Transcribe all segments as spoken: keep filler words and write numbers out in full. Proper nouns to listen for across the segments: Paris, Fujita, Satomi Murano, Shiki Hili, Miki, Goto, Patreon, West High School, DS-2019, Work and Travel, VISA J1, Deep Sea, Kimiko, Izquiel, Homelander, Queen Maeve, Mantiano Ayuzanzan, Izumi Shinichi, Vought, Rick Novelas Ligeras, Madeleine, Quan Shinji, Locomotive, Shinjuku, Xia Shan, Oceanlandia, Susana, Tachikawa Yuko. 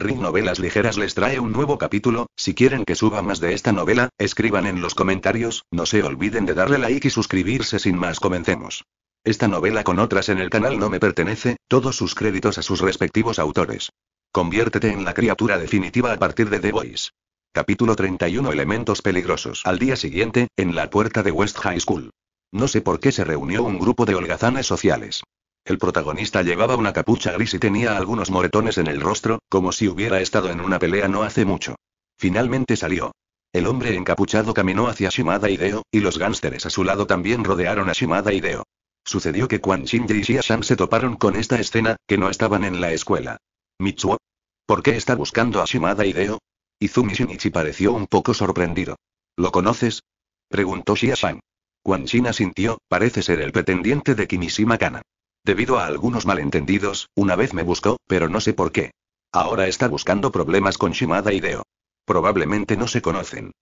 Rick Novelas Ligeras les trae un nuevo capítulo. Si quieren que suba más de esta novela, escriban en los comentarios, no se olviden de darle like y suscribirse. Sin más, comencemos. Esta novela con otras en el canal no me pertenece, todos sus créditos a sus respectivos autores. Conviértete en la criatura definitiva a partir de The Voice. Capítulo treinta y uno: Elementos peligrosos. Al día siguiente, en la puerta de West High School. No sé por qué se reunió un grupo de holgazanes sociales. El protagonista llevaba una capucha gris y tenía algunos moretones en el rostro, como si hubiera estado en una pelea no hace mucho. Finalmente salió. El hombre encapuchado caminó hacia Shimada Hideo, y los gánsteres a su lado también rodearon a Shimada Hideo. Sucedió que Quan Shinji y Xia Shan se toparon con esta escena, que no estaban en la escuela. ¿Mitsuo? ¿Por qué está buscando a Shimada Hideo? Izumi Shinichi pareció un poco sorprendido. ¿Lo conoces?, preguntó Xia Shan. Quan Shin asintió. Parece ser el pretendiente de Kimishima Kanan. Debido a algunos malentendidos, una vez me buscó, pero no sé por qué. Ahora está buscando problemas con Shimada Hideo. Probablemente no se conocen.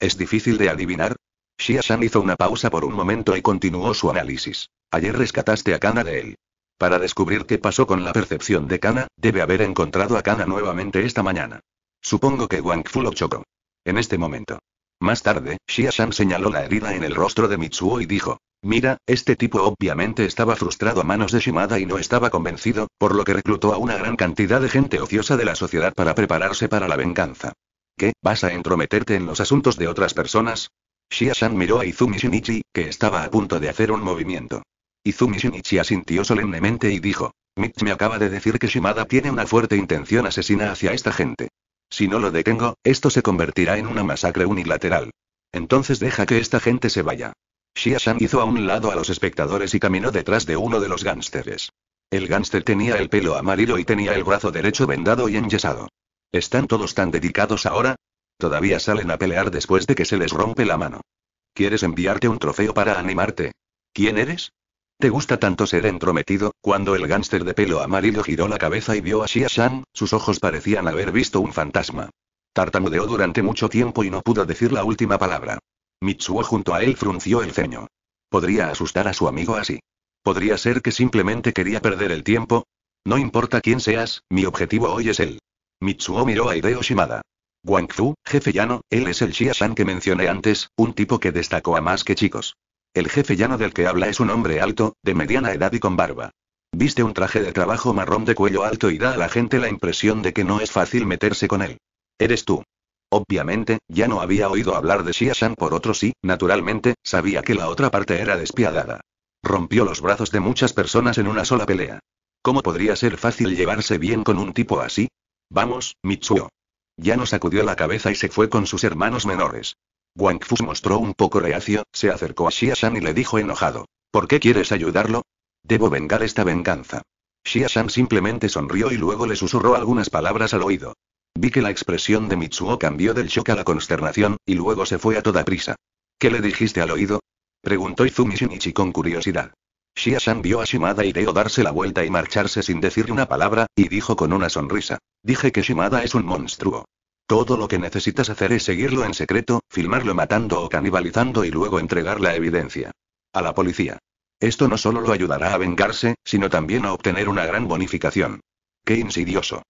¿Es difícil de adivinar? Xia Shan hizo una pausa por un momento y continuó su análisis. Ayer rescataste a Kana de él. Para descubrir qué pasó con la percepción de Kana, debe haber encontrado a Kana nuevamente esta mañana. Supongo que Wangfu lo chocó. En este momento. Más tarde, Xia Shan señaló la herida en el rostro de Mitsuo y dijo: mira, este tipo obviamente estaba frustrado a manos de Shimada y no estaba convencido, por lo que reclutó a una gran cantidad de gente ociosa de la sociedad para prepararse para la venganza. ¿Qué? ¿Vas a entrometerte en los asuntos de otras personas? Xia Shan miró a Izumi Shinichi, que estaba a punto de hacer un movimiento. Izumi Shinichi asintió solemnemente y dijo: Mitch me acaba de decir que Shimada tiene una fuerte intención asesina hacia esta gente. Si no lo detengo, esto se convertirá en una masacre unilateral. Entonces deja que esta gente se vaya. Xia Shan hizo a un lado a los espectadores y caminó detrás de uno de los gánsteres. El gánster tenía el pelo amarillo y tenía el brazo derecho vendado y enyesado. ¿Están todos tan dedicados ahora? Todavía salen a pelear después de que se les rompe la mano. ¿Quieres enviarte un trofeo para animarte? ¿Quién eres? ¿Te gusta tanto ser entrometido? Cuando el gánster de pelo amarillo giró la cabeza y vio a Xia Shan, sus ojos parecían haber visto un fantasma. Tartamudeó durante mucho tiempo y no pudo decir la última palabra. Mitsuo junto a él frunció el ceño. ¿Podría asustar a su amigo así? ¿Podría ser que simplemente quería perder el tiempo? No importa quién seas, mi objetivo hoy es él. Mitsuo miró a Hideo Shimada. Wangfu, jefe llano, él es el Xia Shan que mencioné antes, un tipo que destacó a más que chicos. El jefe llano del que habla es un hombre alto, de mediana edad y con barba. Viste un traje de trabajo marrón de cuello alto y da a la gente la impresión de que no es fácil meterse con él. ¿Eres tú? Obviamente, ya no había oído hablar de Xia Shan por otros y, naturalmente, sabía que la otra parte era despiadada. Rompió los brazos de muchas personas en una sola pelea. ¿Cómo podría ser fácil llevarse bien con un tipo así? Vamos, Mitsuo. Ya no sacudió la cabeza y se fue con sus hermanos menores. Wangfu se mostró un poco reacio, se acercó a Xia Shan y le dijo enojado: ¿por qué quieres ayudarlo? Debo vengar esta venganza. Xia Shan simplemente sonrió y luego le susurró algunas palabras al oído. Vi que la expresión de Mitsuo cambió del shock a la consternación, y luego se fue a toda prisa. ¿Qué le dijiste al oído?, preguntó Izumi Shinichi con curiosidad. Xia Shan vio a Shimada Hideo darse la vuelta y marcharse sin decirle una palabra, y dijo con una sonrisa: dije que Shimada es un monstruo. Todo lo que necesitas hacer es seguirlo en secreto, filmarlo matando o canibalizando y luego entregar la evidencia a la policía. Esto no solo lo ayudará a vengarse, sino también a obtener una gran bonificación. ¡Qué insidioso!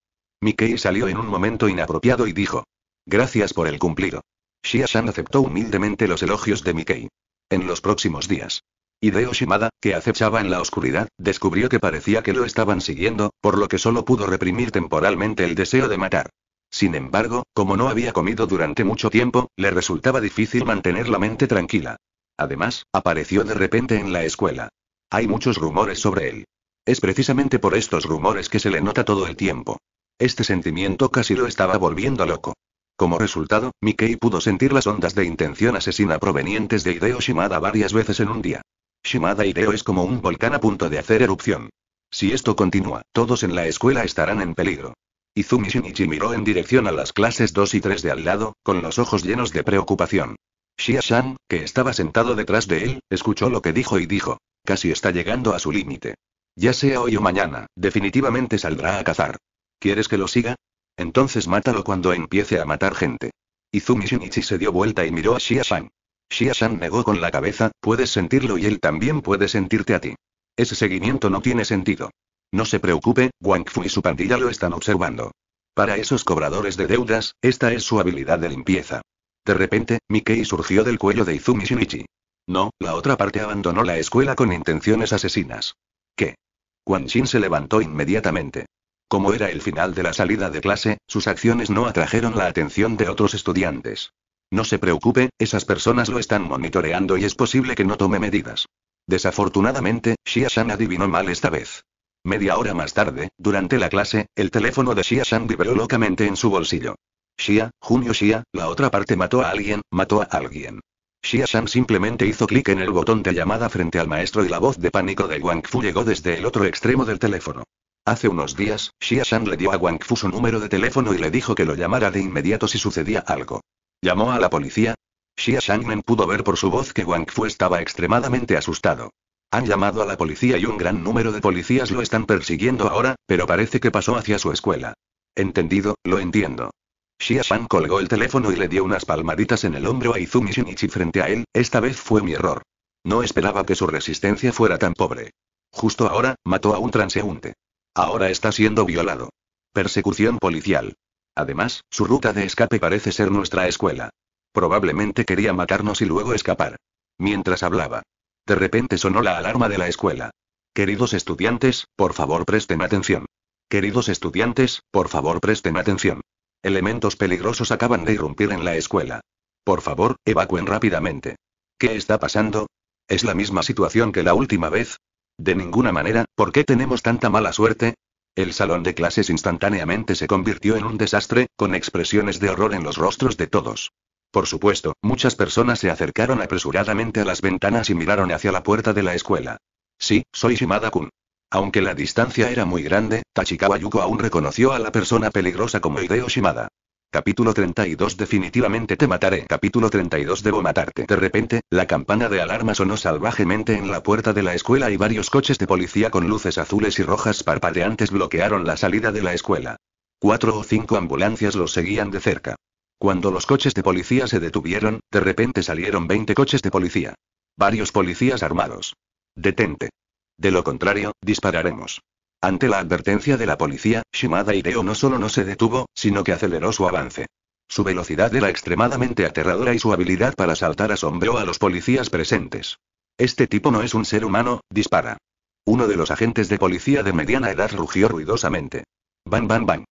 Miki salió en un momento inapropiado y dijo: gracias por el cumplido. Xia Shan aceptó humildemente los elogios de Miki. En los próximos días, Hideo Shimada, que acechaba en la oscuridad, descubrió que parecía que lo estaban siguiendo, por lo que solo pudo reprimir temporalmente el deseo de matar. Sin embargo, como no había comido durante mucho tiempo, le resultaba difícil mantener la mente tranquila. Además, apareció de repente en la escuela. Hay muchos rumores sobre él. Es precisamente por estos rumores que se le nota todo el tiempo. Este sentimiento casi lo estaba volviendo loco. Como resultado, Miki pudo sentir las ondas de intención asesina provenientes de Hideo Shimada varias veces en un día. Shimada Hideo es como un volcán a punto de hacer erupción. Si esto continúa, todos en la escuela estarán en peligro. Izumi Shinichi miró en dirección a las clases dos y tres de al lado, con los ojos llenos de preocupación. Xia Shan, que estaba sentado detrás de él, escuchó lo que dijo y dijo: casi está llegando a su límite. Ya sea hoy o mañana, definitivamente saldrá a cazar. ¿Quieres que lo siga? Entonces mátalo cuando empiece a matar gente. Izumi Shinichi se dio vuelta y miró a Xia Shan. Xia Shan negó con la cabeza: puedes sentirlo y él también puede sentirte a ti. Ese seguimiento no tiene sentido. No se preocupe, Wangfu y su pandilla lo están observando. Para esos cobradores de deudas, esta es su habilidad de limpieza. De repente, Miki surgió del cuello de Izumi Shinichi. No, la otra parte abandonó la escuela con intenciones asesinas. ¿Qué? Quan Shin se levantó inmediatamente. Como era el final de la salida de clase, sus acciones no atrajeron la atención de otros estudiantes. No se preocupe, esas personas lo están monitoreando y es posible que no tome medidas. Desafortunadamente, Xia Shan adivinó mal esta vez. Media hora más tarde, durante la clase, el teléfono de Xia Shan vibró locamente en su bolsillo. Xia, Junio Xia, la otra parte mató a alguien, mató a alguien. Xia Shan simplemente hizo clic en el botón de llamada frente al maestro y la voz de pánico de Wang Fu llegó desde el otro extremo del teléfono. Hace unos días, Xia Shan le dio a Wang Fu su número de teléfono y le dijo que lo llamara de inmediato si sucedía algo. ¿Llamó a la policía? Xia Shan pudo ver por su voz que Wang Fu estaba extremadamente asustado. Han llamado a la policía y un gran número de policías lo están persiguiendo ahora, pero parece que pasó hacia su escuela. Entendido, lo entiendo. Xia Shan colgó el teléfono y le dio unas palmaditas en el hombro a Izumi Shinichi frente a él, esta vez fue mi error. No esperaba que su resistencia fuera tan pobre. Justo ahora, mató a un transeúnte. Ahora está siendo violado. Persecución policial. Además, su ruta de escape parece ser nuestra escuela. Probablemente quería matarnos y luego escapar. Mientras hablaba. De repente sonó la alarma de la escuela. Queridos estudiantes, por favor presten atención. Queridos estudiantes, por favor presten atención. Elementos peligrosos acaban de irrumpir en la escuela. Por favor, evacúen rápidamente. ¿Qué está pasando? ¿Es la misma situación que la última vez? De ninguna manera, ¿por qué tenemos tanta mala suerte? El salón de clases instantáneamente se convirtió en un desastre, con expresiones de horror en los rostros de todos. Por supuesto, muchas personas se acercaron apresuradamente a las ventanas y miraron hacia la puerta de la escuela. Sí, soy Shimada-kun. Aunque la distancia era muy grande, Tachikawa Yuko aún reconoció a la persona peligrosa como Hideo Shimada. Capítulo treinta y dos Definitivamente te mataré. Capítulo treinta y dos Debo matarte. De repente, la campana de alarma sonó salvajemente en la puerta de la escuela y varios coches de policía con luces azules y rojas parpadeantes bloquearon la salida de la escuela. Cuatro o cinco ambulancias los seguían de cerca. Cuando los coches de policía se detuvieron, de repente salieron veinte coches de policía. Varios policías armados. Detente. De lo contrario, dispararemos. Ante la advertencia de la policía, Shimada Hideo no solo no se detuvo, sino que aceleró su avance. Su velocidad era extremadamente aterradora y su habilidad para saltar asombró a los policías presentes. Este tipo no es un ser humano, dispara. Uno de los agentes de policía de mediana edad rugió ruidosamente. Bang, bang, bang.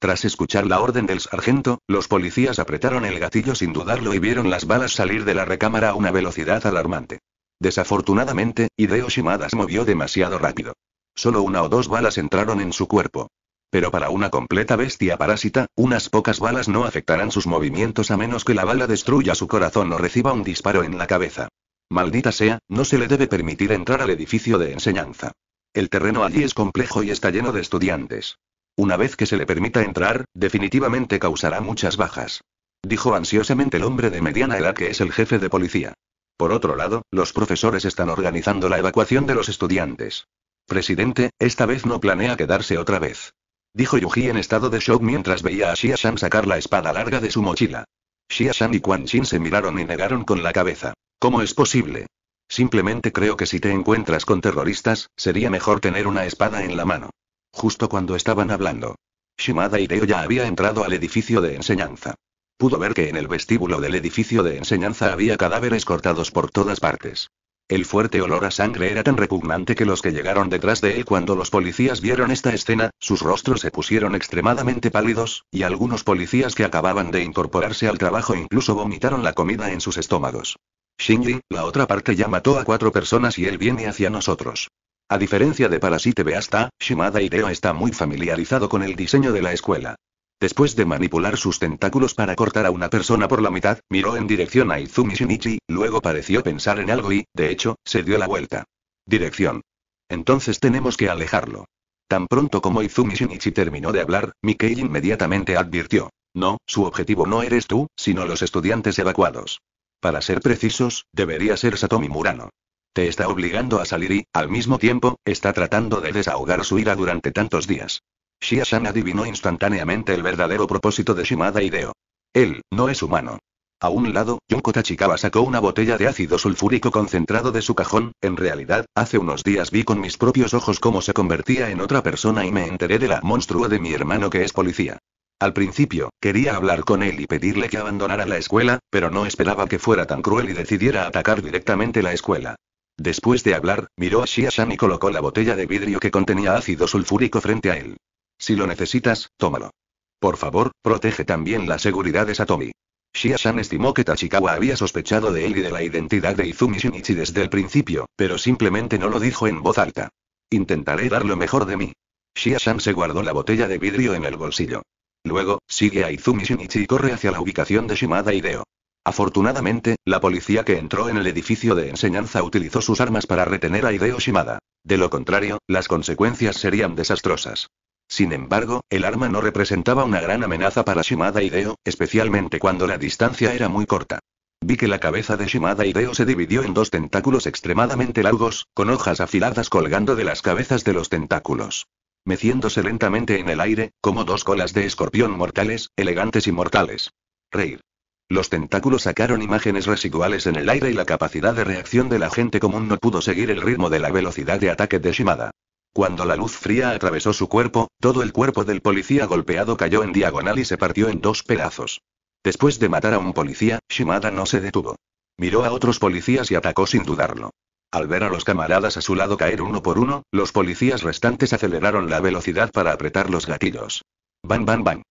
Tras escuchar la orden del sargento, los policías apretaron el gatillo sin dudarlo y vieron las balas salir de la recámara a una velocidad alarmante. Desafortunadamente, Hideo Shimada se movió demasiado rápido. Solo una o dos balas entraron en su cuerpo. Pero para una completa bestia parásita, unas pocas balas no afectarán sus movimientos a menos que la bala destruya su corazón o reciba un disparo en la cabeza. Maldita sea, no se le debe permitir entrar al edificio de enseñanza. El terreno allí es complejo y está lleno de estudiantes. Una vez que se le permita entrar, definitivamente causará muchas bajas. Dijo ansiosamente el hombre de mediana edad que es el jefe de policía. Por otro lado, los profesores están organizando la evacuación de los estudiantes. Presidente, esta vez no planea quedarse otra vez. Dijo Yuji en estado de shock mientras veía a Xia Shan sacar la espada larga de su mochila. Xia Shan y Quan Shin se miraron y negaron con la cabeza. ¿Cómo es posible? Simplemente creo que si te encuentras con terroristas, sería mejor tener una espada en la mano. Justo cuando estaban hablando, Shimada Hideo ya había entrado al edificio de enseñanza. Pudo ver que en el vestíbulo del edificio de enseñanza había cadáveres cortados por todas partes. El fuerte olor a sangre era tan repugnante que los que llegaron detrás de él cuando los policías vieron esta escena, sus rostros se pusieron extremadamente pálidos, y algunos policías que acababan de incorporarse al trabajo incluso vomitaron la comida en sus estómagos. Shinji, la otra parte ya mató a cuatro personas y él viene hacia nosotros. A diferencia de Parasite Beasta, Shimada Hideo está muy familiarizado con el diseño de la escuela. Después de manipular sus tentáculos para cortar a una persona por la mitad, miró en dirección a Izumi Shinichi, luego pareció pensar en algo y, de hecho, se dio la vuelta. Dirección. Entonces tenemos que alejarlo. Tan pronto como Izumi Shinichi terminó de hablar, Mikey inmediatamente advirtió. No, su objetivo no eres tú, sino los estudiantes evacuados. Para ser precisos, debería ser Satomi Murano. Te está obligando a salir y, al mismo tiempo, está tratando de desahogar su ira durante tantos días. Xia Shan adivinó instantáneamente el verdadero propósito de Shimada Hideo. Él, no es humano. A un lado, Yonko Tachikawa sacó una botella de ácido sulfúrico concentrado de su cajón, en realidad, hace unos días vi con mis propios ojos cómo se convertía en otra persona y me enteré de la monstruo de mi hermano que es policía. Al principio, quería hablar con él y pedirle que abandonara la escuela, pero no esperaba que fuera tan cruel y decidiera atacar directamente la escuela. Después de hablar, miró a Xia Shan y colocó la botella de vidrio que contenía ácido sulfúrico frente a él. Si lo necesitas, tómalo. Por favor, protege también la seguridad de Satomi. Xia Shan estimó que Tachikawa había sospechado de él y de la identidad de Izumi Shinichi desde el principio, pero simplemente no lo dijo en voz alta. Intentaré dar lo mejor de mí. Xia Shan se guardó la botella de vidrio en el bolsillo. Luego, sigue a Izumi Shinichi y corre hacia la ubicación de Shimada Hideo. Afortunadamente, la policía que entró en el edificio de enseñanza utilizó sus armas para retener a Hideo Shimada. De lo contrario, las consecuencias serían desastrosas. Sin embargo, el arma no representaba una gran amenaza para Shimada Hideo, especialmente cuando la distancia era muy corta. Vi que la cabeza de Shimada Hideo se dividió en dos tentáculos extremadamente largos, con hojas afiladas colgando de las cabezas de los tentáculos. Meciéndose lentamente en el aire, como dos colas de escorpión mortales, elegantes y mortales. Reír. Los tentáculos sacaron imágenes residuales en el aire y la capacidad de reacción de la gente común no pudo seguir el ritmo de la velocidad de ataque de Shimada. Cuando la luz fría atravesó su cuerpo, todo el cuerpo del policía golpeado cayó en diagonal y se partió en dos pedazos. Después de matar a un policía, Shimada no se detuvo. Miró a otros policías y atacó sin dudarlo. Al ver a los camaradas a su lado caer uno por uno, los policías restantes aceleraron la velocidad para apretar los gatillos. ¡Bam, bam, bam!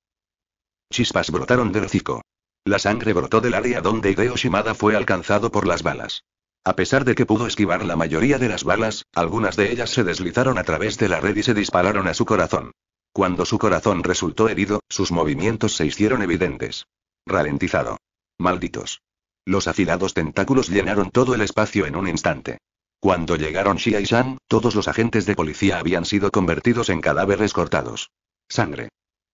Chispas brotaron del hocico. La sangre brotó del área donde Hideo Shimada fue alcanzado por las balas. A pesar de que pudo esquivar la mayoría de las balas, algunas de ellas se deslizaron a través de la red y se dispararon a su corazón. Cuando su corazón resultó herido, sus movimientos se hicieron evidentes. Ralentizado. Malditos. Los afilados tentáculos llenaron todo el espacio en un instante. Cuando llegaron Xia y Shan, todos los agentes de policía habían sido convertidos en cadáveres cortados. Sangre.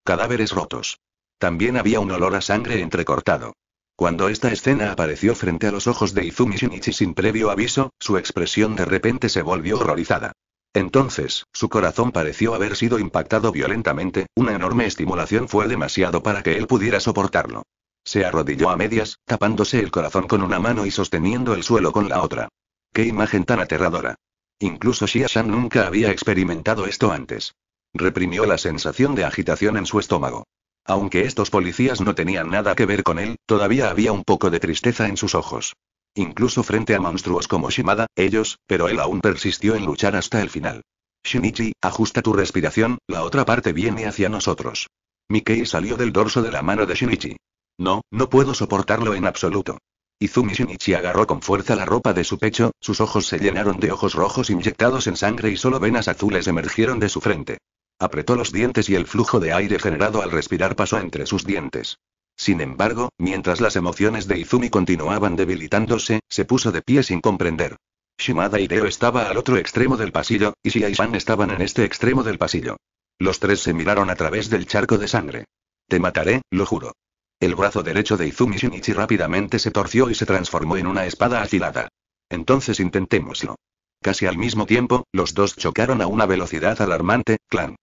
Cadáveres rotos. También había un olor a sangre entrecortado. Cuando esta escena apareció frente a los ojos de Izumi Shinichi sin previo aviso, su expresión de repente se volvió horrorizada. Entonces, su corazón pareció haber sido impactado violentamente, una enorme estimulación fue demasiado para que él pudiera soportarlo. Se arrodilló a medias, tapándose el corazón con una mano y sosteniendo el suelo con la otra. ¡Qué imagen tan aterradora! Incluso Xia Shan nunca había experimentado esto antes. Reprimió la sensación de agitación en su estómago. Aunque estos policías no tenían nada que ver con él, todavía había un poco de tristeza en sus ojos. Incluso frente a monstruos como Shimada, ellos, pero él aún persistió en luchar hasta el final. Shinichi, ajusta tu respiración, la otra parte viene hacia nosotros. Miki salió del dorso de la mano de Shinichi. No, no puedo soportarlo en absoluto. Izumi Shinichi agarró con fuerza la ropa de su pecho, sus ojos se llenaron de ojos rojos inyectados en sangre y solo venas azules emergieron de su frente. Apretó los dientes y el flujo de aire generado al respirar pasó entre sus dientes. Sin embargo, mientras las emociones de Izumi continuaban debilitándose, se puso de pie sin comprender. Shimada Hideo estaba al otro extremo del pasillo, y Xia y Shan estaban en este extremo del pasillo. Los tres se miraron a través del charco de sangre. Te mataré, lo juro. El brazo derecho de Izumi Shinichi rápidamente se torció y se transformó en una espada afilada. Entonces intentémoslo. Casi al mismo tiempo, los dos chocaron a una velocidad alarmante, clan.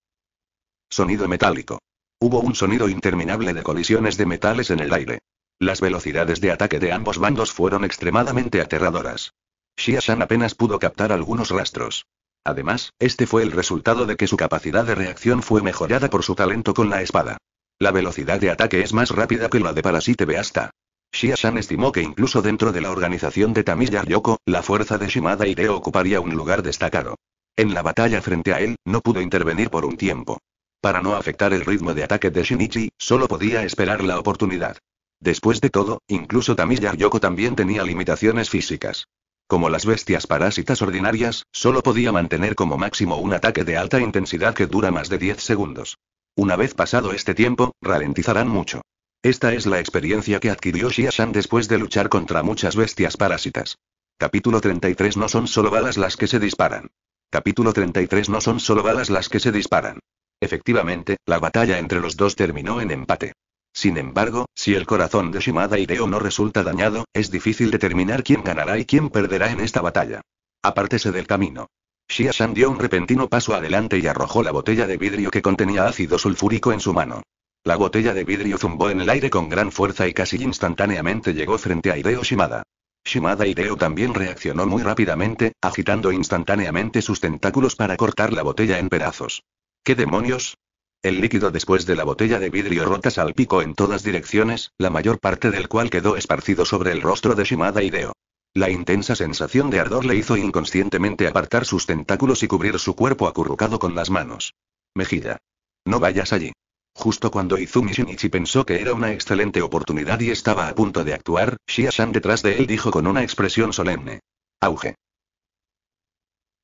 Sonido metálico. Hubo un sonido interminable de colisiones de metales en el aire. Las velocidades de ataque de ambos bandos fueron extremadamente aterradoras. Xia Shan apenas pudo captar algunos rastros. Además, este fue el resultado de que su capacidad de reacción fue mejorada por su talento con la espada. La velocidad de ataque es más rápida que la de Parasite Beasta. Xia Shan estimó que incluso dentro de la organización de Tamiya Yoko, la fuerza de Shimada Hideo ocuparía un lugar destacado. En la batalla frente a él, no pudo intervenir por un tiempo. Para no afectar el ritmo de ataque de Shinichi, solo podía esperar la oportunidad. Después de todo, incluso Tamiya Yoko también tenía limitaciones físicas. Como las bestias parásitas ordinarias, solo podía mantener como máximo un ataque de alta intensidad que dura más de diez segundos. Una vez pasado este tiempo, ralentizarán mucho. Esta es la experiencia que adquirió Xia Shan después de luchar contra muchas bestias parásitas. Capítulo treinta y tres No son solo balas las que se disparan. Capítulo treinta y tres No son solo balas las que se disparan. Efectivamente, la batalla entre los dos terminó en empate. Sin embargo, si el corazón de Shimada Hideo no resulta dañado, es difícil determinar quién ganará y quién perderá en esta batalla. Apártese del camino. Xia Shan dio un repentino paso adelante y arrojó la botella de vidrio que contenía ácido sulfúrico en su mano. La botella de vidrio zumbó en el aire con gran fuerza y casi instantáneamente llegó frente a Hideo Shimada. Shimada Hideo también reaccionó muy rápidamente, agitando instantáneamente sus tentáculos para cortar la botella en pedazos. ¿Qué demonios? El líquido después de la botella de vidrio rota salpicó en todas direcciones, la mayor parte del cual quedó esparcido sobre el rostro de Shimada Hideo. La intensa sensación de ardor le hizo inconscientemente apartar sus tentáculos y cubrir su cuerpo acurrucado con las manos. Mejilla. No vayas allí. Justo cuando Izumi Shinichi pensó que era una excelente oportunidad y estaba a punto de actuar, Xia Shan detrás de él dijo con una expresión solemne. Auge.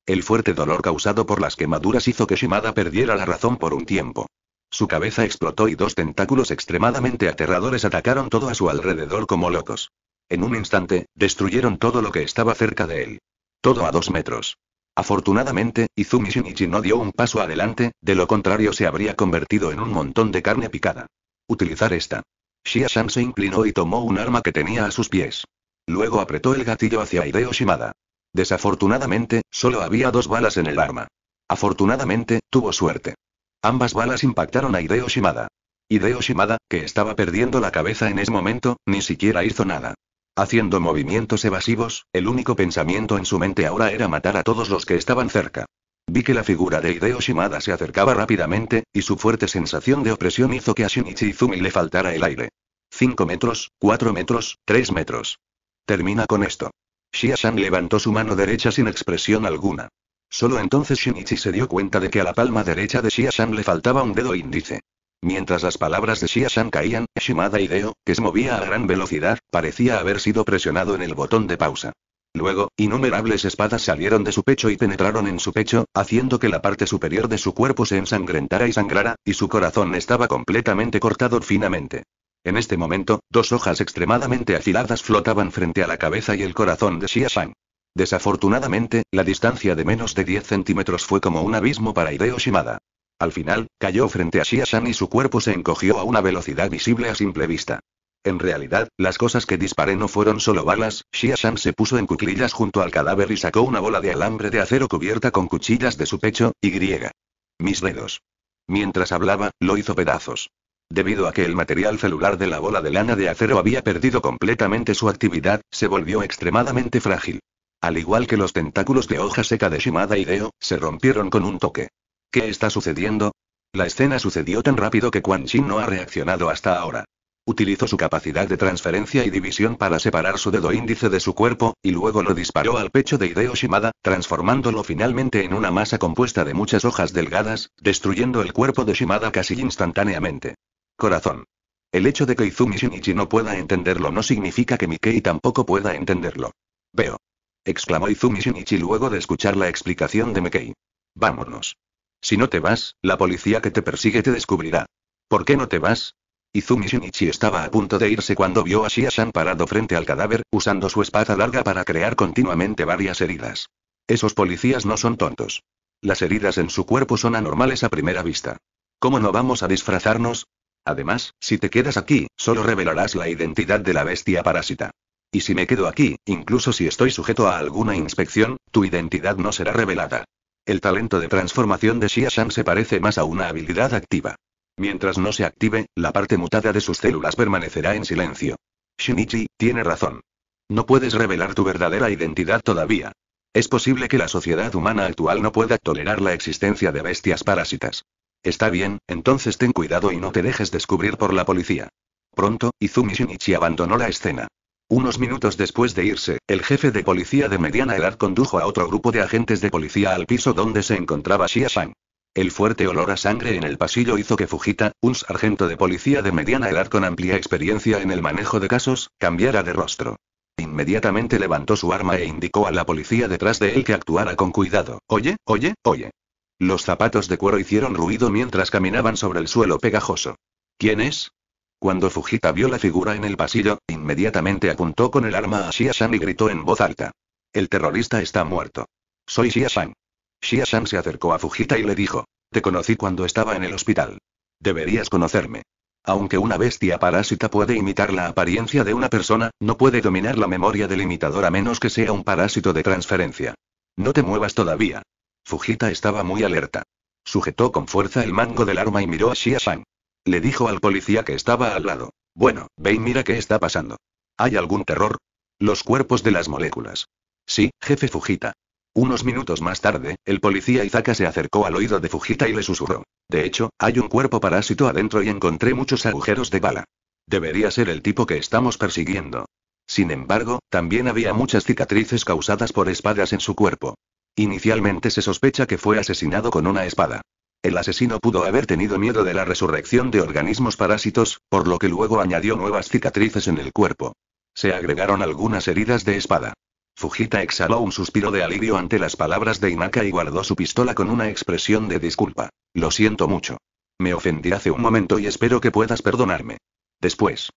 El fuerte dolor causado por las quemaduras hizo que Shimada perdiera la razón por un tiempo. Su cabeza explotó y dos tentáculos extremadamente aterradores atacaron todo a su alrededor como locos. En un instante, destruyeron todo lo que estaba cerca de él. Todo a dos metros. Afortunadamente, Izumi Shinichi no dio un paso adelante, de lo contrario se habría convertido en un montón de carne picada. Utilizar esta. Xia Shan se inclinó y tomó un arma que tenía a sus pies. Luego apretó el gatillo hacia Hideo Shimada. Desafortunadamente, solo había dos balas en el arma. Afortunadamente, tuvo suerte. Ambas balas impactaron a Hideo Shimada. Hideo Shimada, que estaba perdiendo la cabeza en ese momento, ni siquiera hizo nada. Haciendo movimientos evasivos, el único pensamiento en su mente ahora era matar a todos los que estaban cerca. Vi que la figura de Hideo Shimada se acercaba rápidamente, y su fuerte sensación de opresión hizo que a Shinichi Izumi le faltara el aire. Cinco metros, cuatro metros, tres metros. Termina con esto. Xia Shan levantó su mano derecha sin expresión alguna. Solo entonces Shinichi se dio cuenta de que a la palma derecha de Xia Shan le faltaba un dedo índice. Mientras las palabras de Xia Shan caían, Shimada Hideo, que se movía a gran velocidad, parecía haber sido presionado en el botón de pausa. Luego, innumerables espadas salieron de su pecho y penetraron en su pecho, haciendo que la parte superior de su cuerpo se ensangrentara y sangrara, y su corazón estaba completamente cortado finamente. En este momento, dos hojas extremadamente afiladas flotaban frente a la cabeza y el corazón de Xia Shan. Desafortunadamente, la distancia de menos de diez centímetros fue como un abismo para Hideo Shimada. Al final, cayó frente a Xia Shan y su cuerpo se encogió a una velocidad visible a simple vista. En realidad, las cosas que disparé no fueron solo balas. Xia Shan se puso en cuclillas junto al cadáver y sacó una bola de alambre de acero cubierta con cuchillas de su pecho, y griega. Mis dedos. Mientras hablaba, lo hizo pedazos. Debido a que el material celular de la bola de lana de acero había perdido completamente su actividad, se volvió extremadamente frágil. Al igual que los tentáculos de hoja seca de Shimada Hideo, se rompieron con un toque. ¿Qué está sucediendo? La escena sucedió tan rápido que Quan Yin no ha reaccionado hasta ahora. Utilizó su capacidad de transferencia y división para separar su dedo índice de su cuerpo, y luego lo disparó al pecho de Hideo Shimada, transformándolo finalmente en una masa compuesta de muchas hojas delgadas, destruyendo el cuerpo de Shimada casi instantáneamente. Corazón. El hecho de que Izumi Shinichi no pueda entenderlo no significa que Mikey tampoco pueda entenderlo. Veo. Exclamó Izumi Shinichi luego de escuchar la explicación de Mikey. Vámonos. Si no te vas, la policía que te persigue te descubrirá. ¿Por qué no te vas? Izumi Shinichi estaba a punto de irse cuando vio a Xia Shan parado frente al cadáver, usando su espada larga para crear continuamente varias heridas. Esos policías no son tontos. Las heridas en su cuerpo son anormales a primera vista. ¿Cómo no vamos a disfrazarnos? Además, si te quedas aquí, solo revelarás la identidad de la bestia parásita. Y si me quedo aquí, incluso si estoy sujeto a alguna inspección, tu identidad no será revelada. El talento de transformación de Xia Shan se parece más a una habilidad activa. Mientras no se active, la parte mutada de sus células permanecerá en silencio. Shinichi, tiene razón. No puedes revelar tu verdadera identidad todavía. Es posible que la sociedad humana actual no pueda tolerar la existencia de bestias parásitas. Está bien, entonces ten cuidado y no te dejes descubrir por la policía. Pronto, Izumi Shinichi abandonó la escena. Unos minutos después de irse, el jefe de policía de mediana edad condujo a otro grupo de agentes de policía al piso donde se encontraba Xia Shan. El fuerte olor a sangre en el pasillo hizo que Fujita, un sargento de policía de mediana edad con amplia experiencia en el manejo de casos, cambiara de rostro. Inmediatamente levantó su arma e indicó a la policía detrás de él que actuara con cuidado. Oye, oye, oye. Los zapatos de cuero hicieron ruido mientras caminaban sobre el suelo pegajoso. ¿Quién es? Cuando Fujita vio la figura en el pasillo, inmediatamente apuntó con el arma a Xia Shan y gritó en voz alta. El terrorista está muerto. Soy Xia Shan. Xia Shan se acercó a Fujita y le dijo. Te conocí cuando estaba en el hospital. Deberías conocerme. Aunque una bestia parásita puede imitar la apariencia de una persona, no puede dominar la memoria del imitador a menos que sea un parásito de transferencia. No te muevas todavía. Fujita estaba muy alerta. Sujetó con fuerza el mango del arma y miró a Xia Shan. Le dijo al policía que estaba al lado. Bueno, ve y mira qué está pasando. ¿Hay algún terror? Los cuerpos de las moléculas. Sí, jefe Fujita. Unos minutos más tarde, el policía Izaka se acercó al oído de Fujita y le susurró. De hecho, hay un cuerpo parásito adentro y encontré muchos agujeros de bala. Debería ser el tipo que estamos persiguiendo. Sin embargo, también había muchas cicatrices causadas por espadas en su cuerpo. Inicialmente se sospecha que fue asesinado con una espada. El asesino pudo haber tenido miedo de la resurrección de organismos parásitos, por lo que luego añadió nuevas cicatrices en el cuerpo. Se agregaron algunas heridas de espada. Fujita exhaló un suspiro de alivio ante las palabras de Hinaka y guardó su pistola con una expresión de disculpa. Lo siento mucho. Me ofendí hace un momento y espero que puedas perdonarme. Después.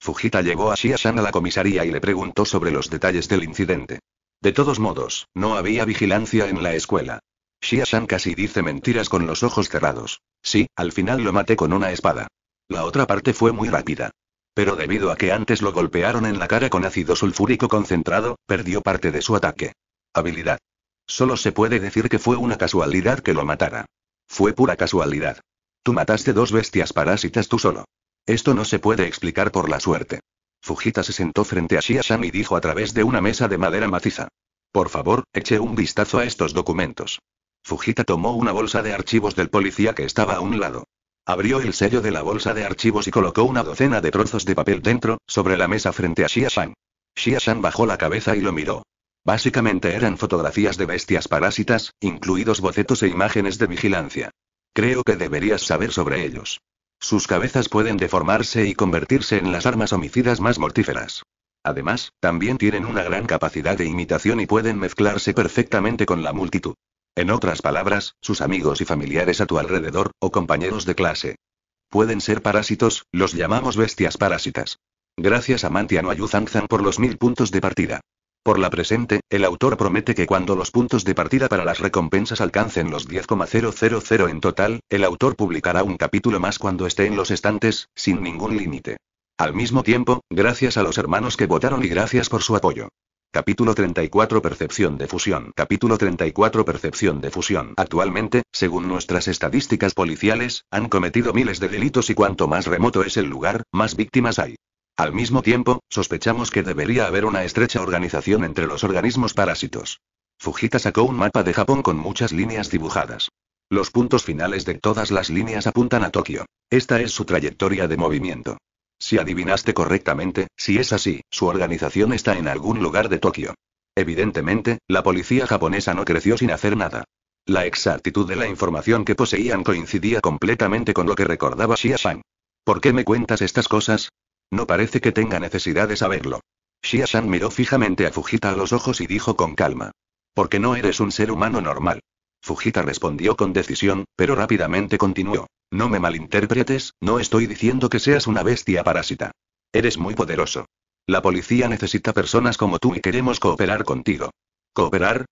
Fujita llegó a Xia Shan a la comisaría y le preguntó sobre los detalles del incidente. De todos modos, no había vigilancia en la escuela. Xia Shan casi dice mentiras con los ojos cerrados. Sí, al final lo maté con una espada. La otra parte fue muy rápida. Pero debido a que antes lo golpearon en la cara con ácido sulfúrico concentrado, perdió parte de su ataque. Habilidad. Solo se puede decir que fue una casualidad que lo matara. Fue pura casualidad. Tú mataste dos bestias parásitas tú solo. Esto no se puede explicar por la suerte. Fujita se sentó frente a Xia Shan y dijo a través de una mesa de madera maciza. Por favor, eche un vistazo a estos documentos. Fujita tomó una bolsa de archivos del policía que estaba a un lado. Abrió el sello de la bolsa de archivos y colocó una docena de trozos de papel dentro, sobre la mesa frente a Xia Shan. Xia Shan bajó la cabeza y lo miró. Básicamente eran fotografías de bestias parásitas, incluidos bocetos e imágenes de vigilancia. Creo que deberías saber sobre ellos. Sus cabezas pueden deformarse y convertirse en las armas homicidas más mortíferas. Además, también tienen una gran capacidad de imitación y pueden mezclarse perfectamente con la multitud. En otras palabras, sus amigos y familiares a tu alrededor, o compañeros de clase. Pueden ser parásitos, los llamamos bestias parásitas. Gracias a Mantiano Ayuzanzan por los mil puntos de partida. Por la presente, el autor promete que cuando los puntos de partida para las recompensas alcancen los diez mil en total, el autor publicará un capítulo más cuando esté en los estantes, sin ningún límite. Al mismo tiempo, gracias a los hermanos que votaron y gracias por su apoyo. Capítulo treinta y cuatro Percepción de fusión. Capítulo treinta y cuatro Percepción de fusión. Actualmente, según nuestras estadísticas policiales, han cometido miles de delitos y cuanto más remoto es el lugar, más víctimas hay. Al mismo tiempo, sospechamos que debería haber una estrecha organización entre los organismos parásitos. Fujita sacó un mapa de Japón con muchas líneas dibujadas. Los puntos finales de todas las líneas apuntan a Tokio. Esta es su trayectoria de movimiento. Si adivinaste correctamente, si es así, su organización está en algún lugar de Tokio. Evidentemente, la policía japonesa no creció sin hacer nada. La exactitud de la información que poseían coincidía completamente con lo que recordaba Xia Shan. ¿Por qué me cuentas estas cosas? No parece que tenga necesidad de saberlo. Xia Shan miró fijamente a Fujita a los ojos y dijo con calma. Porque no eres un ser humano normal. Fujita respondió con decisión, pero rápidamente continuó. No me malinterpretes, no estoy diciendo que seas una bestia parásita. Eres muy poderoso. La policía necesita personas como tú y queremos cooperar contigo. ¿Cooperar?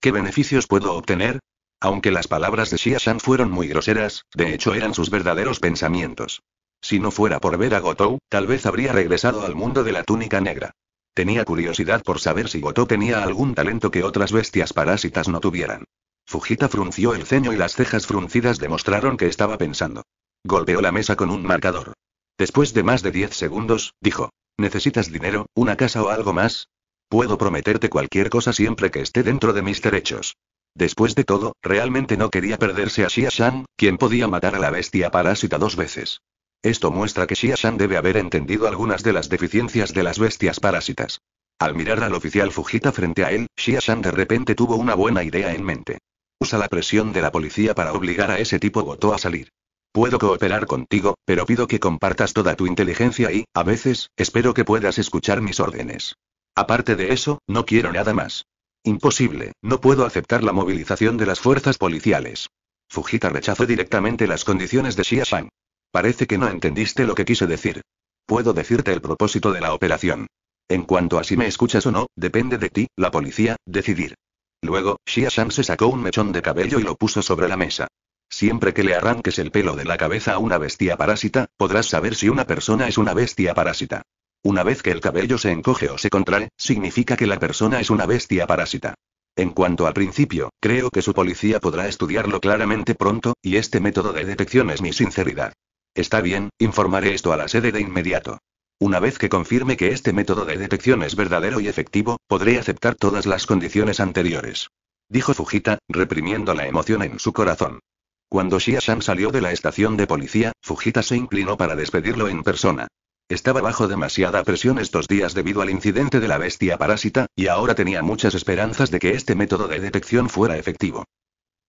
¿Qué beneficios puedo obtener? Aunque las palabras de Xia Shan fueron muy groseras, de hecho eran sus verdaderos pensamientos. Si no fuera por ver a Goto, tal vez habría regresado al mundo de la túnica negra. Tenía curiosidad por saber si Goto tenía algún talento que otras bestias parásitas no tuvieran. Fujita frunció el ceño y las cejas fruncidas demostraron que estaba pensando. Golpeó la mesa con un marcador. Después de más de diez segundos, dijo. ¿Necesitas dinero, una casa o algo más? Puedo prometerte cualquier cosa siempre que esté dentro de mis derechos. Después de todo, realmente no quería perderse a Xia Shan, quien podía matar a la bestia parásita dos veces. Esto muestra que Xia Shan debe haber entendido algunas de las deficiencias de las bestias parásitas. Al mirar al oficial Fujita frente a él, Xia Shan de repente tuvo una buena idea en mente. Usa la presión de la policía para obligar a ese tipo Goto a salir. Puedo cooperar contigo, pero pido que compartas toda tu inteligencia y, a veces, espero que puedas escuchar mis órdenes. Aparte de eso, no quiero nada más. Imposible, no puedo aceptar la movilización de las fuerzas policiales. Fujita rechazó directamente las condiciones de Xia Shan. Parece que no entendiste lo que quise decir. Puedo decirte el propósito de la operación. En cuanto a si me escuchas o no, depende de ti, la policía, decidir. Luego, Xia Shan se sacó un mechón de cabello y lo puso sobre la mesa. Siempre que le arranques el pelo de la cabeza a una bestia parásita, podrás saber si una persona es una bestia parásita. Una vez que el cabello se encoge o se contrae, significa que la persona es una bestia parásita. En cuanto al principio, creo que su policía podrá estudiarlo claramente pronto, y este método de detección es mi sinceridad. Está bien, informaré esto a la sede de inmediato. Una vez que confirme que este método de detección es verdadero y efectivo, podré aceptar todas las condiciones anteriores. Dijo Fujita, reprimiendo la emoción en su corazón. Cuando Xia Shan salió de la estación de policía, Fujita se inclinó para despedirlo en persona. Estaba bajo demasiada presión estos días debido al incidente de la bestia parásita, y ahora tenía muchas esperanzas de que este método de detección fuera efectivo.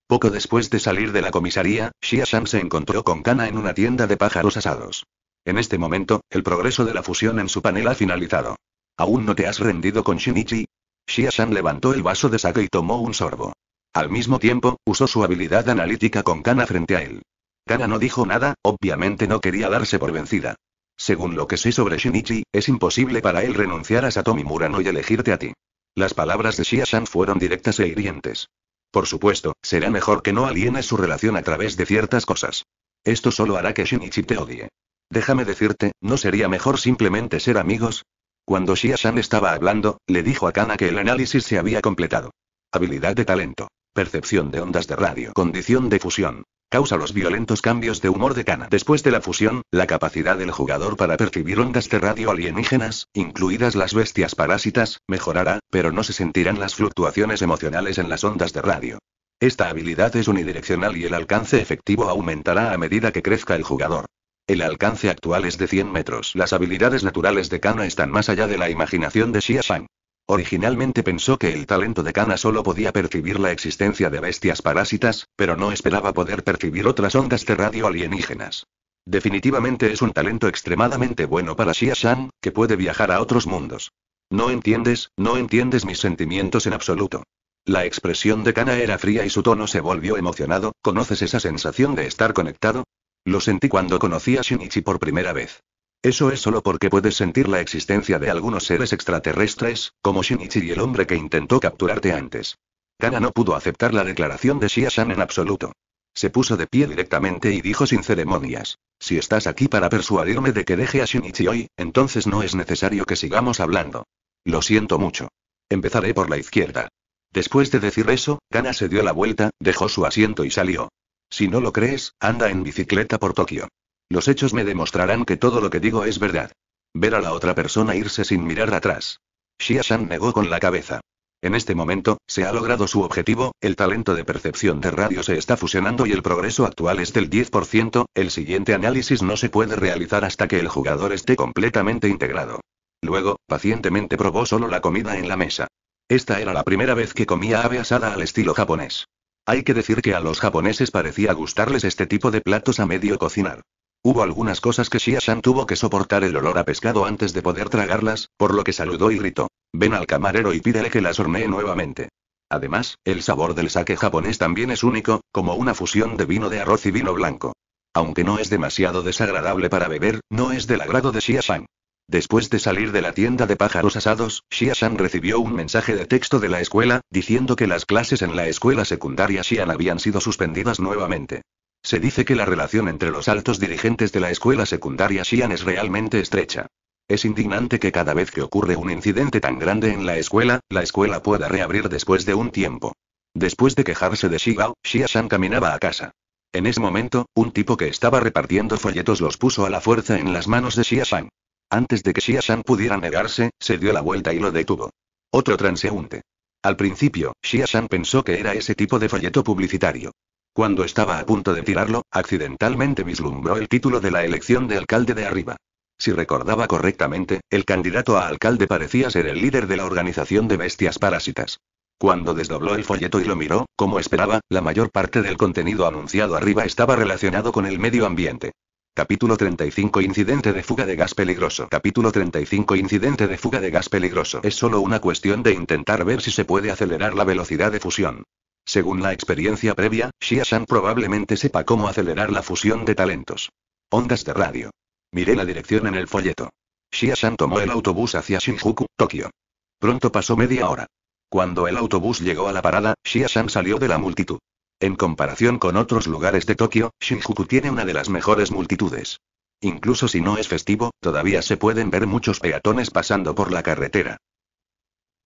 Poco después de salir de la comisaría, Xia Shan se encontró con Kana en una tienda de pájaros asados. En este momento, el progreso de la fusión en su panel ha finalizado. ¿Aún no te has rendido con Shinichi? Xia Shan levantó el vaso de sake y tomó un sorbo. Al mismo tiempo, usó su habilidad analítica con Kana frente a él. Kana no dijo nada, obviamente no quería darse por vencida. Según lo que sé sobre Shinichi, es imposible para él renunciar a Satomi Murano y elegirte a ti. Las palabras de Xia Shan fueron directas e hirientes. Por supuesto, será mejor que no alienes su relación a través de ciertas cosas. Esto solo hará que Shinichi te odie. Déjame decirte, ¿no sería mejor simplemente ser amigos? Cuando Xia Shan estaba hablando, le dijo a Kana que el análisis se había completado. Habilidad de talento. Percepción de ondas de radio. Condición de fusión. Causa los violentos cambios de humor de Kana. Después de la fusión, la capacidad del jugador para percibir ondas de radio alienígenas, incluidas las bestias parásitas, mejorará, pero no se sentirán las fluctuaciones emocionales en las ondas de radio. Esta habilidad es unidireccional y el alcance efectivo aumentará a medida que crezca el jugador. El alcance actual es de cien metros. Las habilidades naturales de Kana están más allá de la imaginación de Xia Shan. Originalmente pensó que el talento de Kana solo podía percibir la existencia de bestias parásitas, pero no esperaba poder percibir otras ondas de radio alienígenas. Definitivamente es un talento extremadamente bueno para Xia Shan, que puede viajar a otros mundos. No entiendes, no entiendes mis sentimientos en absoluto. La expresión de Kana era fría y su tono se volvió emocionado. ¿Conoces esa sensación de estar conectado? Lo sentí cuando conocí a Shinichi por primera vez. Eso es solo porque puedes sentir la existencia de algunos seres extraterrestres, como Shinichi y el hombre que intentó capturarte antes. Kana no pudo aceptar la declaración de Xia Shan en absoluto. Se puso de pie directamente y dijo sin ceremonias: si estás aquí para persuadirme de que deje a Shinichi hoy, entonces no es necesario que sigamos hablando. Lo siento mucho. Empezaré por la izquierda. Después de decir eso, Kana se dio la vuelta, dejó su asiento y salió. Si no lo crees, anda en bicicleta por Tokio. Los hechos me demostrarán que todo lo que digo es verdad. Ver a la otra persona irse sin mirar atrás. Xia Shan negó con la cabeza. En este momento, se ha logrado su objetivo, el talento de percepción de radio se está fusionando y el progreso actual es del diez por ciento, el siguiente análisis no se puede realizar hasta que el jugador esté completamente integrado. Luego, pacientemente probó solo la comida en la mesa. Esta era la primera vez que comía ave asada al estilo japonés. Hay que decir que a los japoneses parecía gustarles este tipo de platos a medio cocinar. Hubo algunas cosas que Xia Shan tuvo que soportar el olor a pescado antes de poder tragarlas, por lo que saludó y gritó: ven al camarero y pídele que las hornee nuevamente. Además, el sabor del sake japonés también es único, como una fusión de vino de arroz y vino blanco. Aunque no es demasiado desagradable para beber, no es del agrado de Xia Shan. Después de salir de la tienda de pájaros asados, Xia Shan recibió un mensaje de texto de la escuela, diciendo que las clases en la escuela secundaria Xian habían sido suspendidas nuevamente. Se dice que la relación entre los altos dirigentes de la escuela secundaria Xian es realmente estrecha. Es indignante que cada vez que ocurre un incidente tan grande en la escuela, la escuela pueda reabrir después de un tiempo. Después de quejarse de Shigao, Xia Shan caminaba a casa. En ese momento, un tipo que estaba repartiendo folletos los puso a la fuerza en las manos de Xia Shan. Antes de que Xia Shan pudiera negarse, se dio la vuelta y lo detuvo. Otro transeúnte. Al principio, Xia Shan pensó que era ese tipo de folleto publicitario. Cuando estaba a punto de tirarlo, accidentalmente vislumbró el título de la elección de alcalde de arriba. Si recordaba correctamente, el candidato a alcalde parecía ser el líder de la organización de bestias parásitas. Cuando desdobló el folleto y lo miró, como esperaba, la mayor parte del contenido anunciado arriba estaba relacionado con el medio ambiente. Capítulo treinta y cinco Incidente de fuga de gas peligroso. Capítulo treinta y cinco Incidente de fuga de gas peligroso. Es solo una cuestión de intentar ver si se puede acelerar la velocidad de fusión. Según la experiencia previa, Xia Shan probablemente sepa cómo acelerar la fusión de talentos. Ondas de radio. Miré la dirección en el folleto. Xia Shan tomó el autobús hacia Shinjuku, Tokio. Pronto pasó media hora. Cuando el autobús llegó a la parada, Xia Shan salió de la multitud. En comparación con otros lugares de Tokio, Shinjuku tiene una de las mejores multitudes. Incluso si no es festivo, todavía se pueden ver muchos peatones pasando por la carretera.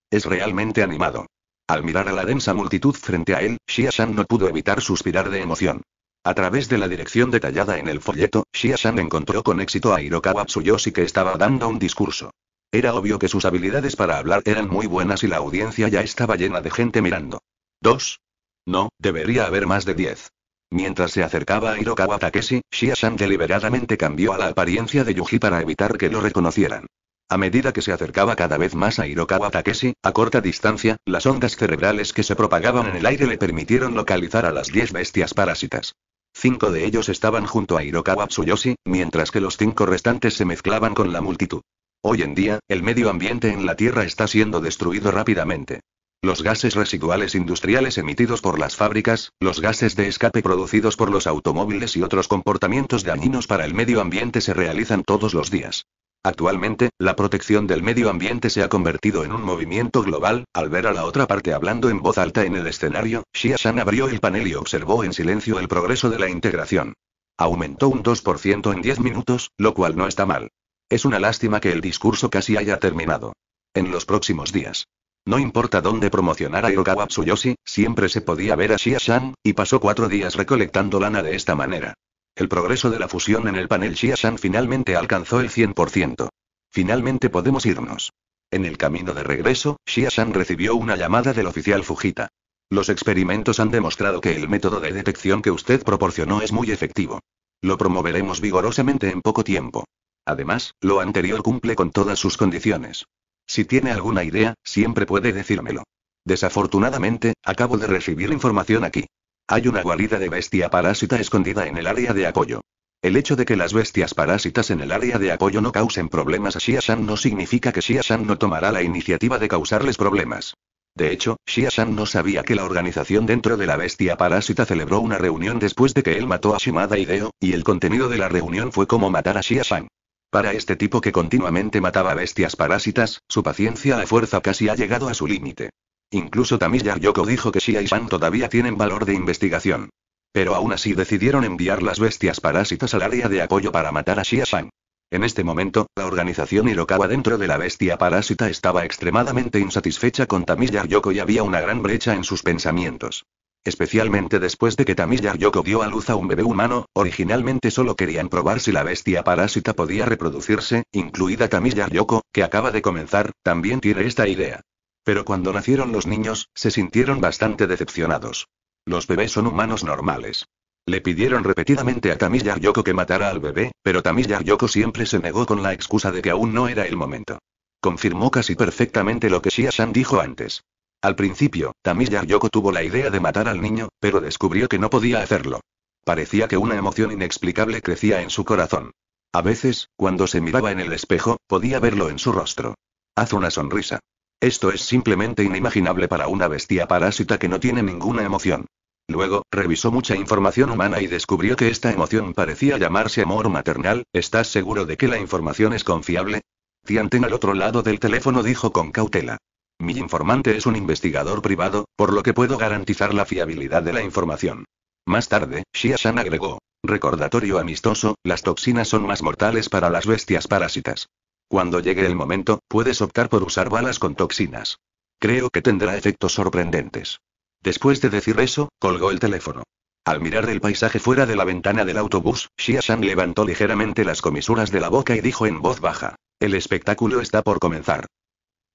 Es realmente animado. Al mirar a la densa multitud frente a él, Xia Shan no pudo evitar suspirar de emoción. A través de la dirección detallada en el folleto, Xia Shan encontró con éxito a Hirokawa Tsuyoshi que estaba dando un discurso. Era obvio que sus habilidades para hablar eran muy buenas y la audiencia ya estaba llena de gente mirando. ¿Dos? No, debería haber más de diez. Mientras se acercaba a Hirokawa Takeshi, Xia Shan deliberadamente cambió a la apariencia de Yuji para evitar que lo reconocieran. A medida que se acercaba cada vez más a Hirokawa Takeshi, a corta distancia, las ondas cerebrales que se propagaban en el aire le permitieron localizar a las diez bestias parásitas. Cinco de ellos estaban junto a Hirokawa Tsuyoshi, mientras que los cinco restantes se mezclaban con la multitud. Hoy en día, el medio ambiente en la Tierra está siendo destruido rápidamente. Los gases residuales industriales emitidos por las fábricas, los gases de escape producidos por los automóviles y otros comportamientos dañinos para el medio ambiente se realizan todos los días. Actualmente, la protección del medio ambiente se ha convertido en un movimiento global. Al ver a la otra parte hablando en voz alta en el escenario, Xia Shan abrió el panel y observó en silencio el progreso de la integración. Aumentó un dos por ciento en diez minutos, lo cual no está mal. Es una lástima que el discurso casi haya terminado. En los próximos días. No importa dónde promocionara Hirokawa Tsuyoshi, siempre se podía ver a Xia Shan, y pasó cuatro días recolectando lana de esta manera. El progreso de la fusión en el panel Xia Shan finalmente alcanzó el cien por ciento. Finalmente podemos irnos. En el camino de regreso, Xia Shan recibió una llamada del oficial Fujita. Los experimentos han demostrado que el método de detección que usted proporcionó es muy efectivo. Lo promoveremos vigorosamente en poco tiempo. Además, lo anterior cumple con todas sus condiciones. Si tiene alguna idea, siempre puede decírmelo. Desafortunadamente, acabo de recibir información aquí. Hay una guarida de bestia parásita escondida en el área de apoyo. El hecho de que las bestias parásitas en el área de apoyo no causen problemas a Xia Shan no significa que Xia Shan no tomará la iniciativa de causarles problemas. De hecho, Xia Shan no sabía que la organización dentro de la bestia parásita celebró una reunión después de que él mató a Shimada Hideo, y el contenido de la reunión fue cómo matar a Xia Shan. Para este tipo que continuamente mataba bestias parásitas, su paciencia a fuerza casi ha llegado a su límite. Incluso Tamiya Yoko dijo que Xia y Shan todavía tienen valor de investigación. Pero aún así decidieron enviar las bestias parásitas al área de apoyo para matar a Xia Shan. En este momento, la organización Hirokawa dentro de la bestia parásita estaba extremadamente insatisfecha con Tamiya Yoko y había una gran brecha en sus pensamientos. Especialmente después de que Tamiya Yoko dio a luz a un bebé humano, originalmente solo querían probar si la bestia parásita podía reproducirse, incluida Tamiya Yoko, que acaba de comenzar, también tiene esta idea. Pero cuando nacieron los niños, se sintieron bastante decepcionados. Los bebés son humanos normales. Le pidieron repetidamente a Tamiya Yoko que matara al bebé, pero Tamiya Yoko siempre se negó con la excusa de que aún no era el momento. Confirmó casi perfectamente lo que Xia Shan dijo antes. Al principio, Tamiya Yoko tuvo la idea de matar al niño, pero descubrió que no podía hacerlo. Parecía que una emoción inexplicable crecía en su corazón. A veces, cuando se miraba en el espejo, podía verlo en su rostro. Haz una sonrisa. Esto es simplemente inimaginable para una bestia parásita que no tiene ninguna emoción. Luego, revisó mucha información humana y descubrió que esta emoción parecía llamarse amor maternal. ¿Estás seguro de que la información es confiable? Tianten al otro lado del teléfono dijo con cautela. Mi informante es un investigador privado, por lo que puedo garantizar la fiabilidad de la información. Más tarde, Xia Shan agregó. Recordatorio amistoso, las toxinas son más mortales para las bestias parásitas. Cuando llegue el momento, puedes optar por usar balas con toxinas. Creo que tendrá efectos sorprendentes. Después de decir eso, colgó el teléfono. Al mirar el paisaje fuera de la ventana del autobús, Xia Shan levantó ligeramente las comisuras de la boca y dijo en voz baja. El espectáculo está por comenzar.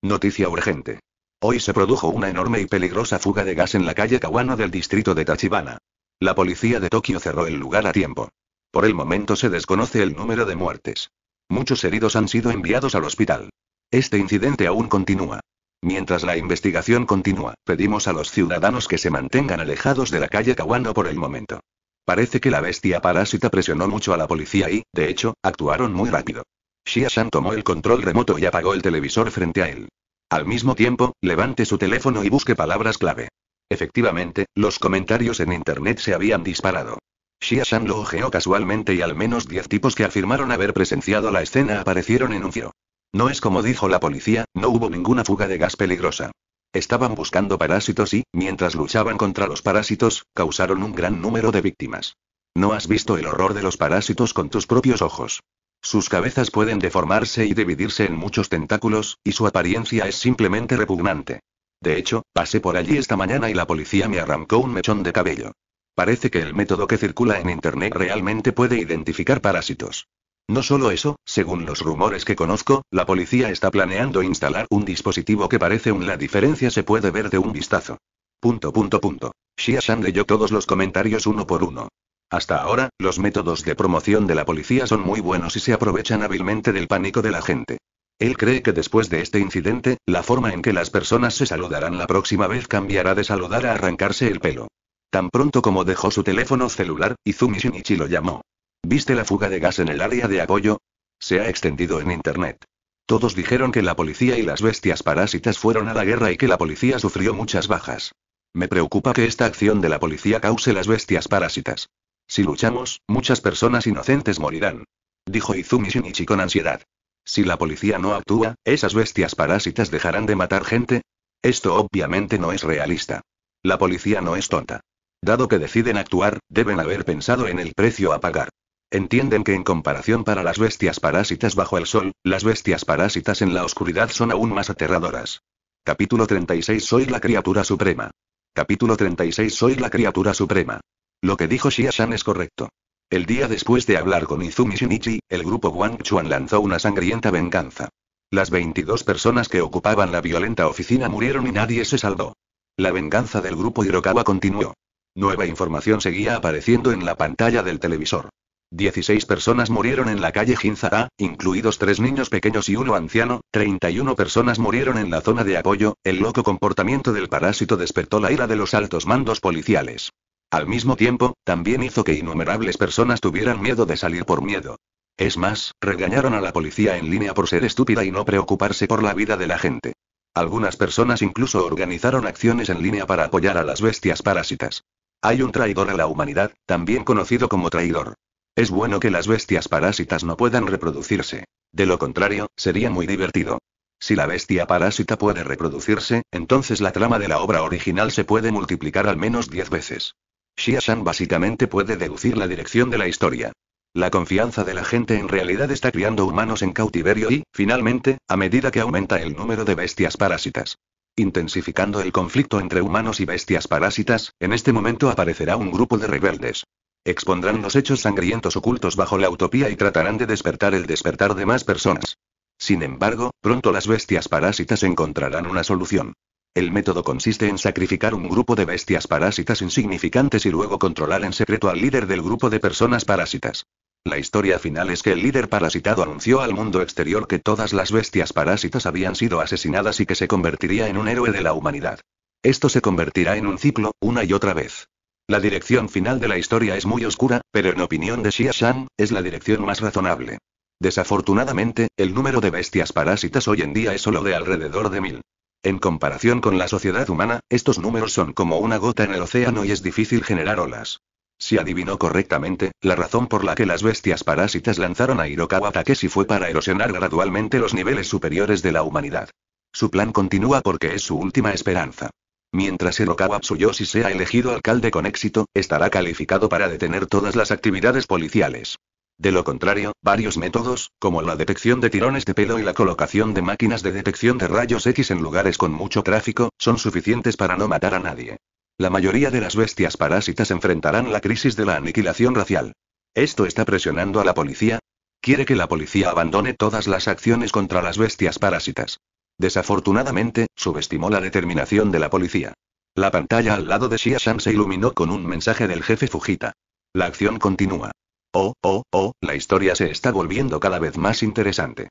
Noticia urgente. Hoy se produjo una enorme y peligrosa fuga de gas en la calle Kawano del distrito de Tachibana. La policía de Tokio cerró el lugar a tiempo. Por el momento se desconoce el número de muertes. Muchos heridos han sido enviados al hospital. Este incidente aún continúa. Mientras la investigación continúa, pedimos a los ciudadanos que se mantengan alejados de la calle Kawano por el momento. Parece que la bestia parásita presionó mucho a la policía y, de hecho, actuaron muy rápido. Xia Shan tomó el control remoto y apagó el televisor frente a él. Al mismo tiempo, levante su teléfono y busque palabras clave. Efectivamente, los comentarios en internet se habían disparado. Xia Shan lo ojeó casualmente y al menos diez tipos que afirmaron haber presenciado la escena aparecieron en un fio. No es como dijo la policía, no hubo ninguna fuga de gas peligrosa. Estaban buscando parásitos y, mientras luchaban contra los parásitos, causaron un gran número de víctimas. No has visto el horror de los parásitos con tus propios ojos. Sus cabezas pueden deformarse y dividirse en muchos tentáculos, y su apariencia es simplemente repugnante. De hecho, pasé por allí esta mañana y la policía me arrancó un mechón de cabello. Parece que el método que circula en internet realmente puede identificar parásitos. No solo eso, según los rumores que conozco, la policía está planeando instalar un dispositivo que parece un la diferencia se puede ver de un vistazo. Punto punto punto. Xia Shan leyó todos los comentarios uno por uno. Hasta ahora, los métodos de promoción de la policía son muy buenos y se aprovechan hábilmente del pánico de la gente. Él cree que después de este incidente, la forma en que las personas se saludarán la próxima vez cambiará de saludar a arrancarse el pelo. Tan pronto como dejó su teléfono celular, Izumi Shinichi lo llamó. ¿Viste la fuga de gas en el área de apoyo? Se ha extendido en internet. Todos dijeron que la policía y las bestias parásitas fueron a la guerra y que la policía sufrió muchas bajas. Me preocupa que esta acción de la policía cause las bestias parásitas. Si luchamos, muchas personas inocentes morirán. Dijo Izumi Shinichi con ansiedad. Si la policía no actúa, ¿esas bestias parásitas dejarán de matar gente? Esto obviamente no es realista. La policía no es tonta. Dado que deciden actuar, deben haber pensado en el precio a pagar. Entienden que en comparación para las bestias parásitas bajo el sol, las bestias parásitas en la oscuridad son aún más aterradoras. Capítulo treinta y seis Soy la criatura suprema. Capítulo treinta y seis Soy la criatura suprema. Lo que dijo Xia Shan es correcto. El día después de hablar con Izumi Shinichi, el grupo Wang Chuan lanzó una sangrienta venganza. Las veintidós personas que ocupaban la violenta oficina murieron y nadie se salvó. La venganza del grupo Hirokawa continuó. Nueva información seguía apareciendo en la pantalla del televisor. dieciséis personas murieron en la calle Ginzara, incluidos tres niños pequeños y uno anciano, treinta y una personas murieron en la zona de apoyo, el loco comportamiento del parásito despertó la ira de los altos mandos policiales. Al mismo tiempo, también hizo que innumerables personas tuvieran miedo de salir por miedo. Es más, regañaron a la policía en línea por ser estúpida y no preocuparse por la vida de la gente. Algunas personas incluso organizaron acciones en línea para apoyar a las bestias parásitas. Hay un traidor a la humanidad, también conocido como traidor. Es bueno que las bestias parásitas no puedan reproducirse. De lo contrario, sería muy divertido. Si la bestia parásita puede reproducirse, entonces la trama de la obra original se puede multiplicar al menos diez veces. Xia Shan básicamente puede deducir la dirección de la historia. La confianza de la gente en realidad está criando humanos en cautiverio y, finalmente, a medida que aumenta el número de bestias parásitas. Intensificando el conflicto entre humanos y bestias parásitas, en este momento aparecerá un grupo de rebeldes. Expondrán los hechos sangrientos ocultos bajo la utopía y tratarán de despertar el despertar de más personas. Sin embargo, pronto las bestias parásitas encontrarán una solución. El método consiste en sacrificar un grupo de bestias parásitas insignificantes y luego controlar en secreto al líder del grupo de personas parásitas. La historia final es que el líder parasitado anunció al mundo exterior que todas las bestias parásitas habían sido asesinadas y que se convertiría en un héroe de la humanidad. Esto se convertirá en un ciclo, una y otra vez. La dirección final de la historia es muy oscura, pero en opinión de Xia Shan, es la dirección más razonable. Desafortunadamente, el número de bestias parásitas hoy en día es solo de alrededor de mil. En comparación con la sociedad humana, estos números son como una gota en el océano y es difícil generar olas. Si adivinó correctamente, la razón por la que las bestias parásitas lanzaron a Hirokawa Takeshi fue para erosionar gradualmente los niveles superiores de la humanidad. Su plan continúa porque es su última esperanza. Mientras Hirokawa Tsuyoshi sea elegido alcalde con éxito, estará calificado para detener todas las actividades policiales. De lo contrario, varios métodos, como la detección de tirones de pelo y la colocación de máquinas de detección de rayos X en lugares con mucho tráfico, son suficientes para no matar a nadie. La mayoría de las bestias parásitas enfrentarán la crisis de la aniquilación racial. ¿Esto está presionando a la policía? Quiere que la policía abandone todas las acciones contra las bestias parásitas. Desafortunadamente, subestimó la determinación de la policía. La pantalla al lado de Xia Shan se iluminó con un mensaje del jefe Fujita. La acción continúa. Oh, oh, oh, la historia se está volviendo cada vez más interesante.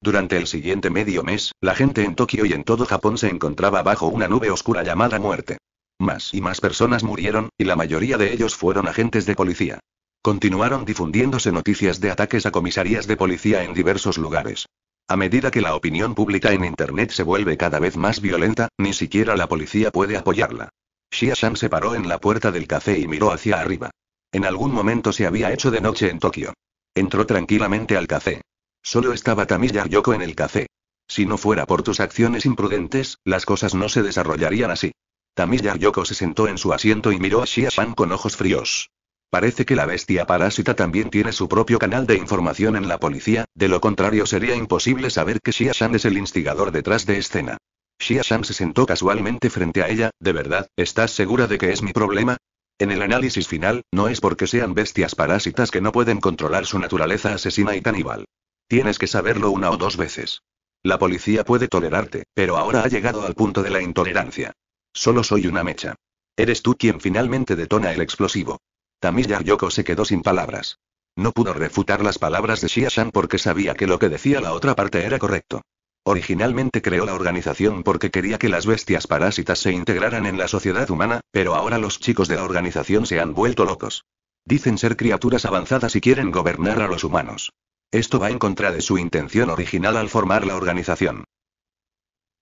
Durante el siguiente medio mes, la gente en Tokio y en todo Japón se encontraba bajo una nube oscura llamada muerte. Más y más personas murieron, y la mayoría de ellos fueron agentes de policía. Continuaron difundiéndose noticias de ataques a comisarías de policía en diversos lugares. A medida que la opinión pública en internet se vuelve cada vez más violenta, ni siquiera la policía puede apoyarla. Xia Shan se paró en la puerta del café y miró hacia arriba. En algún momento se había hecho de noche en Tokio. Entró tranquilamente al café. Solo estaba Tamiya Yoko en el café. Si no fuera por tus acciones imprudentes, las cosas no se desarrollarían así. Tamiya Yoko se sentó en su asiento y miró a Xia Shan con ojos fríos. Parece que la bestia parásita también tiene su propio canal de información en la policía, de lo contrario sería imposible saber que Xia Shan es el instigador detrás de escena. Xia Shan se sentó casualmente frente a ella. ¿De verdad, estás segura de que es mi problema? En el análisis final, no es porque sean bestias parásitas que no pueden controlar su naturaleza asesina y caníbal. Tienes que saberlo una o dos veces. La policía puede tolerarte, pero ahora ha llegado al punto de la intolerancia. Solo soy una mecha. Eres tú quien finalmente detona el explosivo. Tamiya Yoko se quedó sin palabras. No pudo refutar las palabras de Xia Shan porque sabía que lo que decía la otra parte era correcto. Originalmente creó la organización porque quería que las bestias parásitas se integraran en la sociedad humana, pero ahora los chicos de la organización se han vuelto locos. Dicen ser criaturas avanzadas y quieren gobernar a los humanos. Esto va en contra de su intención original al formar la organización.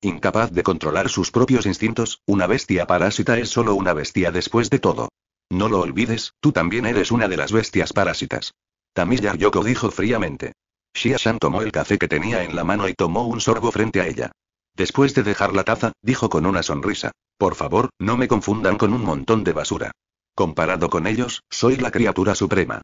Incapaz de controlar sus propios instintos, una bestia parásita es solo una bestia después de todo. No lo olvides, tú también eres una de las bestias parásitas. Tamiya Yoko dijo fríamente. Xia Shan tomó el café que tenía en la mano y tomó un sorbo frente a ella. Después de dejar la taza, dijo con una sonrisa. Por favor, no me confundan con un montón de basura. Comparado con ellos, soy la criatura suprema.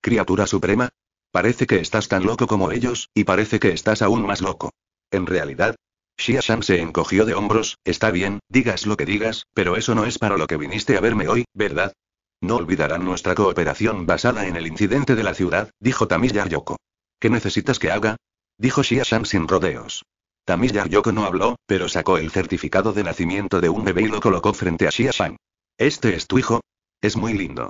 ¿Criatura suprema? Parece que estás tan loco como ellos, y parece que estás aún más loco. En realidad, Xia Shan se encogió de hombros. Está bien, digas lo que digas, pero eso no es para lo que viniste a verme hoy, ¿verdad? No olvidarán nuestra cooperación basada en el incidente de la ciudad, dijo Tamiya Yoko. ¿Qué necesitas que haga? Dijo Xia Shan sin rodeos. Tamiya Yoko no habló, pero sacó el certificado de nacimiento de un bebé y lo colocó frente a Xia Shan. ¿Este es tu hijo? Es muy lindo.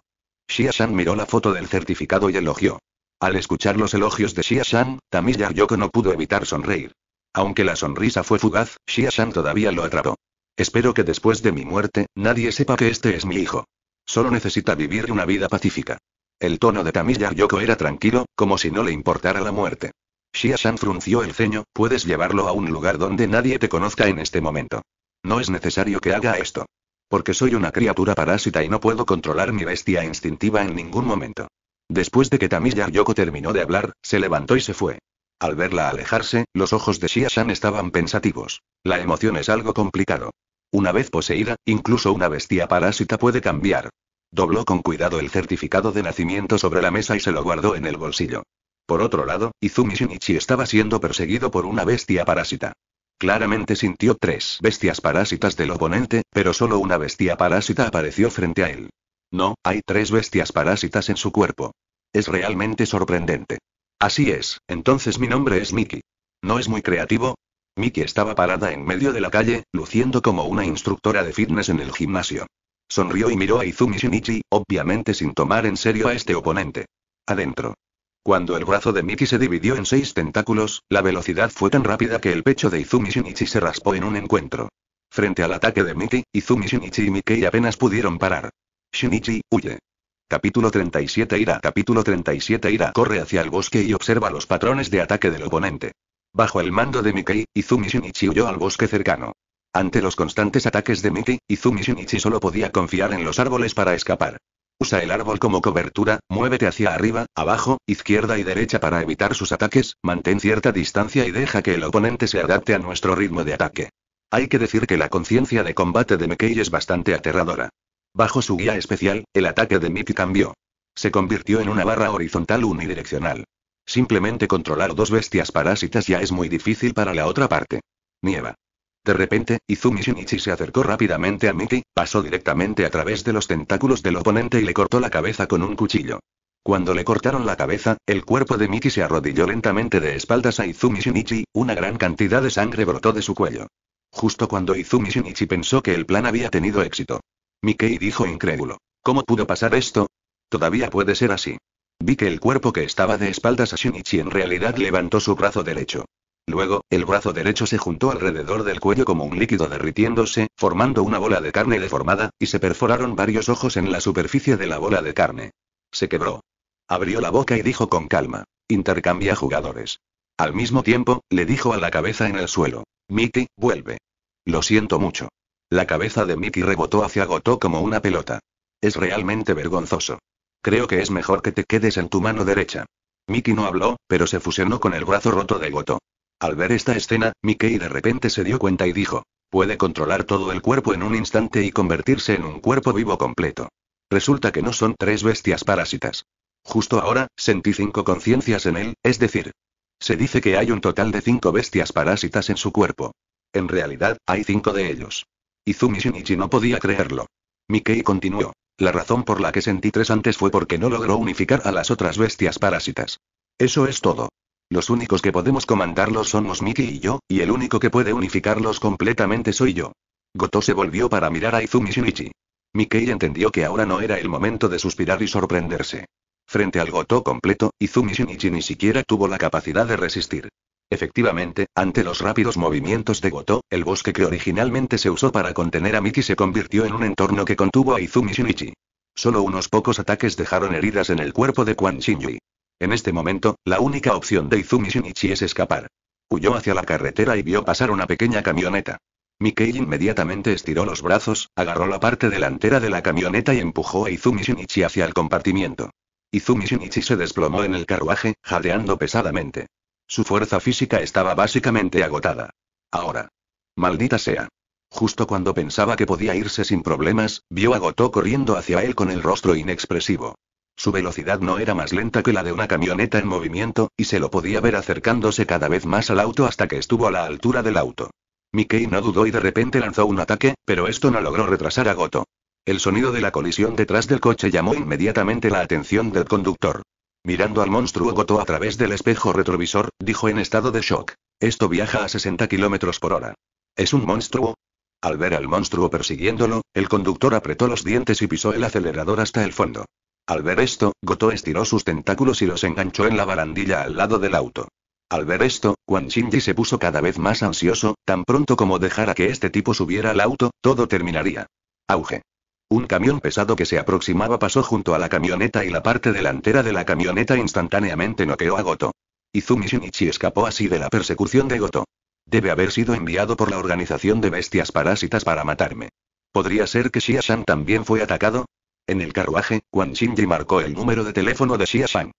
Xia Shan miró la foto del certificado y elogió. Al escuchar los elogios de Xia Shan, Tamiya Yoko no pudo evitar sonreír. Aunque la sonrisa fue fugaz, Xia Shan todavía lo atrapó. Espero que después de mi muerte, nadie sepa que este es mi hijo. Solo necesita vivir una vida pacífica. El tono de Tamiya Yoko era tranquilo, como si no le importara la muerte. Xia Shan frunció el ceño, puedes llevarlo a un lugar donde nadie te conozca en este momento. No es necesario que haga esto. Porque soy una criatura parásita y no puedo controlar mi bestia instintiva en ningún momento. Después de que Tamiya Yoko terminó de hablar, se levantó y se fue. Al verla alejarse, los ojos de Xia Shan estaban pensativos. La emoción es algo complicado. Una vez poseída, incluso una bestia parásita puede cambiar. Dobló con cuidado el certificado de nacimiento sobre la mesa y se lo guardó en el bolsillo. Por otro lado, Izumi Shinichi estaba siendo perseguido por una bestia parásita. Claramente sintió tres bestias parásitas del oponente, pero solo una bestia parásita apareció frente a él. No, hay tres bestias parásitas en su cuerpo. Es realmente sorprendente. Así es, entonces mi nombre es Miki. ¿No es muy creativo? Miki estaba parada en medio de la calle, luciendo como una instructora de fitness en el gimnasio. Sonrió y miró a Izumi Shinichi, obviamente sin tomar en serio a este oponente. Adentro. Cuando el brazo de Miki se dividió en seis tentáculos, la velocidad fue tan rápida que el pecho de Izumi Shinichi se raspó en un encuentro. Frente al ataque de Miki, Izumi Shinichi y Miki apenas pudieron parar. Shinichi, huye. Capítulo treinta y siete Ira. Capítulo treinta y siete Ira. Corre hacia el bosque y observa los patrones de ataque del oponente. Bajo el mando de Miki, Izumi Shinichi huyó al bosque cercano. Ante los constantes ataques de Miki, Izumi Shinichi solo podía confiar en los árboles para escapar. Usa el árbol como cobertura, muévete hacia arriba, abajo, izquierda y derecha para evitar sus ataques, mantén cierta distancia y deja que el oponente se adapte a nuestro ritmo de ataque. Hay que decir que la conciencia de combate de Miki es bastante aterradora. Bajo su guía especial, el ataque de Miki cambió. Se convirtió en una barra horizontal unidireccional. Simplemente controlar dos bestias parásitas ya es muy difícil para la otra parte. Nieva. De repente, Izumi Shinichi se acercó rápidamente a Miki, pasó directamente a través de los tentáculos del oponente y le cortó la cabeza con un cuchillo. Cuando le cortaron la cabeza, el cuerpo de Miki se arrodilló lentamente de espaldas a Izumi Shinichi, una gran cantidad de sangre brotó de su cuello. Justo cuando Izumi Shinichi pensó que el plan había tenido éxito. Miki dijo incrédulo. ¿Cómo pudo pasar esto? Todavía puede ser así. Vi que el cuerpo que estaba de espaldas a Shinichi en realidad levantó su brazo derecho. Luego, el brazo derecho se juntó alrededor del cuello como un líquido derritiéndose, formando una bola de carne deformada, y se perforaron varios ojos en la superficie de la bola de carne. Se quebró. Abrió la boca y dijo con calma. Intercambia jugadores. Al mismo tiempo, le dijo a la cabeza en el suelo. Miki, vuelve. Lo siento mucho. La cabeza de Miki rebotó hacia Goto como una pelota. Es realmente vergonzoso. Creo que es mejor que te quedes en tu mano derecha. Miki no habló, pero se fusionó con el brazo roto de Goto. Al ver esta escena, Miki de repente se dio cuenta y dijo, puede controlar todo el cuerpo en un instante y convertirse en un cuerpo vivo completo. Resulta que no son tres bestias parásitas. Justo ahora, sentí cinco conciencias en él, es decir, se dice que hay un total de cinco bestias parásitas en su cuerpo. En realidad, hay cinco de ellos. Izumi Shinichi no podía creerlo. Miki continuó. La razón por la que sentí tres antes fue porque no logró unificar a las otras bestias parásitas. Eso es todo. Los únicos que podemos comandarlos somos Miki y yo, y el único que puede unificarlos completamente soy yo. Goto se volvió para mirar a Izumi Shinichi. Mikey entendió que ahora no era el momento de suspirar y sorprenderse. Frente al Goto completo, Izumi Shinichi ni siquiera tuvo la capacidad de resistir. Efectivamente, ante los rápidos movimientos de Goto, el bosque que originalmente se usó para contener a Miki se convirtió en un entorno que contuvo a Izumi Shinichi. Solo unos pocos ataques dejaron heridas en el cuerpo de Quan Chinyui. En este momento, la única opción de Izumi Shinichi es escapar. Huyó hacia la carretera y vio pasar una pequeña camioneta. Mikey inmediatamente estiró los brazos, agarró la parte delantera de la camioneta y empujó a Izumi Shinichi hacia el compartimiento. Izumi Shinichi se desplomó en el carruaje, jadeando pesadamente. Su fuerza física estaba básicamente agotada. Ahora. Maldita sea. Justo cuando pensaba que podía irse sin problemas, vio a Goto corriendo hacia él con el rostro inexpresivo. Su velocidad no era más lenta que la de una camioneta en movimiento, y se lo podía ver acercándose cada vez más al auto hasta que estuvo a la altura del auto. Mikey no dudó y de repente lanzó un ataque, pero esto no logró retrasar a Goto. El sonido de la colisión detrás del coche llamó inmediatamente la atención del conductor. Mirando al monstruo Goto a través del espejo retrovisor, dijo en estado de shock. Esto viaja a sesenta kilómetros por hora. ¿Es un monstruo? Al ver al monstruo persiguiéndolo, el conductor apretó los dientes y pisó el acelerador hasta el fondo. Al ver esto, Goto estiró sus tentáculos y los enganchó en la barandilla al lado del auto. Al ver esto, Quan Chinyui se puso cada vez más ansioso, tan pronto como dejara que este tipo subiera al auto, todo terminaría. Auge. Un camión pesado que se aproximaba pasó junto a la camioneta y la parte delantera de la camioneta instantáneamente noqueó a Goto. Izumi Shinichi escapó así de la persecución de Goto. Debe haber sido enviado por la organización de bestias parásitas para matarme. ¿Podría ser que Xia Shan también fue atacado? En el carruaje, Quan Chinyui marcó el número de teléfono de Xia Shan.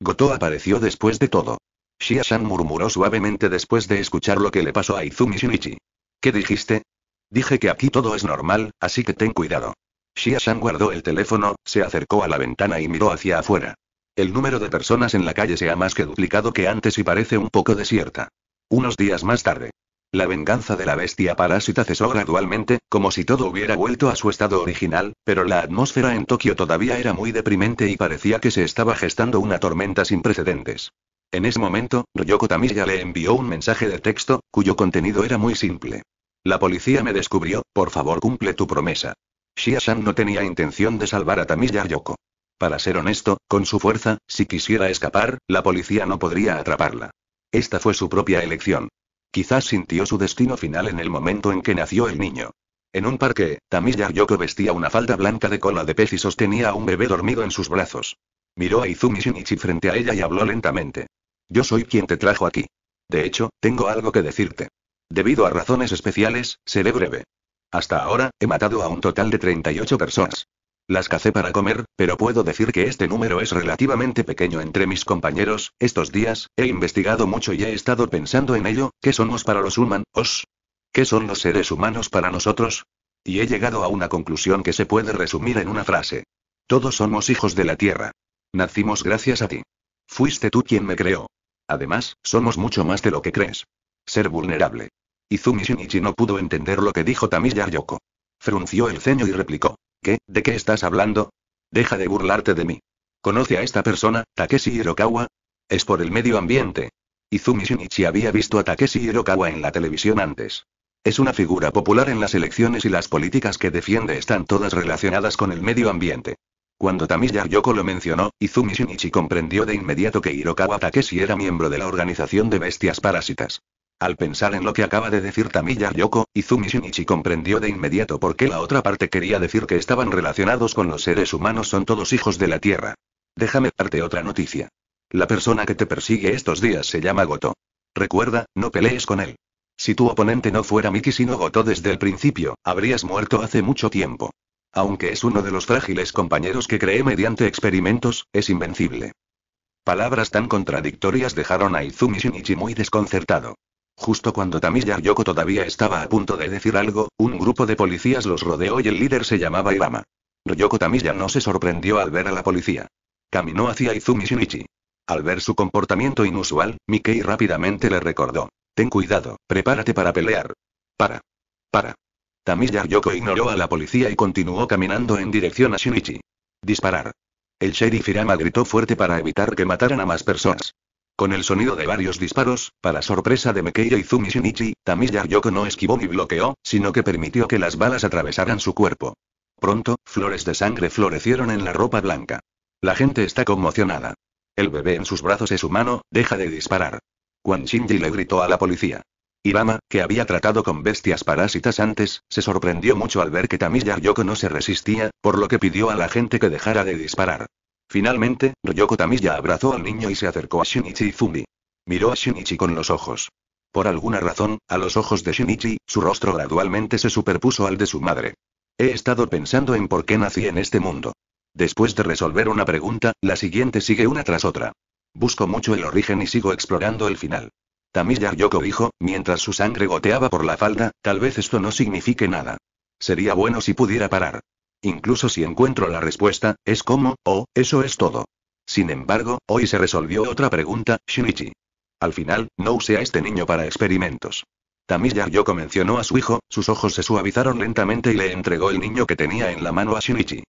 Goto apareció después de todo. Xia Shan murmuró suavemente después de escuchar lo que le pasó a Izumi Shinichi. ¿Qué dijiste? Dije que aquí todo es normal, así que ten cuidado. Xia Shan guardó el teléfono, se acercó a la ventana y miró hacia afuera. El número de personas en la calle se ha más que duplicado que antes y parece un poco desierta. Unos días más tarde. La venganza de la bestia parásita cesó gradualmente, como si todo hubiera vuelto a su estado original, pero la atmósfera en Tokio todavía era muy deprimente y parecía que se estaba gestando una tormenta sin precedentes. En ese momento, Ryoko Tamiya le envió un mensaje de texto, cuyo contenido era muy simple. La policía me descubrió, por favor cumple tu promesa. Xia Shan no tenía intención de salvar a Tamiya Yoko. Para ser honesto, con su fuerza, si quisiera escapar, la policía no podría atraparla. Esta fue su propia elección. Quizás sintió su destino final en el momento en que nació el niño. En un parque, Tamiya Yoko vestía una falda blanca de cola de pez y sostenía a un bebé dormido en sus brazos. Miró a Izumi Shinichi frente a ella y habló lentamente. Yo soy quien te trajo aquí. De hecho, tengo algo que decirte. Debido a razones especiales, seré breve. Hasta ahora, he matado a un total de treinta y ocho personas. Las cacé para comer, pero puedo decir que este número es relativamente pequeño entre mis compañeros. Estos días, he investigado mucho y he estado pensando en ello. ¿Qué somos para los humanos? ¿Qué son los seres humanos para nosotros? Y he llegado a una conclusión que se puede resumir en una frase. Todos somos hijos de la tierra. Nacimos gracias a ti. Fuiste tú quien me creó. Además, somos mucho más de lo que crees. Ser vulnerable. Izumi Shinichi no pudo entender lo que dijo Tamiya Yoko. Frunció el ceño y replicó. ¿Qué? ¿De qué estás hablando? Deja de burlarte de mí. ¿Conoce a esta persona, Takeshi Hirokawa? Es por el medio ambiente. Izumi Shinichi había visto a Takeshi Hirokawa en la televisión antes. Es una figura popular en las elecciones y las políticas que defiende están todas relacionadas con el medio ambiente. Cuando Tamiya Yoko lo mencionó, Izumi Shinichi comprendió de inmediato que Hirokawa Takeshi era miembro de la organización de bestias parásitas. Al pensar en lo que acaba de decir Tamiya Yoko, Izumi Shinichi comprendió de inmediato por qué la otra parte quería decir que estaban relacionados con los seres humanos son todos hijos de la tierra. Déjame darte otra noticia. La persona que te persigue estos días se llama Goto. Recuerda, no pelees con él. Si tu oponente no fuera Miki sino Goto desde el principio, habrías muerto hace mucho tiempo. Aunque es uno de los frágiles compañeros que cree mediante experimentos, es invencible. Palabras tan contradictorias dejaron a Izumi Shinichi muy desconcertado. Justo cuando Tamiya Yoko todavía estaba a punto de decir algo, un grupo de policías los rodeó y el líder se llamaba Irama. Ryoko Tamiya no se sorprendió al ver a la policía. Caminó hacia Izumi Shinichi. Al ver su comportamiento inusual, Mikey rápidamente le recordó. Ten cuidado, prepárate para pelear. Para. Para. Tamiya Yoko ignoró a la policía y continuó caminando en dirección a Shinichi. Disparar. El sheriff Irama gritó fuerte para evitar que mataran a más personas. Con el sonido de varios disparos, para sorpresa de Mikey e Izumi Shinichi, Tamiya Yoko no esquivó ni bloqueó, sino que permitió que las balas atravesaran su cuerpo. Pronto, flores de sangre florecieron en la ropa blanca. La gente está conmocionada. El bebé en sus brazos es humano, deja de disparar. Quan Shinji le gritó a la policía. Irama, que había tratado con bestias parásitas antes, se sorprendió mucho al ver que Tamiya Ryoko no se resistía, por lo que pidió a la gente que dejara de disparar. Finalmente, Ryoko Tamiya abrazó al niño y se acercó a Shinichi Izumi. Miró a Shinichi con los ojos. Por alguna razón, a los ojos de Shinichi, su rostro gradualmente se superpuso al de su madre. He estado pensando en por qué nací en este mundo. Después de resolver una pregunta, la siguiente sigue una tras otra. Busco mucho el origen y sigo explorando el final. Tamiya Ryoko dijo, mientras su sangre goteaba por la falda, tal vez esto no signifique nada. Sería bueno si pudiera parar. Incluso si encuentro la respuesta, es como, oh, eso es todo. Sin embargo, hoy se resolvió otra pregunta, Shinichi. Al final, no usé a este niño para experimentos. Tamiya Ryoko mencionó a su hijo, sus ojos se suavizaron lentamente y le entregó el niño que tenía en la mano a Shinichi.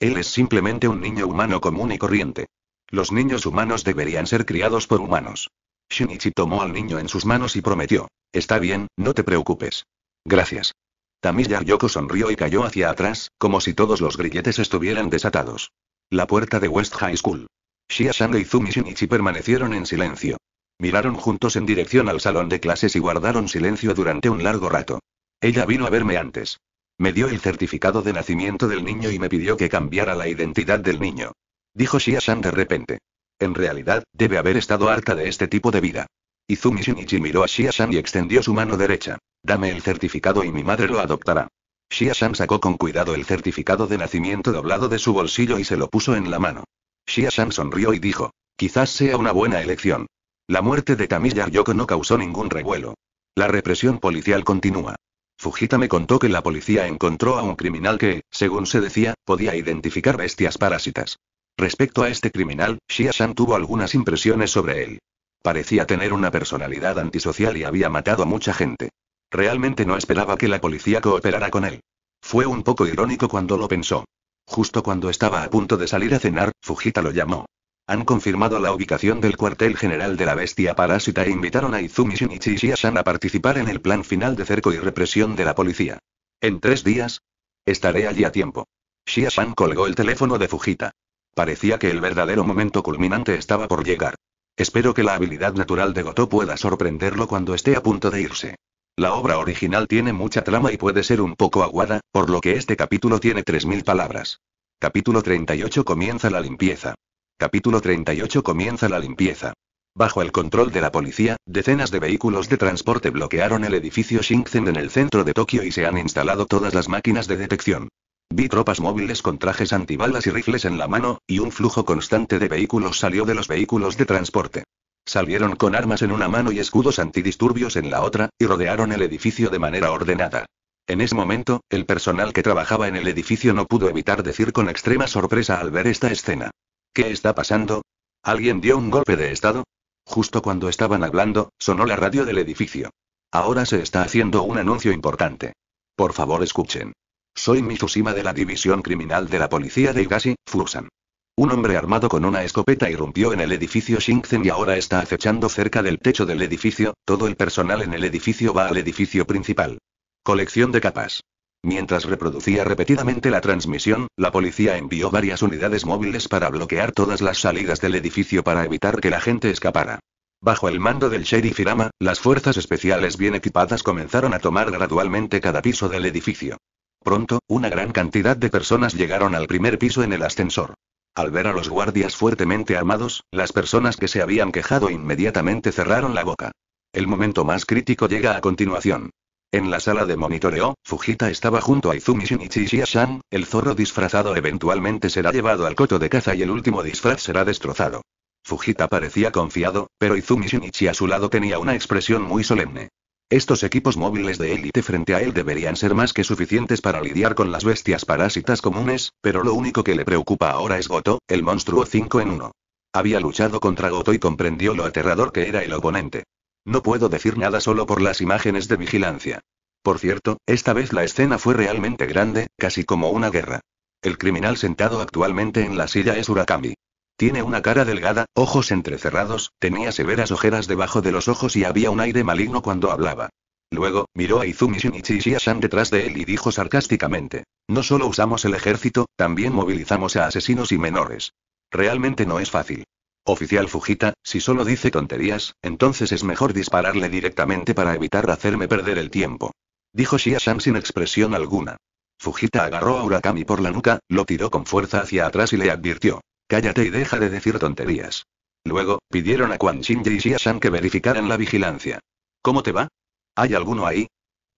Él es simplemente un niño humano común y corriente. Los niños humanos deberían ser criados por humanos. Shinichi tomó al niño en sus manos y prometió. Está bien, no te preocupes. Gracias. Tamiya Ryoko sonrió y cayó hacia atrás, como si todos los grilletes estuvieran desatados. La puerta de West High School. Xia Shan e Izumi Shinichi permanecieron en silencio. Miraron juntos en dirección al salón de clases y guardaron silencio durante un largo rato. Ella vino a verme antes. Me dio el certificado de nacimiento del niño y me pidió que cambiara la identidad del niño. Dijo Xia Shan de repente. En realidad, debe haber estado harta de este tipo de vida. Izumi Shinichi miró a Xia Shan y extendió su mano derecha. Dame el certificado y mi madre lo adoptará. Xia Shan sacó con cuidado el certificado de nacimiento doblado de su bolsillo y se lo puso en la mano. Xia Shan sonrió y dijo, quizás sea una buena elección. La muerte de Tamiya Ryoko no causó ningún revuelo. La represión policial continúa. Fujita me contó que la policía encontró a un criminal que, según se decía, podía identificar bestias parásitas. Respecto a este criminal, Xia Shan tuvo algunas impresiones sobre él. Parecía tener una personalidad antisocial y había matado a mucha gente. Realmente no esperaba que la policía cooperara con él. Fue un poco irónico cuando lo pensó. Justo cuando estaba a punto de salir a cenar, Fujita lo llamó. Han confirmado la ubicación del cuartel general de la bestia parásita e invitaron a Izumi Shinichi y Xia Shan a participar en el plan final de cerco y represión de la policía. En tres días, estaré allí a tiempo. Xia Shan colgó el teléfono de Fujita. Parecía que el verdadero momento culminante estaba por llegar. Espero que la habilidad natural de Goto pueda sorprenderlo cuando esté a punto de irse. La obra original tiene mucha trama y puede ser un poco aguada, por lo que este capítulo tiene tres mil palabras. Capítulo treinta y ocho comienza la limpieza. Capítulo treinta y ocho comienza la limpieza. Bajo el control de la policía, decenas de vehículos de transporte bloquearon el edificio Shinkansen en el centro de Tokio y se han instalado todas las máquinas de detección. Vi tropas móviles con trajes antibalas y rifles en la mano, y un flujo constante de vehículos salió de los vehículos de transporte. Salieron con armas en una mano y escudos antidisturbios en la otra, y rodearon el edificio de manera ordenada. En ese momento, el personal que trabajaba en el edificio no pudo evitar decir con extrema sorpresa al ver esta escena. ¿Qué está pasando? ¿Alguien dio un golpe de estado? Justo cuando estaban hablando, sonó la radio del edificio. Ahora se está haciendo un anuncio importante. Por favor escuchen. Soy Mitsushima de la División Criminal de la Policía de Higashi, Fusan. Un hombre armado con una escopeta irrumpió en el edificio Shinkansen y ahora está acechando cerca del techo del edificio, todo el personal en el edificio va al edificio principal. Colección de capas. Mientras reproducía repetidamente la transmisión, la policía envió varias unidades móviles para bloquear todas las salidas del edificio para evitar que la gente escapara. Bajo el mando del sheriff Irama, las fuerzas especiales bien equipadas comenzaron a tomar gradualmente cada piso del edificio. Pronto, una gran cantidad de personas llegaron al primer piso en el ascensor. Al ver a los guardias fuertemente armados, las personas que se habían quejado inmediatamente cerraron la boca. El momento más crítico llega a continuación. En la sala de monitoreo, Fujita estaba junto a Izumi Shinichi y Xia Shan, el zorro disfrazado eventualmente será llevado al coto de caza y el último disfraz será destrozado. Fujita parecía confiado, pero Izumi Shinichi a su lado tenía una expresión muy solemne. Estos equipos móviles de élite frente a él deberían ser más que suficientes para lidiar con las bestias parásitas comunes, pero lo único que le preocupa ahora es Goto, el monstruo cinco en uno. Había luchado contra Goto y comprendió lo aterrador que era el oponente. No puedo decir nada solo por las imágenes de vigilancia. Por cierto, esta vez la escena fue realmente grande, casi como una guerra. El criminal sentado actualmente en la silla es Urakami. Tiene una cara delgada, ojos entrecerrados, tenía severas ojeras debajo de los ojos y había un aire maligno cuando hablaba. Luego, miró a Izumi Shinichi y Xia Shan detrás de él y dijo sarcásticamente. No solo usamos el ejército, también movilizamos a asesinos y menores. Realmente no es fácil. Oficial Fujita, si solo dice tonterías, entonces es mejor dispararle directamente para evitar hacerme perder el tiempo. Dijo Xia Shan sin expresión alguna. Fujita agarró a Urakami por la nuca, lo tiró con fuerza hacia atrás y le advirtió. Cállate y deja de decir tonterías. Luego, pidieron a Quan Shinji y Xia Shan que verificaran la vigilancia. ¿Cómo te va? ¿Hay alguno ahí?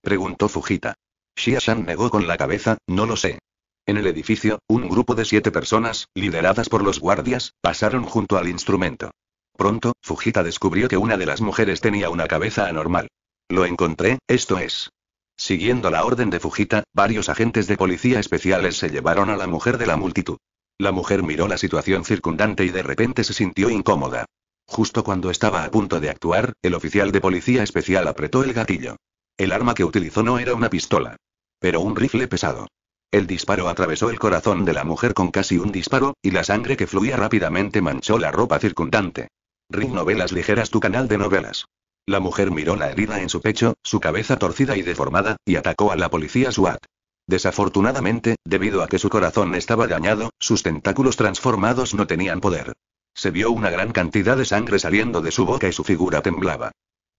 Preguntó Fujita. Xia Shan negó con la cabeza, no lo sé. En el edificio, un grupo de siete personas, lideradas por los guardias, pasaron junto al instrumento. Pronto, Fujita descubrió que una de las mujeres tenía una cabeza anormal. Lo encontré, esto es. Siguiendo la orden de Fujita, varios agentes de policía especiales se llevaron a la mujer de la multitud. La mujer miró la situación circundante y de repente se sintió incómoda. Justo cuando estaba a punto de actuar, el oficial de policía especial apretó el gatillo. El arma que utilizó no era una pistola, pero un rifle pesado. El disparo atravesó el corazón de la mujer con casi un disparo, y la sangre que fluía rápidamente manchó la ropa circundante. Rick Novelas Ligeras, tu canal de novelas. La mujer miró la herida en su pecho, su cabeza torcida y deformada, y atacó a la policía SWAT. Desafortunadamente, debido a que su corazón estaba dañado, sus tentáculos transformados no tenían poder. Se vio una gran cantidad de sangre saliendo de su boca y su figura temblaba.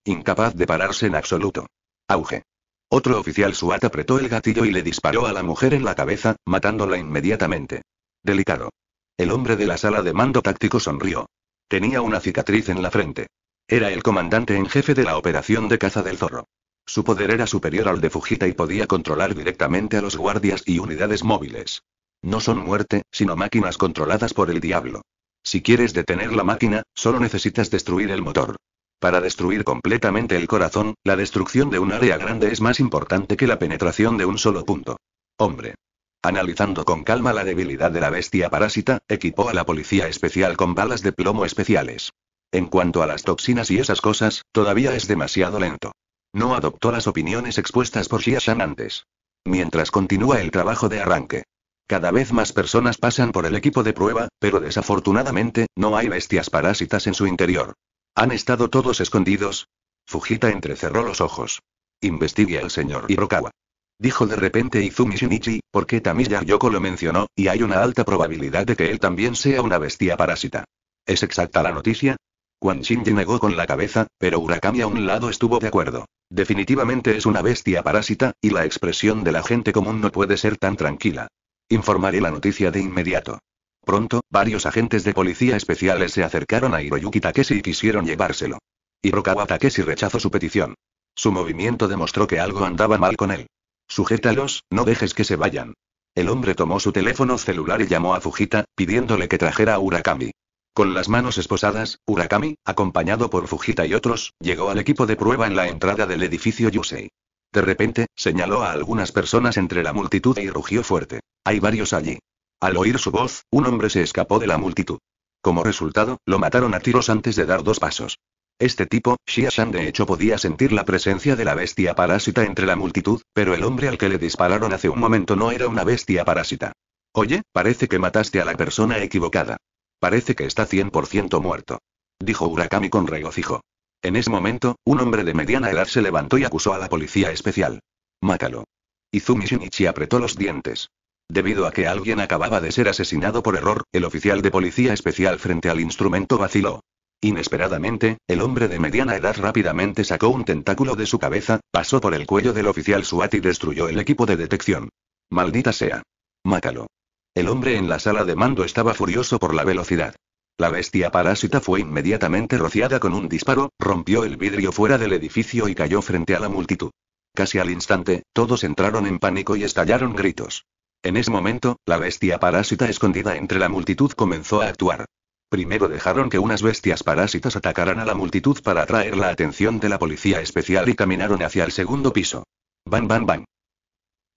Incapaz de pararse en absoluto. Auge. Otro oficial SWAT apretó el gatillo y le disparó a la mujer en la cabeza, matándola inmediatamente. Delicado. El hombre de la sala de mando táctico sonrió. Tenía una cicatriz en la frente. Era el comandante en jefe de la operación de caza del zorro. Su poder era superior al de Fujita y podía controlar directamente a los guardias y unidades móviles. No son muerte, sino máquinas controladas por el diablo. Si quieres detener la máquina, solo necesitas destruir el motor. Para destruir completamente el corazón, la destrucción de un área grande es más importante que la penetración de un solo punto. Hombre. Analizando con calma la debilidad de la bestia parásita, equipó a la policía especial con balas de plomo especiales. En cuanto a las toxinas y esas cosas, todavía es demasiado lento. No adoptó las opiniones expuestas por Xia Shan antes. Mientras continúa el trabajo de arranque. Cada vez más personas pasan por el equipo de prueba, pero desafortunadamente, no hay bestias parásitas en su interior. ¿Han estado todos escondidos? Fujita entrecerró los ojos. Investigue al señor Hirokawa. Dijo de repente Izumi Shinichi, porque Tamiya Yoko lo mencionó, y hay una alta probabilidad de que él también sea una bestia parásita. ¿Es exacta la noticia? Quan Shinji negó con la cabeza, pero Urakami a un lado estuvo de acuerdo. Definitivamente es una bestia parásita, y la expresión de la gente común no puede ser tan tranquila. Informaré la noticia de inmediato. Pronto, varios agentes de policía especiales se acercaron a Hiroyuki Takeshi y quisieron llevárselo. Hirokawa Takeshi rechazó su petición. Su movimiento demostró que algo andaba mal con él. Sujétalos, no dejes que se vayan. El hombre tomó su teléfono celular y llamó a Fujita, pidiéndole que trajera a Urakami. Con las manos esposadas, Urakami, acompañado por Fujita y otros, llegó al equipo de prueba en la entrada del edificio Yusei. De repente, señaló a algunas personas entre la multitud y rugió fuerte. Hay varios allí. Al oír su voz, un hombre se escapó de la multitud. Como resultado, lo mataron a tiros antes de dar dos pasos. Este tipo, Xia Shan de hecho podía sentir la presencia de la bestia parásita entre la multitud, pero el hombre al que le dispararon hace un momento no era una bestia parásita. Oye, parece que mataste a la persona equivocada. Parece que está cien por ciento muerto. Dijo Urakami con regocijo. En ese momento, un hombre de mediana edad se levantó y acusó a la policía especial. Mátalo. Izumi Shinichi apretó los dientes. Debido a que alguien acababa de ser asesinado por error, el oficial de policía especial frente al instrumento vaciló. Inesperadamente, el hombre de mediana edad rápidamente sacó un tentáculo de su cabeza, pasó por el cuello del oficial SWAT y destruyó el equipo de detección. Maldita sea. Mátalo. El hombre en la sala de mando estaba furioso por la velocidad. La bestia parásita fue inmediatamente rociada con un disparo, rompió el vidrio fuera del edificio y cayó frente a la multitud. Casi al instante, todos entraron en pánico y estallaron gritos. En ese momento, la bestia parásita escondida entre la multitud comenzó a actuar. Primero dejaron que unas bestias parásitas atacaran a la multitud para atraer la atención de la policía especial y caminaron hacia el segundo piso. Bang, bang, bang.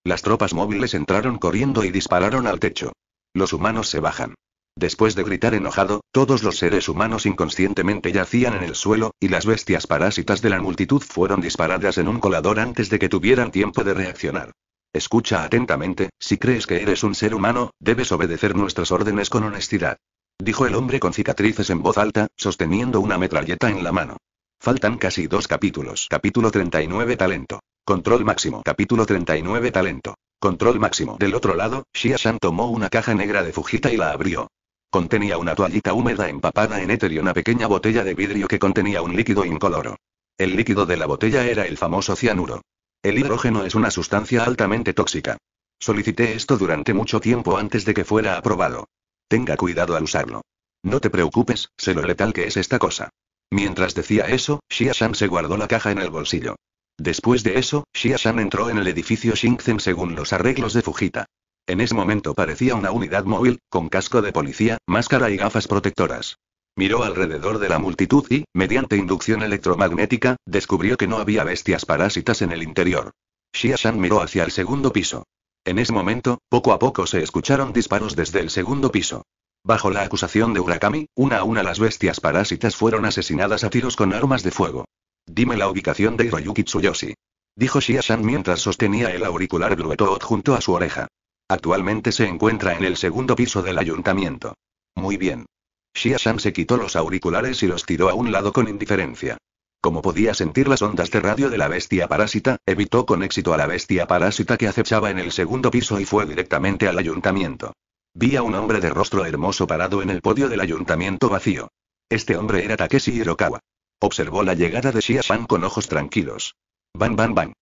Las tropas móviles entraron corriendo y dispararon al techo. Los humanos se bajan. Después de gritar enojado, todos los seres humanos inconscientemente yacían en el suelo, y las bestias parásitas de la multitud fueron disparadas en un colador antes de que tuvieran tiempo de reaccionar. Escucha atentamente, si crees que eres un ser humano, debes obedecer nuestras órdenes con honestidad. Dijo el hombre con cicatrices en voz alta, sosteniendo una metralleta en la mano. Faltan casi dos capítulos. Capítulo treinta y nueve Talento. Control máximo. Capítulo treinta y nueve Talento. Control máximo. Del otro lado, Xia Shan tomó una caja negra de Fujita y la abrió. Contenía una toallita húmeda empapada en éter y una pequeña botella de vidrio que contenía un líquido incoloro. El líquido de la botella era el famoso cianuro. El hidrógeno es una sustancia altamente tóxica. Solicité esto durante mucho tiempo antes de que fuera aprobado. Tenga cuidado al usarlo. No te preocupes, sé lo letal que es esta cosa. Mientras decía eso, Xia Shan se guardó la caja en el bolsillo. Después de eso, Xia Shan entró en el edificio Shinkansen según los arreglos de Fujita. En ese momento parecía una unidad móvil, con casco de policía, máscara y gafas protectoras. Miró alrededor de la multitud y, mediante inducción electromagnética, descubrió que no había bestias parásitas en el interior. Xia Shan miró hacia el segundo piso. En ese momento, poco a poco se escucharon disparos desde el segundo piso. Bajo la acusación de Urakami, una a una las bestias parásitas fueron asesinadas a tiros con armas de fuego. Dime la ubicación de Hiroyuki Tsuyoshi, dijo Xia Shan mientras sostenía el auricular Bluetooth junto a su oreja. Actualmente se encuentra en el segundo piso del ayuntamiento. Muy bien. Xia Shan se quitó los auriculares y los tiró a un lado con indiferencia. Como podía sentir las ondas de radio de la bestia parásita, evitó con éxito a la bestia parásita que acechaba en el segundo piso y fue directamente al ayuntamiento. Vi a un hombre de rostro hermoso parado en el podio del ayuntamiento vacío. Este hombre era Takeshi Hirokawa. Observó la llegada de Xia Shan con ojos tranquilos. Bam bam bam.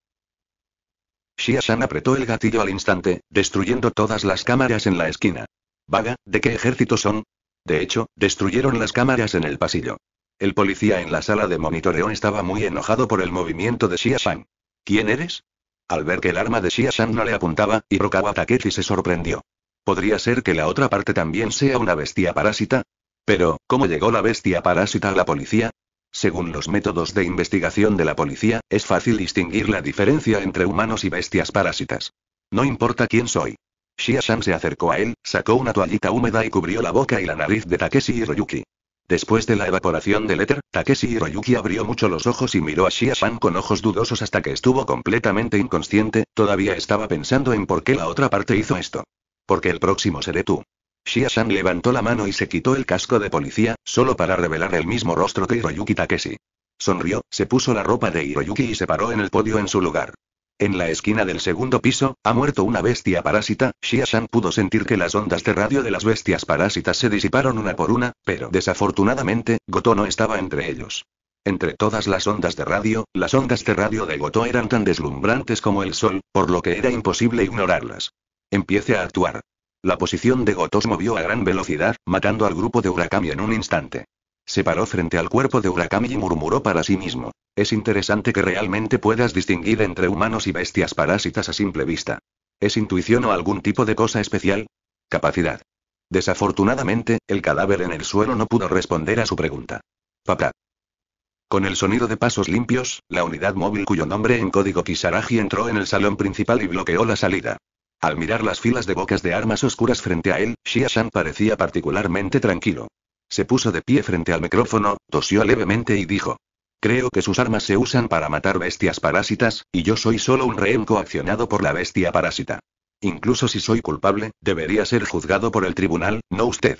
Xia Shan apretó el gatillo al instante, destruyendo todas las cámaras en la esquina. Vaga, ¿de qué ejército son? De hecho, destruyeron las cámaras en el pasillo. El policía en la sala de monitoreo estaba muy enojado por el movimiento de Xia Shan. ¿Quién eres? Al ver que el arma de Xia Shan no le apuntaba, Hirokawa Takeshi se sorprendió. ¿Podría ser que la otra parte también sea una bestia parásita? Pero, ¿cómo llegó la bestia parásita a la policía? Según los métodos de investigación de la policía, es fácil distinguir la diferencia entre humanos y bestias parásitas. No importa quién soy. Xia Shan se acercó a él, sacó una toallita húmeda y cubrió la boca y la nariz de Takeshi Hiroyuki. Después de la evaporación del éter, Takeshi Hiroyuki abrió mucho los ojos y miró a Xia Shan con ojos dudosos hasta que estuvo completamente inconsciente, todavía estaba pensando en por qué la otra parte hizo esto. Porque el próximo seré tú. Xia Shan levantó la mano y se quitó el casco de policía, solo para revelar el mismo rostro que Hiroyuki Takeshi. Sonrió, se puso la ropa de Hiroyuki y se paró en el podio en su lugar. En la esquina del segundo piso, ha muerto una bestia parásita. Xia Shan pudo sentir que las ondas de radio de las bestias parásitas se disiparon una por una, pero desafortunadamente, Goto no estaba entre ellos. Entre todas las ondas de radio, las ondas de radio de Goto eran tan deslumbrantes como el sol, por lo que era imposible ignorarlas. Empiece a actuar. La posición de Goto se movió a gran velocidad, matando al grupo de Urakami en un instante. Se paró frente al cuerpo de Urakami y murmuró para sí mismo. Es interesante que realmente puedas distinguir entre humanos y bestias parásitas a simple vista. ¿Es intuición o algún tipo de cosa especial? Capacidad. Desafortunadamente, el cadáver en el suelo no pudo responder a su pregunta. Papá. Con el sonido de pasos limpios, la unidad móvil cuyo nombre en código Kisaragi entró en el salón principal y bloqueó la salida. Al mirar las filas de bocas de armas oscuras frente a él, Xia Shan parecía particularmente tranquilo. Se puso de pie frente al micrófono, tosió levemente y dijo. Creo que sus armas se usan para matar bestias parásitas, y yo soy solo un rehén coaccionado por la bestia parásita. Incluso si soy culpable, debería ser juzgado por el tribunal, no usted.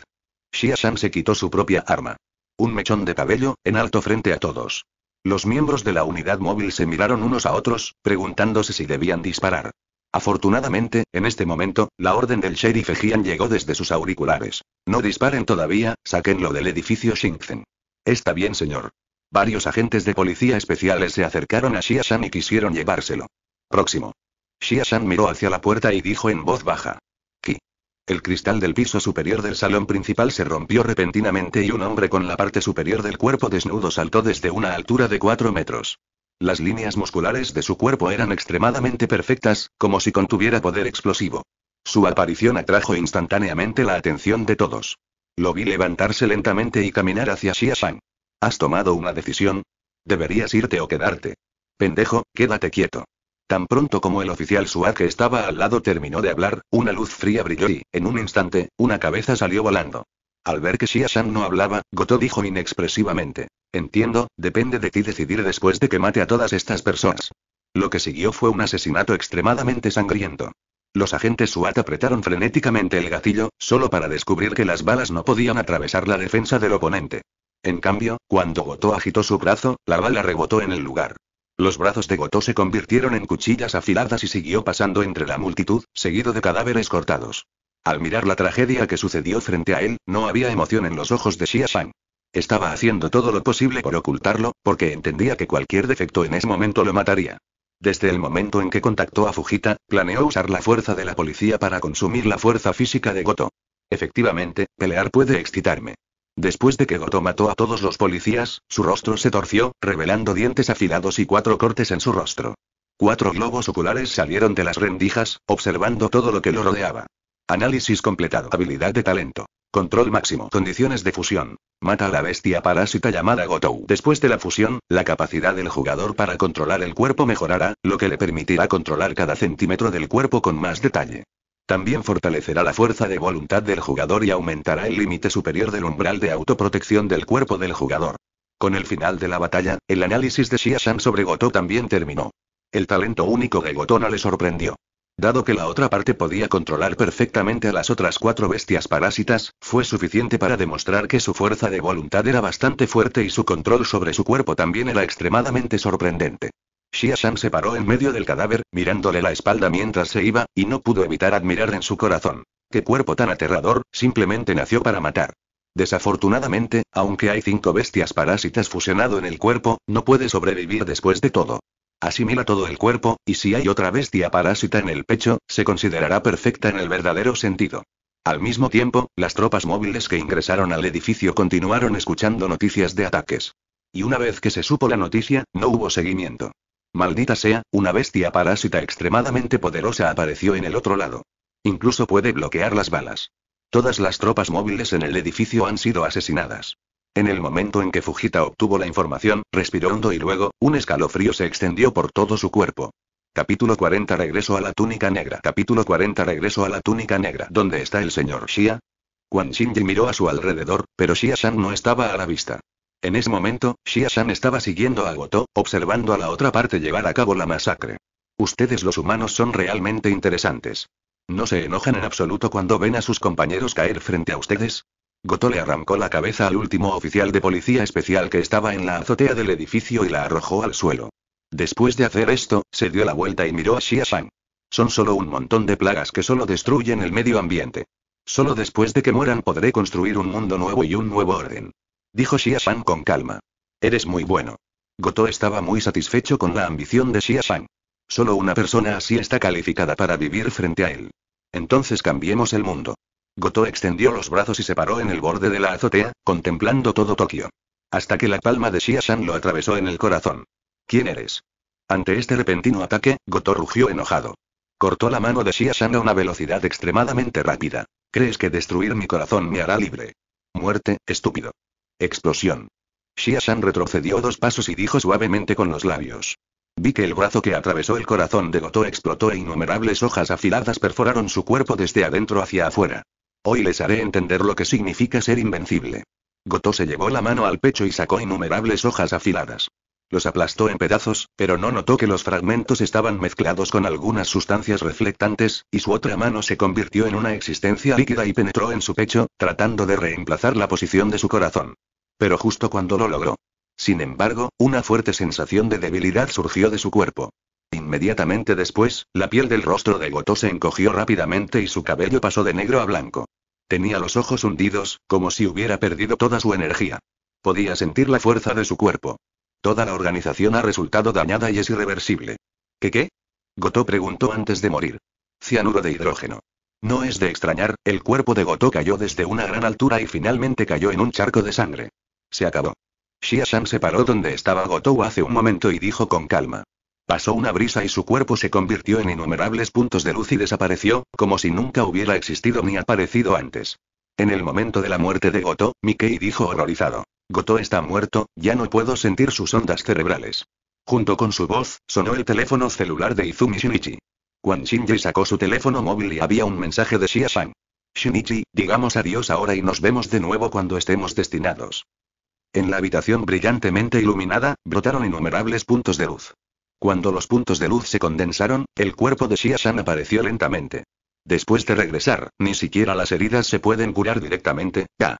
Xia Shan se quitó su propia arma. Un mechón de cabello, en alto frente a todos. Los miembros de la unidad móvil se miraron unos a otros, preguntándose si debían disparar. Afortunadamente, en este momento, la orden del sheriff Ejian llegó desde sus auriculares. No disparen todavía, sáquenlo del edificio Shinkansen. Está bien, señor. Varios agentes de policía especiales se acercaron a Xia Shan y quisieron llevárselo. Próximo. Xia Shan miró hacia la puerta y dijo en voz baja. Ki. El cristal del piso superior del salón principal se rompió repentinamente y un hombre con la parte superior del cuerpo desnudo saltó desde una altura de cuatro metros. Las líneas musculares de su cuerpo eran extremadamente perfectas, como si contuviera poder explosivo. Su aparición atrajo instantáneamente la atención de todos. Lo vi levantarse lentamente y caminar hacia Xia Shan. ¿Has tomado una decisión? Deberías irte o quedarte. Pendejo, quédate quieto. Tan pronto como el oficial Suad que estaba al lado terminó de hablar, una luz fría brilló y, en un instante, una cabeza salió volando. Al ver que Xia Shan no hablaba, Goto dijo inexpresivamente. Entiendo, depende de ti decidir después de que mate a todas estas personas. Lo que siguió fue un asesinato extremadamente sangriento. Los agentes SWAT apretaron frenéticamente el gatillo, solo para descubrir que las balas no podían atravesar la defensa del oponente. En cambio, cuando Goto agitó su brazo, la bala rebotó en el lugar. Los brazos de Goto se convirtieron en cuchillas afiladas y siguió pasando entre la multitud, seguido de cadáveres cortados. Al mirar la tragedia que sucedió frente a él, no había emoción en los ojos de Xia Shan. Estaba haciendo todo lo posible por ocultarlo, porque entendía que cualquier defecto en ese momento lo mataría. Desde el momento en que contactó a Fujita, planeó usar la fuerza de la policía para consumir la fuerza física de Goto. Efectivamente, pelear puede excitarme. Después de que Goto mató a todos los policías, su rostro se torció, revelando dientes afilados y cuatro cortes en su rostro. Cuatro globos oculares salieron de las rendijas, observando todo lo que lo rodeaba. Análisis completado. Habilidad de talento. Control máximo. Condiciones de fusión. Mata a la bestia parásita llamada Goto. Después de la fusión, la capacidad del jugador para controlar el cuerpo mejorará, lo que le permitirá controlar cada centímetro del cuerpo con más detalle. También fortalecerá la fuerza de voluntad del jugador y aumentará el límite superior del umbral de autoprotección del cuerpo del jugador. Con el final de la batalla, el análisis de Xia Shan sobre Goto también terminó. El talento único de Goto no le sorprendió. Dado que la otra parte podía controlar perfectamente a las otras cuatro bestias parásitas, fue suficiente para demostrar que su fuerza de voluntad era bastante fuerte y su control sobre su cuerpo también era extremadamente sorprendente. Xia Shan se paró en medio del cadáver, mirándole la espalda mientras se iba, y no pudo evitar admirar en su corazón. ¡Qué cuerpo tan aterrador! Simplemente nació para matar. Desafortunadamente, aunque hay cinco bestias parásitas fusionado en el cuerpo, no puede sobrevivir después de todo. Asimila todo el cuerpo, y si hay otra bestia parásita en el pecho, se considerará perfecta en el verdadero sentido. Al mismo tiempo, las tropas móviles que ingresaron al edificio continuaron escuchando noticias de ataques. Y una vez que se supo la noticia, no hubo seguimiento. Maldita sea, una bestia parásita extremadamente poderosa apareció en el otro lado. Incluso puede bloquear las balas. Todas las tropas móviles en el edificio han sido asesinadas. En el momento en que Fujita obtuvo la información, respiró hondo y luego, un escalofrío se extendió por todo su cuerpo. Capítulo cuarenta Regreso a la túnica negra. Capítulo cuarenta Regreso a la túnica negra. ¿Dónde está el señor Xia? Quan Shinji miró a su alrededor, pero Xia Shan no estaba a la vista. En ese momento, Xia Shan estaba siguiendo a Goto, observando a la otra parte llevar a cabo la masacre. Ustedes los humanos son realmente interesantes. ¿No se enojan en absoluto cuando ven a sus compañeros caer frente a ustedes? Goto le arrancó la cabeza al último oficial de policía especial que estaba en la azotea del edificio y la arrojó al suelo. Después de hacer esto, se dio la vuelta y miró a Xia Shan. Son solo un montón de plagas que solo destruyen el medio ambiente. Solo después de que mueran podré construir un mundo nuevo y un nuevo orden. Dijo Xia Shan con calma. Eres muy bueno. Goto estaba muy satisfecho con la ambición de Xia Shan. Solo una persona así está calificada para vivir frente a él. Entonces cambiemos el mundo. Goto extendió los brazos y se paró en el borde de la azotea, contemplando todo Tokio. Hasta que la palma de Xia Shan lo atravesó en el corazón. ¿Quién eres? Ante este repentino ataque, Goto rugió enojado. Cortó la mano de Xia Shan a una velocidad extremadamente rápida. ¿Crees que destruir mi corazón me hará libre? Muerte, estúpido. Explosión. Xia Shan retrocedió dos pasos y dijo suavemente con los labios. Vi que el brazo que atravesó el corazón de Goto explotó e innumerables hojas afiladas perforaron su cuerpo desde adentro hacia afuera. Hoy les haré entender lo que significa ser invencible. Goto se llevó la mano al pecho y sacó innumerables hojas afiladas. Los aplastó en pedazos, pero no notó que los fragmentos estaban mezclados con algunas sustancias reflectantes, y su otra mano se convirtió en una existencia líquida y penetró en su pecho, tratando de reemplazar la posición de su corazón. Pero justo cuando lo logró. Sin embargo, una fuerte sensación de debilidad surgió de su cuerpo. Inmediatamente después, la piel del rostro de Goto se encogió rápidamente y su cabello pasó de negro a blanco. Tenía los ojos hundidos, como si hubiera perdido toda su energía. Podía sentir la fuerza de su cuerpo. Toda la organización ha resultado dañada y es irreversible. ¿Qué qué? Goto preguntó antes de morir. Cianuro de hidrógeno. No es de extrañar, el cuerpo de Goto cayó desde una gran altura y finalmente cayó en un charco de sangre. Se acabó. Xia Shan se paró donde estaba Goto hace un momento y dijo con calma. Pasó una brisa y su cuerpo se convirtió en innumerables puntos de luz y desapareció, como si nunca hubiera existido ni aparecido antes. En el momento de la muerte de Goto, Miki dijo horrorizado. Goto está muerto, ya no puedo sentir sus ondas cerebrales. Junto con su voz, sonó el teléfono celular de Izumi Shinichi. Quan Shinji sacó su teléfono móvil y había un mensaje de Xia Shan. Shinichi, digamos adiós ahora y nos vemos de nuevo cuando estemos destinados. En la habitación brillantemente iluminada, brotaron innumerables puntos de luz. Cuando los puntos de luz se condensaron, el cuerpo de Xia Shan apareció lentamente. Después de regresar, ni siquiera las heridas se pueden curar directamente, ya.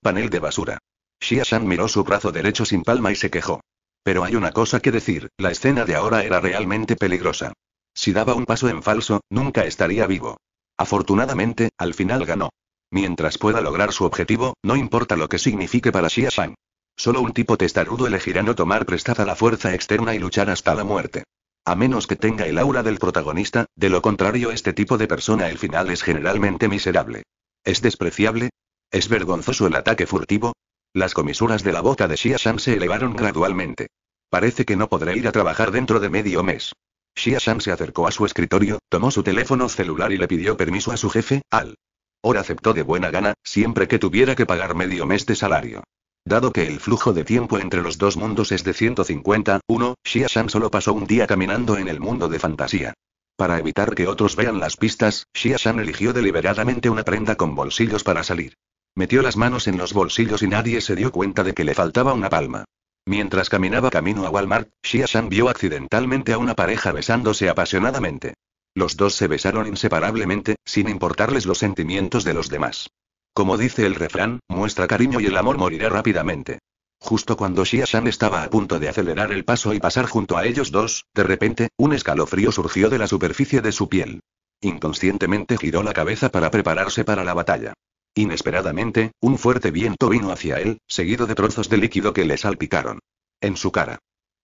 Panel de basura. Xia Shan miró su brazo derecho sin palma y se quejó. Pero hay una cosa que decir, la escena de ahora era realmente peligrosa. Si daba un paso en falso, nunca estaría vivo. Afortunadamente, al final ganó. Mientras pueda lograr su objetivo, no importa lo que signifique para Xia Shan. Solo un tipo testarudo elegirá no tomar prestada la fuerza externa y luchar hasta la muerte. A menos que tenga el aura del protagonista, de lo contrario este tipo de persona el final es generalmente miserable. ¿Es despreciable? ¿Es vergonzoso el ataque furtivo? Las comisuras de la boca de Xia Shan se elevaron gradualmente. Parece que no podré ir a trabajar dentro de medio mes. Xia Shan se acercó a su escritorio, tomó su teléfono celular y le pidió permiso a su jefe, Al. Ora aceptó de buena gana, siempre que tuviera que pagar medio mes de salario. Dado que el flujo de tiempo entre los dos mundos es de ciento cincuenta a uno, Xia Shan solo pasó un día caminando en el mundo de fantasía. Para evitar que otros vean las pistas, Xia Shan eligió deliberadamente una prenda con bolsillos para salir. Metió las manos en los bolsillos y nadie se dio cuenta de que le faltaba una palma. Mientras caminaba camino a Walmart, Xia Shan vio accidentalmente a una pareja besándose apasionadamente. Los dos se besaron inseparablemente, sin importarles los sentimientos de los demás. Como dice el refrán, muestra cariño y el amor morirá rápidamente. Justo cuando Xia Shan estaba a punto de acelerar el paso y pasar junto a ellos dos, de repente, un escalofrío surgió de la superficie de su piel. Inconscientemente giró la cabeza para prepararse para la batalla. Inesperadamente, un fuerte viento vino hacia él, seguido de trozos de líquido que le salpicaron en su cara.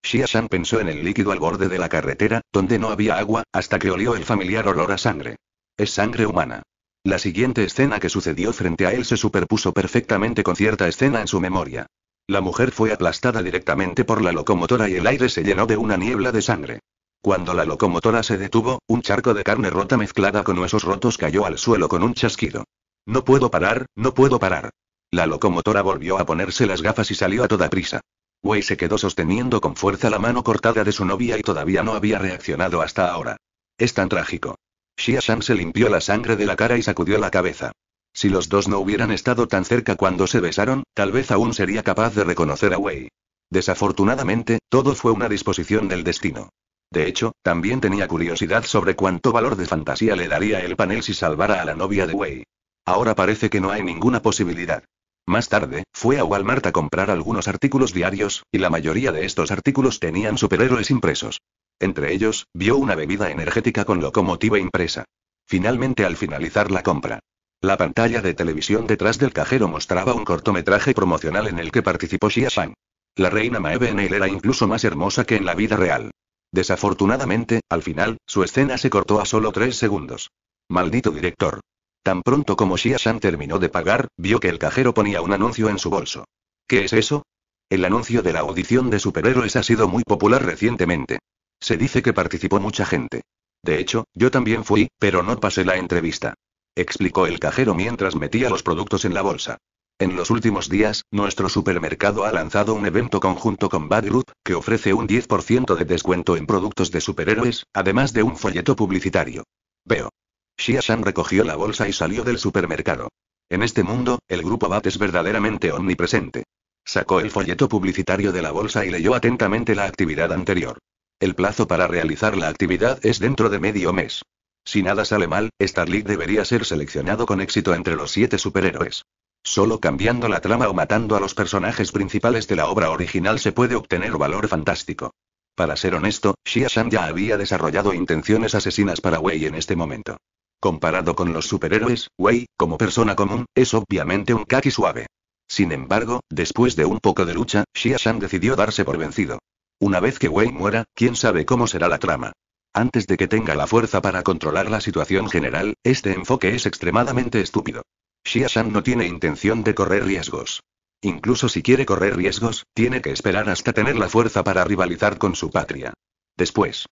Xia Shan pensó en el líquido al borde de la carretera, donde no había agua, hasta que olió el familiar olor a sangre. Es sangre humana. La siguiente escena que sucedió frente a él se superpuso perfectamente con cierta escena en su memoria. La mujer fue aplastada directamente por la locomotora y el aire se llenó de una niebla de sangre. Cuando la locomotora se detuvo, un charco de carne rota mezclada con huesos rotos cayó al suelo con un chasquido. No puedo parar, no puedo parar. La locomotora volvió a ponerse las gafas y salió a toda prisa. Wei se quedó sosteniendo con fuerza la mano cortada de su novia y todavía no había reaccionado hasta ahora. Es tan trágico. Xia Shan se limpió la sangre de la cara y sacudió la cabeza. Si los dos no hubieran estado tan cerca cuando se besaron, tal vez aún sería capaz de reconocer a Wei. Desafortunadamente, todo fue una disposición del destino. De hecho, también tenía curiosidad sobre cuánto valor de fantasía le daría el panel si salvara a la novia de Wei. Ahora parece que no hay ninguna posibilidad. Más tarde, fue a Walmart a comprar algunos artículos diarios, y la mayoría de estos artículos tenían superhéroes impresos. Entre ellos, vio una bebida energética con Locomotive impresa. Finalmente, al finalizar la compra, la pantalla de televisión detrás del cajero mostraba un cortometraje promocional en el que participó Xia Shan. La reina Maeve en él era incluso más hermosa que en la vida real. Desafortunadamente, al final, su escena se cortó a solo tres segundos. Maldito director. Tan pronto como Xia Shan terminó de pagar, vio que el cajero ponía un anuncio en su bolso. ¿Qué es eso? El anuncio de la audición de superhéroes ha sido muy popular recientemente. Se dice que participó mucha gente. De hecho, yo también fui, pero no pasé la entrevista. Explicó el cajero mientras metía los productos en la bolsa. En los últimos días, nuestro supermercado ha lanzado un evento conjunto con Bad Group, que ofrece un diez por ciento de descuento en productos de superhéroes, además de un folleto publicitario. Veo. Xia Shan recogió la bolsa y salió del supermercado. En este mundo, el grupo Vought es verdaderamente omnipresente. Sacó el folleto publicitario de la bolsa y leyó atentamente la actividad anterior. El plazo para realizar la actividad es dentro de medio mes. Si nada sale mal, Starlight debería ser seleccionado con éxito entre los siete superhéroes. Solo cambiando la trama o matando a los personajes principales de la obra original se puede obtener valor fantástico. Para ser honesto, Xia Shan ya había desarrollado intenciones asesinas para Wei en este momento. Comparado con los superhéroes, Wei, como persona común, es obviamente un caqui suave. Sin embargo, después de un poco de lucha, Xia Shan decidió darse por vencido. Una vez que Wei muera, quién sabe cómo será la trama. Antes de que tenga la fuerza para controlar la situación general, este enfoque es extremadamente estúpido. Xia Shan no tiene intención de correr riesgos. Incluso si quiere correr riesgos, tiene que esperar hasta tener la fuerza para rivalizar con su patria. Después.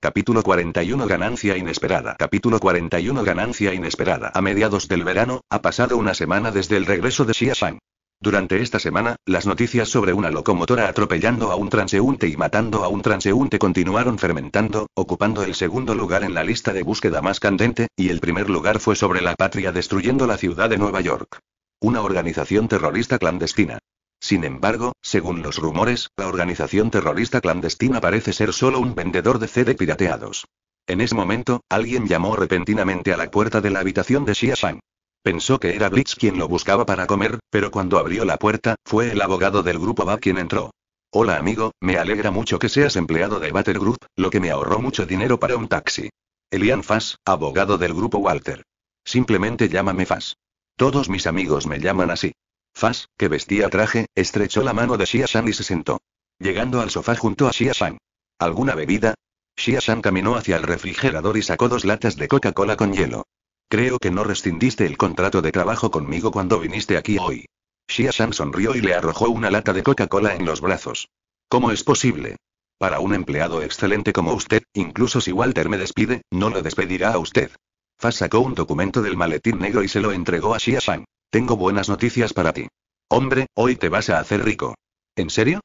Capítulo cuarenta y uno Ganancia inesperada. Capítulo cuarenta y uno Ganancia inesperada. A mediados del verano, ha pasado una semana desde el regreso de Xia Shan. Durante esta semana, las noticias sobre una locomotora atropellando a un transeúnte y matando a un transeúnte continuaron fermentando, ocupando el segundo lugar en la lista de búsqueda más candente, y el primer lugar fue sobre la patria destruyendo la ciudad de Nueva York. Una organización terrorista clandestina. Sin embargo, según los rumores, la organización terrorista clandestina parece ser solo un vendedor de C D pirateados. En ese momento, alguien llamó repentinamente a la puerta de la habitación de Xia Shan. Pensó que era Blitz quien lo buscaba para comer, pero cuando abrió la puerta, fue el abogado del grupo Vought quien entró. Hola amigo, me alegra mucho que seas empleado de Battle Group, lo que me ahorró mucho dinero para un taxi. Elian Fass, abogado del grupo Walter. Simplemente llámame Fass. Todos mis amigos me llaman así. Fass, que vestía traje, estrechó la mano de Xia Shan y se sentó. Llegando al sofá junto a Xia Shan. ¿Alguna bebida? Xia Shan caminó hacia el refrigerador y sacó dos latas de Coca-Cola con hielo. Creo que no rescindiste el contrato de trabajo conmigo cuando viniste aquí hoy. Xia Shan sonrió y le arrojó una lata de Coca-Cola en los brazos. ¿Cómo es posible? Para un empleado excelente como usted, incluso si Walter me despide, no lo despedirá a usted. Fass sacó un documento del maletín negro y se lo entregó a Xia Shan. Tengo buenas noticias para ti. Hombre, hoy te vas a hacer rico. ¿En serio?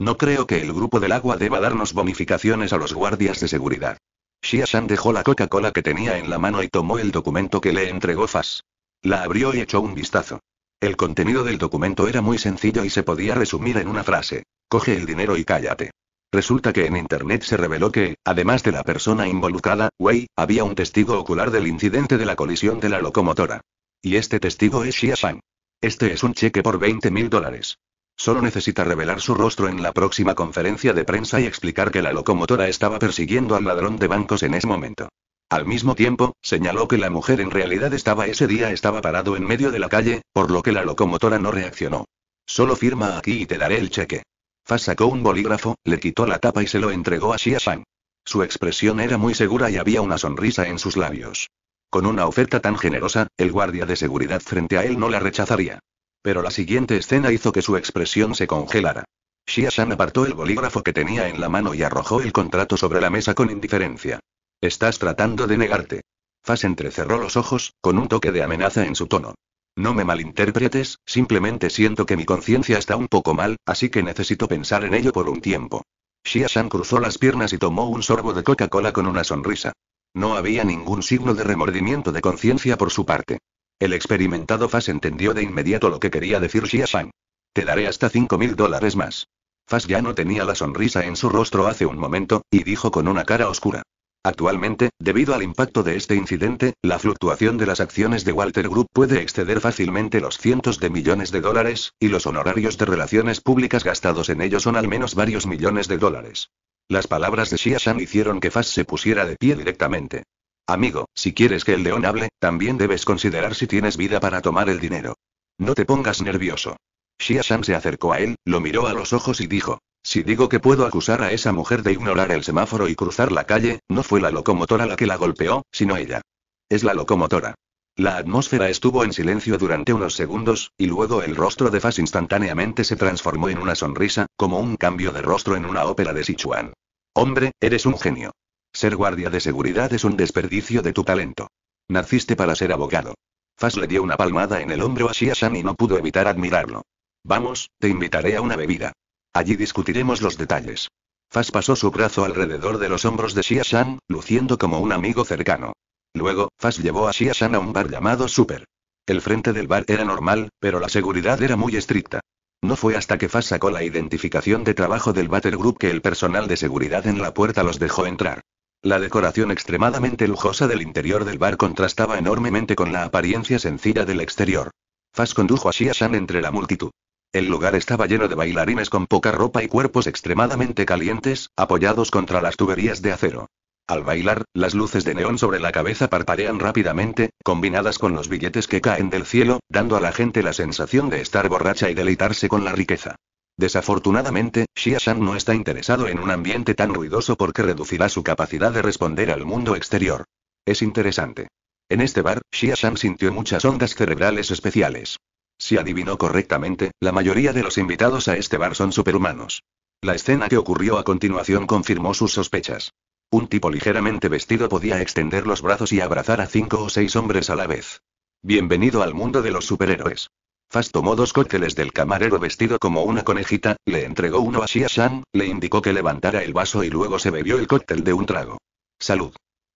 No creo que el grupo del agua deba darnos bonificaciones a los guardias de seguridad. Xia Shan dejó la Coca-Cola que tenía en la mano y tomó el documento que le entregó Fass. La abrió y echó un vistazo. El contenido del documento era muy sencillo y se podía resumir en una frase. Coge el dinero y cállate. Resulta que en internet se reveló que, además de la persona involucrada, Wei, había un testigo ocular del incidente de la colisión de la locomotora. Y este testigo es Xia Shan. Este es un cheque por veinte mil dólares. Solo necesita revelar su rostro en la próxima conferencia de prensa y explicar que la locomotora estaba persiguiendo al ladrón de bancos en ese momento. Al mismo tiempo, señaló que la mujer en realidad estaba ese día estaba parado en medio de la calle, por lo que la locomotora no reaccionó. Solo firma aquí y te daré el cheque. Fass sacó un bolígrafo, le quitó la tapa y se lo entregó a Xia Shan. Su expresión era muy segura y había una sonrisa en sus labios. Con una oferta tan generosa, el guardia de seguridad frente a él no la rechazaría. Pero la siguiente escena hizo que su expresión se congelara. Xia Shan apartó el bolígrafo que tenía en la mano y arrojó el contrato sobre la mesa con indiferencia. Estás tratando de negarte. Fass entrecerró los ojos, con un toque de amenaza en su tono. No me malinterpretes, simplemente siento que mi conciencia está un poco mal, así que necesito pensar en ello por un tiempo. Xia Shan cruzó las piernas y tomó un sorbo de Coca-Cola con una sonrisa. No había ningún signo de remordimiento de conciencia por su parte. El experimentado Fass entendió de inmediato lo que quería decir Xia Shan. Te daré hasta cinco mil dólares más. Fass ya no tenía la sonrisa en su rostro hace un momento, y dijo con una cara oscura. Actualmente, debido al impacto de este incidente, la fluctuación de las acciones de Walter Group puede exceder fácilmente los cientos de millones de dólares, y los honorarios de relaciones públicas gastados en ello son al menos varios millones de dólares. Las palabras de Xia Shan hicieron que Fass se pusiera de pie directamente. Amigo, si quieres que el león hable, también debes considerar si tienes vida para tomar el dinero. No te pongas nervioso. Xia Shan se acercó a él, lo miró a los ojos y dijo, si digo que puedo acusar a esa mujer de ignorar el semáforo y cruzar la calle, no fue la locomotora la que la golpeó, sino ella. Es la locomotora. La atmósfera estuvo en silencio durante unos segundos, y luego el rostro de Fass instantáneamente se transformó en una sonrisa, como un cambio de rostro en una ópera de Sichuan. Hombre, eres un genio. Ser guardia de seguridad es un desperdicio de tu talento. Naciste para ser abogado. Fass le dio una palmada en el hombro a Xia Shan y no pudo evitar admirarlo. Vamos, te invitaré a una bebida. Allí discutiremos los detalles. Fass pasó su brazo alrededor de los hombros de Xia Shan, luciendo como un amigo cercano. Luego, Fass llevó a Xia Shan a un bar llamado Super. El frente del bar era normal, pero la seguridad era muy estricta. No fue hasta que Fass sacó la identificación de trabajo del Battle Group que el personal de seguridad en la puerta los dejó entrar. La decoración extremadamente lujosa del interior del bar contrastaba enormemente con la apariencia sencilla del exterior. Fass condujo a Xia Shan entre la multitud. El lugar estaba lleno de bailarines con poca ropa y cuerpos extremadamente calientes, apoyados contra las tuberías de acero. Al bailar, las luces de neón sobre la cabeza parpadean rápidamente, combinadas con los billetes que caen del cielo, dando a la gente la sensación de estar borracha y deleitarse con la riqueza. Desafortunadamente, Xia Shan no está interesado en un ambiente tan ruidoso porque reducirá su capacidad de responder al mundo exterior. Es interesante. En este bar, Xia Shan sintió muchas ondas cerebrales especiales. Si adivinó correctamente, la mayoría de los invitados a este bar son superhumanos. La escena que ocurrió a continuación confirmó sus sospechas. Un tipo ligeramente vestido podía extender los brazos y abrazar a cinco o seis hombres a la vez. Bienvenido al mundo de los superhéroes. Fass tomó dos cócteles del camarero vestido como una conejita, le entregó uno a Xia Shan, le indicó que levantara el vaso y luego se bebió el cóctel de un trago. Salud.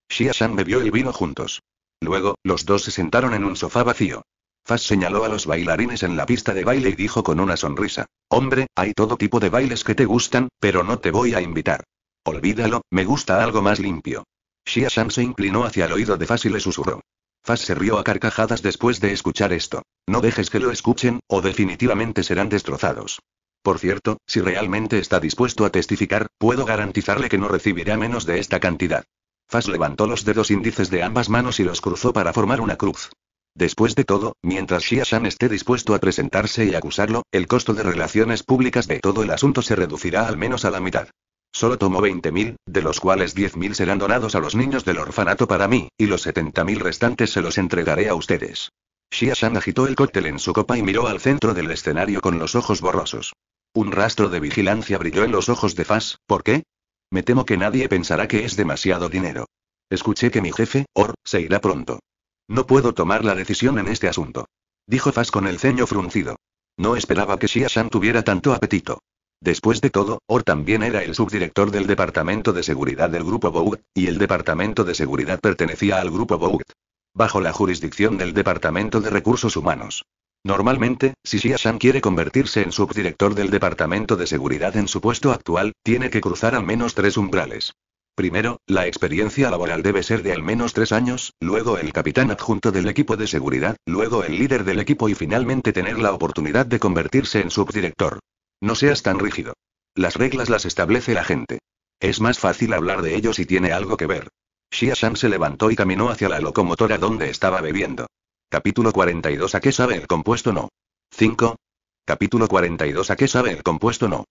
Xia Shan bebió el vino juntos. Luego, los dos se sentaron en un sofá vacío. Fass señaló a los bailarines en la pista de baile y dijo con una sonrisa, «Hombre, hay todo tipo de bailes que te gustan, pero no te voy a invitar. Olvídalo, me gusta algo más limpio». Xia Shan se inclinó hacia el oído de Fass y le susurró. Fass se rió a carcajadas después de escuchar esto. No dejes que lo escuchen, o definitivamente serán destrozados. Por cierto, si realmente está dispuesto a testificar, puedo garantizarle que no recibirá menos de esta cantidad. Faz levantó los dedos índices de ambas manos y los cruzó para formar una cruz. Después de todo, mientras Xia Shan esté dispuesto a presentarse y acusarlo, el costo de relaciones públicas de todo el asunto se reducirá al menos a la mitad. Solo tomó veinte mil, de los cuales diez mil serán donados a los niños del orfanato para mí, y los setenta mil restantes se los entregaré a ustedes. Xia Shan agitó el cóctel en su copa y miró al centro del escenario con los ojos borrosos. Un rastro de vigilancia brilló en los ojos de Faz. ¿Por qué? Me temo que nadie pensará que es demasiado dinero. Escuché que mi jefe, Or, se irá pronto. No puedo tomar la decisión en este asunto, dijo Faz con el ceño fruncido. No esperaba que Xia Shan tuviera tanto apetito. Después de todo, Or también era el subdirector del Departamento de Seguridad del Grupo Vought, y el Departamento de Seguridad pertenecía al Grupo Vought, bajo la jurisdicción del Departamento de Recursos Humanos. Normalmente, si Xia Shan quiere convertirse en subdirector del Departamento de Seguridad en su puesto actual, tiene que cruzar al menos tres umbrales. Primero, la experiencia laboral debe ser de al menos tres años, luego el capitán adjunto del equipo de seguridad, luego el líder del equipo y finalmente tener la oportunidad de convertirse en subdirector. No seas tan rígido. Las reglas las establece la gente. Es más fácil hablar de ello si tiene algo que ver. Xia Shan se levantó y caminó hacia la locomotora donde estaba bebiendo. Capítulo cuarenta y dos ¿A qué sabe el compuesto no? cinco. Capítulo cuarenta y dos ¿A qué sabe el compuesto no?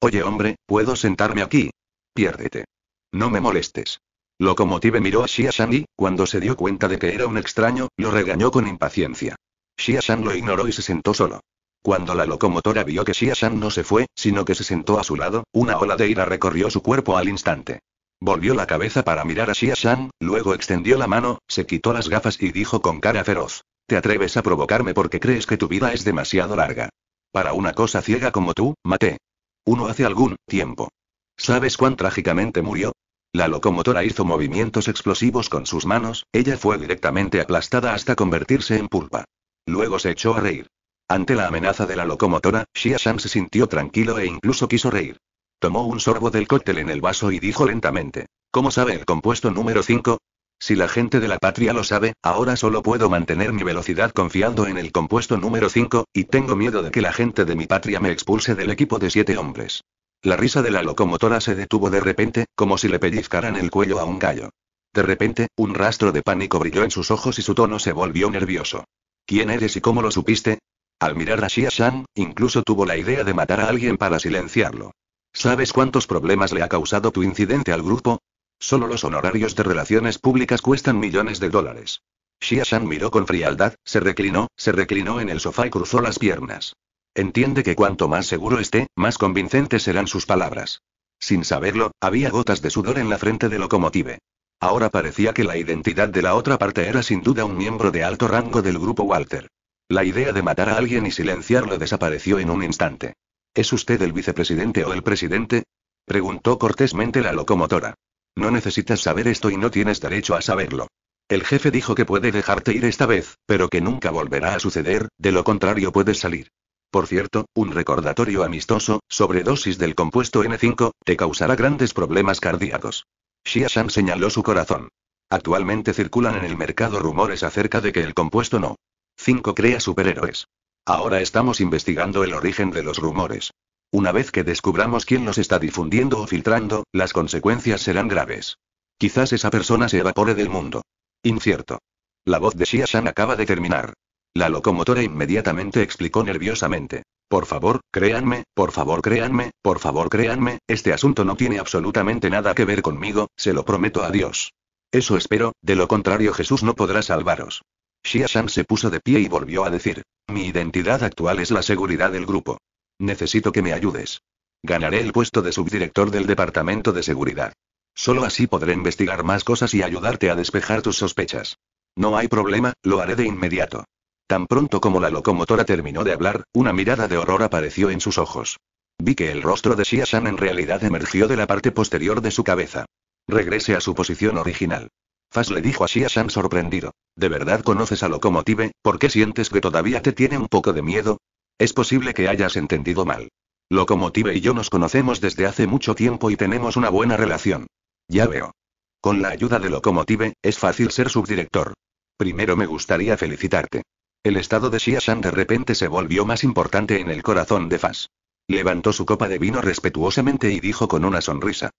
Oye hombre, ¿puedo sentarme aquí? Piérdete. No me molestes. Locomotive miró a Xia Shan y, cuando se dio cuenta de que era un extraño, lo regañó con impaciencia. Xia Shan lo ignoró y se sentó solo. Cuando la locomotora vio que Xia Shan no se fue, sino que se sentó a su lado, una ola de ira recorrió su cuerpo al instante. Volvió la cabeza para mirar a Xia Shan, luego extendió la mano, se quitó las gafas y dijo con cara feroz: ¿Te atreves a provocarme porque crees que tu vida es demasiado larga? Para una cosa ciega como tú, maté. Uno hace algún tiempo. ¿Sabes cuán trágicamente murió? La locomotora hizo movimientos explosivos con sus manos, ella fue directamente aplastada hasta convertirse en pulpa. Luego se echó a reír. Ante la amenaza de la locomotora, Xia Shan se sintió tranquilo e incluso quiso reír. Tomó un sorbo del cóctel en el vaso y dijo lentamente: ¿Cómo sabe el compuesto número cinco? Si la gente de la patria lo sabe, ahora solo puedo mantener mi velocidad confiando en el compuesto número cinco, y tengo miedo de que la gente de mi patria me expulse del equipo de siete hombres. La risa de la locomotora se detuvo de repente, como si le pellizcaran el cuello a un gallo. De repente, un rastro de pánico brilló en sus ojos y su tono se volvió nervioso. ¿Quién eres y cómo lo supiste? Al mirar a Xia Shan, incluso tuvo la idea de matar a alguien para silenciarlo. ¿Sabes cuántos problemas le ha causado tu incidente al grupo? Solo los honorarios de relaciones públicas cuestan millones de dólares. Xia Shan miró con frialdad, se reclinó, se reclinó en el sofá y cruzó las piernas. Entiende que cuanto más seguro esté, más convincentes serán sus palabras. Sin saberlo, había gotas de sudor en la frente de Locomotive. Ahora parecía que la identidad de la otra parte era sin duda un miembro de alto rango del grupo Walter. La idea de matar a alguien y silenciarlo desapareció en un instante. ¿Es usted el vicepresidente o el presidente? Preguntó cortésmente la locomotora. No necesitas saber esto y no tienes derecho a saberlo. El jefe dijo que puede dejarte ir esta vez, pero que nunca volverá a suceder, de lo contrario puedes salir. Por cierto, un recordatorio amistoso, sobredosis del compuesto N cinco, te causará grandes problemas cardíacos. Xia Shan señaló su corazón. Actualmente circulan en el mercado rumores acerca de que el compuesto N cinco crea superhéroes. Ahora estamos investigando el origen de los rumores. Una vez que descubramos quién los está difundiendo o filtrando, las consecuencias serán graves. Quizás esa persona se evapore del mundo. Incierto. La voz de Xia Shan acaba de terminar. La locomotora inmediatamente explicó nerviosamente: Por favor, créanme, por favor créanme, por favor créanme, este asunto no tiene absolutamente nada que ver conmigo, se lo prometo a Dios. Eso espero, de lo contrario Jesús no podrá salvaros. Xia Shan se puso de pie y volvió a decir: Mi identidad actual es la seguridad del grupo. Necesito que me ayudes. Ganaré el puesto de subdirector del Departamento de Seguridad. Solo así podré investigar más cosas y ayudarte a despejar tus sospechas. No hay problema, lo haré de inmediato. Tan pronto como la locomotora terminó de hablar, una mirada de horror apareció en sus ojos. Vi que el rostro de Xia Shan en realidad emergió de la parte posterior de su cabeza. Regrese a su posición original. Faz le dijo a Xia Shan sorprendido: ¿De verdad conoces a Locomotive? ¿Por qué sientes que todavía te tiene un poco de miedo? Es posible que hayas entendido mal. Locomotive y yo nos conocemos desde hace mucho tiempo y tenemos una buena relación. Ya veo. Con la ayuda de Locomotive, es fácil ser subdirector. Primero me gustaría felicitarte. El estado de Xia Shan de repente se volvió más importante en el corazón de Faz. Levantó su copa de vino respetuosamente y dijo con una sonrisa.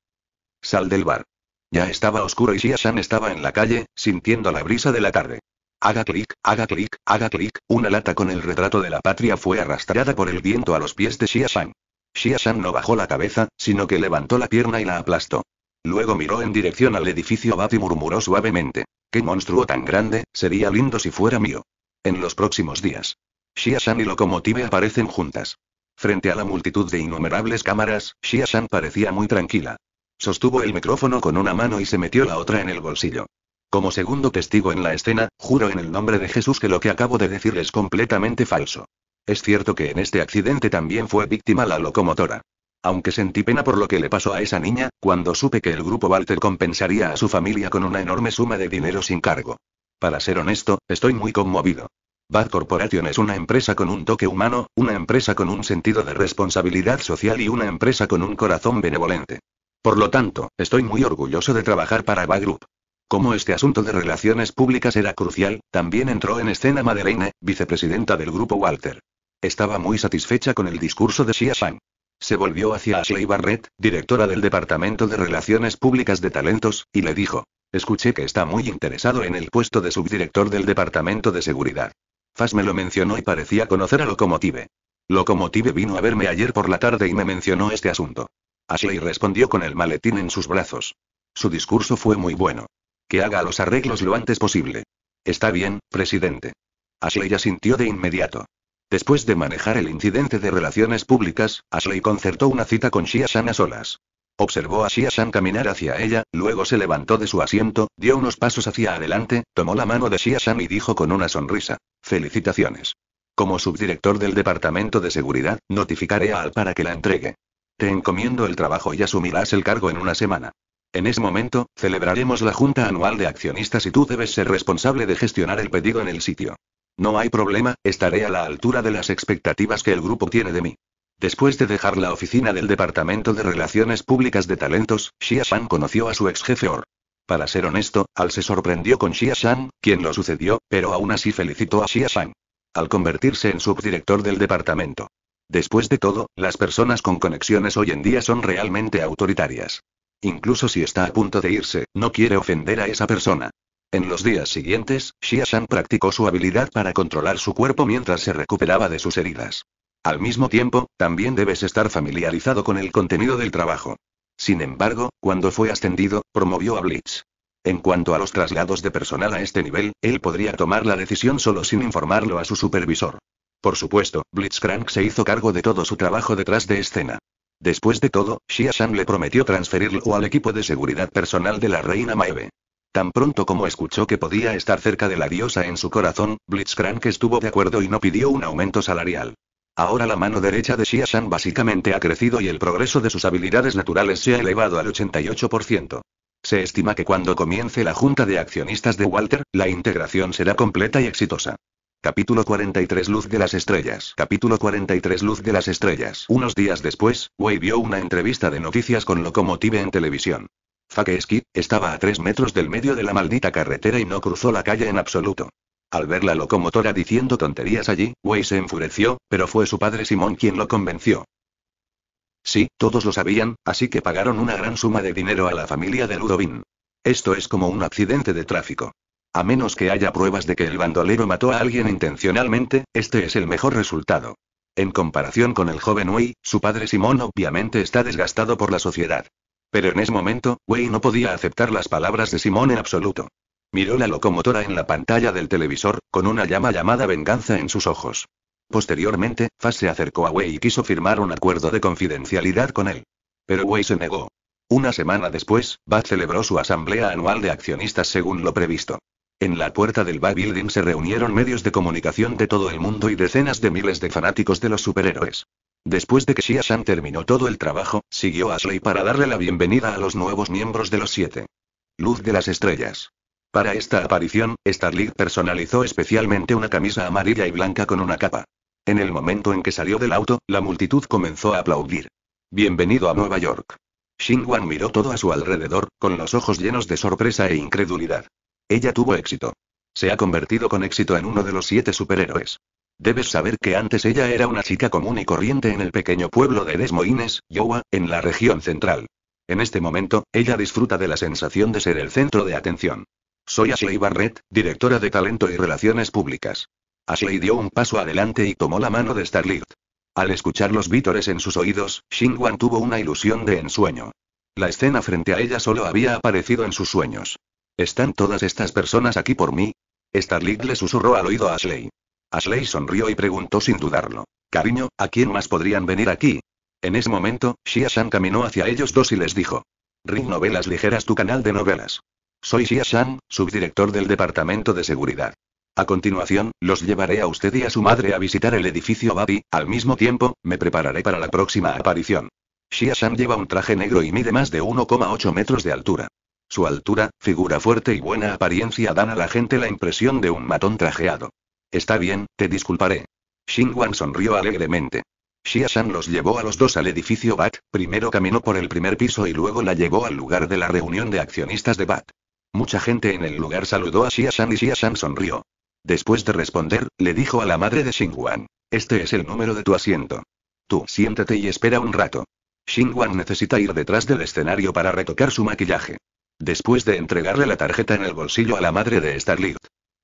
Sal del bar. Ya estaba oscuro y Xia Shan estaba en la calle, sintiendo la brisa de la tarde. Haga clic, haga clic, haga clic, una lata con el retrato de la patria fue arrastrada por el viento a los pies de Xia Shan. Xia Shan no bajó la cabeza, sino que levantó la pierna y la aplastó. Luego miró en dirección al edificio Vought y murmuró suavemente. ¡Qué monstruo tan grande! Sería lindo si fuera mío. En los próximos días, Xia Shan y Locomotive aparecen juntas. Frente a la multitud de innumerables cámaras, Xia Shan parecía muy tranquila. Sostuvo el micrófono con una mano y se metió la otra en el bolsillo. Como segundo testigo en la escena, juro en el nombre de Jesús que lo que acabo de decir es completamente falso. Es cierto que en este accidente también fue víctima la locomotora. Aunque sentí pena por lo que le pasó a esa niña, cuando supe que el grupo Vought compensaría a su familia con una enorme suma de dinero sin cargo. Para ser honesto, estoy muy conmovido. Vought Corporation es una empresa con un toque humano, una empresa con un sentido de responsabilidad social y una empresa con un corazón benevolente. Por lo tanto, estoy muy orgulloso de trabajar para Vought Group. Como este asunto de relaciones públicas era crucial, también entró en escena Madeleine, vicepresidenta del grupo Walter. Estaba muy satisfecha con el discurso de Xia Shan. Se volvió hacia Ashley Barrett, directora del Departamento de Relaciones Públicas de Talentos, y le dijo: escuché que está muy interesado en el puesto de subdirector del Departamento de Seguridad. Faz me lo mencionó y parecía conocer a Locomotive. Locomotive vino a verme ayer por la tarde y me mencionó este asunto. Ashley respondió con el maletín en sus brazos. Su discurso fue muy bueno. Que haga los arreglos lo antes posible. Está bien, presidente. Ashley asintió de inmediato. Después de manejar el incidente de relaciones públicas, Ashley concertó una cita con Xia Shan a solas. Observó a Xia Shan caminar hacia ella, luego se levantó de su asiento, dio unos pasos hacia adelante, tomó la mano de Xia Shan y dijo con una sonrisa: felicitaciones. Como subdirector del Departamento de Seguridad, notificaré a Al para que la entregue. Te encomiendo el trabajo y asumirás el cargo en una semana. En ese momento, celebraremos la junta anual de accionistas y tú debes ser responsable de gestionar el pedido en el sitio. No hay problema, estaré a la altura de las expectativas que el grupo tiene de mí. Después de dejar la oficina del Departamento de Relaciones Públicas de Talentos, Xia Shan conoció a su ex jefe Or. Para ser honesto, Al se sorprendió con Xia Shan, quien lo sucedió, pero aún así felicitó a Xia Shan al convertirse en subdirector del departamento. Después de todo, las personas con conexiones hoy en día son realmente autoritarias. Incluso si está a punto de irse, no quiere ofender a esa persona. En los días siguientes, Xia Shan practicó su habilidad para controlar su cuerpo mientras se recuperaba de sus heridas. Al mismo tiempo, también debes estar familiarizado con el contenido del trabajo. Sin embargo, cuando fue ascendido, promovió a Blitz. En cuanto a los traslados de personal a este nivel, él podría tomar la decisión solo sin informarlo a su supervisor. Por supuesto, Blitzcrank se hizo cargo de todo su trabajo detrás de escena. Después de todo, Xia Shan le prometió transferirlo al equipo de seguridad personal de la reina Maeve. Tan pronto como escuchó que podía estar cerca de la diosa en su corazón, Blitzcrank estuvo de acuerdo y no pidió un aumento salarial. Ahora la mano derecha de Xia Shan básicamente ha crecido y el progreso de sus habilidades naturales se ha elevado al ochenta y ocho por ciento. Se estima que cuando comience la junta de accionistas de Walter, la integración será completa y exitosa. Capítulo cuarenta y tres Luz de las Estrellas. Capítulo cuarenta y tres Luz de las Estrellas. Unos días después, Wei vio una entrevista de noticias con Locomotive en televisión. Fake Skid estaba a tres metros del medio de la maldita carretera y no cruzó la calle en absoluto. Al ver la locomotora diciendo tonterías allí, Wei se enfureció, pero fue su padre Simón quien lo convenció. Sí, todos lo sabían, así que pagaron una gran suma de dinero a la familia de Ludovin. Esto es como un accidente de tráfico. A menos que haya pruebas de que el bandolero mató a alguien intencionalmente, este es el mejor resultado. En comparación con el joven Wei, su padre Simón obviamente está desgastado por la sociedad. Pero en ese momento, Wei no podía aceptar las palabras de Simón en absoluto. Miró la locomotora en la pantalla del televisor, con una llama llamada venganza en sus ojos. Posteriormente, Faz se acercó a Wei y quiso firmar un acuerdo de confidencialidad con él. Pero Wei se negó. Una semana después, Vought celebró su asamblea anual de accionistas según lo previsto. En la puerta del Vought Building se reunieron medios de comunicación de todo el mundo y decenas de miles de fanáticos de los superhéroes. Después de que Xia Shan terminó todo el trabajo, siguió a Ashley para darle la bienvenida a los nuevos miembros de los siete. Luz de las Estrellas. Para esta aparición, Starlight personalizó especialmente una camisa amarilla y blanca con una capa. En el momento en que salió del auto, la multitud comenzó a aplaudir. Bienvenido a Nueva York. Xinguang miró todo a su alrededor, con los ojos llenos de sorpresa e incredulidad. Ella tuvo éxito. Se ha convertido con éxito en uno de los siete superhéroes. Debes saber que antes ella era una chica común y corriente en el pequeño pueblo de Des Moines, Iowa, en la región central. En este momento, ella disfruta de la sensación de ser el centro de atención. Soy Ashley Barrett, directora de talento y relaciones públicas. Ashley dio un paso adelante y tomó la mano de Starlight. Al escuchar los vítores en sus oídos, Shin-Wan tuvo una ilusión de ensueño. La escena frente a ella solo había aparecido en sus sueños. ¿Están todas estas personas aquí por mí? Starlight le susurró al oído a Ashley. Ashley sonrió y preguntó sin dudarlo. Cariño, ¿a quién más podrían venir aquí? En ese momento, Xia Shan caminó hacia ellos dos y les dijo. Rick Novelas Ligeras, tu canal de novelas. Soy Xia Shan, subdirector del Departamento de Seguridad. A continuación, los llevaré a usted y a su madre a visitar el edificio Babi, al mismo tiempo, me prepararé para la próxima aparición. Xia Shan lleva un traje negro y mide más de uno coma ocho metros de altura. Su altura, figura fuerte y buena apariencia dan a la gente la impresión de un matón trajeado. Está bien, te disculparé. Shin-Wan sonrió alegremente. Xia Shan los llevó a los dos al edificio Vought, primero caminó por el primer piso y luego la llevó al lugar de la reunión de accionistas de Vought. Mucha gente en el lugar saludó a Xia Shan y Xia Shan sonrió. Después de responder, le dijo a la madre de Shin-Wan. Este es el número de tu asiento. Tú siéntate y espera un rato. Shin-Wan necesita ir detrás del escenario para retocar su maquillaje. Después de entregarle la tarjeta en el bolsillo a la madre de Starlight,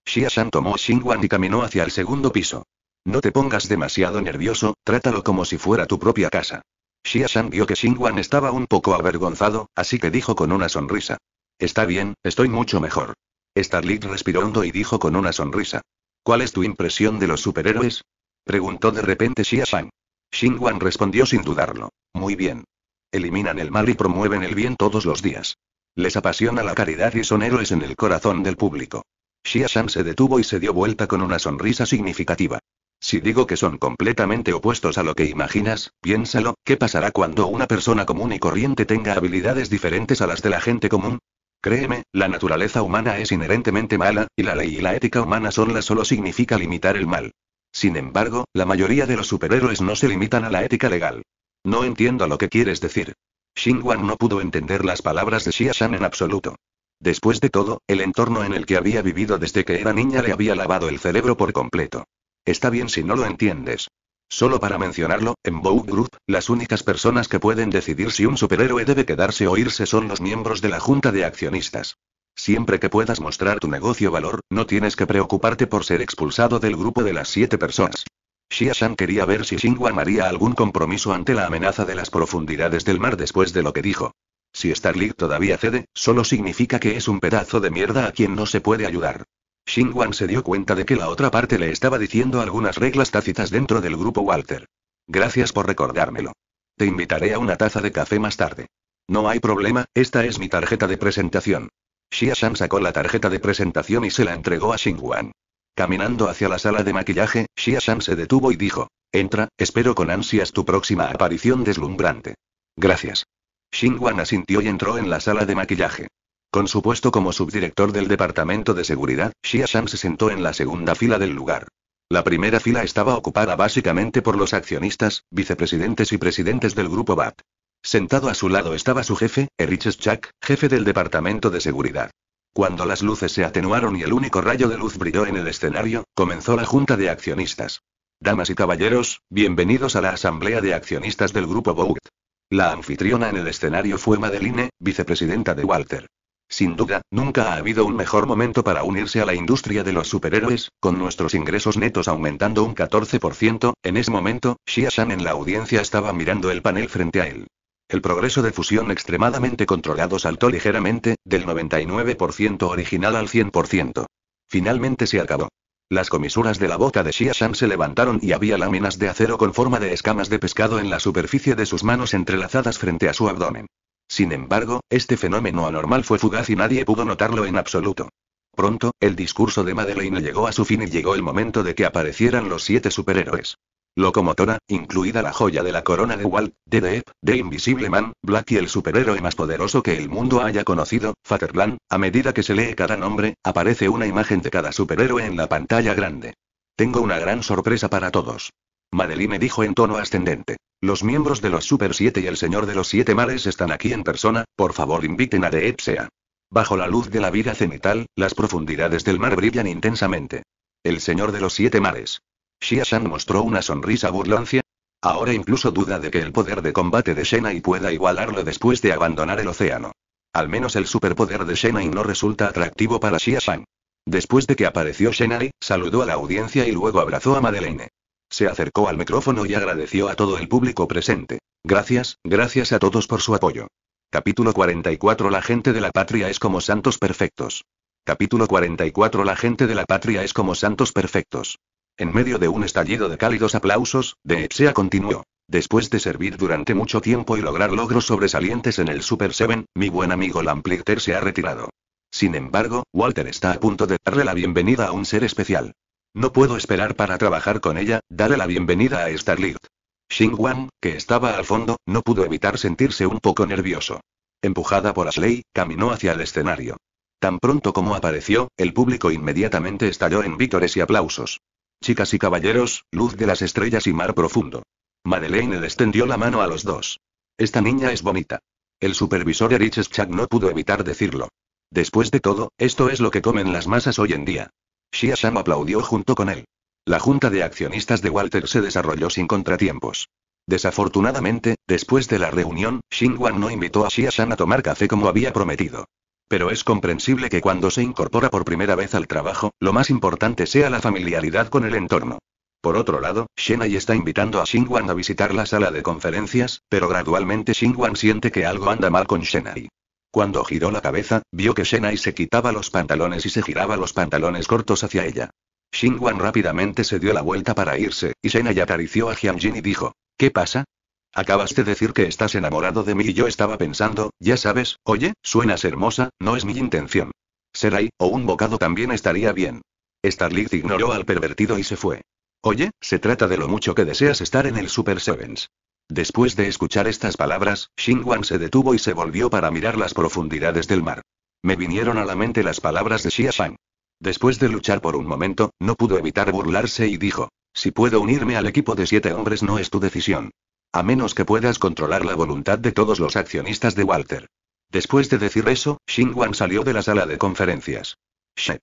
Xia Shan tomó a Shin-Wan y caminó hacia el segundo piso. No te pongas demasiado nervioso, trátalo como si fuera tu propia casa. Xia Shan vio que Shin-Wan estaba un poco avergonzado, así que dijo con una sonrisa. Está bien, estoy mucho mejor. Starlight respiró hondo y dijo con una sonrisa. ¿Cuál es tu impresión de los superhéroes? Preguntó de repente Xia Shan. Shin-Wan respondió sin dudarlo. Muy bien. Eliminan el mal y promueven el bien todos los días. Les apasiona la caridad y son héroes en el corazón del público. Xia Shan se detuvo y se dio vuelta con una sonrisa significativa. Si digo que son completamente opuestos a lo que imaginas, piénsalo, ¿qué pasará cuando una persona común y corriente tenga habilidades diferentes a las de la gente común? Créeme, la naturaleza humana es inherentemente mala, y la ley y la ética humana sola solo significa limitar el mal. Sin embargo, la mayoría de los superhéroes no se limitan a la ética legal. No entiendo lo que quieres decir. Shin-Wan no pudo entender las palabras de Xia Shan en absoluto. Después de todo, el entorno en el que había vivido desde que era niña le había lavado el cerebro por completo. Está bien si no lo entiendes. Solo para mencionarlo, en Vogue Group, las únicas personas que pueden decidir si un superhéroe debe quedarse o irse son los miembros de la junta de accionistas. Siempre que puedas mostrar tu negocio valor, no tienes que preocuparte por ser expulsado del grupo de las siete personas. Xia Shan quería ver si Shin-Wan haría algún compromiso ante la amenaza de las profundidades del mar después de lo que dijo. Si Starlight todavía cede, solo significa que es un pedazo de mierda a quien no se puede ayudar. Shin-Wan se dio cuenta de que la otra parte le estaba diciendo algunas reglas tácitas dentro del grupo Walter. Gracias por recordármelo. Te invitaré a una taza de café más tarde. No hay problema, esta es mi tarjeta de presentación. Xia Shan sacó la tarjeta de presentación y se la entregó a Shin-Wan. Caminando hacia la sala de maquillaje, Xia Shan se detuvo y dijo. Entra, espero con ansias tu próxima aparición deslumbrante. Gracias. Shin-Wan asintió y entró en la sala de maquillaje. Con su puesto como subdirector del Departamento de Seguridad, Xia Shan se sentó en la segunda fila del lugar. La primera fila estaba ocupada básicamente por los accionistas, vicepresidentes y presidentes del grupo Vought. Sentado a su lado estaba su jefe, Erich Schach, jefe del Departamento de Seguridad. Cuando las luces se atenuaron y el único rayo de luz brilló en el escenario, comenzó la junta de accionistas. Damas y caballeros, bienvenidos a la asamblea de accionistas del grupo Vought. La anfitriona en el escenario fue Madeleine, vicepresidenta de Walter. Sin duda, nunca ha habido un mejor momento para unirse a la industria de los superhéroes, con nuestros ingresos netos aumentando un catorce por ciento, en ese momento, Xia Shan en la audiencia estaba mirando el panel frente a él. El progreso de fusión extremadamente controlado saltó ligeramente, del noventa y nueve por ciento original al cien por ciento. Finalmente se acabó. Las comisuras de la boca de Xia Shan se levantaron y había láminas de acero con forma de escamas de pescado en la superficie de sus manos entrelazadas frente a su abdomen. Sin embargo, este fenómeno anormal fue fugaz y nadie pudo notarlo en absoluto. Pronto, el discurso de Madeleine llegó a su fin y llegó el momento de que aparecieran los siete superhéroes. Locomotora, incluida la joya de la corona de Walt, D D F, de Invisible Man, Black y el superhéroe más poderoso que el mundo haya conocido, Fatherland. A medida que se lee cada nombre, aparece una imagen de cada superhéroe en la pantalla grande. Tengo una gran sorpresa para todos. Madeleine dijo en tono ascendente. Los miembros de los Super siete y el Señor de los Siete Mares están aquí en persona, por favor inviten a Deep Sea. Bajo la luz de la vida cenital, las profundidades del mar brillan intensamente. El Señor de los Siete Mares. Xia Shan mostró una sonrisa burlancia. Ahora incluso duda de que el poder de combate de Shenai pueda igualarlo después de abandonar el océano. Al menos el superpoder de Shenai no resulta atractivo para Xia Shan. Después de que apareció Shenai, saludó a la audiencia y luego abrazó a Madeleine. Se acercó al micrófono y agradeció a todo el público presente. Gracias, gracias a todos por su apoyo. Capítulo cuarenta y cuatro La gente de la patria es como santos perfectos. Capítulo cuarenta y cuatro La gente de la patria es como santos perfectos. En medio de un estallido de cálidos aplausos, Deepsea continuó. Después de servir durante mucho tiempo y lograr logros sobresalientes en el Super siete, mi buen amigo Lamplighter se ha retirado. Sin embargo, Walter está a punto de darle la bienvenida a un ser especial. No puedo esperar para trabajar con ella, darle la bienvenida a Starlight. Xingguang, que estaba al fondo, no pudo evitar sentirse un poco nervioso. Empujada por Ashley, caminó hacia el escenario. Tan pronto como apareció, el público inmediatamente estalló en vítores y aplausos. Chicas y caballeros, luz de las estrellas y mar profundo. Madeleine le extendió la mano a los dos. Esta niña es bonita. El supervisor Erich Schach no pudo evitar decirlo. Después de todo, esto es lo que comen las masas hoy en día. Xia Shan aplaudió junto con él. La junta de accionistas de Walter se desarrolló sin contratiempos. Desafortunadamente, después de la reunión, Xingguang no invitó a Xia Shan a tomar café como había prometido. Pero es comprensible que cuando se incorpora por primera vez al trabajo, lo más importante sea la familiaridad con el entorno. Por otro lado, Shenai está invitando a Xingguang a visitar la sala de conferencias, pero gradualmente Xingguang siente que algo anda mal con Shenai. Cuando giró la cabeza, vio que Shenai se quitaba los pantalones y se giraba los pantalones cortos hacia ella. Xingguang rápidamente se dio la vuelta para irse, y Shenai acarició a Jianjin y dijo, ¿qué pasa? Acabaste de decir que estás enamorado de mí y yo estaba pensando, ya sabes, oye, suenas hermosa, no es mi intención. Serai, o un bocado también estaría bien. Starlight ignoró al pervertido y se fue. Oye, se trata de lo mucho que deseas estar en el Super Sevens. Después de escuchar estas palabras, Xingguang se detuvo y se volvió para mirar las profundidades del mar. Me vinieron a la mente las palabras de Xia Shan. Después de luchar por un momento, no pudo evitar burlarse y dijo, si puedo unirme al equipo de siete hombres no es tu decisión. A menos que puedas controlar la voluntad de todos los accionistas de Walter. Después de decir eso, Xingguang salió de la sala de conferencias. Shit.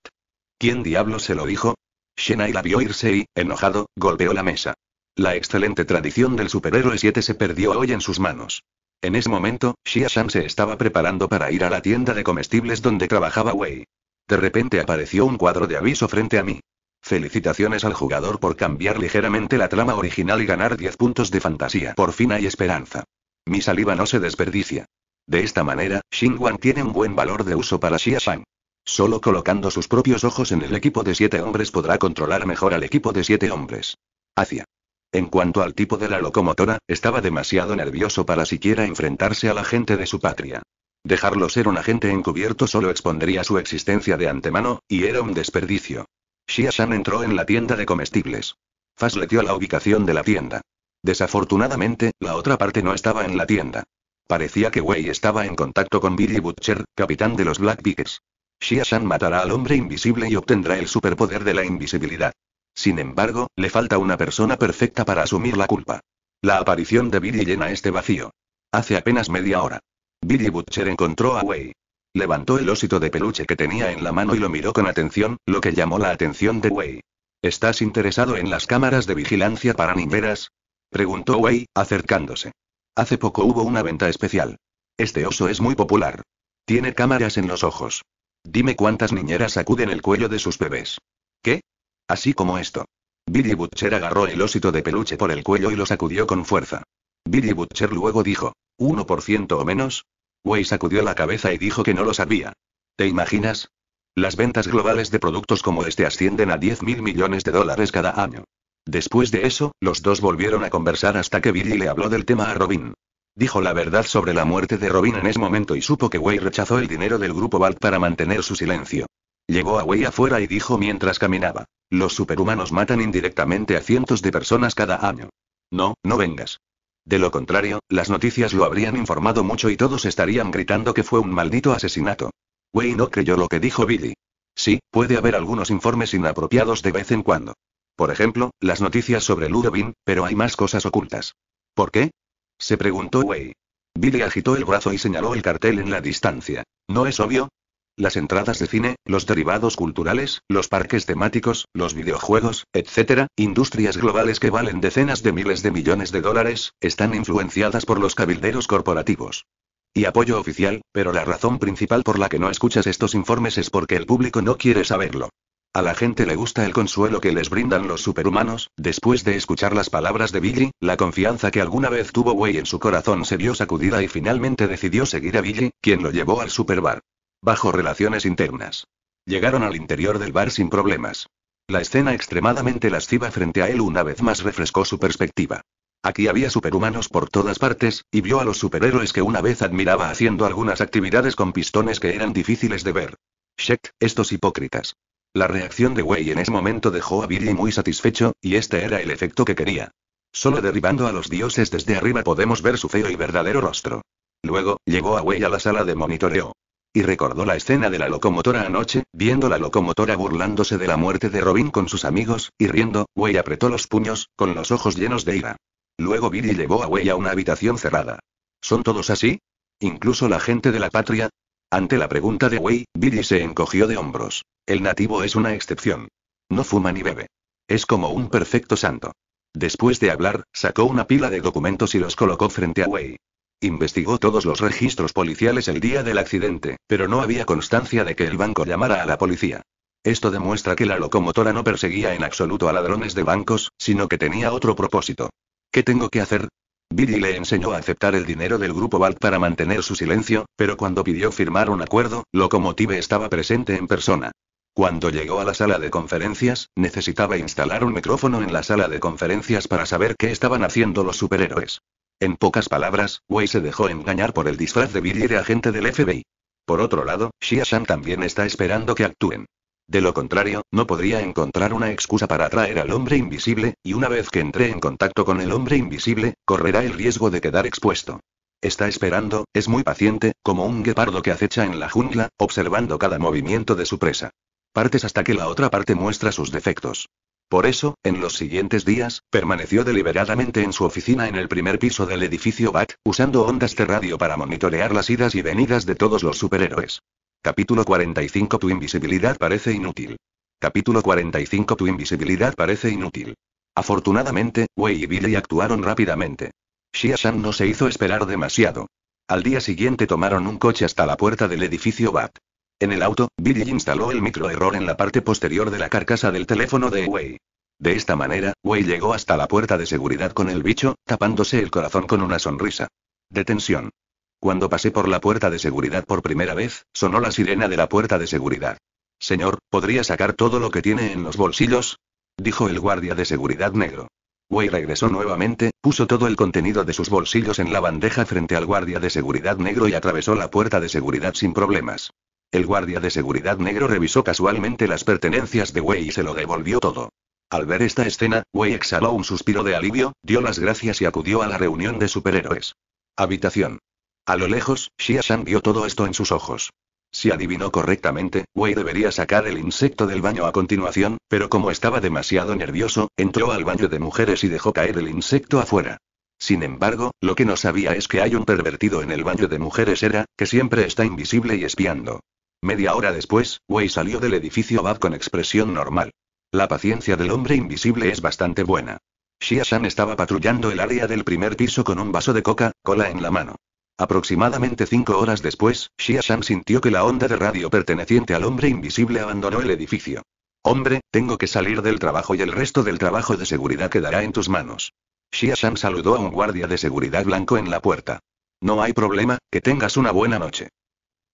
¿Quién diablo se lo dijo? Shenai la vio irse y, enojado, golpeó la mesa. La excelente tradición del superhéroe siete se perdió hoy en sus manos. En ese momento, Xia Shan se estaba preparando para ir a la tienda de comestibles donde trabajaba Wei. De repente apareció un cuadro de aviso frente a mí. Felicitaciones al jugador por cambiar ligeramente la trama original y ganar diez puntos de fantasía. Por fin hay esperanza. Mi saliva no se desperdicia. De esta manera, Xingguang tiene un buen valor de uso para Xia Shan. Solo colocando sus propios ojos en el equipo de siete hombres podrá controlar mejor al equipo de siete hombres. Hacia. En cuanto al tipo de la locomotora, estaba demasiado nervioso para siquiera enfrentarse a la gente de su patria. Dejarlo ser un agente encubierto solo expondría su existencia de antemano, y era un desperdicio. Xia Shan entró en la tienda de comestibles. Faz le dio la ubicación de la tienda. Desafortunadamente, la otra parte no estaba en la tienda. Parecía que Wei estaba en contacto con Billy Butcher, capitán de los Black Pickers. Xia Shan matará al hombre invisible y obtendrá el superpoder de la invisibilidad. Sin embargo, le falta una persona perfecta para asumir la culpa. La aparición de Billy llena este vacío. Hace apenas media hora. Billy Butcher encontró a Wei. Levantó el osito de peluche que tenía en la mano y lo miró con atención, lo que llamó la atención de Wei. ¿Estás interesado en las cámaras de vigilancia para niñeras? Preguntó Wei, acercándose. Hace poco hubo una venta especial. Este oso es muy popular. Tiene cámaras en los ojos. Dime cuántas niñeras sacuden el cuello de sus bebés. ¿Qué? Así como esto. Billy Butcher agarró el osito de peluche por el cuello y lo sacudió con fuerza. Billy Butcher luego dijo, ¿uno por ciento o menos? Wei sacudió la cabeza y dijo que no lo sabía. ¿Te imaginas? Las ventas globales de productos como este ascienden a diez mil millones de dólares cada año. Después de eso, los dos volvieron a conversar hasta que Billy le habló del tema a Robin. Dijo la verdad sobre la muerte de Robin en ese momento y supo que Wei rechazó el dinero del grupo Vought para mantener su silencio. Llegó a Wei afuera y dijo mientras caminaba, los superhumanos matan indirectamente a cientos de personas cada año. No, no vengas. De lo contrario, las noticias lo habrían informado mucho y todos estarían gritando que fue un maldito asesinato. Wei no creyó lo que dijo Billy. Sí, puede haber algunos informes inapropiados de vez en cuando. Por ejemplo, las noticias sobre Ludovin, pero hay más cosas ocultas. ¿Por qué? Se preguntó Wei. Billy agitó el brazo y señaló el cartel en la distancia. ¿No es obvio? las entradas de cine, los derivados culturales, los parques temáticos, los videojuegos, etcétera, industrias globales que valen decenas de miles de millones de dólares, están influenciadas por los cabilderos corporativos. Y apoyo oficial, pero la razón principal por la que no escuchas estos informes es porque el público no quiere saberlo. A la gente le gusta el consuelo que les brindan los superhumanos. Después de escuchar las palabras de Billy, la confianza que alguna vez tuvo Wei en su corazón se vio sacudida y finalmente decidió seguir a Billy, quien lo llevó al superbar. Bajo relaciones internas. Llegaron al interior del bar sin problemas. La escena extremadamente lasciva frente a él una vez más refrescó su perspectiva. Aquí había superhumanos por todas partes, y vio a los superhéroes que una vez admiraba haciendo algunas actividades con pistones que eran difíciles de ver. Shit, estos hipócritas. La reacción de Wei en ese momento dejó a Billy muy satisfecho, y este era el efecto que quería. Solo derribando a los dioses desde arriba podemos ver su feo y verdadero rostro. Luego, llegó a Wei a la sala de monitoreo. Y recordó la escena de la locomotora anoche, viendo la locomotora burlándose de la muerte de Robin con sus amigos, y riendo, Wei apretó los puños, con los ojos llenos de ira. Luego Billy llevó a Wei a una habitación cerrada. ¿Son todos así? ¿Incluso la gente de la patria? Ante la pregunta de Wei, Billy se encogió de hombros. El nativo es una excepción. No fuma ni bebe. Es como un perfecto santo. Después de hablar, sacó una pila de documentos y los colocó frente a Wei. Investigó todos los registros policiales el día del accidente, pero no había constancia de que el banco llamara a la policía. Esto demuestra que la locomotora no perseguía en absoluto a ladrones de bancos, sino que tenía otro propósito. ¿Qué tengo que hacer? Billy le enseñó a aceptar el dinero del grupo Vought para mantener su silencio, pero cuando pidió firmar un acuerdo, Locomotive estaba presente en persona. Cuando llegó a la sala de conferencias, necesitaba instalar un micrófono en la sala de conferencias para saber qué estaban haciendo los superhéroes. En pocas palabras, Wei se dejó engañar por el disfraz de Billy de agente del F B I. Por otro lado, Xia Shan también está esperando que actúen. De lo contrario, no podría encontrar una excusa para atraer al hombre invisible, y una vez que entre en contacto con el hombre invisible, correrá el riesgo de quedar expuesto. Está esperando, es muy paciente, como un guepardo que acecha en la jungla, observando cada movimiento de su presa. Partes hasta que la otra parte muestra sus defectos. Por eso, en los siguientes días, permaneció deliberadamente en su oficina en el primer piso del edificio Vought, usando ondas de radio para monitorear las idas y venidas de todos los superhéroes. Capítulo cuarenta y cinco Tu invisibilidad parece inútil. Capítulo cuarenta y cinco Tu invisibilidad parece inútil. Afortunadamente, Wei y Billy actuaron rápidamente. Xia Shan no se hizo esperar demasiado. Al día siguiente tomaron un coche hasta la puerta del edificio Vought. En el auto, Billy instaló el microerror en la parte posterior de la carcasa del teléfono de Wei. De esta manera, Wei llegó hasta la puerta de seguridad con el bicho, tapándose el corazón con una sonrisa. De tensión. Cuando pasé por la puerta de seguridad por primera vez, sonó la sirena de la puerta de seguridad. «Señor, ¿podría sacar todo lo que tiene en los bolsillos?», dijo el guardia de seguridad negro. Wei regresó nuevamente, puso todo el contenido de sus bolsillos en la bandeja frente al guardia de seguridad negro y atravesó la puerta de seguridad sin problemas. El guardia de seguridad negro revisó casualmente las pertenencias de Wei y se lo devolvió todo. Al ver esta escena, Wei exhaló un suspiro de alivio, dio las gracias y acudió a la reunión de superhéroes. Habitación. A lo lejos, Xia Shan vio todo esto en sus ojos. Si adivinó correctamente, Wei debería sacar el insecto del baño a continuación, pero como estaba demasiado nervioso, entró al baño de mujeres y dejó caer el insecto afuera. Sin embargo, lo que no sabía es que hay un pervertido en el baño de mujeres era, que siempre está invisible y espiando. Media hora después, Wei salió del edificio Vought con expresión normal. La paciencia del hombre invisible es bastante buena. Xia Shan estaba patrullando el área del primer piso con un vaso de Coca-Cola en la mano. Aproximadamente cinco horas después, Xia Shan sintió que la onda de radio perteneciente al hombre invisible abandonó el edificio. «Hombre, tengo que salir del trabajo y el resto del trabajo de seguridad quedará en tus manos». Xia Shan saludó a un guardia de seguridad blanco en la puerta. «No hay problema, que tengas una buena noche».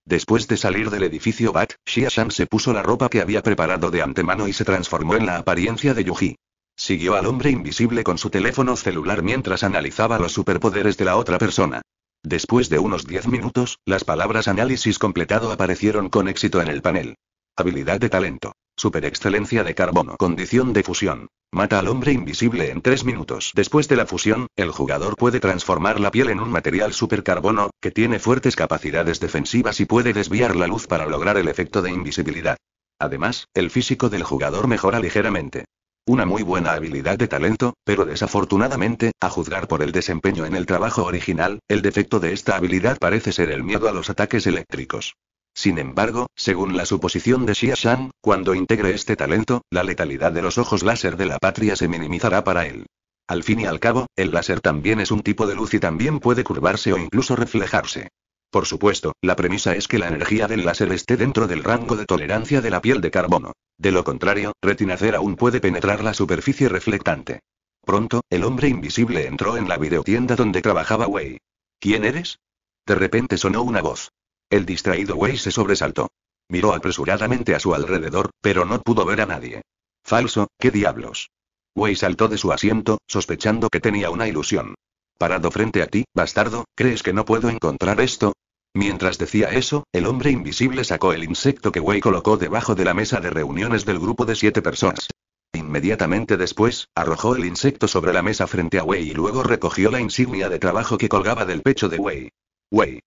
Después de salir del edificio Vought, Xia Shan se puso la ropa que había preparado de antemano y se transformó en la apariencia de Yuji. Siguió al hombre invisible con su teléfono celular mientras analizaba los superpoderes de la otra persona. Después de unos diez minutos, las palabras análisis completado aparecieron con éxito en el panel. Habilidad de talento. Superexcelencia de carbono. Condición de fusión. Mata al hombre invisible en tres minutos. Después de la fusión, el jugador puede transformar la piel en un material supercarbono, que tiene fuertes capacidades defensivas y puede desviar la luz para lograr el efecto de invisibilidad. Además, el físico del jugador mejora ligeramente. Una muy buena habilidad de talento, pero desafortunadamente, a juzgar por el desempeño en el trabajo original, el defecto de esta habilidad parece ser el miedo a los ataques eléctricos. Sin embargo, según la suposición de Xia Shan, cuando integre este talento, la letalidad de los ojos láser de la patria se minimizará para él. Al fin y al cabo, el láser también es un tipo de luz y también puede curvarse o incluso reflejarse. Por supuesto, la premisa es que la energía del láser esté dentro del rango de tolerancia de la piel de carbono. De lo contrario, retinacer aún puede penetrar la superficie reflectante. Pronto, el hombre invisible entró en la videotienda donde trabajaba Wei. ¿Quién eres? De repente sonó una voz. El distraído Wei se sobresaltó. Miró apresuradamente a su alrededor, pero no pudo ver a nadie. Falso, ¿qué diablos? Wei saltó de su asiento, sospechando que tenía una ilusión. Parado frente a ti, bastardo, ¿crees que no puedo encontrar esto? Mientras decía eso, el hombre invisible sacó el insecto que Wei colocó debajo de la mesa de reuniones del grupo de siete personas. Inmediatamente después, arrojó el insecto sobre la mesa frente a Wei y luego recogió la insignia de trabajo que colgaba del pecho de Wei. Wei.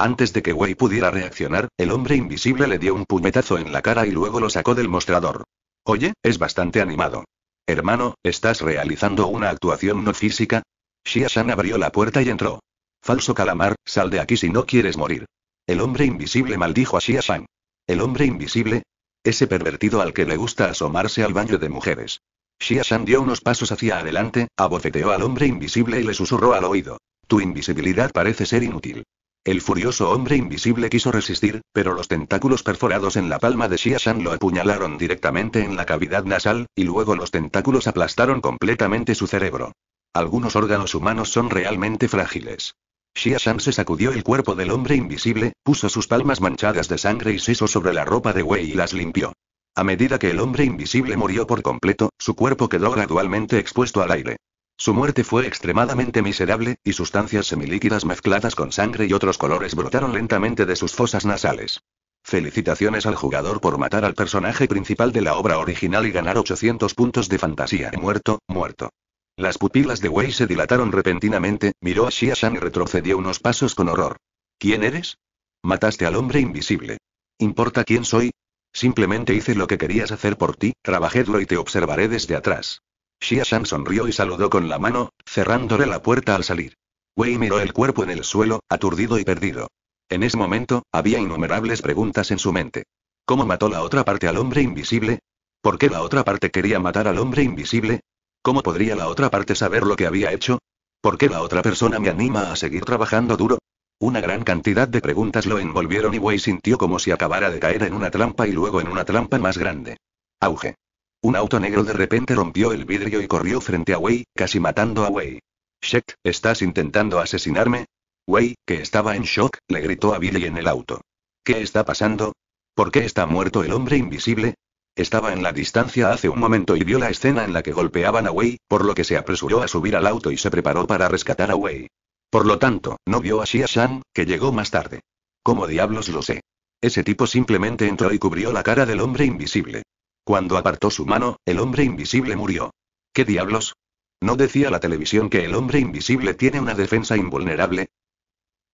Antes de que Wei pudiera reaccionar, el hombre invisible le dio un puñetazo en la cara y luego lo sacó del mostrador. Oye, es bastante animado. Hermano, ¿estás realizando una actuación no física? Xia Shan abrió la puerta y entró. Falso calamar, sal de aquí si no quieres morir. El hombre invisible maldijo a Xia Shan. ¿El hombre invisible? Ese pervertido al que le gusta asomarse al baño de mujeres. Xia Shan dio unos pasos hacia adelante, abofeteó al hombre invisible y le susurró al oído. Tu invisibilidad parece ser inútil. El furioso hombre invisible quiso resistir, pero los tentáculos perforados en la palma de Xia Shan lo apuñalaron directamente en la cavidad nasal, y luego los tentáculos aplastaron completamente su cerebro. Algunos órganos humanos son realmente frágiles. Xia Shan se sacudió el cuerpo del hombre invisible, puso sus palmas manchadas de sangre y seso sobre la ropa de Wei y las limpió. A medida que el hombre invisible murió por completo, su cuerpo quedó gradualmente expuesto al aire. Su muerte fue extremadamente miserable, y sustancias semilíquidas mezcladas con sangre y otros colores brotaron lentamente de sus fosas nasales. Felicitaciones al jugador por matar al personaje principal de la obra original y ganar ochocientos puntos de fantasía. Muerto, muerto. Las pupilas de Wei se dilataron repentinamente, miró a Xia Shan y retrocedió unos pasos con horror. ¿Quién eres? Mataste al hombre invisible. ¿Importa quién soy? Simplemente hice lo que querías hacer por ti, trabajadlo y te observaré desde atrás. Xia Shan sonrió y saludó con la mano, cerrándole la puerta al salir. Wei miró el cuerpo en el suelo, aturdido y perdido. En ese momento, había innumerables preguntas en su mente. ¿Cómo mató la otra parte al hombre invisible? ¿Por qué la otra parte quería matar al hombre invisible? ¿Cómo podría la otra parte saber lo que había hecho? ¿Por qué la otra persona me anima a seguir trabajando duro? Una gran cantidad de preguntas lo envolvieron y Wei sintió como si acabara de caer en una trampa y luego en una trampa más grande. Auge. Un auto negro de repente rompió el vidrio y corrió frente a Wei, casi matando a Wei. «Shit, ¿estás intentando asesinarme?» Wei, que estaba en shock, le gritó a Billy en el auto. «¿Qué está pasando? ¿Por qué está muerto el hombre invisible?» Estaba en la distancia hace un momento y vio la escena en la que golpeaban a Wei, por lo que se apresuró a subir al auto y se preparó para rescatar a Wei. Por lo tanto, no vio a Xia Shan, que llegó más tarde. «¿Cómo diablos lo sé?» Ese tipo simplemente entró y cubrió la cara del hombre invisible. Cuando apartó su mano, el hombre invisible murió. ¿Qué diablos? ¿No decía la televisión que el hombre invisible tiene una defensa invulnerable?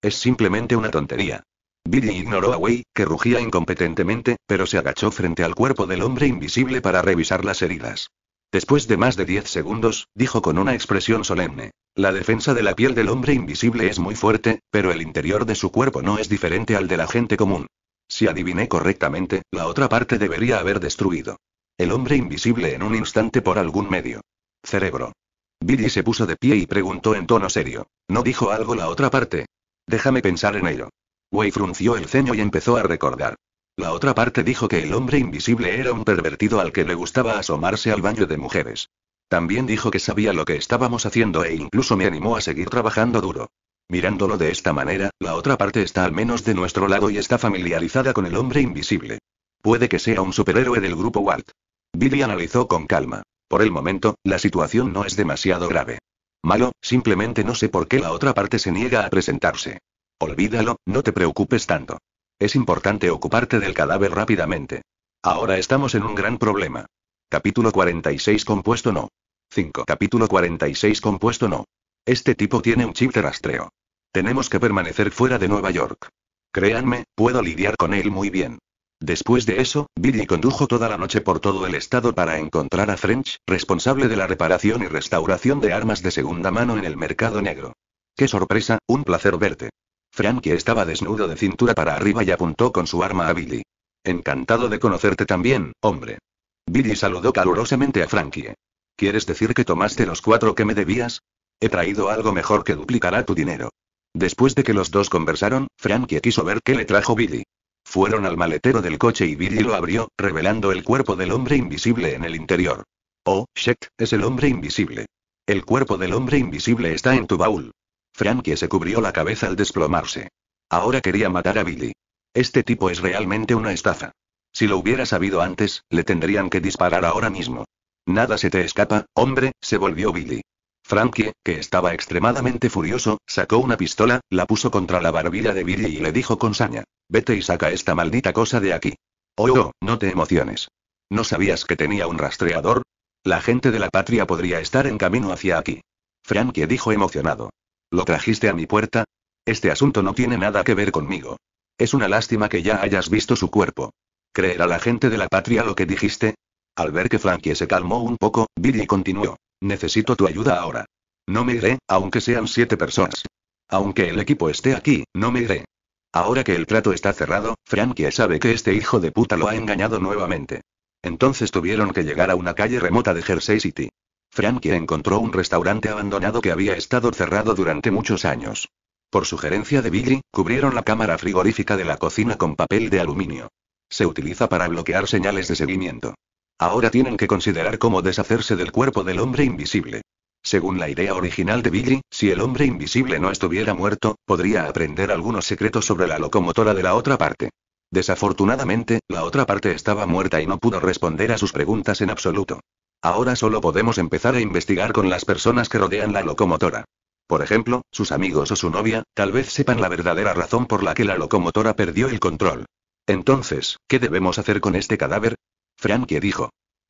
Es simplemente una tontería. Billy ignoró a Wei, que rugía incompetentemente, pero se agachó frente al cuerpo del hombre invisible para revisar las heridas. Después de más de diez segundos, dijo con una expresión solemne. La defensa de la piel del hombre invisible es muy fuerte, pero el interior de su cuerpo no es diferente al de la gente común. Si adiviné correctamente, la otra parte debería haber destruido el hombre invisible en un instante por algún medio. Cerebro. Billy se puso de pie y preguntó en tono serio. ¿No dijo algo la otra parte? Déjame pensar en ello. Wei frunció el ceño y empezó a recordar. La otra parte dijo que el hombre invisible era un pervertido al que le gustaba asomarse al baño de mujeres. También dijo que sabía lo que estábamos haciendo e incluso me animó a seguir trabajando duro. Mirándolo de esta manera, la otra parte está al menos de nuestro lado y está familiarizada con el hombre invisible. Puede que sea un superhéroe del grupo Vought. Billy analizó con calma. Por el momento, la situación no es demasiado grave. Malo, simplemente no sé por qué la otra parte se niega a presentarse. Olvídalo, no te preocupes tanto. Es importante ocuparte del cadáver rápidamente. Ahora estamos en un gran problema. Capítulo cuarenta y seis compuesto no. cinco. Capítulo cuarenta y seis compuesto no. Este tipo tiene un chip de rastreo. Tenemos que permanecer fuera de Nueva York. Créanme, puedo lidiar con él muy bien. Después de eso, Billy condujo toda la noche por todo el estado para encontrar a French, responsable de la reparación y restauración de armas de segunda mano en el mercado negro. ¡Qué sorpresa, un placer verte! Frankie estaba desnudo de cintura para arriba y apuntó con su arma a Billy. Encantado de conocerte también, hombre. Billy saludó calurosamente a Frankie. ¿Quieres decir que tomaste los cuatro que me debías? He traído algo mejor que duplicará tu dinero. Después de que los dos conversaron, Frankie quiso ver qué le trajo Billy. Fueron al maletero del coche y Billy lo abrió, revelando el cuerpo del hombre invisible en el interior. Oh, shit, es el hombre invisible. El cuerpo del hombre invisible está en tu baúl. Frankie se cubrió la cabeza al desplomarse. Ahora quería matar a Billy. Este tipo es realmente una estafa. Si lo hubiera sabido antes, le tendrían que disparar ahora mismo. Nada se te escapa, hombre, se volvió Billy. Frankie, que estaba extremadamente furioso, sacó una pistola, la puso contra la barbilla de Billy y le dijo con saña. Vete y saca esta maldita cosa de aquí. Oh, oh, no te emociones. ¿No sabías que tenía un rastreador? La gente de la patria podría estar en camino hacia aquí. Frankie dijo emocionado. ¿Lo trajiste a mi puerta? Este asunto no tiene nada que ver conmigo. Es una lástima que ya hayas visto su cuerpo. ¿Creerá la gente de la patria lo que dijiste? Al ver que Frankie se calmó un poco, Billy continuó. Necesito tu ayuda ahora. No me iré, aunque sean siete personas. Aunque el equipo esté aquí, no me iré. Ahora que el trato está cerrado, Frankie sabe que este hijo de puta lo ha engañado nuevamente. Entonces tuvieron que llegar a una calle remota de Jersey City. Frankie encontró un restaurante abandonado que había estado cerrado durante muchos años. Por sugerencia de Billy, cubrieron la cámara frigorífica de la cocina con papel de aluminio. Se utiliza para bloquear señales de seguimiento. Ahora tienen que considerar cómo deshacerse del cuerpo del hombre invisible. Según la idea original de Billy, si el hombre invisible no estuviera muerto, podría aprender algunos secretos sobre la locomotora de la otra parte. Desafortunadamente, la otra parte estaba muerta y no pudo responder a sus preguntas en absoluto. Ahora solo podemos empezar a investigar con las personas que rodean la locomotora. Por ejemplo, sus amigos o su novia, tal vez sepan la verdadera razón por la que la locomotora perdió el control. Entonces, ¿qué debemos hacer con este cadáver? Frankie dijo.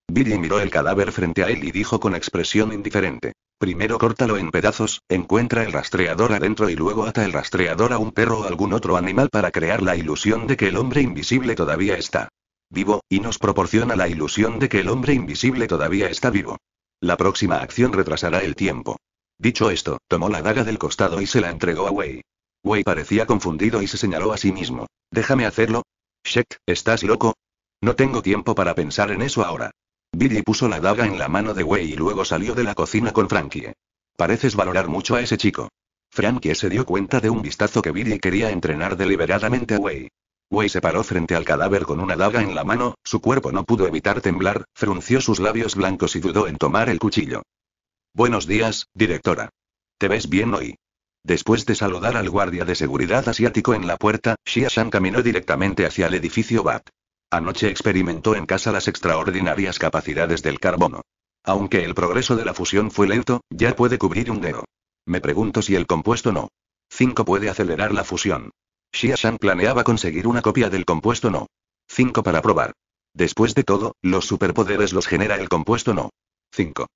Billy miró el cadáver frente a él y dijo con expresión indiferente. Primero córtalo en pedazos, encuentra el rastreador adentro y luego ata el rastreador a un perro o algún otro animal para crear la ilusión de que el hombre invisible todavía está vivo, y nos proporciona la ilusión de que el hombre invisible todavía está vivo. La próxima acción retrasará el tiempo. Dicho esto, tomó la daga del costado y se la entregó a Wei. Wei parecía confundido y se señaló a sí mismo. ¿Déjame hacerlo? Shit, ¿estás loco? No tengo tiempo para pensar en eso ahora. Billy puso la daga en la mano de Wei y luego salió de la cocina con Frankie. Pareces valorar mucho a ese chico. Frankie se dio cuenta de un vistazo que Billy quería entrenar deliberadamente a Wei. Wei se paró frente al cadáver con una daga en la mano, su cuerpo no pudo evitar temblar, frunció sus labios blancos y dudó en tomar el cuchillo. Buenos días, directora. ¿Te ves bien hoy? Después de saludar al guardia de seguridad asiático en la puerta, Xia Shan caminó directamente hacia el edificio Vought. Anoche experimentó en casa las extraordinarias capacidades del carbono. Aunque el progreso de la fusión fue lento, ya puede cubrir un dedo. Me pregunto si el compuesto no. cinco puede acelerar la fusión. Xia Shan planeaba conseguir una copia del compuesto no. cinco para probar. Después de todo, los superpoderes los genera el compuesto no. cinco.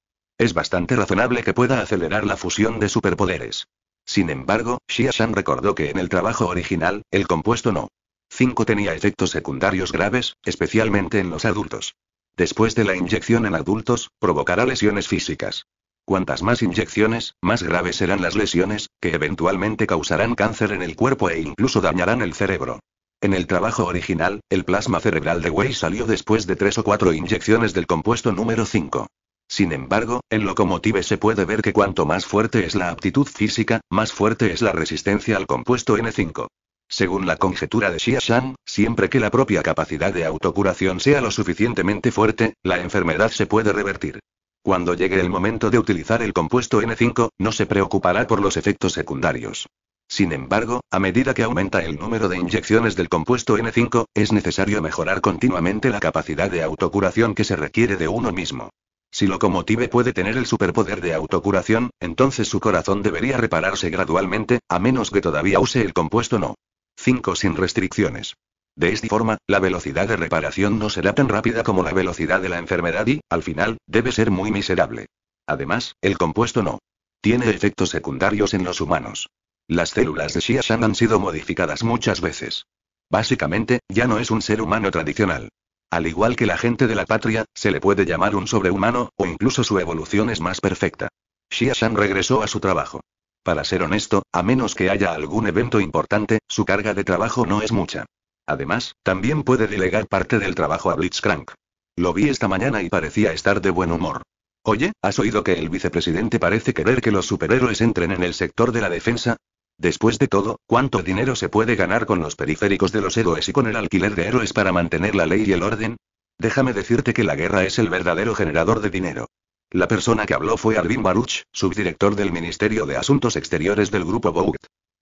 Es bastante razonable que pueda acelerar la fusión de superpoderes. Sin embargo, Xia Shan recordó que en el trabajo original, el compuesto no. cinco tenía efectos secundarios graves, especialmente en los adultos. Después de la inyección en adultos, provocará lesiones físicas. Cuantas más inyecciones, más graves serán las lesiones, que eventualmente causarán cáncer en el cuerpo e incluso dañarán el cerebro. En el trabajo original, el plasma cerebral de Wei salió después de tres o cuatro inyecciones del compuesto número cinco. Sin embargo, en Locomotive se puede ver que cuanto más fuerte es la aptitud física, más fuerte es la resistencia al compuesto N cinco. Según la conjetura de Xia Shan, siempre que la propia capacidad de autocuración sea lo suficientemente fuerte, la enfermedad se puede revertir. Cuando llegue el momento de utilizar el compuesto N cinco, no se preocupará por los efectos secundarios. Sin embargo, a medida que aumenta el número de inyecciones del compuesto N cinco, es necesario mejorar continuamente la capacidad de autocuración que se requiere de uno mismo. Si Locomotive puede tener el superpoder de autocuración, entonces su corazón debería repararse gradualmente, a menos que todavía use el compuesto no. cinco sin restricciones. De esta forma, la velocidad de reparación no será tan rápida como la velocidad de la enfermedad y, al final, debe ser muy miserable. Además, el compuesto no tiene efectos secundarios en los humanos. Las células de Xia Shan han sido modificadas muchas veces. Básicamente, ya no es un ser humano tradicional. Al igual que la gente de la patria, se le puede llamar un sobrehumano, o incluso su evolución es más perfecta. Xia Shan regresó a su trabajo. Para ser honesto, a menos que haya algún evento importante, su carga de trabajo no es mucha. Además, también puede delegar parte del trabajo a Blitzcrank. Lo vi esta mañana y parecía estar de buen humor. Oye, ¿has oído que el vicepresidente parece querer que los superhéroes entren en el sector de la defensa? Después de todo, ¿cuánto dinero se puede ganar con los periféricos de los héroes y con el alquiler de héroes para mantener la ley y el orden? Déjame decirte que la guerra es el verdadero generador de dinero. La persona que habló fue Arvin Baruch, subdirector del Ministerio de Asuntos Exteriores del Grupo Vought.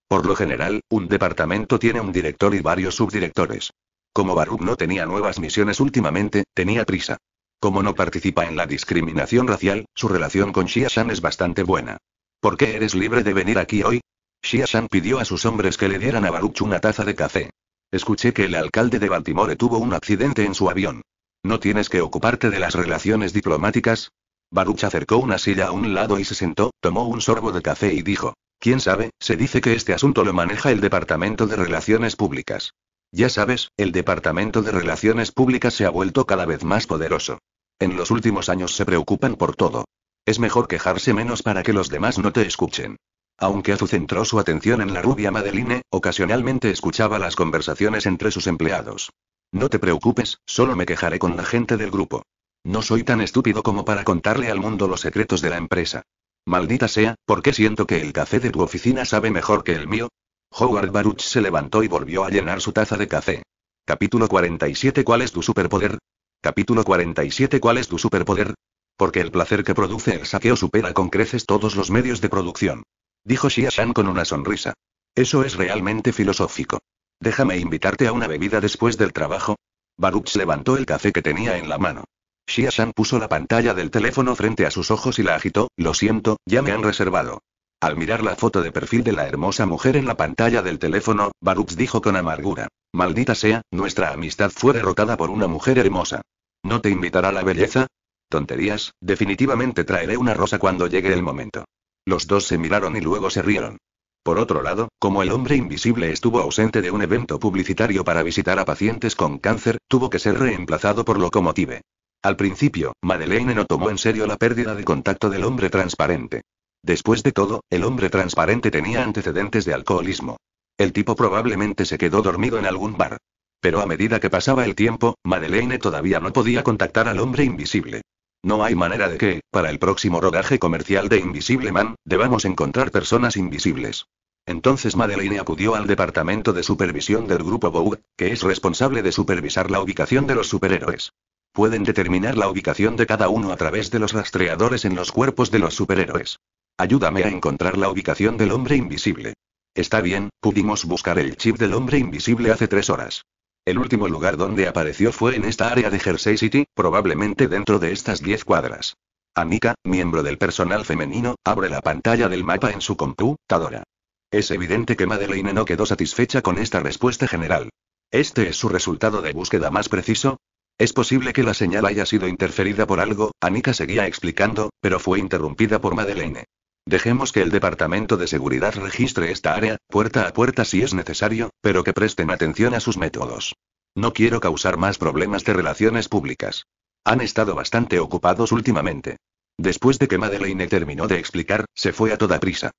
Por lo general, un departamento tiene un director y varios subdirectores. Como Baruch no tenía nuevas misiones últimamente, tenía prisa. Como no participa en la discriminación racial, su relación con Xia Shan es bastante buena. ¿Por qué eres libre de venir aquí hoy? Xia Shan pidió a sus hombres que le dieran a Baruch una taza de café. Escuché que el alcalde de Baltimore tuvo un accidente en su avión. ¿No tienes que ocuparte de las relaciones diplomáticas? Baruch acercó una silla a un lado y se sentó, tomó un sorbo de café y dijo: ¿Quién sabe? Se dice que este asunto lo maneja el Departamento de Relaciones Públicas. Ya sabes, el Departamento de Relaciones Públicas se ha vuelto cada vez más poderoso. En los últimos años se preocupan por todo. Es mejor quejarse menos para que los demás no te escuchen. Aunque Azu centró su atención en la rubia Madeleine, ocasionalmente escuchaba las conversaciones entre sus empleados. No te preocupes, solo me quejaré con la gente del grupo. No soy tan estúpido como para contarle al mundo los secretos de la empresa. Maldita sea, ¿por qué siento que el café de tu oficina sabe mejor que el mío? Howard Baruch se levantó y volvió a llenar su taza de café. Capítulo cuarenta y siete ¿Cuál es tu superpoder? Capítulo cuarenta y siete ¿Cuál es tu superpoder? Porque el placer que produce el saqueo supera con creces todos los medios de producción. Dijo Xia Shan con una sonrisa. Eso es realmente filosófico. Déjame invitarte a una bebida después del trabajo. Baruch levantó el café que tenía en la mano. Xia Shan puso la pantalla del teléfono frente a sus ojos y la agitó. Lo siento, ya me han reservado. Al mirar la foto de perfil de la hermosa mujer en la pantalla del teléfono, Baruch dijo con amargura: Maldita sea, nuestra amistad fue derrotada por una mujer hermosa. ¿No te invitará la belleza? Tonterías, definitivamente traeré una rosa cuando llegue el momento. Los dos se miraron y luego se rieron. Por otro lado, como el hombre invisible estuvo ausente de un evento publicitario para visitar a pacientes con cáncer, tuvo que ser reemplazado por Locomotive. Al principio, Madeleine no tomó en serio la pérdida de contacto del hombre transparente. Después de todo, el hombre transparente tenía antecedentes de alcoholismo. El tipo probablemente se quedó dormido en algún bar. Pero a medida que pasaba el tiempo, Madeleine todavía no podía contactar al hombre invisible. No hay manera de que, para el próximo rodaje comercial de Invisible Man, debamos encontrar personas invisibles. Entonces Madeleine acudió al departamento de supervisión del grupo Vought, que es responsable de supervisar la ubicación de los superhéroes. Pueden determinar la ubicación de cada uno a través de los rastreadores en los cuerpos de los superhéroes. Ayúdame a encontrar la ubicación del hombre invisible. Está bien, pudimos buscar el chip del hombre invisible hace tres horas. El último lugar donde apareció fue en esta área de Jersey City, probablemente dentro de estas diez cuadras. Amika, miembro del personal femenino, abre la pantalla del mapa en su computadora. Es evidente que Madeleine no quedó satisfecha con esta respuesta general. ¿Este es su resultado de búsqueda más preciso? Es posible que la señal haya sido interferida por algo, Amika seguía explicando, pero fue interrumpida por Madeleine. Dejemos que el Departamento de Seguridad registre esta área, puerta a puerta si es necesario, pero que presten atención a sus métodos. No quiero causar más problemas de relaciones públicas. Han estado bastante ocupados últimamente. Después de que Madeleine terminó de explicar, se fue a toda prisa.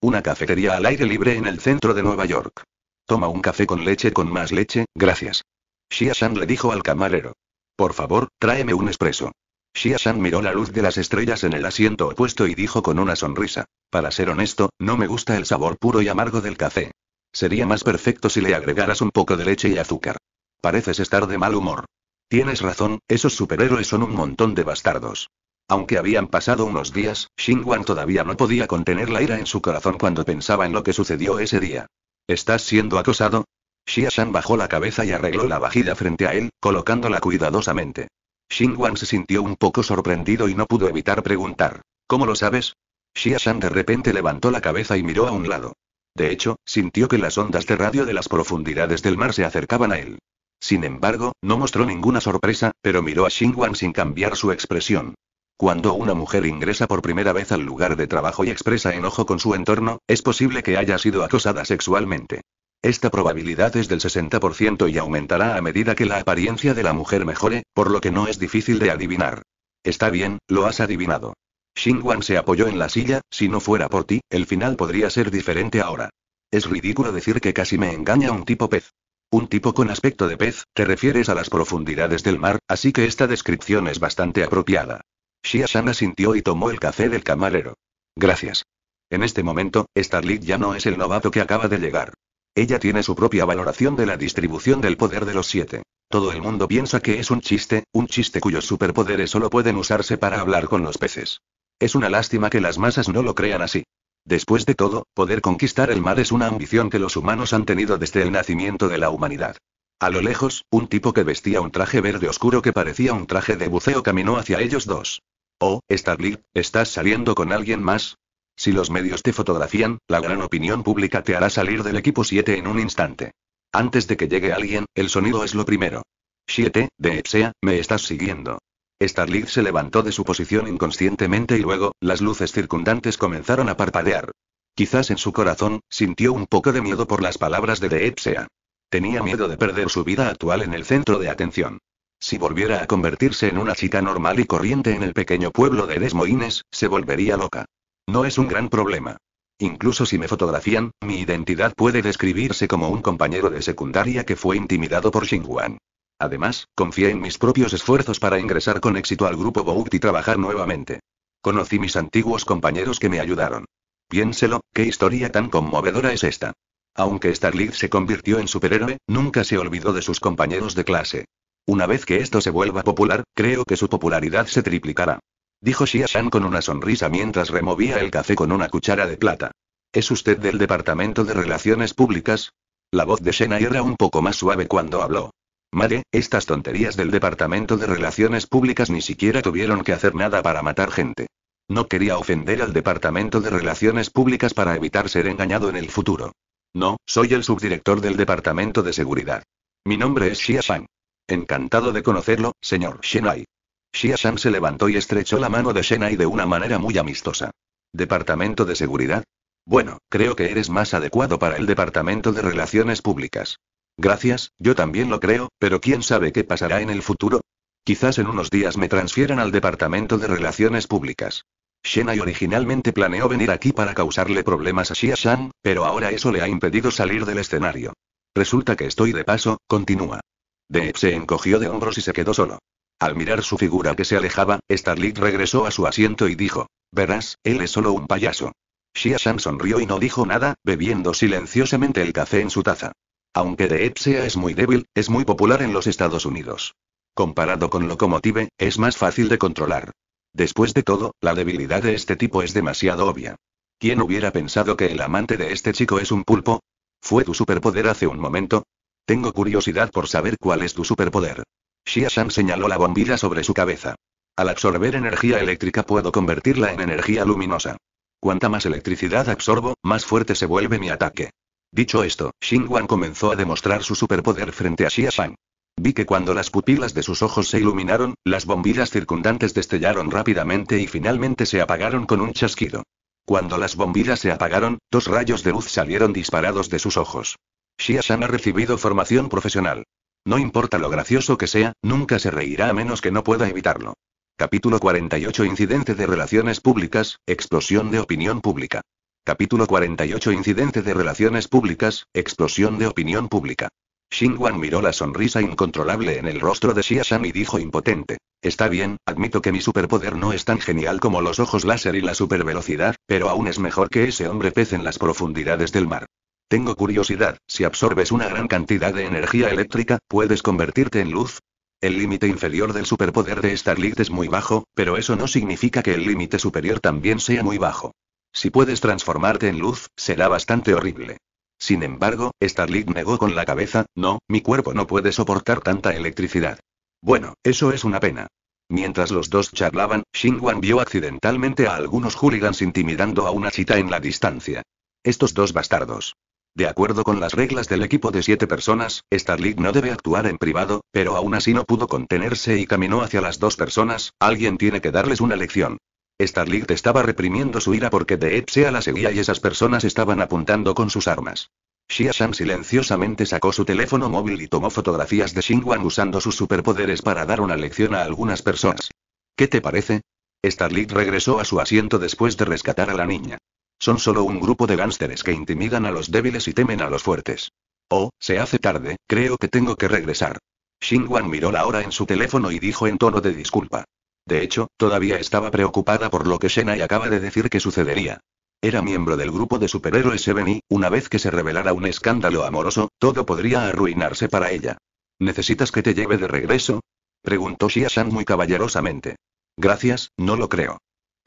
Una cafetería al aire libre en el centro de Nueva York. Toma un café con leche con más leche, gracias. Xia Shan le dijo al camarero. Por favor, tráeme un espresso. Xia Shan miró la luz de las estrellas en el asiento opuesto y dijo con una sonrisa: Para ser honesto, no me gusta el sabor puro y amargo del café. Sería más perfecto si le agregaras un poco de leche y azúcar. Pareces estar de mal humor. Tienes razón, esos superhéroes son un montón de bastardos. Aunque habían pasado unos días, Xinguang todavía no podía contener la ira en su corazón cuando pensaba en lo que sucedió ese día. ¿Estás siendo acosado? Xia Shan bajó la cabeza y arregló la vajilla frente a él, colocándola cuidadosamente. Xinguang se sintió un poco sorprendido y no pudo evitar preguntar: ¿Cómo lo sabes? Xia Shan de repente levantó la cabeza y miró a un lado. De hecho, sintió que las ondas de radio de las profundidades del mar se acercaban a él. Sin embargo, no mostró ninguna sorpresa, pero miró a Xinguang sin cambiar su expresión. Cuando una mujer ingresa por primera vez al lugar de trabajo y expresa enojo con su entorno, es posible que haya sido acosada sexualmente. Esta probabilidad es del sesenta por ciento y aumentará a medida que la apariencia de la mujer mejore, por lo que no es difícil de adivinar. Está bien, lo has adivinado. Shin-Wan se apoyó en la silla, si no fuera por ti, el final podría ser diferente ahora. Es ridículo decir que casi me engaña un tipo pez. Un tipo con aspecto de pez, te refieres a las profundidades del mar, así que esta descripción es bastante apropiada. Xia Shan asintió y tomó el café del camarero. Gracias. En este momento, Starlight ya no es el novato que acaba de llegar. Ella tiene su propia valoración de la distribución del poder de los siete. Todo el mundo piensa que es un chiste, un chiste cuyos superpoderes solo pueden usarse para hablar con los peces. Es una lástima que las masas no lo crean así. Después de todo, poder conquistar el mar es una ambición que los humanos han tenido desde el nacimiento de la humanidad. A lo lejos, un tipo que vestía un traje verde oscuro que parecía un traje de buceo caminó hacia ellos dos. Oh, Starlight, ¿estás saliendo con alguien más? Si los medios te fotografían, la gran opinión pública te hará salir del equipo siete en un instante. Antes de que llegue alguien, el sonido es lo primero. siete, de Xia, me estás siguiendo. Starlight se levantó de su posición inconscientemente y luego, las luces circundantes comenzaron a parpadear. Quizás en su corazón, sintió un poco de miedo por las palabras de Deep Sea. Tenía miedo de perder su vida actual en el centro de atención. Si volviera a convertirse en una chica normal y corriente en el pequeño pueblo de Des Moines, se volvería loca. No es un gran problema. Incluso si me fotografían, mi identidad puede describirse como un compañero de secundaria que fue intimidado por Shin-Wan. Además, confié en mis propios esfuerzos para ingresar con éxito al grupo Vought y trabajar nuevamente. Conocí mis antiguos compañeros que me ayudaron. Piénselo, ¿qué historia tan conmovedora es esta? Aunque Starlight se convirtió en superhéroe, nunca se olvidó de sus compañeros de clase. Una vez que esto se vuelva popular, creo que su popularidad se triplicará. Dijo Xia Shan con una sonrisa mientras removía el café con una cuchara de plata. ¿Es usted del Departamento de Relaciones Públicas? La voz de Shenai era un poco más suave cuando habló. Madre, estas tonterías del Departamento de Relaciones Públicas ni siquiera tuvieron que hacer nada para matar gente. No quería ofender al Departamento de Relaciones Públicas para evitar ser engañado en el futuro. No, soy el subdirector del Departamento de Seguridad. Mi nombre es Xia Shan. Encantado de conocerlo, señor Shenai. Xia Shan se levantó y estrechó la mano de Shenai de una manera muy amistosa. ¿Departamento de Seguridad? Bueno, creo que eres más adecuado para el Departamento de Relaciones Públicas. Gracias, yo también lo creo, pero ¿quién sabe qué pasará en el futuro? Quizás en unos días me transfieran al Departamento de Relaciones Públicas. Shenai originalmente planeó venir aquí para causarle problemas a Xia Shan, pero ahora eso le ha impedido salir del escenario. Resulta que estoy de paso, continúa. Deep se encogió de hombros y se quedó solo. Al mirar su figura que se alejaba, Starlight regresó a su asiento y dijo, «Verás, él es solo un payaso». Xia Shan sonrió y no dijo nada, bebiendo silenciosamente el café en su taza. Aunque Deep Sea es muy débil, es muy popular en los Estados Unidos. Comparado con Locomotive, es más fácil de controlar. Después de todo, la debilidad de este tipo es demasiado obvia. ¿Quién hubiera pensado que el amante de este chico es un pulpo? ¿Fue tu superpoder hace un momento? Tengo curiosidad por saber cuál es tu superpoder. Xia Shan señaló la bombilla sobre su cabeza. Al absorber energía eléctrica puedo convertirla en energía luminosa. Cuanta más electricidad absorbo, más fuerte se vuelve mi ataque. Dicho esto, Shin-Wan comenzó a demostrar su superpoder frente a Xia Shan. Vi que cuando las pupilas de sus ojos se iluminaron, las bombillas circundantes destellaron rápidamente y finalmente se apagaron con un chasquido. Cuando las bombillas se apagaron, dos rayos de luz salieron disparados de sus ojos. Xia Shan ha recibido formación profesional. No importa lo gracioso que sea, nunca se reirá a menos que no pueda evitarlo. Capítulo cuarenta y ocho Incidente de Relaciones Públicas, Explosión de Opinión Pública. Capítulo cuarenta y ocho Incidente de Relaciones Públicas, Explosión de Opinión Pública. Shin-Wan miró la sonrisa incontrolable en el rostro de Xia Shan y dijo impotente. Está bien, admito que mi superpoder no es tan genial como los ojos láser y la supervelocidad, pero aún es mejor que ese hombre pez en las profundidades del mar. Tengo curiosidad, si absorbes una gran cantidad de energía eléctrica, ¿puedes convertirte en luz? El límite inferior del superpoder de Starlight es muy bajo, pero eso no significa que el límite superior también sea muy bajo. Si puedes transformarte en luz, será bastante horrible. Sin embargo, Starlight negó con la cabeza, no, mi cuerpo no puede soportar tanta electricidad. Bueno, eso es una pena. Mientras los dos charlaban, Shin-Wan vio accidentalmente a algunos hooligans intimidando a una chica en la distancia. Estos dos bastardos. De acuerdo con las reglas del equipo de siete personas, Starlight no debe actuar en privado, pero aún así no pudo contenerse y caminó hacia las dos personas, alguien tiene que darles una lección. Starlight estaba reprimiendo su ira porque Deep Sea la seguía y esas personas estaban apuntando con sus armas. Xia Shan silenciosamente sacó su teléfono móvil y tomó fotografías de Shin-Wan usando sus superpoderes para dar una lección a algunas personas. ¿Qué te parece? Starlight regresó a su asiento después de rescatar a la niña. Son solo un grupo de gánsteres que intimidan a los débiles y temen a los fuertes. Oh, se hace tarde, creo que tengo que regresar. Xinguang miró la hora en su teléfono y dijo en tono de disculpa. De hecho, todavía estaba preocupada por lo que Shenai acaba de decir que sucedería. Era miembro del grupo de superhéroes Seven y, una vez que se revelara un escándalo amoroso, todo podría arruinarse para ella. ¿Necesitas que te lleve de regreso? Preguntó Xia Shan muy caballerosamente. Gracias, no lo creo.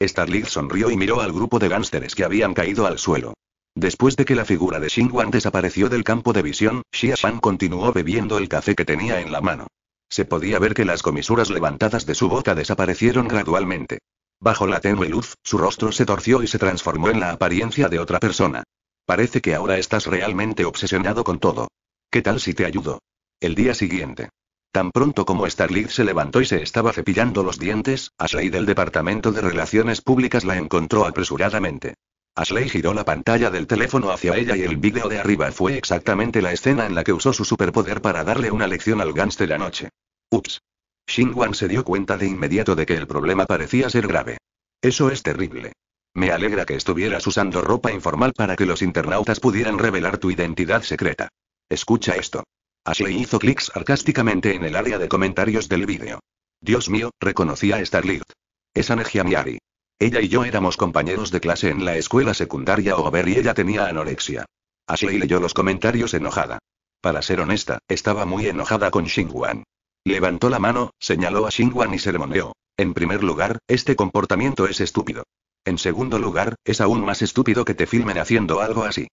Starlight sonrió y miró al grupo de gánsteres que habían caído al suelo. Después de que la figura de Xinguang desapareció del campo de visión, Xia Shan continuó bebiendo el café que tenía en la mano. Se podía ver que las comisuras levantadas de su boca desaparecieron gradualmente. Bajo la tenue luz, su rostro se torció y se transformó en la apariencia de otra persona. Parece que ahora estás realmente obsesionado con todo. ¿Qué tal si te ayudo? El día siguiente. Tan pronto como Starlight se levantó y se estaba cepillando los dientes, Ashley del Departamento de Relaciones Públicas la encontró apresuradamente. Ashley giró la pantalla del teléfono hacia ella y el vídeo de arriba fue exactamente la escena en la que usó su superpoder para darle una lección al gánster anoche. Ups. Xinguang se dio cuenta de inmediato de que el problema parecía ser grave. Eso es terrible. Me alegra que estuvieras usando ropa informal para que los internautas pudieran revelar tu identidad secreta. Escucha esto. Ashley hizo clic sarcásticamente en el área de comentarios del vídeo. Dios mío, reconocí a Starlight. Esa Nejiamiari. Ella y yo éramos compañeros de clase en la escuela secundaria Over y ella tenía anorexia. Ashley leyó los comentarios enojada. Para ser honesta, estaba muy enojada con Xinguang. Levantó la mano, señaló a Xinguang y sermoneó. En primer lugar, este comportamiento es estúpido. En segundo lugar, es aún más estúpido que te filmen haciendo algo así.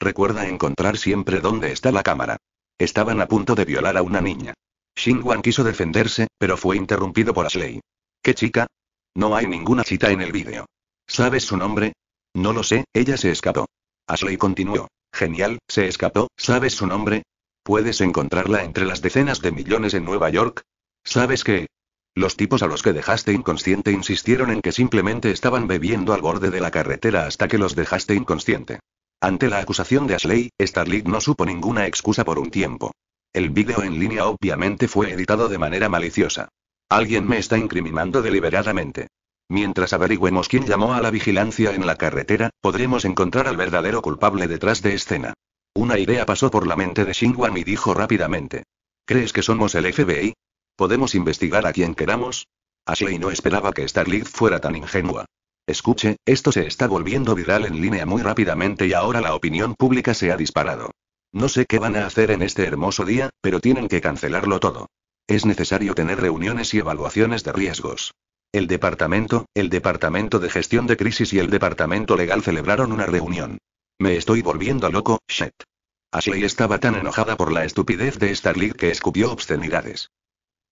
Recuerda encontrar siempre dónde está la cámara. Estaban a punto de violar a una niña. Xinguang quiso defenderse, pero fue interrumpido por Ashley. ¿Qué chica? No hay ninguna chica en el vídeo. ¿Sabes su nombre? No lo sé, ella se escapó. Ashley continuó. Genial, se escapó, ¿sabes su nombre? ¿Puedes encontrarla entre las decenas de millones en Nueva York? ¿Sabes qué? Los tipos a los que dejaste inconsciente insistieron en que simplemente estaban bebiendo al borde de la carretera hasta que los dejaste inconsciente. Ante la acusación de Ashley, Starlight no supo ninguna excusa por un tiempo. El vídeo en línea obviamente fue editado de manera maliciosa. Alguien me está incriminando deliberadamente. Mientras averigüemos quién llamó a la vigilancia en la carretera, podremos encontrar al verdadero culpable detrás de escena. Una idea pasó por la mente de Xinguang y dijo rápidamente. ¿Crees que somos el F B I? ¿Podemos investigar a quien queramos? Ashley no esperaba que Starlight fuera tan ingenua. Escuche, esto se está volviendo viral en línea muy rápidamente y ahora la opinión pública se ha disparado. No sé qué van a hacer en este hermoso día, pero tienen que cancelarlo todo. Es necesario tener reuniones y evaluaciones de riesgos. El departamento, el departamento de gestión de crisis y el departamento legal celebraron una reunión. Me estoy volviendo loco, shit. Ashley estaba tan enojada por la estupidez de Starlight que escupió obscenidades.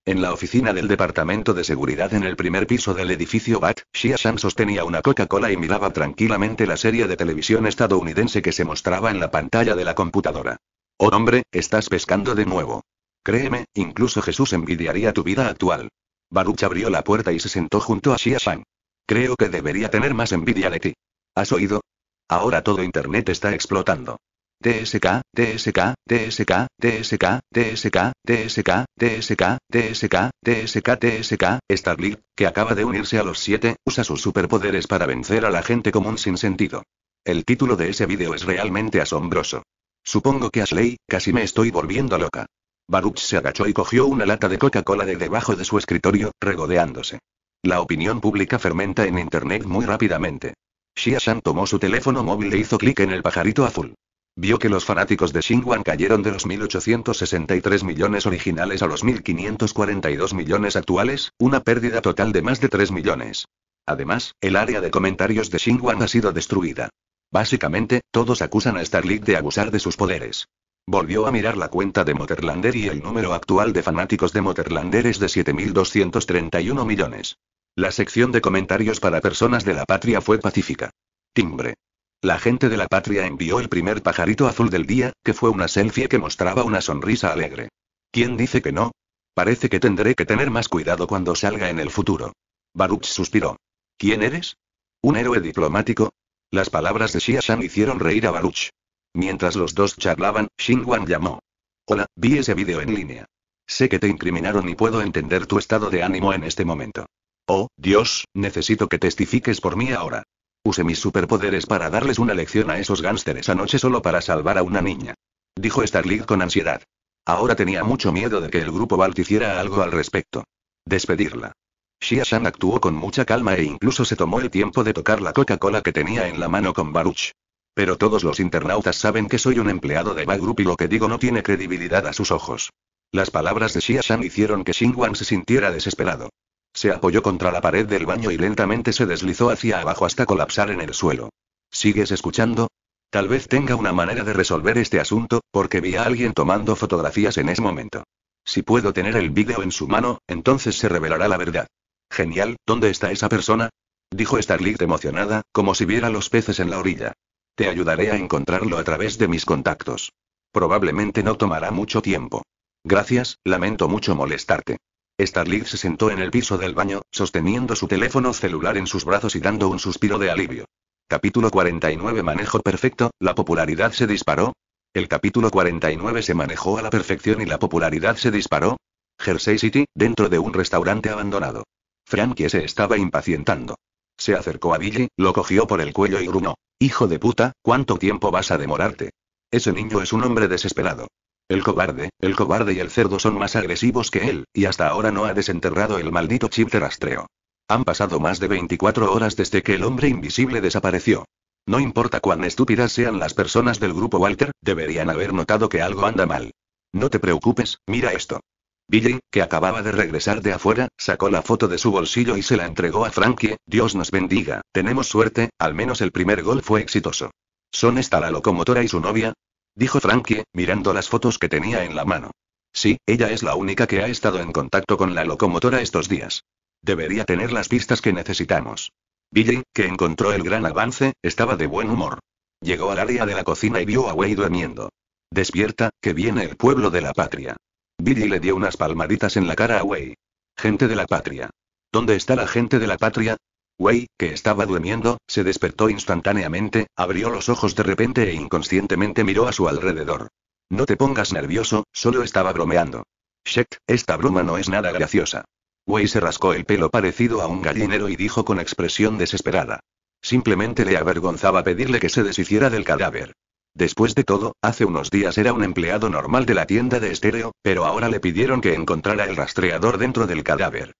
En la oficina del departamento de seguridad en el primer piso del edificio Vought, Xia Shan sostenía una Coca-Cola y miraba tranquilamente la serie de televisión estadounidense que se mostraba en la pantalla de la computadora. Oh hombre, estás pescando de nuevo. Créeme, incluso Jesús envidiaría tu vida actual. Baruch abrió la puerta y se sentó junto a Xia Shan. Creo que debería tener más envidia de ti. ¿Has oído? Ahora todo internet está explotando. T S K, T S K, T S K, T S K, T S K, T S K, T S K, T S K, T S K, T S K, Starlight, que acaba de unirse a los siete, usa sus superpoderes para vencer a la gente común sin sentido. El título de ese vídeo es realmente asombroso. Supongo que Ashley, casi me estoy volviendo loca. Baruch se agachó y cogió una lata de Coca-Cola de debajo de su escritorio, regodeándose. La opinión pública fermenta en internet muy rápidamente. Xia Shan tomó su teléfono móvil e hizo clic en el pajarito azul. Vio que los fanáticos de Xinguang cayeron de los mil ochocientos sesenta y tres millones originales a los mil quinientos cuarenta y dos millones actuales, una pérdida total de más de tres millones. Además, el área de comentarios de Xinguang ha sido destruida. Básicamente, todos acusan a Starlight de abusar de sus poderes. Volvió a mirar la cuenta de Motherlander y el número actual de fanáticos de Motherlander es de siete mil doscientos treinta y un millones. La sección de comentarios para personas de la patria fue pacífica. Timbre. La gente de la patria envió el primer pajarito azul del día, que fue una selfie que mostraba una sonrisa alegre. ¿Quién dice que no? Parece que tendré que tener más cuidado cuando salga en el futuro. Baruch suspiró. ¿Quién eres? ¿Un héroe diplomático? Las palabras de Xia Shan hicieron reír a Baruch. Mientras los dos charlaban, Xinguang llamó. Hola, vi ese vídeo en línea. Sé que te incriminaron y puedo entender tu estado de ánimo en este momento. Oh, Dios, necesito que testifiques por mí ahora. Usé mis superpoderes para darles una lección a esos gánsteres anoche solo para salvar a una niña. Dijo Starlight con ansiedad. Ahora tenía mucho miedo de que el grupo Vought hiciera algo al respecto. Despedirla. Xia Shan actuó con mucha calma e incluso se tomó el tiempo de tocar la Coca-Cola que tenía en la mano con Baruch. Pero todos los internautas saben que soy un empleado de Vought Group y lo que digo no tiene credibilidad a sus ojos. Las palabras de Xia Shan hicieron que Xinguang se sintiera desesperado. Se apoyó contra la pared del baño y lentamente se deslizó hacia abajo hasta colapsar en el suelo. ¿Sigues escuchando? Tal vez tenga una manera de resolver este asunto, porque vi a alguien tomando fotografías en ese momento. Si puedo tener el vídeo en su mano, entonces se revelará la verdad. Genial, ¿dónde está esa persona? Dijo Starlight emocionada, como si viera los peces en la orilla. Te ayudaré a encontrarlo a través de mis contactos. Probablemente no tomará mucho tiempo. Gracias, lamento mucho molestarte. Starlight se sentó en el piso del baño, sosteniendo su teléfono celular en sus brazos y dando un suspiro de alivio. Capítulo cuarenta y nueve Manejo perfecto, la popularidad se disparó. El capítulo cuarenta y nueve se manejó a la perfección y la popularidad se disparó. Jersey City, dentro de un restaurante abandonado. Frankie se estaba impacientando. Se acercó a Billy, lo cogió por el cuello y gruñó. Hijo de puta, ¿cuánto tiempo vas a demorarte? Ese niño es un hombre desesperado. El cobarde, el cobarde y el cerdo son más agresivos que él, y hasta ahora no ha desenterrado el maldito chip de rastreo. Han pasado más de veinticuatro horas desde que el hombre invisible desapareció. No importa cuán estúpidas sean las personas del grupo Walter, deberían haber notado que algo anda mal. No te preocupes, mira esto. Billy, que acababa de regresar de afuera, sacó la foto de su bolsillo y se la entregó a Frankie. Dios nos bendiga, tenemos suerte, al menos el primer gol fue exitoso. ¿Son esta la locomotora y su novia? Dijo Frankie, mirando las fotos que tenía en la mano. Sí, ella es la única que ha estado en contacto con la locomotora estos días. Debería tener las pistas que necesitamos. Billy, que encontró el gran avance, estaba de buen humor. Llegó al área de la cocina y vio a Wei durmiendo. Despierta, que viene el pueblo de la patria. Billy le dio unas palmaditas en la cara a Wei. Gente de la patria. ¿Dónde está la gente de la patria? Wei, que estaba durmiendo, se despertó instantáneamente, abrió los ojos de repente e inconscientemente miró a su alrededor. No te pongas nervioso, solo estaba bromeando. Shit, esta broma no es nada graciosa. Wei se rascó el pelo parecido a un gallinero y dijo con expresión desesperada. Simplemente le avergonzaba pedirle que se deshiciera del cadáver. Después de todo, hace unos días era un empleado normal de la tienda de estéreo, pero ahora le pidieron que encontrara el rastreador dentro del cadáver.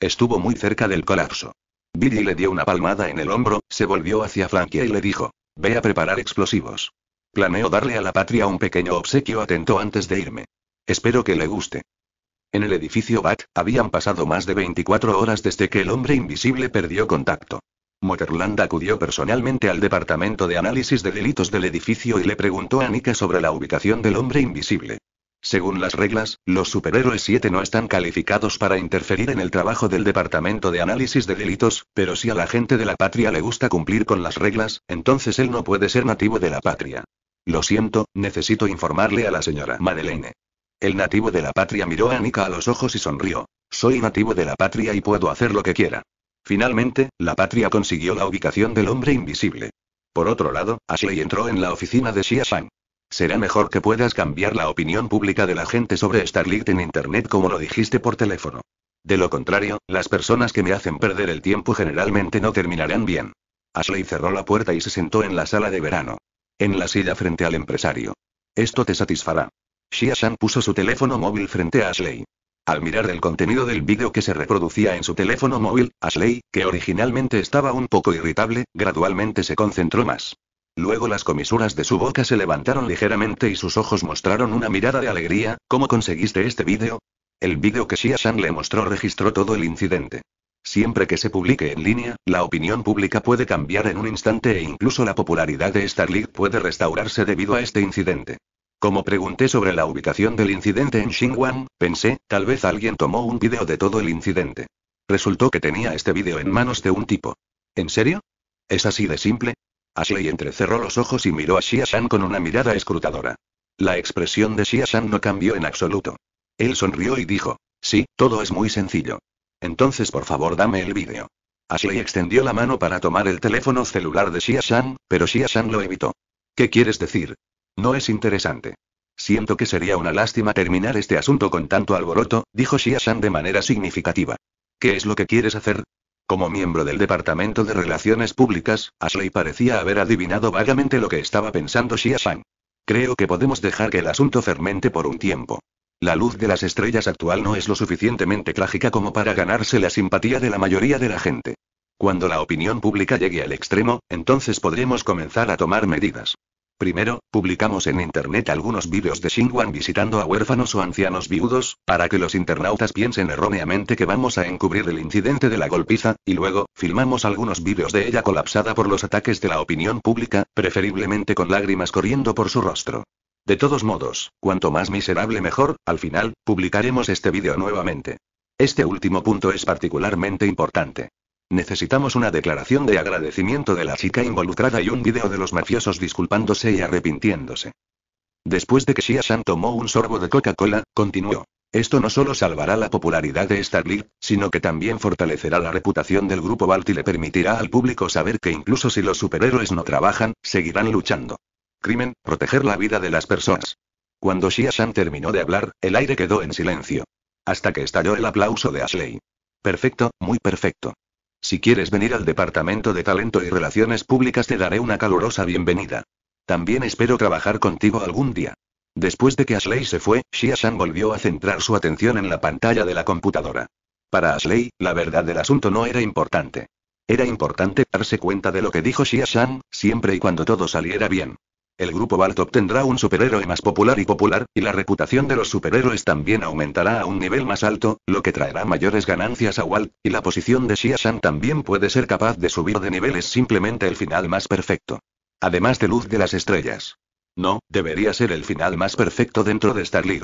Estuvo muy cerca del colapso. Billy le dio una palmada en el hombro, se volvió hacia Frankie y le dijo, ve a preparar explosivos. Planeo darle a la patria un pequeño obsequio atento antes de irme. Espero que le guste. En el edificio Vought, habían pasado más de veinticuatro horas desde que el hombre invisible perdió contacto. Motherland acudió personalmente al departamento de análisis de delitos del edificio y le preguntó a Nika sobre la ubicación del hombre invisible. Según las reglas, los superhéroes siete no están calificados para interferir en el trabajo del Departamento de Análisis de Delitos, pero si a la gente de la patria le gusta cumplir con las reglas, entonces él no puede ser nativo de la patria. Lo siento, necesito informarle a la señora Madeleine. El nativo de la patria miró a Nika a los ojos y sonrió. Soy nativo de la patria y puedo hacer lo que quiera. Finalmente, la patria consiguió la ubicación del hombre invisible. Por otro lado, Ashley entró en la oficina de Xia Shan. Será mejor que puedas cambiar la opinión pública de la gente sobre Starlight en internet como lo dijiste por teléfono. De lo contrario, las personas que me hacen perder el tiempo generalmente no terminarán bien. Ashley cerró la puerta y se sentó en la sala de verano. En la silla frente al empresario. Esto te satisfará. Xia Shan puso su teléfono móvil frente a Ashley. Al mirar el contenido del vídeo que se reproducía en su teléfono móvil, Ashley, que originalmente estaba un poco irritable, gradualmente se concentró más. Luego las comisuras de su boca se levantaron ligeramente y sus ojos mostraron una mirada de alegría. ¿Cómo conseguiste este vídeo? El vídeo que Xia Shan le mostró registró todo el incidente. Siempre que se publique en línea, la opinión pública puede cambiar en un instante e incluso la popularidad de Starlight puede restaurarse debido a este incidente. Como pregunté sobre la ubicación del incidente en Xinguang, pensé, tal vez alguien tomó un vídeo de todo el incidente. Resultó que tenía este vídeo en manos de un tipo. ¿En serio? ¿Es así de simple? Ashley entrecerró los ojos y miró a Xia Shan con una mirada escrutadora. La expresión de Xia Shan no cambió en absoluto. Él sonrió y dijo, sí, todo es muy sencillo. Entonces por favor dame el vídeo. Ashley extendió la mano para tomar el teléfono celular de Xia Shan, pero Xia Shan lo evitó. ¿Qué quieres decir? No es interesante. Siento que sería una lástima terminar este asunto con tanto alboroto, dijo Xia Shan de manera significativa. ¿Qué es lo que quieres hacer? Como miembro del Departamento de Relaciones Públicas, Ashley parecía haber adivinado vagamente lo que estaba pensando Xia Shan. Creo que podemos dejar que el asunto fermente por un tiempo. La luz de las estrellas actual no es lo suficientemente trágica como para ganarse la simpatía de la mayoría de la gente. Cuando la opinión pública llegue al extremo, entonces podremos comenzar a tomar medidas. Primero, publicamos en internet algunos vídeos de Xinguang visitando a huérfanos o ancianos viudos, para que los internautas piensen erróneamente que vamos a encubrir el incidente de la golpiza, y luego, filmamos algunos vídeos de ella colapsada por los ataques de la opinión pública, preferiblemente con lágrimas corriendo por su rostro. De todos modos, cuanto más miserable mejor, al final, publicaremos este vídeo nuevamente. Este último punto es particularmente importante. Necesitamos una declaración de agradecimiento de la chica involucrada y un video de los mafiosos disculpándose y arrepintiéndose. Después de que Xia Shan tomó un sorbo de Coca-Cola, continuó. Esto no solo salvará la popularidad de Starlight, sino que también fortalecerá la reputación del grupo Vought y le permitirá al público saber que incluso si los superhéroes no trabajan, seguirán luchando. Crimen, proteger la vida de las personas. Cuando Xia Shan terminó de hablar, el aire quedó en silencio. Hasta que estalló el aplauso de Ashley. Perfecto, muy perfecto. Si quieres venir al Departamento de Talento y Relaciones Públicas te daré una calurosa bienvenida. También espero trabajar contigo algún día. Después de que Ashley se fue, Xia Shan volvió a centrar su atención en la pantalla de la computadora. Para Ashley, la verdad del asunto no era importante. Era importante darse cuenta de lo que dijo Xia Shan, siempre y cuando todo saliera bien. El grupo Vought obtendrá un superhéroe más popular y popular, y la reputación de los superhéroes también aumentará a un nivel más alto, lo que traerá mayores ganancias a Vought, y la posición de Xia Shan también puede ser capaz de subir de nivel. Es simplemente el final más perfecto. Además de Luz de las Estrellas. No, debería ser el final más perfecto dentro de Starlight.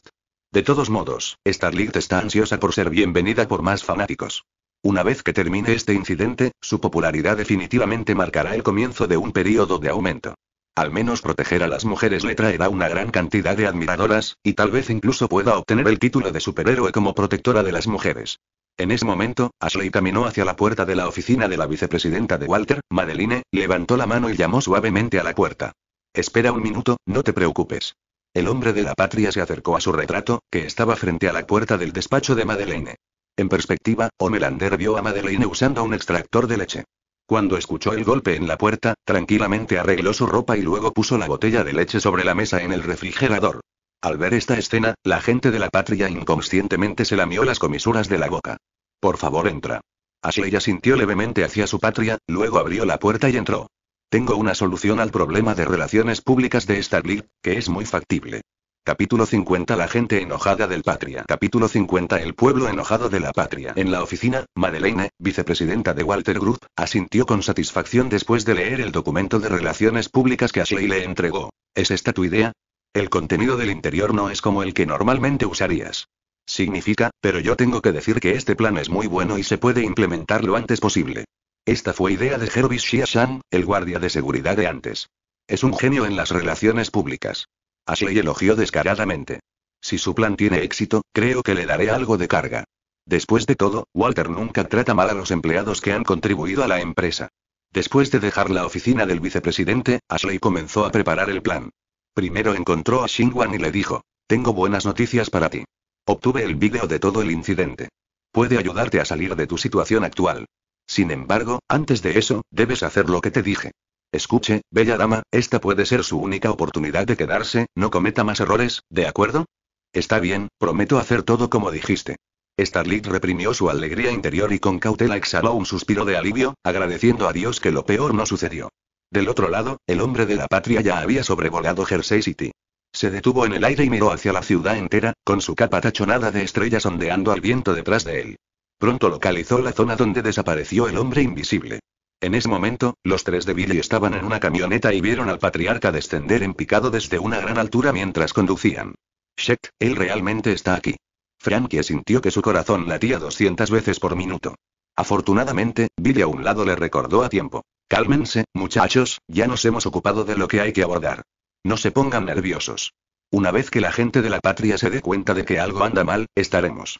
De todos modos, Starlight está ansiosa por ser bienvenida por más fanáticos. Una vez que termine este incidente, su popularidad definitivamente marcará el comienzo de un periodo de aumento. Al menos proteger a las mujeres le traerá una gran cantidad de admiradoras, y tal vez incluso pueda obtener el título de superhéroe como protectora de las mujeres. En ese momento, Ashley caminó hacia la puerta de la oficina de la vicepresidenta de Walter, Madeleine, levantó la mano y llamó suavemente a la puerta. Espera un minuto, no te preocupes. El hombre de la patria se acercó a su retrato, que estaba frente a la puerta del despacho de Madeleine. En perspectiva, Homelander vio a Madeleine usando un extractor de leche. Cuando escuchó el golpe en la puerta, tranquilamente arregló su ropa y luego puso la botella de leche sobre la mesa en el refrigerador. Al ver esta escena, la gente de la patria inconscientemente se lamió las comisuras de la boca. Por favor, entra. Ashley asintió levemente hacia su patria, luego abrió la puerta y entró. Tengo una solución al problema de relaciones públicas de Starlight, que es muy factible. Capítulo cincuenta La gente enojada del patria. Capítulo cincuenta El pueblo enojado de la patria. En la oficina, Madeleine, vicepresidenta de Walter Group, asintió con satisfacción después de leer el documento de relaciones públicas que Ashley le entregó. ¿Es esta tu idea? El contenido del interior no es como el que normalmente usarías. Significa, pero yo tengo que decir que este plan es muy bueno y se puede implementar lo antes posible. Esta fue idea de Jervis Xia Shan, el guardia de seguridad de antes. Es un genio en las relaciones públicas. Ashley elogió descaradamente. Si su plan tiene éxito, creo que le daré algo de carga. Después de todo, Walter nunca trata mal a los empleados que han contribuido a la empresa. Después de dejar la oficina del vicepresidente, Ashley comenzó a preparar el plan. Primero encontró a Xinguang y le dijo, tengo buenas noticias para ti. Obtuve el vídeo de todo el incidente. Puede ayudarte a salir de tu situación actual. Sin embargo, antes de eso, debes hacer lo que te dije. Escuche, bella dama, esta puede ser su única oportunidad de quedarse, no cometa más errores, ¿de acuerdo? Está bien, prometo hacer todo como dijiste. Starlight reprimió su alegría interior y con cautela exhaló un suspiro de alivio, agradeciendo a Dios que lo peor no sucedió. Del otro lado, el hombre de la patria ya había sobrevolado Jersey City. Se detuvo en el aire y miró hacia la ciudad entera, con su capa tachonada de estrellas ondeando al viento detrás de él. Pronto localizó la zona donde desapareció el hombre invisible. En ese momento, los tres de Billy estaban en una camioneta y vieron al patriarca descender en picado desde una gran altura mientras conducían. Shit, él realmente está aquí. Frankie sintió que su corazón latía doscientas veces por minuto. Afortunadamente, Billy a un lado le recordó a tiempo. Cálmense, muchachos, ya nos hemos ocupado de lo que hay que abordar. No se pongan nerviosos. Una vez que la gente de la patria se dé cuenta de que algo anda mal, estaremos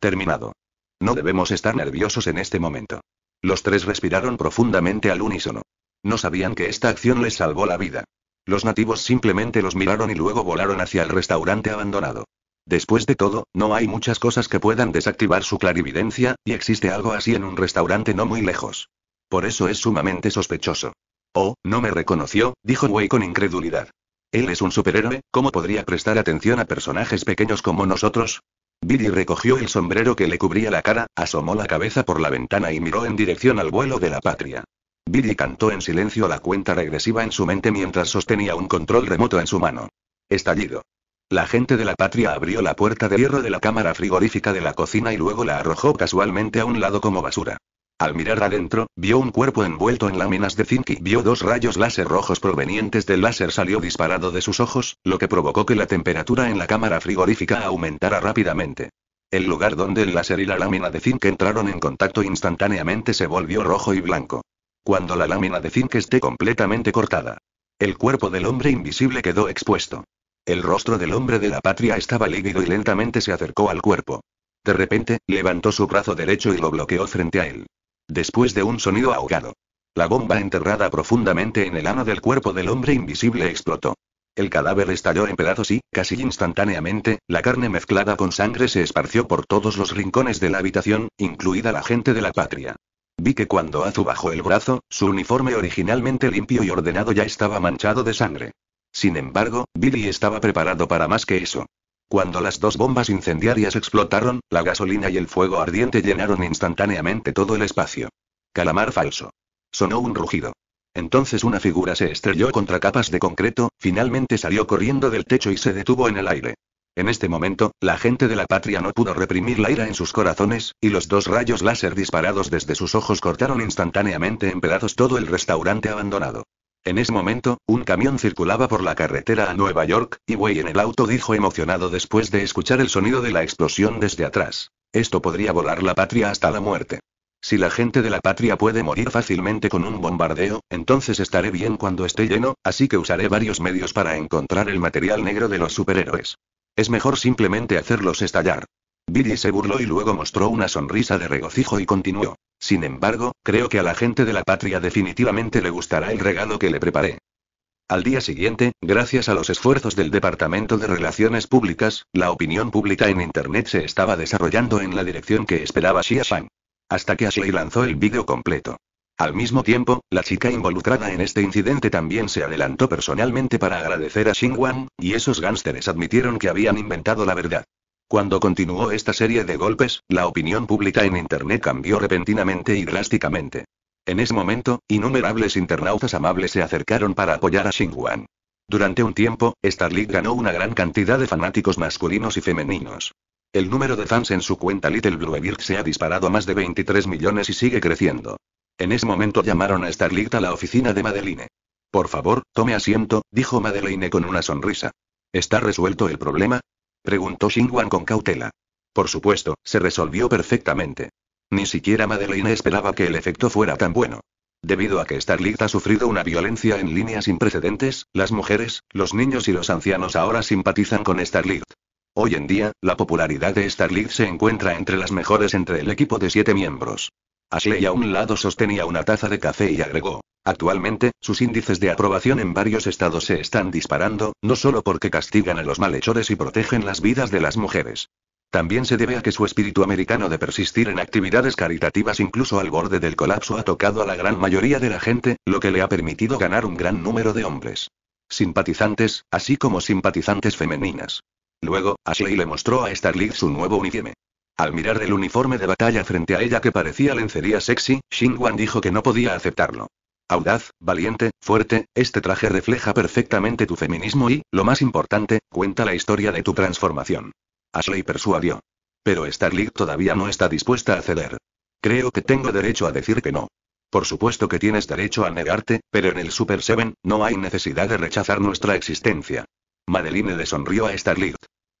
terminado. No debemos estar nerviosos en este momento. Los tres respiraron profundamente al unísono. No sabían que esta acción les salvó la vida. Los nativos simplemente los miraron y luego volaron hacia el restaurante abandonado. Después de todo, no hay muchas cosas que puedan desactivar su clarividencia, y existe algo así en un restaurante no muy lejos. Por eso es sumamente sospechoso. Oh, no me reconoció, dijo Wei con incredulidad. Él es un superhéroe, ¿cómo podría prestar atención a personajes pequeños como nosotros? Billy recogió el sombrero que le cubría la cara, asomó la cabeza por la ventana y miró en dirección al vuelo de la patria. Billy cantó en silencio la cuenta regresiva en su mente mientras sostenía un control remoto en su mano. Estallido. La gente de la patria abrió la puerta de hierro de la cámara frigorífica de la cocina y luego la arrojó casualmente a un lado como basura. Al mirar adentro, vio un cuerpo envuelto en láminas de zinc y vio dos rayos láser rojos provenientes del láser salió disparado de sus ojos, lo que provocó que la temperatura en la cámara frigorífica aumentara rápidamente. El lugar donde el láser y la lámina de zinc entraron en contacto instantáneamente se volvió rojo y blanco. Cuando la lámina de zinc esté completamente cortada, el cuerpo del hombre invisible quedó expuesto. El rostro del hombre de la patria estaba lívido y lentamente se acercó al cuerpo. De repente, levantó su brazo derecho y lo bloqueó frente a él. Después de un sonido ahogado, la bomba enterrada profundamente en el ano del cuerpo del hombre invisible explotó. El cadáver estalló en pedazos y, casi instantáneamente, la carne mezclada con sangre se esparció por todos los rincones de la habitación, incluida la gente de la patria. Vi que cuando Azu bajó el brazo, su uniforme originalmente limpio y ordenado ya estaba manchado de sangre. Sin embargo, Billy estaba preparado para más que eso. Cuando las dos bombas incendiarias explotaron, la gasolina y el fuego ardiente llenaron instantáneamente todo el espacio. Calamar falso. Sonó un rugido. Entonces una figura se estrelló contra capas de concreto, finalmente salió corriendo del techo y se detuvo en el aire. En este momento, la gente de la patria no pudo reprimir la ira en sus corazones, y los dos rayos láser disparados desde sus ojos cortaron instantáneamente en pedazos todo el restaurante abandonado. En ese momento, un camión circulaba por la carretera a Nueva York, y Wei en el auto dijo emocionado después de escuchar el sonido de la explosión desde atrás. Esto podría volar la patria hasta la muerte. Si la gente de la patria puede morir fácilmente con un bombardeo, entonces estaré bien cuando esté lleno, así que usaré varios medios para encontrar el material negro de los superhéroes. Es mejor simplemente hacerlos estallar. Billy se burló y luego mostró una sonrisa de regocijo y continuó. Sin embargo, creo que a la gente de la patria definitivamente le gustará el regalo que le preparé. Al día siguiente, gracias a los esfuerzos del Departamento de Relaciones Públicas, la opinión pública en Internet se estaba desarrollando en la dirección que esperaba Xia Shan. Hasta que Ashley lanzó el vídeo completo. Al mismo tiempo, la chica involucrada en este incidente también se adelantó personalmente para agradecer a Xinguang, y esos gánsteres admitieron que habían inventado la verdad. Cuando continuó esta serie de golpes, la opinión pública en Internet cambió repentinamente y drásticamente. En ese momento, innumerables internautas amables se acercaron para apoyar a Xinguang. Durante un tiempo, Starlight ganó una gran cantidad de fanáticos masculinos y femeninos. El número de fans en su cuenta Little Bluebird se ha disparado a más de veintitrés millones y sigue creciendo. En ese momento llamaron a Starlight a la oficina de Madeleine. «Por favor, tome asiento», dijo Madeleine con una sonrisa. «¿Está resuelto el problema?», preguntó Xinguang con cautela. Por supuesto, se resolvió perfectamente. Ni siquiera Madeleine esperaba que el efecto fuera tan bueno. Debido a que Starlight ha sufrido una violencia en línea sin precedentes, las mujeres, los niños y los ancianos ahora simpatizan con Starlight. Hoy en día, la popularidad de Starlight se encuentra entre las mejores entre el equipo de siete miembros. Ashley a un lado sostenía una taza de café y agregó: actualmente, sus índices de aprobación en varios estados se están disparando, no solo porque castigan a los malhechores y protegen las vidas de las mujeres. También se debe a que su espíritu americano de persistir en actividades caritativas incluso al borde del colapso ha tocado a la gran mayoría de la gente, lo que le ha permitido ganar un gran número de hombres simpatizantes, así como simpatizantes femeninas. Luego, Ashley le mostró a Starlight su nuevo uniforme. Al mirar el uniforme de batalla frente a ella que parecía lencería sexy, Xinguang dijo que no podía aceptarlo. Audaz, valiente, fuerte, este traje refleja perfectamente tu feminismo y, lo más importante, cuenta la historia de tu transformación. Ashley persuadió. Pero Starlight todavía no está dispuesta a ceder. Creo que tengo derecho a decir que no. Por supuesto que tienes derecho a negarte, pero en el Super Seven, no hay necesidad de rechazar nuestra existencia. Madeleine le sonrió a Starlight.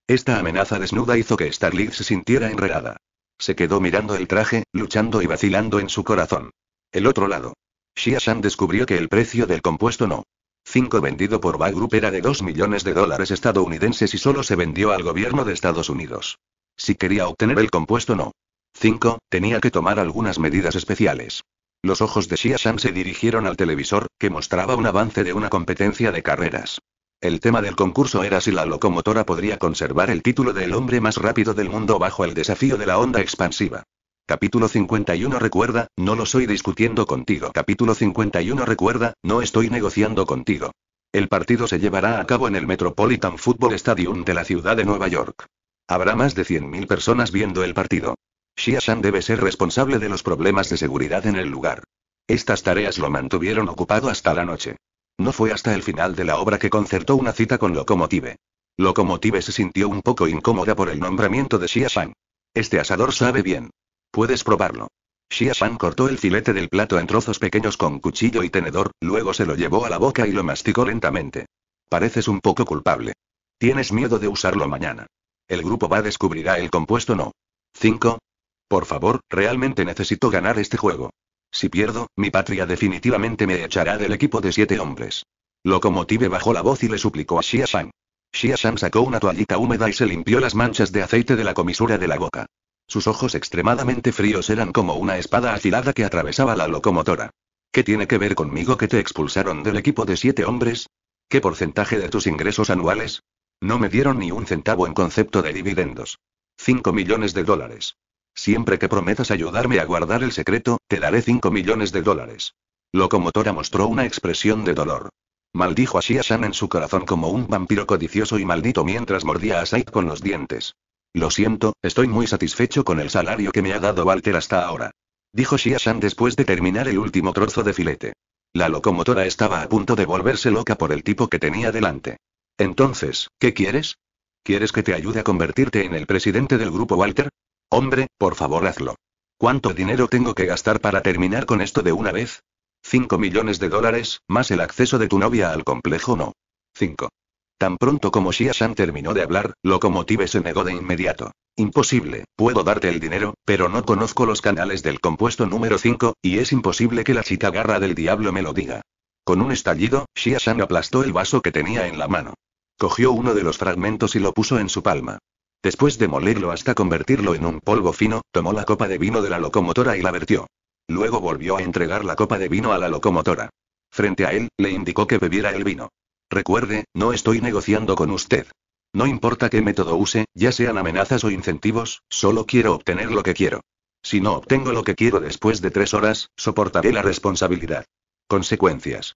Esta amenaza desnuda hizo que Starlight se sintiera enredada. Se quedó mirando el traje, luchando y vacilando en su corazón. El otro lado. Xia Shan descubrió que el precio del compuesto No. cinco vendido por Vought Group era de dos millones de dólares estadounidenses y solo se vendió al gobierno de Estados Unidos. Si quería obtener el compuesto No. cinco, tenía que tomar algunas medidas especiales. Los ojos de Xia Shan se dirigieron al televisor, que mostraba un avance de una competencia de carreras. El tema del concurso era si la locomotora podría conservar el título del hombre más rápido del mundo bajo el desafío de la onda expansiva. Capítulo cincuenta y uno Recuerda, no lo estoy discutiendo contigo. Capítulo cincuenta y uno Recuerda, no estoy negociando contigo. El partido se llevará a cabo en el Metropolitan Football Stadium de la ciudad de Nueva York. Habrá más de cien mil personas viendo el partido. Xia Shan debe ser responsable de los problemas de seguridad en el lugar. Estas tareas lo mantuvieron ocupado hasta la noche. No fue hasta el final de la obra que concertó una cita con Locomotive. Locomotive se sintió un poco incómoda por el nombramiento de Xia Shan. Este asador sabe bien. Puedes probarlo. Xia Shan cortó el filete del plato en trozos pequeños con cuchillo y tenedor, luego se lo llevó a la boca y lo masticó lentamente. Pareces un poco culpable. Tienes miedo de usarlo mañana. El grupo va descubrirá el compuesto no. cinco. Por favor, realmente necesito ganar este juego. Si pierdo, mi patria definitivamente me echará del equipo de siete hombres. Locomotive bajó la voz y le suplicó a Xia Shan. Xia Shan sacó una toallita húmeda y se limpió las manchas de aceite de la comisura de la boca. Sus ojos extremadamente fríos eran como una espada afilada que atravesaba la locomotora. ¿Qué tiene que ver conmigo que te expulsaron del equipo de siete hombres? ¿Qué porcentaje de tus ingresos anuales? No me dieron ni un centavo en concepto de dividendos. cinco millones de dólares. Siempre que prometas ayudarme a guardar el secreto, te daré cinco millones de dólares. Locomotora mostró una expresión de dolor. Maldijo a Xia Shan en su corazón como un vampiro codicioso y maldito mientras mordía a Said con los dientes. Lo siento, estoy muy satisfecho con el salario que me ha dado Walter hasta ahora. Dijo Xia Shan después de terminar el último trozo de filete. La locomotora estaba a punto de volverse loca por el tipo que tenía delante. Entonces, ¿qué quieres? ¿Quieres que te ayude a convertirte en el presidente del grupo Walter? Hombre, por favor hazlo. ¿Cuánto dinero tengo que gastar para terminar con esto de una vez? cinco millones de dólares, más el acceso de tu novia al complejo no. cinco. Tan pronto como Xia Shan terminó de hablar, Locomotive se negó de inmediato. Imposible, puedo darte el dinero, pero no conozco los canales del compuesto número cinco, y es imposible que la chica garra del diablo me lo diga. Con un estallido, Xia Shan aplastó el vaso que tenía en la mano. Cogió uno de los fragmentos y lo puso en su palma. Después de molerlo hasta convertirlo en un polvo fino, tomó la copa de vino de la locomotora y la vertió. Luego volvió a entregar la copa de vino a la locomotora. Frente a él, le indicó que bebiera el vino. Recuerde, no estoy negociando con usted. No importa qué método use, ya sean amenazas o incentivos, solo quiero obtener lo que quiero. Si no obtengo lo que quiero después de tres horas, soportaré la responsabilidad. Consecuencias.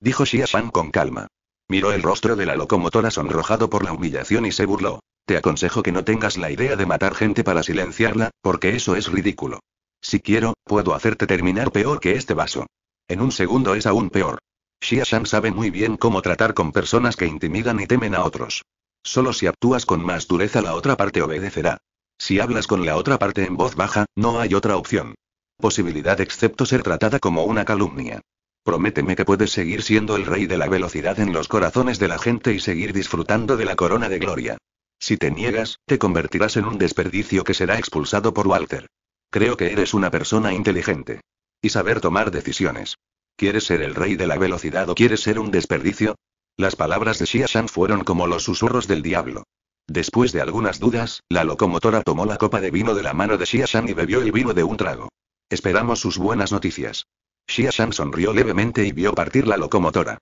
Dijo Xia Shan con calma. Miró el rostro de la locomotora sonrojado por la humillación y se burló. Te aconsejo que no tengas la idea de matar gente para silenciarla, porque eso es ridículo. Si quiero, puedo hacerte terminar peor que este vaso. En un segundo es aún peor. Xia Shan sabe muy bien cómo tratar con personas que intimidan y temen a otros. Solo si actúas con más dureza la otra parte obedecerá. Si hablas con la otra parte en voz baja, no hay otra opción. Posibilidad excepto ser tratada como una calumnia. Prométeme que puedes seguir siendo el rey de la velocidad en los corazones de la gente y seguir disfrutando de la corona de gloria. Si te niegas, te convertirás en un desperdicio que será expulsado por Walter. Creo que eres una persona inteligente. Y saber tomar decisiones. ¿Quieres ser el rey de la velocidad o quieres ser un desperdicio? Las palabras de Xia Shan fueron como los susurros del diablo. Después de algunas dudas, la locomotora tomó la copa de vino de la mano de Xia Shan y bebió el vino de un trago. Esperamos sus buenas noticias. Xia Shan sonrió levemente y vio partir la locomotora.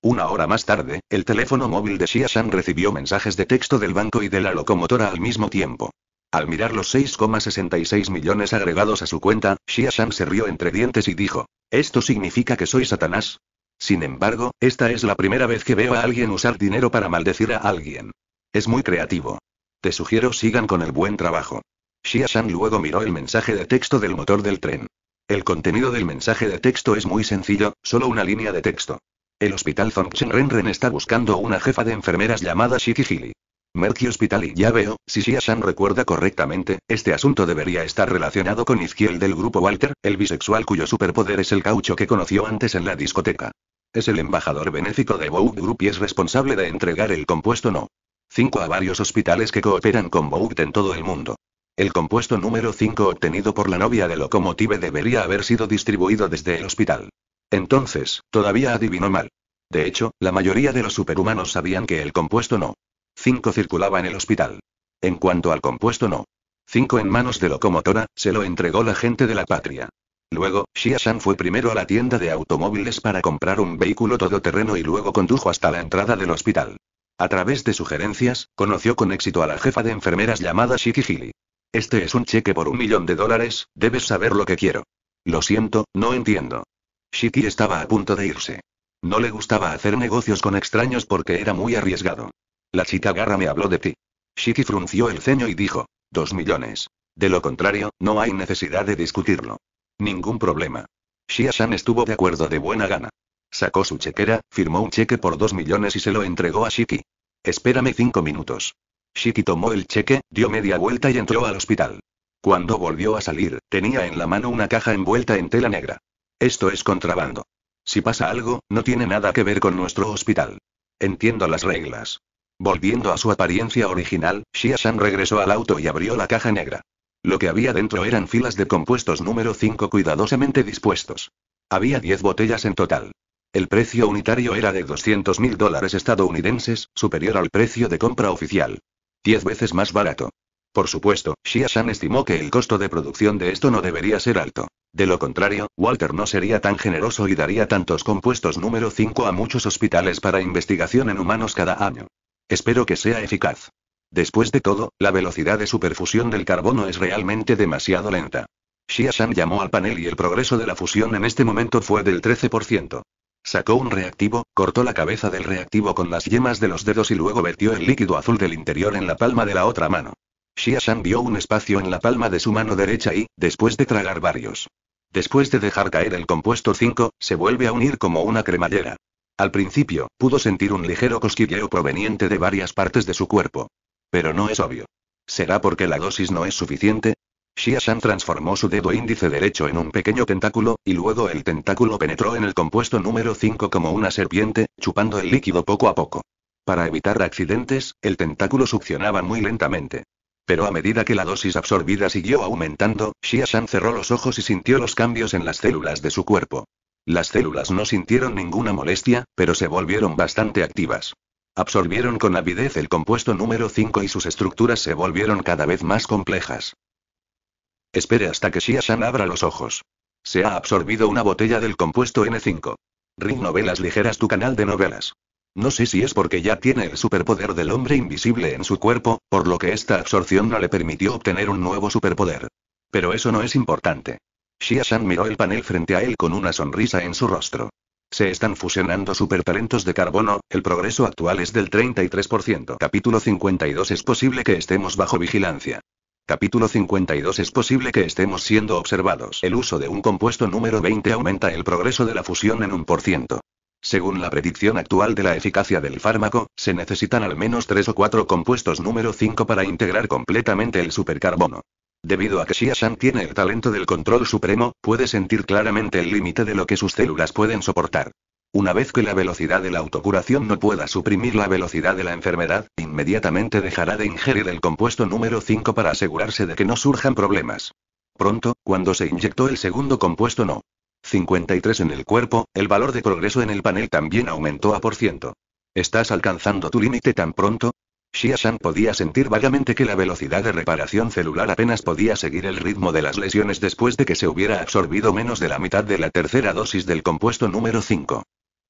Una hora más tarde, el teléfono móvil de Xia Shan recibió mensajes de texto del banco y de la locomotora al mismo tiempo. Al mirar los seis coma sesenta y seis millones agregados a su cuenta, Xia Shan se rió entre dientes y dijo, ¿esto significa que soy Satanás? Sin embargo, esta es la primera vez que veo a alguien usar dinero para maldecir a alguien. Es muy creativo. Te sugiero sigan con el buen trabajo. Xia Shan luego miró el mensaje de texto del motor del tren. El contenido del mensaje de texto es muy sencillo, solo una línea de texto. El hospital Zongchen Renren está buscando una jefa de enfermeras llamada Shiki Hili. Merky Hospital y ya veo, si Xia Shan recuerda correctamente, este asunto debería estar relacionado con Izquiel del grupo Walter, el bisexual cuyo superpoder es el caucho que conoció antes en la discoteca. Es el embajador benéfico de Vogue Group y es responsable de entregar el compuesto no. cinco a varios hospitales que cooperan con Vogue en todo el mundo. El compuesto número cinco obtenido por la novia de Locomotive debería haber sido distribuido desde el hospital. Entonces, todavía adivinó mal. De hecho, la mayoría de los superhumanos sabían que el compuesto no. cinco circulaba en el hospital. En cuanto al compuesto no. cinco en manos de Locomotora, se lo entregó la gente de la patria. Luego, Xia Shan fue primero a la tienda de automóviles para comprar un vehículo todoterreno y luego condujo hasta la entrada del hospital. A través de sugerencias, conoció con éxito a la jefa de enfermeras llamada Shikihili. Este es un cheque por un millón de dólares, debes saber lo que quiero. Lo siento, no entiendo. Shiki estaba a punto de irse. No le gustaba hacer negocios con extraños porque era muy arriesgado. La chica garra me habló de ti. Shiki frunció el ceño y dijo, dos millones. De lo contrario, no hay necesidad de discutirlo. Ningún problema. Xia Shan estuvo de acuerdo de buena gana. Sacó su chequera, firmó un cheque por dos millones y se lo entregó a Shiki. Espérame cinco minutos. Shiki tomó el cheque, dio media vuelta y entró al hospital. Cuando volvió a salir, tenía en la mano una caja envuelta en tela negra. Esto es contrabando. Si pasa algo, no tiene nada que ver con nuestro hospital. Entiendo las reglas. Volviendo a su apariencia original, Xia Shan regresó al auto y abrió la caja negra. Lo que había dentro eran filas de compuestos número cinco cuidadosamente dispuestos. Había diez botellas en total. El precio unitario era de doscientos mil dólares estadounidenses, superior al precio de compra oficial. diez veces más barato. Por supuesto, Xia Shan estimó que el costo de producción de esto no debería ser alto. De lo contrario, Walter no sería tan generoso y daría tantos compuestos número cinco a muchos hospitales para investigación en humanos cada año. Espero que sea eficaz. Después de todo, la velocidad de superfusión del carbono es realmente demasiado lenta. Xia Shan llamó al panel y el progreso de la fusión en este momento fue del trece por ciento. Sacó un reactivo, cortó la cabeza del reactivo con las yemas de los dedos y luego vertió el líquido azul del interior en la palma de la otra mano. Xia Shan vio un espacio en la palma de su mano derecha y, después de tragar varios. Después de dejar caer el compuesto cinco, se vuelve a unir como una cremallera. Al principio, pudo sentir un ligero cosquilleo proveniente de varias partes de su cuerpo. Pero no es obvio. ¿Será porque la dosis no es suficiente? Xia Shan transformó su dedo índice derecho en un pequeño tentáculo, y luego el tentáculo penetró en el compuesto número cinco como una serpiente, chupando el líquido poco a poco. Para evitar accidentes, el tentáculo succionaba muy lentamente. Pero a medida que la dosis absorbida siguió aumentando, Xia Shan cerró los ojos y sintió los cambios en las células de su cuerpo. Las células no sintieron ninguna molestia, pero se volvieron bastante activas. Absorbieron con avidez el compuesto número cinco y sus estructuras se volvieron cada vez más complejas. Espere hasta que Xia Shan abra los ojos. Se ha absorbido una botella del compuesto N cinco. Rick Novelas Ligeras, tu canal de novelas. No sé si es porque ya tiene el superpoder del hombre invisible en su cuerpo, por lo que esta absorción no le permitió obtener un nuevo superpoder. Pero eso no es importante. Xia Shan miró el panel frente a él con una sonrisa en su rostro. Se están fusionando supertalentos de carbono, el progreso actual es del treinta y tres por ciento. Capítulo cincuenta y dos Es posible que estemos bajo vigilancia. Capítulo cincuenta y dos Es posible que estemos siendo observados. El uso de un compuesto número veinte aumenta el progreso de la fusión en un por ciento. Según la predicción actual de la eficacia del fármaco, se necesitan al menos tres o cuatro compuestos número cinco para integrar completamente el supercarbono. Debido a que Xia Shan tiene el talento del control supremo, puede sentir claramente el límite de lo que sus células pueden soportar. Una vez que la velocidad de la autocuración no pueda suprimir la velocidad de la enfermedad, inmediatamente dejará de ingerir el compuesto número cinco para asegurarse de que no surjan problemas. Pronto, cuando se inyectó el segundo compuesto no. cincuenta y tres en el cuerpo, el valor de progreso en el panel también aumentó a por ciento. ¿Estás alcanzando tu límite tan pronto? Xia Shan podía sentir vagamente que la velocidad de reparación celular apenas podía seguir el ritmo de las lesiones después de que se hubiera absorbido menos de la mitad de la tercera dosis del compuesto número cinco.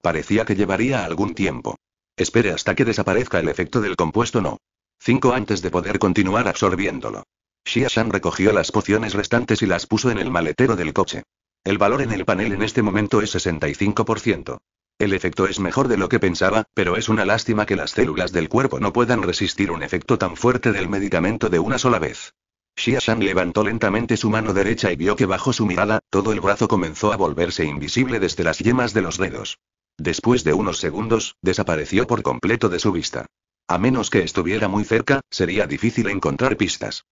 Parecía que llevaría algún tiempo. Espere hasta que desaparezca el efecto del compuesto no. cinco antes de poder continuar absorbiéndolo. Xia Shan recogió las pociones restantes y las puso en el maletero del coche. El valor en el panel en este momento es sesenta y cinco por ciento. El efecto es mejor de lo que pensaba, pero es una lástima que las células del cuerpo no puedan resistir un efecto tan fuerte del medicamento de una sola vez. Xia Shan levantó lentamente su mano derecha y vio que bajo su mirada, todo el brazo comenzó a volverse invisible desde las yemas de los dedos. Después de unos segundos, desapareció por completo de su vista. A menos que estuviera muy cerca, sería difícil encontrar pistas.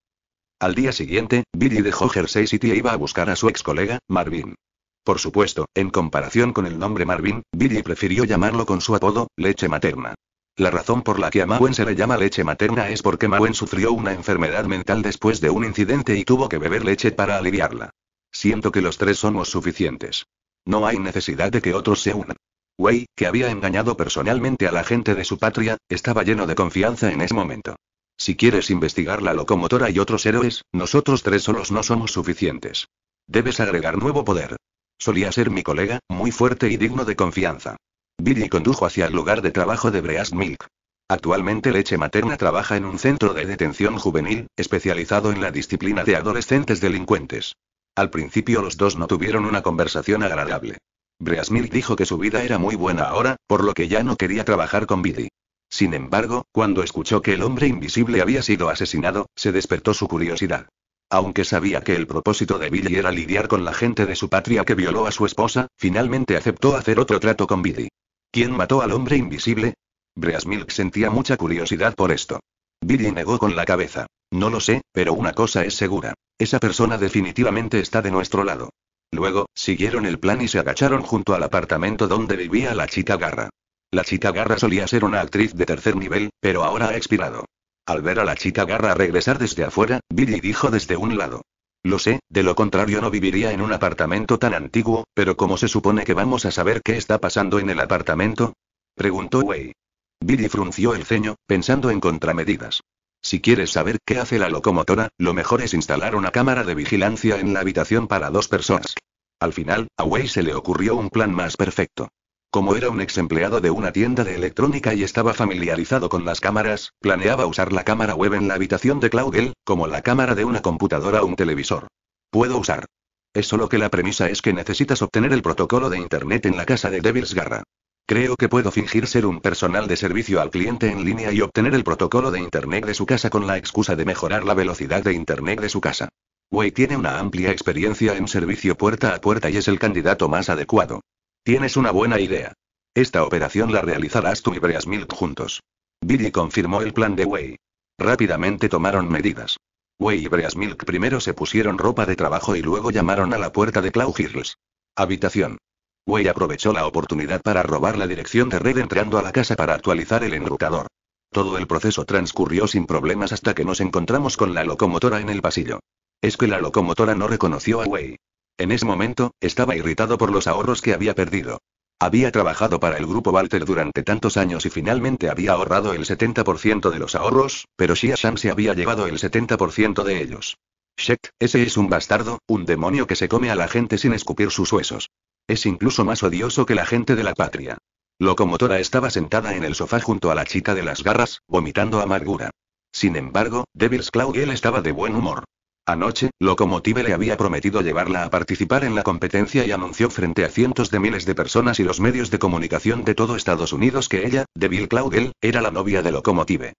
Al día siguiente, Billy dejó Jersey City e iba a buscar a su ex colega, Marvin. Por supuesto, en comparación con el nombre Marvin, Billy prefirió llamarlo con su apodo, leche materna. La razón por la que a Marvin se le llama leche materna es porque Marvin sufrió una enfermedad mental después de un incidente y tuvo que beber leche para aliviarla. Siento que los tres somos suficientes. No hay necesidad de que otros se unan. Wei, que había engañado personalmente a la gente de su patria, estaba lleno de confianza en ese momento. Si quieres investigar la locomotora y otros héroes, nosotros tres solos no somos suficientes. Debes agregar nuevo poder. Solía ser mi colega, muy fuerte y digno de confianza. Billy condujo hacia el lugar de trabajo de Breast Milk. Actualmente Leche Materna trabaja en un centro de detención juvenil, especializado en la disciplina de adolescentes delincuentes. Al principio los dos no tuvieron una conversación agradable. Breast Milk dijo que su vida era muy buena ahora, por lo que ya no quería trabajar con Billy. Sin embargo, cuando escuchó que el hombre invisible había sido asesinado, se despertó su curiosidad. Aunque sabía que el propósito de Billy era lidiar con la gente de su patria que violó a su esposa, finalmente aceptó hacer otro trato con Billy. ¿Quién mató al hombre invisible? Breast Milk sentía mucha curiosidad por esto. Billy negó con la cabeza. No lo sé, pero una cosa es segura. Esa persona definitivamente está de nuestro lado. Luego, siguieron el plan y se agacharon junto al apartamento donde vivía la chica Garra. La chica Garra solía ser una actriz de tercer nivel, pero ahora ha expirado. Al ver a la chica Garra regresar desde afuera, Billy dijo desde un lado. Lo sé, de lo contrario no viviría en un apartamento tan antiguo, pero ¿cómo se supone que vamos a saber qué está pasando en el apartamento? Preguntó Wei. Billy frunció el ceño, pensando en contramedidas. Si quieres saber qué hace la locomotora, lo mejor es instalar una cámara de vigilancia en la habitación para dos personas. Al final, a Wei se le ocurrió un plan más perfecto. Como era un ex empleado de una tienda de electrónica y estaba familiarizado con las cámaras, planeaba usar la cámara web en la habitación de Claudel, como la cámara de una computadora o un televisor. Puedo usar. Es solo que la premisa es que necesitas obtener el protocolo de internet en la casa de Devil's Garra. Creo que puedo fingir ser un personal de servicio al cliente en línea y obtener el protocolo de internet de su casa con la excusa de mejorar la velocidad de internet de su casa. Wei tiene una amplia experiencia en servicio puerta a puerta y es el candidato más adecuado. Tienes una buena idea. Esta operación la realizarás tú y Breast Milk juntos. Billy confirmó el plan de Wei. Rápidamente tomaron medidas. Wei y Breast Milk primero se pusieron ropa de trabajo y luego llamaron a la puerta de Claw Girls. Habitación. Wei aprovechó la oportunidad para robar la dirección de red entrando a la casa para actualizar el enrutador. Todo el proceso transcurrió sin problemas hasta que nos encontramos con la locomotora en el pasillo. Es que la locomotora no reconoció a Wei. En ese momento, estaba irritado por los ahorros que había perdido. Había trabajado para el grupo Walter durante tantos años y finalmente había ahorrado el setenta por ciento de los ahorros, pero Xia Shan se había llevado el setenta por ciento de ellos. Shit, ese es un bastardo, un demonio que se come a la gente sin escupir sus huesos. Es incluso más odioso que la gente de la patria. Locomotora estaba sentada en el sofá junto a la chica de las garras, vomitando amargura. Sin embargo, Devil's Claudel estaba de buen humor. Anoche, Locomotive le había prometido llevarla a participar en la competencia y anunció frente a cientos de miles de personas y los medios de comunicación de todo Estados Unidos que ella, Devil Claudel, era la novia de Locomotive.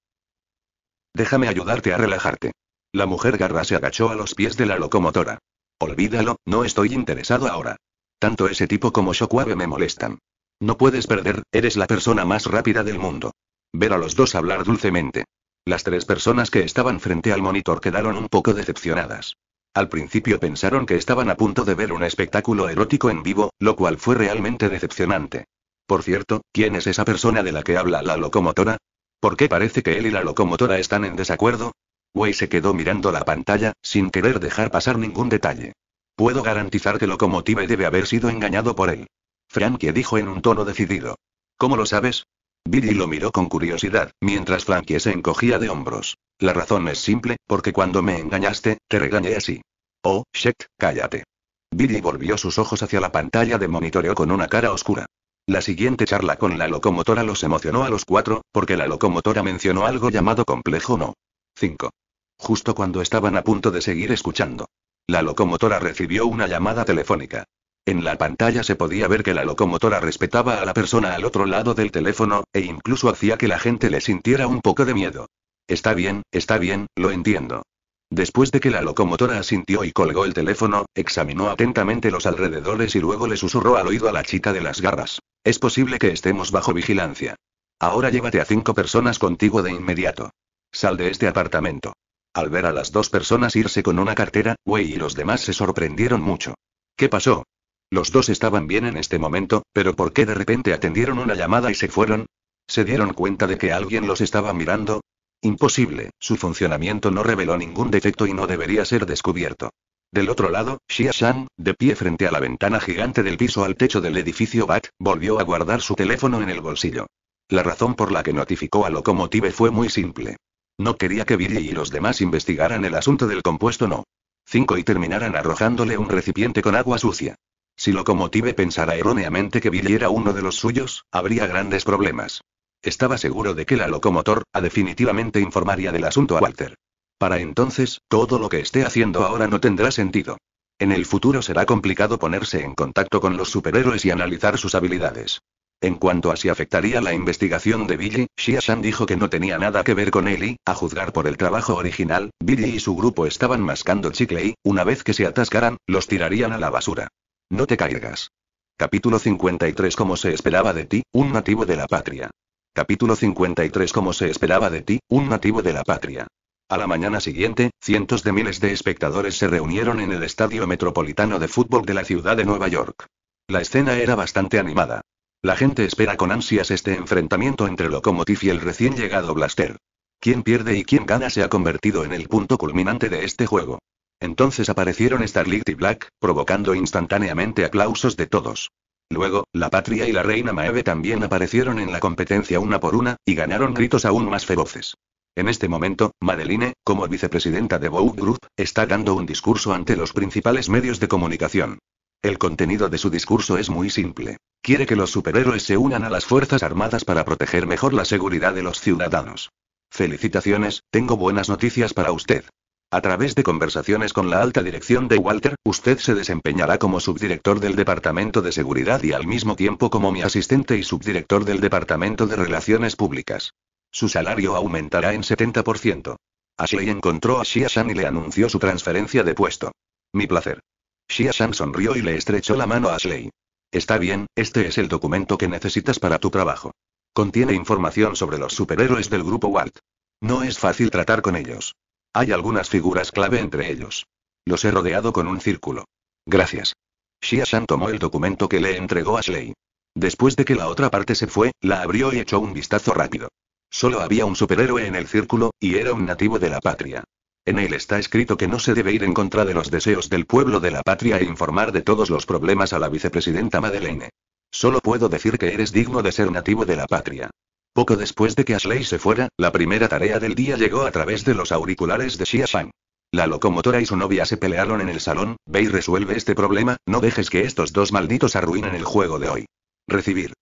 Déjame ayudarte a relajarte. La mujer Garra se agachó a los pies de la locomotora. Olvídalo, no estoy interesado ahora. Tanto ese tipo como Shockwave me molestan. No puedes perder, eres la persona más rápida del mundo. Ver a los dos hablar dulcemente. Las tres personas que estaban frente al monitor quedaron un poco decepcionadas. Al principio pensaron que estaban a punto de ver un espectáculo erótico en vivo, lo cual fue realmente decepcionante. Por cierto, ¿quién es esa persona de la que habla la locomotora? ¿Por qué parece que él y la locomotora están en desacuerdo? Wei se quedó mirando la pantalla, sin querer dejar pasar ningún detalle. Puedo garantizar que Locomotive debe haber sido engañado por él. Frankie dijo en un tono decidido. ¿Cómo lo sabes? Billy lo miró con curiosidad, mientras Frankie se encogía de hombros. La razón es simple, porque cuando me engañaste, te regañé así. Oh, shit, cállate. Billy volvió sus ojos hacia la pantalla de monitoreo con una cara oscura. La siguiente charla con la locomotora los emocionó a los cuatro, porque la locomotora mencionó algo llamado complejo no. cinco. Justo cuando estaban a punto de seguir escuchando. La locomotora recibió una llamada telefónica. En la pantalla se podía ver que la locomotora respetaba a la persona al otro lado del teléfono, e incluso hacía que la gente le sintiera un poco de miedo. Está bien, está bien, lo entiendo. Después de que la locomotora asintió y colgó el teléfono, examinó atentamente los alrededores y luego le susurró al oído a la chica de las garras. Es posible que estemos bajo vigilancia. Ahora llévate a cinco personas contigo de inmediato. Sal de este apartamento. Al ver a las dos personas irse con una cartera, Wei y los demás se sorprendieron mucho. ¿Qué pasó? Los dos estaban bien en este momento, pero ¿por qué de repente atendieron una llamada y se fueron? ¿Se dieron cuenta de que alguien los estaba mirando? Imposible, su funcionamiento no reveló ningún defecto y no debería ser descubierto. Del otro lado, Xia Shan, de pie frente a la ventana gigante del piso al techo del edificio Vought, volvió a guardar su teléfono en el bolsillo. La razón por la que notificó a Locomotive fue muy simple. No quería que Billy y los demás investigaran el asunto del compuesto no. cinco y terminaran arrojándole un recipiente con agua sucia. Si Locomotive pensara erróneamente que Billy era uno de los suyos, habría grandes problemas. Estaba seguro de que la Locomotor, a definitivamente informaría del asunto a Walter. Para entonces, todo lo que esté haciendo ahora no tendrá sentido. En el futuro será complicado ponerse en contacto con los superhéroes y analizar sus habilidades. En cuanto a si afectaría la investigación de Billy, Xia Shan dijo que no tenía nada que ver con él y, a juzgar por el trabajo original, Billy y su grupo estaban mascando chicle y, una vez que se atascaran, los tirarían a la basura. No te caigas. Capítulo cincuenta y tres. Como se esperaba de ti, un nativo de la patria. Capítulo cincuenta y tres. Como se esperaba de ti, un nativo de la patria. A la mañana siguiente, cientos de miles de espectadores se reunieron en el Estadio Metropolitano de Fútbol de la ciudad de Nueva York. La escena era bastante animada. La gente espera con ansias este enfrentamiento entre Locomotive y el recién llegado Blaster. Quien pierde y quien gana se ha convertido en el punto culminante de este juego. Entonces aparecieron Starlight y Black, provocando instantáneamente aplausos de todos. Luego, la Patria y la Reina Maeve también aparecieron en la competencia una por una, y ganaron gritos aún más feroces. En este momento, Madeleine, como vicepresidenta de Vought Group, está dando un discurso ante los principales medios de comunicación. El contenido de su discurso es muy simple. Quiere que los superhéroes se unan a las Fuerzas Armadas para proteger mejor la seguridad de los ciudadanos. Felicitaciones, tengo buenas noticias para usted. A través de conversaciones con la alta dirección de Walter, usted se desempeñará como subdirector del Departamento de Seguridad y al mismo tiempo como mi asistente y subdirector del Departamento de Relaciones Públicas. Su salario aumentará en setenta por ciento. Ashley encontró a Xia Shan y le anunció su transferencia de puesto. Mi placer. Xia Shan sonrió y le estrechó la mano a Ashley. Está bien, este es el documento que necesitas para tu trabajo. Contiene información sobre los superhéroes del grupo Walt. No es fácil tratar con ellos. Hay algunas figuras clave entre ellos. Los he rodeado con un círculo. Gracias. Xia Shan tomó el documento que le entregó Ashley. Después de que la otra parte se fue, la abrió y echó un vistazo rápido. Solo había un superhéroe en el círculo, y era un nativo de la patria. En él está escrito que no se debe ir en contra de los deseos del pueblo de la patria e informar de todos los problemas a la vicepresidenta Madeleine. Solo puedo decir que eres digno de ser nativo de la patria. Poco después de que Ashley se fuera, la primera tarea del día llegó a través de los auriculares de Xia Shan. La locomotora y su novia se pelearon en el salón. Vei resuelve este problema, no dejes que estos dos malditos arruinen el juego de hoy. Recibir.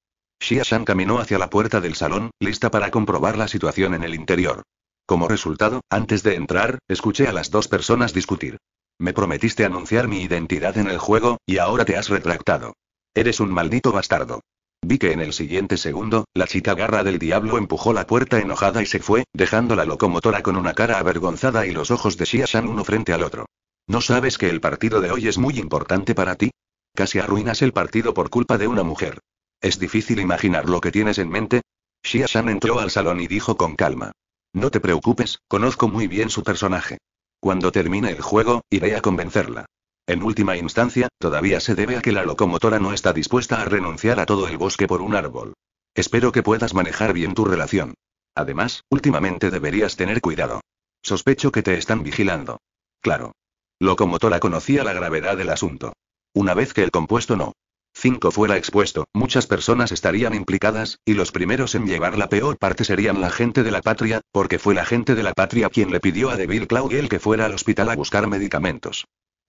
Xia Shan caminó hacia la puerta del salón, lista para comprobar la situación en el interior. Como resultado, antes de entrar, escuché a las dos personas discutir. Me prometiste anunciar mi identidad en el juego, y ahora te has retractado. Eres un maldito bastardo. Vi que en el siguiente segundo, la chica garra del diablo empujó la puerta enojada y se fue, dejando la locomotora con una cara avergonzada y los ojos de Xia Shan uno frente al otro. ¿No sabes que el partido de hoy es muy importante para ti? Casi arruinas el partido por culpa de una mujer. ¿Es difícil imaginar lo que tienes en mente? Xia Shan entró al salón y dijo con calma. No te preocupes, conozco muy bien su personaje. Cuando termine el juego, iré a convencerla. En última instancia, todavía se debe a que la locomotora no está dispuesta a renunciar a todo el bosque por un árbol. Espero que puedas manejar bien tu relación. Además, últimamente deberías tener cuidado. Sospecho que te están vigilando. Claro. Locomotora conocía la gravedad del asunto. Una vez que el compuesto no. cinco fuera expuesto, muchas personas estarían implicadas, y los primeros en llevar la peor parte serían la gente de la patria, porque fue la gente de la patria quien le pidió a Devil Claudel que fuera al hospital a buscar medicamentos.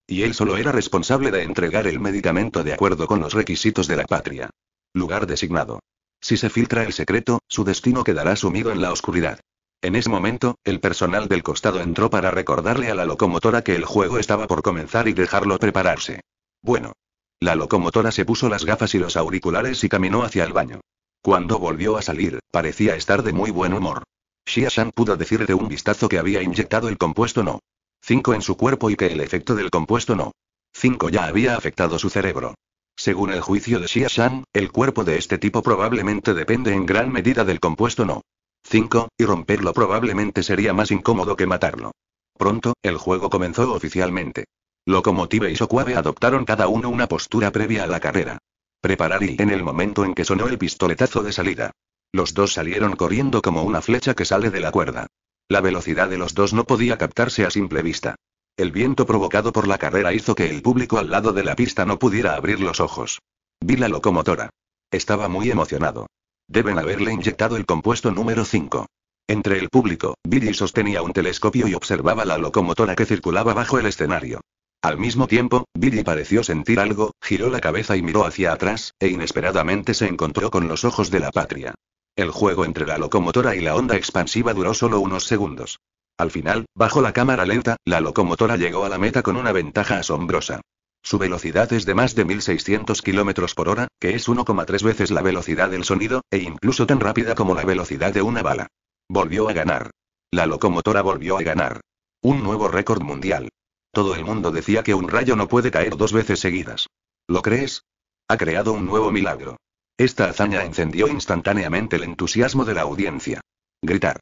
Y él solo era responsable de entregar el medicamento de acuerdo con los requisitos de la patria. Lugar designado. Si se filtra el secreto, su destino quedará sumido en la oscuridad. En ese momento, el personal del costado entró para recordarle a la locomotora que el juego estaba por comenzar y dejarlo prepararse. Bueno. La locomotora se puso las gafas y los auriculares y caminó hacia el baño. Cuando volvió a salir, parecía estar de muy buen humor. Xia Shan pudo decir de un vistazo que había inyectado el compuesto no. cinco en su cuerpo y que el efecto del compuesto no. cinco ya había afectado su cerebro. Según el juicio de Xia Shan, el cuerpo de este tipo probablemente depende en gran medida del compuesto no. cinco, y romperlo probablemente sería más incómodo que matarlo. Pronto, el juego comenzó oficialmente. Locomotive y Soquave adoptaron cada uno una postura previa a la carrera. Preparar y en el momento en que sonó el pistoletazo de salida. Los dos salieron corriendo como una flecha que sale de la cuerda. La velocidad de los dos no podía captarse a simple vista. El viento provocado por la carrera hizo que el público al lado de la pista no pudiera abrir los ojos. Vi la locomotora. Estaba muy emocionado. Deben haberle inyectado el compuesto número cinco. Entre el público, Billy sostenía un telescopio y observaba la locomotora que circulaba bajo el escenario. Al mismo tiempo, Billy pareció sentir algo, giró la cabeza y miró hacia atrás, e inesperadamente se encontró con los ojos de la patria. El juego entre la locomotora y la onda expansiva duró solo unos segundos. Al final, bajo la cámara lenta, la locomotora llegó a la meta con una ventaja asombrosa. Su velocidad es de más de mil seiscientos kilómetros por hora, que es uno coma tres veces la velocidad del sonido, e incluso tan rápida como la velocidad de una bala. Volvió a ganar. La locomotora volvió a ganar. Un nuevo récord mundial. Todo el mundo decía que un rayo no puede caer dos veces seguidas. ¿Lo crees? Ha creado un nuevo milagro. Esta hazaña encendió instantáneamente el entusiasmo de la audiencia. Gritar.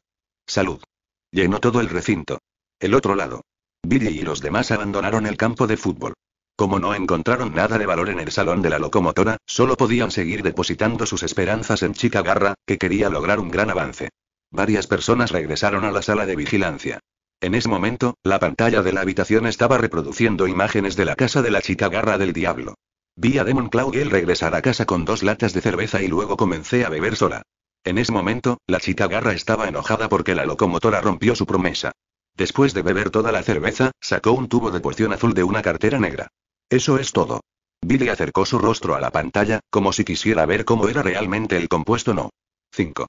Salud. Llenó todo el recinto. El otro lado. Billy y los demás abandonaron el campo de fútbol. Como no encontraron nada de valor en el salón de la locomotora, solo podían seguir depositando sus esperanzas en Chica Garra, que quería lograr un gran avance. Varias personas regresaron a la sala de vigilancia. En ese momento, la pantalla de la habitación estaba reproduciendo imágenes de la casa de la Chica Garra del Diablo. Vi a Demon Claudel regresar a casa con dos latas de cerveza y luego comencé a beber sola. En ese momento, la Chica Garra estaba enojada porque la locomotora rompió su promesa. Después de beber toda la cerveza, sacó un tubo de porción azul de una cartera negra. Eso es todo. Billy acercó su rostro a la pantalla, como si quisiera ver cómo era realmente el compuesto número cinco.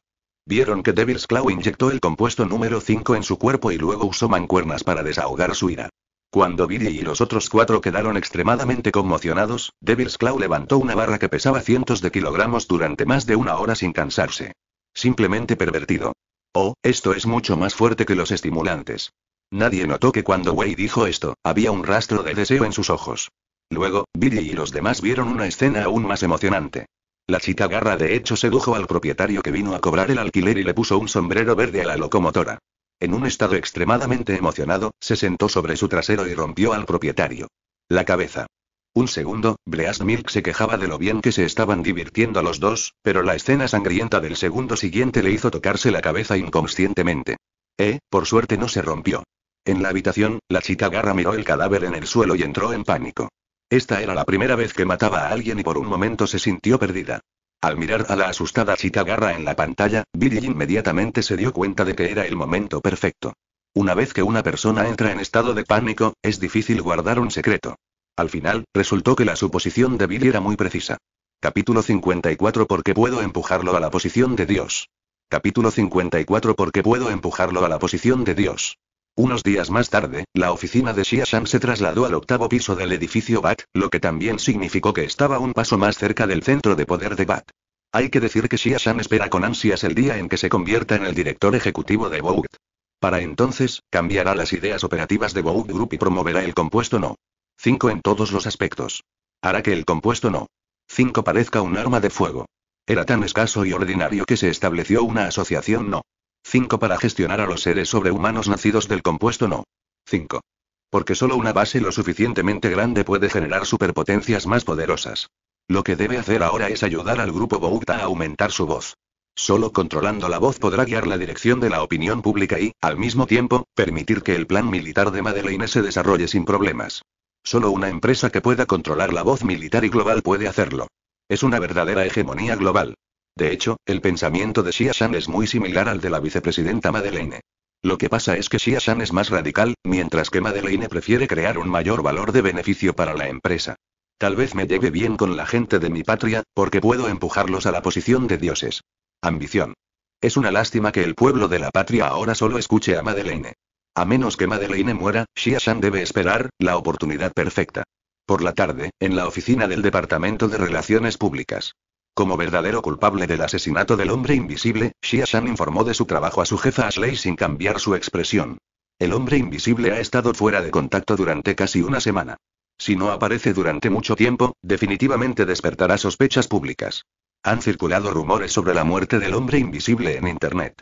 Vieron que Devil's Claw inyectó el compuesto número cinco en su cuerpo y luego usó mancuernas para desahogar su ira. Cuando Billy y los otros cuatro quedaron extremadamente conmocionados, Devil's Claw levantó una barra que pesaba cientos de kilogramos durante más de una hora sin cansarse. Simplemente pervertido. Oh, esto es mucho más fuerte que los estimulantes. Nadie notó que cuando Wei dijo esto, había un rastro de deseo en sus ojos. Luego, Billy y los demás vieron una escena aún más emocionante. La Chica Garra de hecho sedujo al propietario que vino a cobrar el alquiler y le puso un sombrero verde a la locomotora. En un estado extremadamente emocionado, se sentó sobre su trasero y rompió al propietario la cabeza. Un segundo, Breast Milk se quejaba de lo bien que se estaban divirtiendo los dos, pero la escena sangrienta del segundo siguiente le hizo tocarse la cabeza inconscientemente. Eh, por suerte no se rompió. En la habitación, la Chica Garra miró el cadáver en el suelo y entró en pánico. Esta era la primera vez que mataba a alguien y por un momento se sintió perdida. Al mirar a la asustada Chica Garra en la pantalla, Billy inmediatamente se dio cuenta de que era el momento perfecto. Una vez que una persona entra en estado de pánico, es difícil guardar un secreto. Al final, resultó que la suposición de Billy era muy precisa. Capítulo cincuenta y cuatro Porque puedo empujarlo a la posición de Dios. Capítulo cincuenta y cuatro Porque puedo empujarlo a la posición de Dios. Unos días más tarde, la oficina de Xia Shan se trasladó al octavo piso del edificio Vought, lo que también significó que estaba un paso más cerca del centro de poder de Vought. Hay que decir que Xia Shan espera con ansias el día en que se convierta en el director ejecutivo de Vought. Para entonces, cambiará las ideas operativas de Vought Group y promoverá el compuesto número cinco en todos los aspectos. Hará que el compuesto número cinco parezca un arma de fuego. Era tan escaso y ordinario que se estableció una asociación número cinco para gestionar a los seres sobrehumanos nacidos del compuesto número cinco. Porque solo una base lo suficientemente grande puede generar superpotencias más poderosas. Lo que debe hacer ahora es ayudar al grupo Vought a aumentar su voz. Solo controlando la voz podrá guiar la dirección de la opinión pública y, al mismo tiempo, permitir que el plan militar de Madeleine se desarrolle sin problemas. Solo una empresa que pueda controlar la voz militar y global puede hacerlo. Es una verdadera hegemonía global. De hecho, el pensamiento de Xia Shan es muy similar al de la vicepresidenta Madeleine. Lo que pasa es que Xia Shan es más radical, mientras que Madeleine prefiere crear un mayor valor de beneficio para la empresa. Tal vez me lleve bien con la gente de mi patria, porque puedo empujarlos a la posición de dioses. Ambición. Es una lástima que el pueblo de la patria ahora solo escuche a Madeleine. A menos que Madeleine muera, Xia Shan debe esperar la oportunidad perfecta. Por la tarde, en la oficina del Departamento de Relaciones Públicas. Como verdadero culpable del asesinato del hombre invisible, Xia Shan informó de su trabajo a su jefa Ashley sin cambiar su expresión. El hombre invisible ha estado fuera de contacto durante casi una semana. Si no aparece durante mucho tiempo, definitivamente despertará sospechas públicas. Han circulado rumores sobre la muerte del hombre invisible en Internet.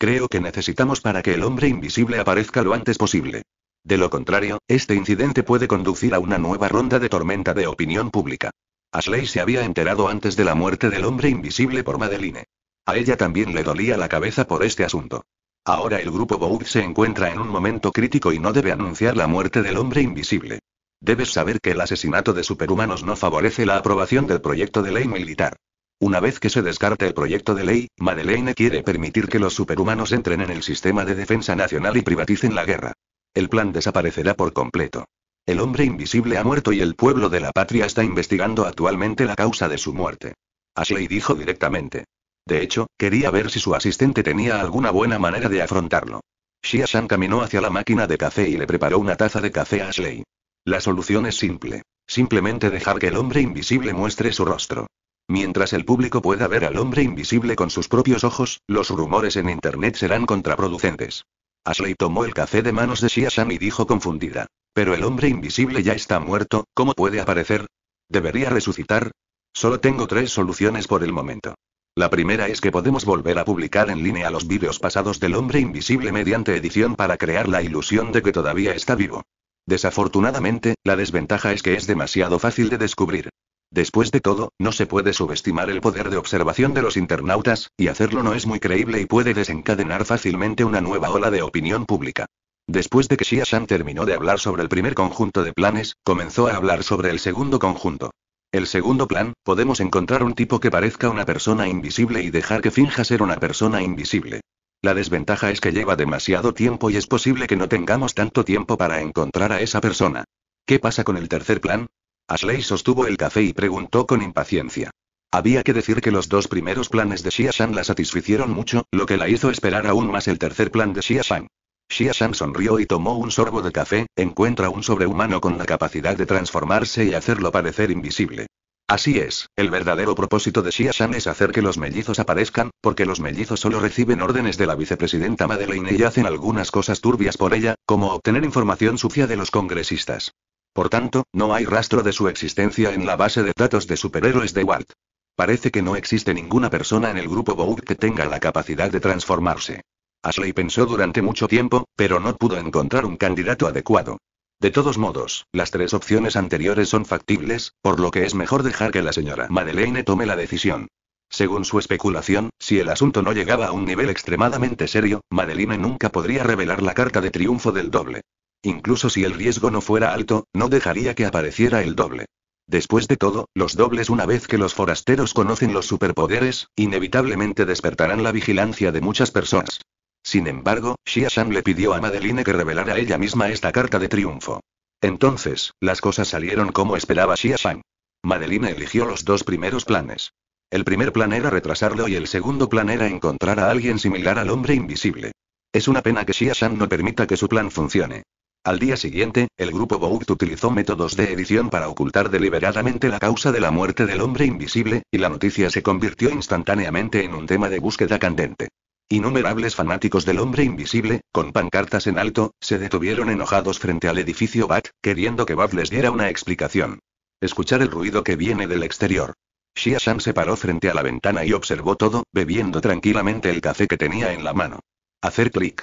Creo que necesitamos para que el hombre invisible aparezca lo antes posible. De lo contrario, este incidente puede conducir a una nueva ronda de tormenta de opinión pública. Ashley se había enterado antes de la muerte del hombre invisible por Madeleine. A ella también le dolía la cabeza por este asunto. Ahora el grupo Vought se encuentra en un momento crítico y no debe anunciar la muerte del hombre invisible. Debes saber que el asesinato de superhumanos no favorece la aprobación del proyecto de ley militar. Una vez que se descarta el proyecto de ley, Madeleine quiere permitir que los superhumanos entren en el sistema de defensa nacional y privaticen la guerra. El plan desaparecerá por completo. El hombre invisible ha muerto y el pueblo de la patria está investigando actualmente la causa de su muerte. Ashley dijo directamente. De hecho, quería ver si su asistente tenía alguna buena manera de afrontarlo. Xia Shan caminó hacia la máquina de café y le preparó una taza de café a Ashley. La solución es simple. Simplemente dejar que el hombre invisible muestre su rostro. Mientras el público pueda ver al hombre invisible con sus propios ojos, los rumores en internet serán contraproducentes. Ashley tomó el café de manos de Xia Shan y dijo confundida. Pero el hombre invisible ya está muerto, ¿cómo puede aparecer? ¿Debería resucitar? Solo tengo tres soluciones por el momento. La primera es que podemos volver a publicar en línea los vídeos pasados del hombre invisible mediante edición para crear la ilusión de que todavía está vivo. Desafortunadamente, la desventaja es que es demasiado fácil de descubrir. Después de todo, no se puede subestimar el poder de observación de los internautas, y hacerlo no es muy creíble y puede desencadenar fácilmente una nueva ola de opinión pública. Después de que Xia Shan terminó de hablar sobre el primer conjunto de planes, comenzó a hablar sobre el segundo conjunto. El segundo plan, podemos encontrar un tipo que parezca una persona invisible y dejar que finja ser una persona invisible. La desventaja es que lleva demasiado tiempo y es posible que no tengamos tanto tiempo para encontrar a esa persona. ¿Qué pasa con el tercer plan? Ashley sostuvo el café y preguntó con impaciencia. Había que decir que los dos primeros planes de Xia Shan la satisficieron mucho, lo que la hizo esperar aún más el tercer plan de Xia Shan. Xia Shan sonrió y tomó un sorbo de café, encuentra un sobrehumano con la capacidad de transformarse y hacerlo parecer invisible. Así es, el verdadero propósito de Xia Shan es hacer que los mellizos aparezcan, porque los mellizos solo reciben órdenes de la vicepresidenta Madeleine y hacen algunas cosas turbias por ella, como obtener información sucia de los congresistas. Por tanto, no hay rastro de su existencia en la base de datos de superhéroes de Vought. Parece que no existe ninguna persona en el grupo Vought que tenga la capacidad de transformarse. Ashley pensó durante mucho tiempo, pero no pudo encontrar un candidato adecuado. De todos modos, las tres opciones anteriores son factibles, por lo que es mejor dejar que la señora Madeleine tome la decisión. Según su especulación, si el asunto no llegaba a un nivel extremadamente serio, Madeleine nunca podría revelar la carta de triunfo del doble. Incluso si el riesgo no fuera alto, no dejaría que apareciera el doble. Después de todo, los dobles, una vez que los forasteros conocen los superpoderes, inevitablemente despertarán la vigilancia de muchas personas. Sin embargo, Xia Shan le pidió a Madeleine que revelara ella misma esta carta de triunfo. Entonces, las cosas salieron como esperaba Xia Shan. Madeleine eligió los dos primeros planes. El primer plan era retrasarlo y el segundo plan era encontrar a alguien similar al hombre invisible. Es una pena que Xia Shan no permita que su plan funcione. Al día siguiente, el grupo Vought utilizó métodos de edición para ocultar deliberadamente la causa de la muerte del hombre invisible, y la noticia se convirtió instantáneamente en un tema de búsqueda candente. Innumerables fanáticos del hombre invisible, con pancartas en alto, se detuvieron enojados frente al edificio Vought, queriendo que Vought les diera una explicación. Escuchar el ruido que viene del exterior. Xia Shan se paró frente a la ventana y observó todo, bebiendo tranquilamente el café que tenía en la mano. Hacer clic.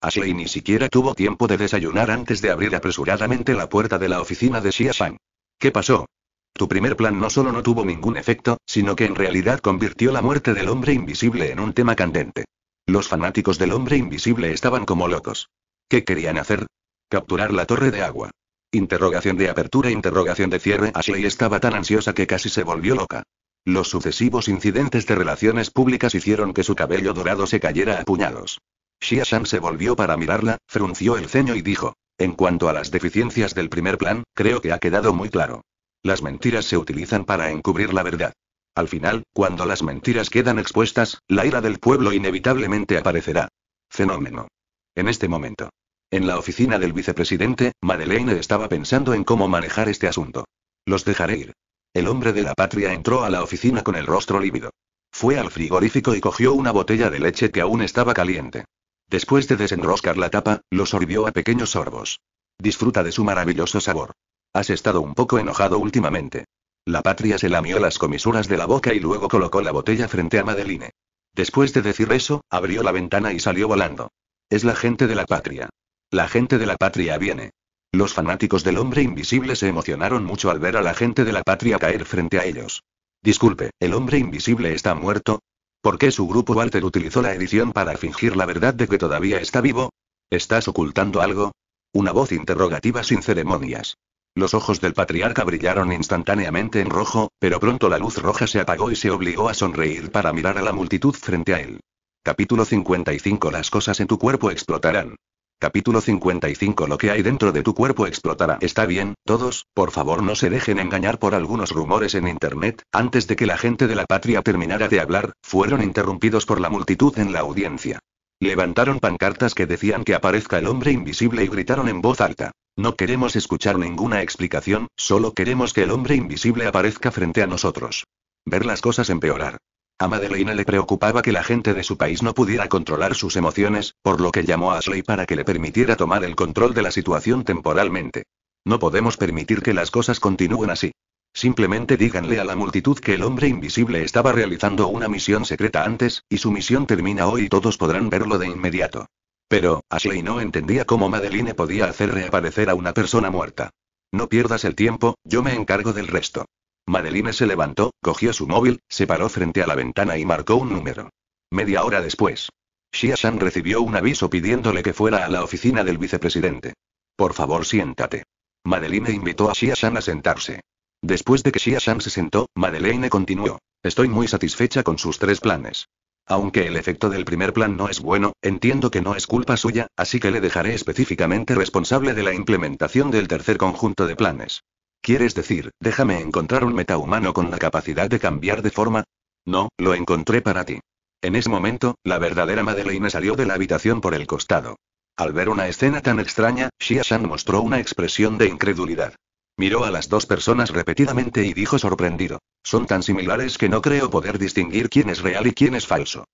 Ashley ni siquiera tuvo tiempo de desayunar antes de abrir apresuradamente la puerta de la oficina de Xia Shan. ¿Qué pasó? Tu primer plan no solo no tuvo ningún efecto, sino que en realidad convirtió la muerte del hombre invisible en un tema candente. Los fanáticos del hombre invisible estaban como locos. ¿Qué querían hacer? Capturar la torre de agua. Interrogación de apertura, interrogación de cierre. Ashley estaba tan ansiosa que casi se volvió loca. Los sucesivos incidentes de relaciones públicas hicieron que su cabello dorado se cayera a puñados. Xia Shan se volvió para mirarla, frunció el ceño y dijo: en cuanto a las deficiencias del primer plan, creo que ha quedado muy claro. Las mentiras se utilizan para encubrir la verdad. Al final, cuando las mentiras quedan expuestas, la ira del pueblo inevitablemente aparecerá. Fenómeno. En este momento. En la oficina del vicepresidente, Madeleine estaba pensando en cómo manejar este asunto. Los dejaré ir. El hombre de la patria entró a la oficina con el rostro lívido. Fue al frigorífico y cogió una botella de leche que aún estaba caliente. Después de desenroscar la tapa, lo sorbió a pequeños sorbos. Disfruta de su maravilloso sabor. Has estado un poco enojado últimamente. La patria se lamió las comisuras de la boca y luego colocó la botella frente a Madeleine. Después de decir eso, abrió la ventana y salió volando. Es la gente de la patria. La gente de la patria viene. Los fanáticos del hombre invisible se emocionaron mucho al ver a la gente de la patria caer frente a ellos. Disculpe, ¿el hombre invisible está muerto? ¿Por qué su grupo Walter utilizó la edición para fingir la verdad de que todavía está vivo? ¿Estás ocultando algo? Una voz interrogativa sin ceremonias. Los ojos del patriarca brillaron instantáneamente en rojo, pero pronto la luz roja se apagó y se obligó a sonreír para mirar a la multitud frente a él. Capítulo cincuenta y cinco Las cosas en tu cuerpo explotarán. Capítulo cincuenta y cinco Lo que hay dentro de tu cuerpo explotará. Está bien, todos, por favor no se dejen engañar por algunos rumores en internet. Antes de que la gente de la patria terminara de hablar, fueron interrumpidos por la multitud en la audiencia. Levantaron pancartas que decían que aparezca el hombre invisible y gritaron en voz alta. No queremos escuchar ninguna explicación, solo queremos que el hombre invisible aparezca frente a nosotros. Ver las cosas empeorar. A Madeleine le preocupaba que la gente de su país no pudiera controlar sus emociones, por lo que llamó a Ashley para que le permitiera tomar el control de la situación temporalmente. No podemos permitir que las cosas continúen así. Simplemente díganle a la multitud que el hombre invisible estaba realizando una misión secreta antes, y su misión termina hoy y todos podrán verlo de inmediato. Pero Ashley no entendía cómo Madeleine podía hacer reaparecer a una persona muerta. No pierdas el tiempo, yo me encargo del resto. Madeleine se levantó, cogió su móvil, se paró frente a la ventana y marcó un número. Media hora después, Xia Shan recibió un aviso pidiéndole que fuera a la oficina del vicepresidente. Por favor, siéntate. Madeleine invitó a Xia Shan a sentarse. Después de que Xia Shan se sentó, Madeleine continuó. Estoy muy satisfecha con sus tres planes. Aunque el efecto del primer plan no es bueno, entiendo que no es culpa suya, así que le dejaré específicamente responsable de la implementación del tercer conjunto de planes. ¿Quieres decir, déjame encontrar un metahumano con la capacidad de cambiar de forma? No, lo encontré para ti. En ese momento, la verdadera Madeleine salió de la habitación por el costado. Al ver una escena tan extraña, Xia Shan mostró una expresión de incredulidad. Miró a las dos personas repetidamente y dijo sorprendido. Son tan similares que no creo poder distinguir quién es real y quién es falso.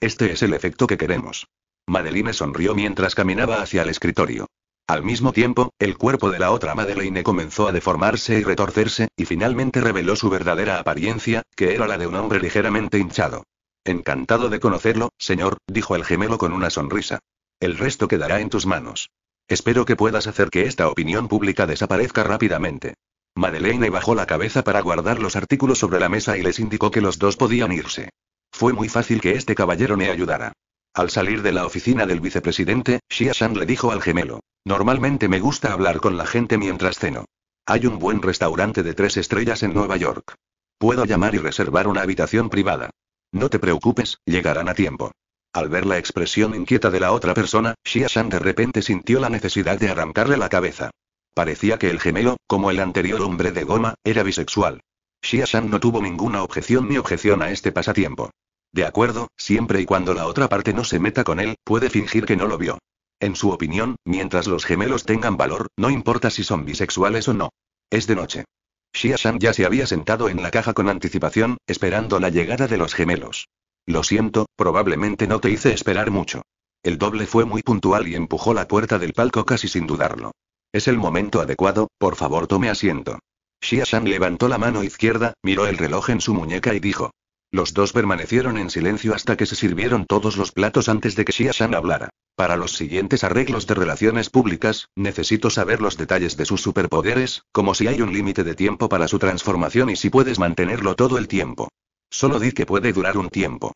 Este es el efecto que queremos. Madeleine sonrió mientras caminaba hacia el escritorio. Al mismo tiempo, el cuerpo de la otra Madeleine comenzó a deformarse y retorcerse, y finalmente reveló su verdadera apariencia, que era la de un hombre ligeramente hinchado. Encantado de conocerlo, señor, dijo el gemelo con una sonrisa. El resto quedará en tus manos. Espero que puedas hacer que esta opinión pública desaparezca rápidamente. Madeleine bajó la cabeza para guardar los artículos sobre la mesa y les indicó que los dos podían irse. Fue muy fácil que este caballero me ayudara. Al salir de la oficina del vicepresidente, Xia Shan le dijo al gemelo. Normalmente me gusta hablar con la gente mientras ceno. Hay un buen restaurante de tres estrellas en Nueva York. Puedo llamar y reservar una habitación privada. No te preocupes, llegarán a tiempo. Al ver la expresión inquieta de la otra persona, Xia Shan de repente sintió la necesidad de arrancarle la cabeza. Parecía que el gemelo, como el anterior hombre de goma, era bisexual. Xia Shan no tuvo ninguna objeción ni objeción a este pasatiempo. De acuerdo, siempre y cuando la otra parte no se meta con él, puede fingir que no lo vio. En su opinión, mientras los gemelos tengan valor, no importa si son bisexuales o no. Es de noche. Xia Shan ya se había sentado en la caja con anticipación, esperando la llegada de los gemelos. Lo siento, probablemente no te hice esperar mucho. El doble fue muy puntual y empujó la puerta del palco casi sin dudarlo. Es el momento adecuado, por favor tome asiento. Xia Shan levantó la mano izquierda, miró el reloj en su muñeca y dijo. Los dos permanecieron en silencio hasta que se sirvieron todos los platos antes de que Xia Shan hablara. Para los siguientes arreglos de relaciones públicas, necesito saber los detalles de sus superpoderes, como si hay un límite de tiempo para su transformación y si puedes mantenerlo todo el tiempo. Solo di que puede durar un tiempo.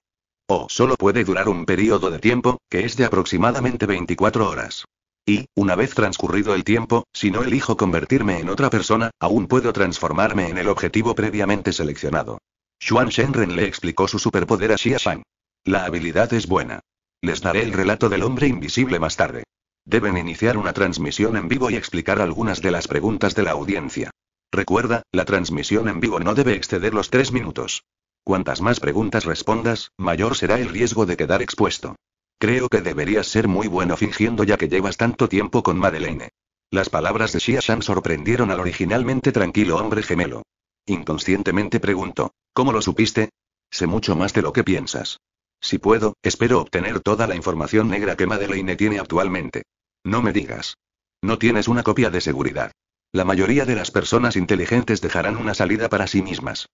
O solo puede durar un periodo de tiempo, que es de aproximadamente veinticuatro horas. Y, una vez transcurrido el tiempo, si no elijo convertirme en otra persona, aún puedo transformarme en el objetivo previamente seleccionado. Xuan Shenren le explicó su superpoder a Xia Shan. La habilidad es buena. Les daré el relato del hombre invisible más tarde. Deben iniciar una transmisión en vivo y explicar algunas de las preguntas de la audiencia. Recuerda, la transmisión en vivo no debe exceder los tres minutos. Cuantas más preguntas respondas, mayor será el riesgo de quedar expuesto. Creo que deberías ser muy bueno fingiendo ya que llevas tanto tiempo con Madeleine. Las palabras de Xia Shan sorprendieron al originalmente tranquilo hombre gemelo. Inconscientemente preguntó, ¿cómo lo supiste? Sé mucho más de lo que piensas. Si puedo, espero obtener toda la información negra que Madeleine tiene actualmente. No me digas. No tienes una copia de seguridad. La mayoría de las personas inteligentes dejarán una salida para sí mismas.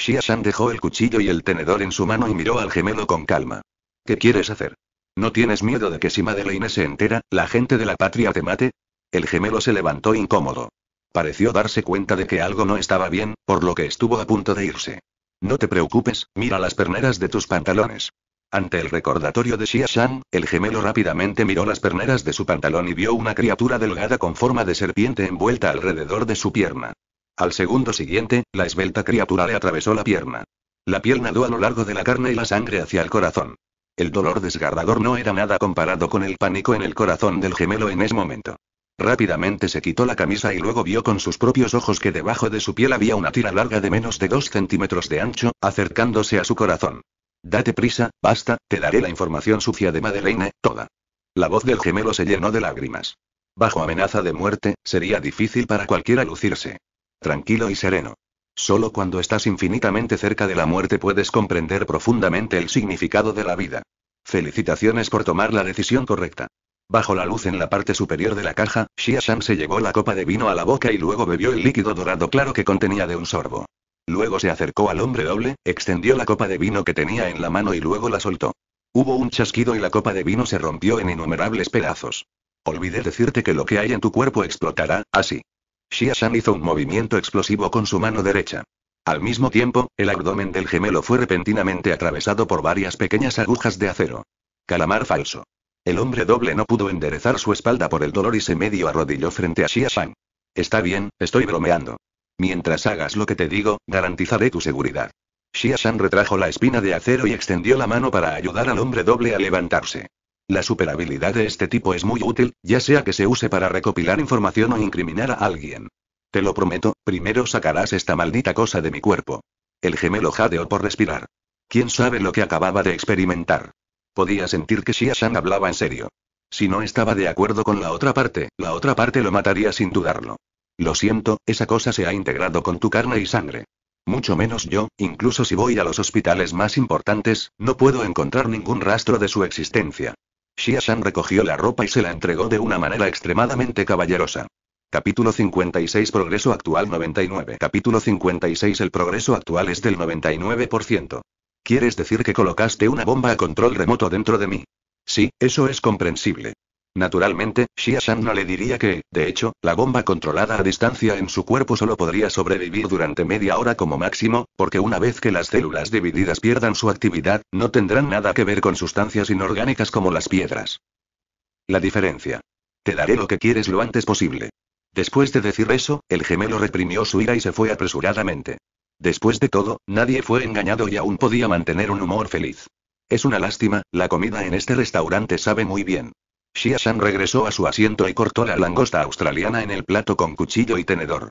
Xia Shan dejó el cuchillo y el tenedor en su mano y miró al gemelo con calma. ¿Qué quieres hacer? ¿No tienes miedo de que si Madeleine se entera, la gente de la patria te mate? El gemelo se levantó incómodo. Pareció darse cuenta de que algo no estaba bien, por lo que estuvo a punto de irse. No te preocupes, mira las perneras de tus pantalones. Ante el recordatorio de Xia Shan, el gemelo rápidamente miró las perneras de su pantalón y vio una criatura delgada con forma de serpiente envuelta alrededor de su pierna. Al segundo siguiente, la esbelta criatura le atravesó la pierna. La piel nadó a lo largo de la carne y la sangre hacia el corazón. El dolor desgarrador no era nada comparado con el pánico en el corazón del gemelo en ese momento. Rápidamente se quitó la camisa y luego vio con sus propios ojos que debajo de su piel había una tira larga de menos de dos centímetros de ancho, acercándose a su corazón. «Date prisa, basta, te daré la información sucia de Madeleine, toda». La voz del gemelo se llenó de lágrimas. Bajo amenaza de muerte, sería difícil para cualquiera lucirse. Tranquilo y sereno. Solo cuando estás infinitamente cerca de la muerte puedes comprender profundamente el significado de la vida. Felicitaciones por tomar la decisión correcta. Bajo la luz en la parte superior de la caja, Xia Shan se llevó la copa de vino a la boca y luego bebió el líquido dorado claro que contenía de un sorbo. Luego se acercó al hombre doble, extendió la copa de vino que tenía en la mano y luego la soltó. Hubo un chasquido y la copa de vino se rompió en innumerables pedazos. Olvidé decirte que lo que hay en tu cuerpo explotará, así. Xia Shan hizo un movimiento explosivo con su mano derecha. Al mismo tiempo, el abdomen del gemelo fue repentinamente atravesado por varias pequeñas agujas de acero. Calamar falso. El hombre doble no pudo enderezar su espalda por el dolor y se medio arrodilló frente a Xia Shan. Está bien, estoy bromeando. Mientras hagas lo que te digo, garantizaré tu seguridad. Xia Shan retrajo la espina de acero y extendió la mano para ayudar al hombre doble a levantarse. La superhabilidad de este tipo es muy útil, ya sea que se use para recopilar información o incriminar a alguien. Te lo prometo, primero sacarás esta maldita cosa de mi cuerpo. El gemelo jadeó por respirar. ¿Quién sabe lo que acababa de experimentar? Podía sentir que Xia Shan hablaba en serio. Si no estaba de acuerdo con la otra parte, la otra parte lo mataría sin dudarlo. Lo siento, esa cosa se ha integrado con tu carne y sangre. Mucho menos yo, incluso si voy a los hospitales más importantes, no puedo encontrar ningún rastro de su existencia. Xia Shan recogió la ropa y se la entregó de una manera extremadamente caballerosa. Capítulo cincuenta y seis Progreso actual noventa y nueve. Capítulo cincuenta y seis El progreso actual es del noventa y nueve por ciento. ¿Quieres decir que colocaste una bomba a control remoto dentro de mí? Sí, eso es comprensible. Naturalmente, Xia Shan no le diría que, de hecho, la bomba controlada a distancia en su cuerpo solo podría sobrevivir durante media hora como máximo, porque una vez que las células divididas pierdan su actividad, no tendrán nada que ver con sustancias inorgánicas como las piedras. La diferencia. Te daré lo que quieres lo antes posible. Después de decir eso, el gemelo reprimió su ira y se fue apresuradamente. Después de todo, nadie fue engañado y aún podía mantener un humor feliz. Es una lástima, la comida en este restaurante sabe muy bien. Xia Shan regresó a su asiento y cortó la langosta australiana en el plato con cuchillo y tenedor.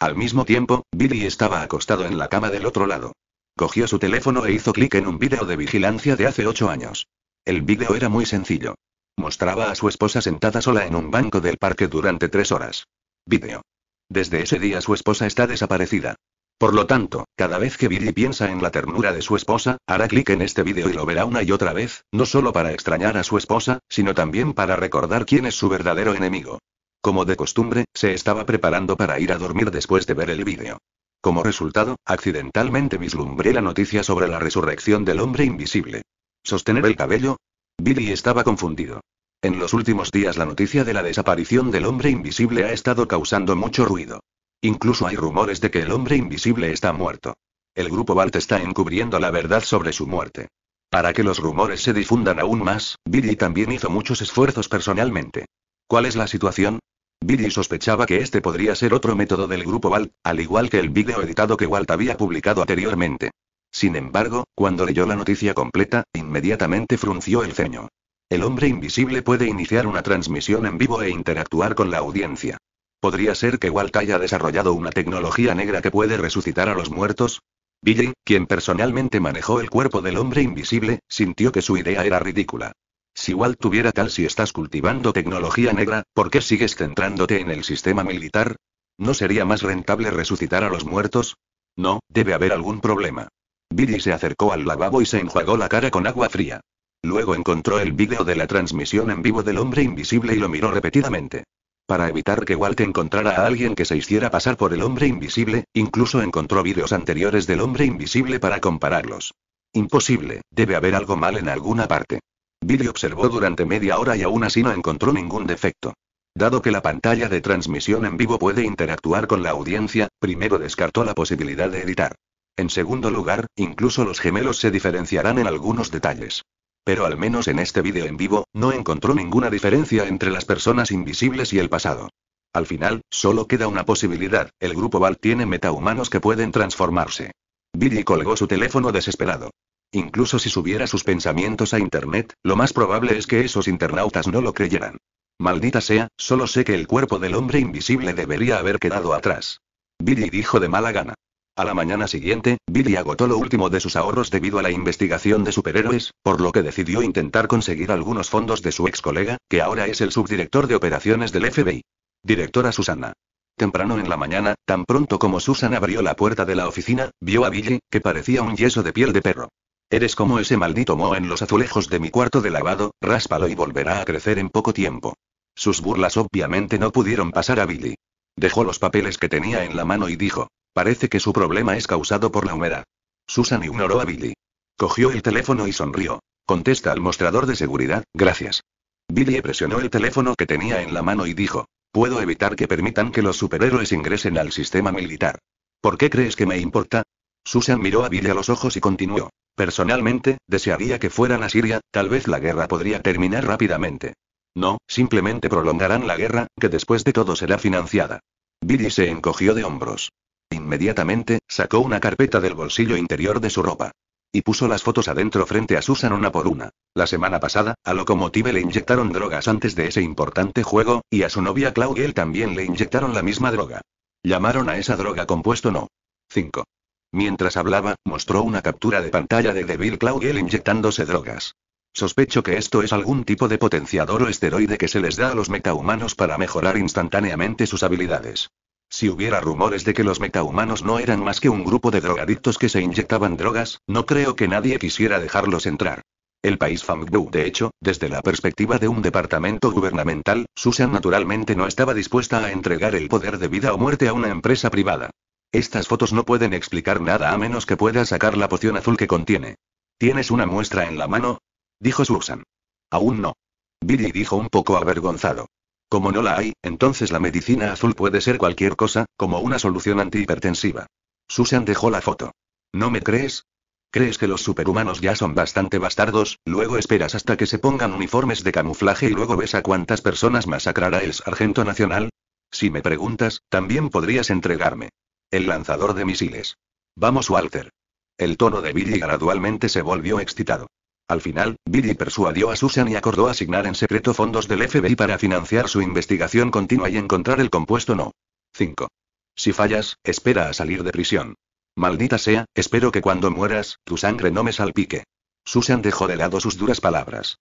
Al mismo tiempo, Billy estaba acostado en la cama del otro lado. Cogió su teléfono e hizo clic en un vídeo de vigilancia de hace ocho años. El vídeo era muy sencillo. Mostraba a su esposa sentada sola en un banco del parque durante tres horas. Vídeo. Desde ese día su esposa está desaparecida. Por lo tanto, cada vez que Billy piensa en la ternura de su esposa, hará clic en este vídeo y lo verá una y otra vez, no solo para extrañar a su esposa, sino también para recordar quién es su verdadero enemigo. Como de costumbre, se estaba preparando para ir a dormir después de ver el vídeo. Como resultado, accidentalmente vislumbré la noticia sobre la resurrección del hombre invisible. ¿Sostener el cabello? Billy estaba confundido. En los últimos días la noticia de la desaparición del hombre invisible ha estado causando mucho ruido. Incluso hay rumores de que el hombre invisible está muerto. El grupo Vought está encubriendo la verdad sobre su muerte. Para que los rumores se difundan aún más, Billy también hizo muchos esfuerzos personalmente. ¿Cuál es la situación? Billy sospechaba que este podría ser otro método del grupo Vought, al igual que el vídeo editado que Vought había publicado anteriormente. Sin embargo, cuando leyó la noticia completa, inmediatamente frunció el ceño. El hombre invisible puede iniciar una transmisión en vivo e interactuar con la audiencia. ¿Podría ser que Vought haya desarrollado una tecnología negra que puede resucitar a los muertos? Billy, quien personalmente manejó el cuerpo del hombre invisible, sintió que su idea era ridícula. Si Vought tuviera tal si estás cultivando tecnología negra, ¿por qué sigues centrándote en el sistema militar? ¿No sería más rentable resucitar a los muertos? No, debe haber algún problema. Billy se acercó al lavabo y se enjuagó la cara con agua fría. Luego encontró el vídeo de la transmisión en vivo del hombre invisible y lo miró repetidamente. Para evitar que Vought encontrara a alguien que se hiciera pasar por el hombre invisible, incluso encontró vídeos anteriores del hombre invisible para compararlos. Imposible, debe haber algo mal en alguna parte. Billy observó durante media hora y aún así no encontró ningún defecto. Dado que la pantalla de transmisión en vivo puede interactuar con la audiencia, primero descartó la posibilidad de editar. En segundo lugar, incluso los gemelos se diferenciarán en algunos detalles. Pero al menos en este vídeo en vivo, no encontró ninguna diferencia entre las personas invisibles y el pasado. Al final, solo queda una posibilidad, el grupo Vought tiene metahumanos que pueden transformarse. Billy colgó su teléfono desesperado. Incluso si subiera sus pensamientos a internet, lo más probable es que esos internautas no lo creyeran. Maldita sea, solo sé que el cuerpo del hombre invisible debería haber quedado atrás. Billy dijo de mala gana. A la mañana siguiente, Billy agotó lo último de sus ahorros debido a la investigación de superhéroes, por lo que decidió intentar conseguir algunos fondos de su ex colega, que ahora es el subdirector de operaciones del F B I. Directora Susana. Temprano en la mañana, tan pronto como Susan abrió la puerta de la oficina, vio a Billy, que parecía un yeso de piel de perro. Eres como ese maldito moho en los azulejos de mi cuarto de lavado, ráspalo y volverá a crecer en poco tiempo. Sus burlas obviamente no pudieron pasar a Billy. Dejó los papeles que tenía en la mano y dijo. Parece que su problema es causado por la humedad. Susan ignoró a Billy. Cogió el teléfono y sonrió. Contesta al mostrador de seguridad, gracias. Billy presionó el teléfono que tenía en la mano y dijo. Puedo evitar que permitan que los superhéroes ingresen al sistema militar. ¿Por qué crees que me importa? Susan miró a Billy a los ojos y continuó. Personalmente, desearía que fueran a Siria, tal vez la guerra podría terminar rápidamente. No, simplemente prolongarán la guerra, que después de todo será financiada. Billy se encogió de hombros. Inmediatamente, sacó una carpeta del bolsillo interior de su ropa. Y puso las fotos adentro frente a Susan una por una. La semana pasada, a Locomotive le inyectaron drogas antes de ese importante juego, y a su novia Claudel también le inyectaron la misma droga. Llamaron a esa droga compuesto No. cinco. Mientras hablaba, mostró una captura de pantalla de Devil Claudel inyectándose drogas. Sospecho que esto es algún tipo de potenciador o esteroide que se les da a los metahumanos para mejorar instantáneamente sus habilidades. Si hubiera rumores de que los metahumanos no eran más que un grupo de drogadictos que se inyectaban drogas, no creo que nadie quisiera dejarlos entrar. El país Fangdu, de hecho, desde la perspectiva de un departamento gubernamental, Susan naturalmente no estaba dispuesta a entregar el poder de vida o muerte a una empresa privada. Estas fotos no pueden explicar nada a menos que pueda sacar la poción azul que contiene. ¿Tienes una muestra en la mano? Dijo Susan. Aún no. Billy dijo un poco avergonzado. Como no la hay, entonces la medicina azul puede ser cualquier cosa, como una solución antihipertensiva. Susan dejó la foto. ¿No me crees? ¿Crees que los superhumanos ya son bastante bastardos, luego esperas hasta que se pongan uniformes de camuflaje y luego ves a cuántas personas masacrará el sargento nacional? Si me preguntas, también podrías entregarme. El lanzador de misiles. Vamos, Walter. El tono de Billy gradualmente se volvió excitado. Al final, Billy persuadió a Susan y acordó asignar en secreto fondos del F B I para financiar su investigación continua y encontrar el compuesto No. cinco. Si fallas, espera a salir de prisión. Maldita sea, espero que cuando mueras, tu sangre no me salpique. Susan dejó de lado sus duras palabras.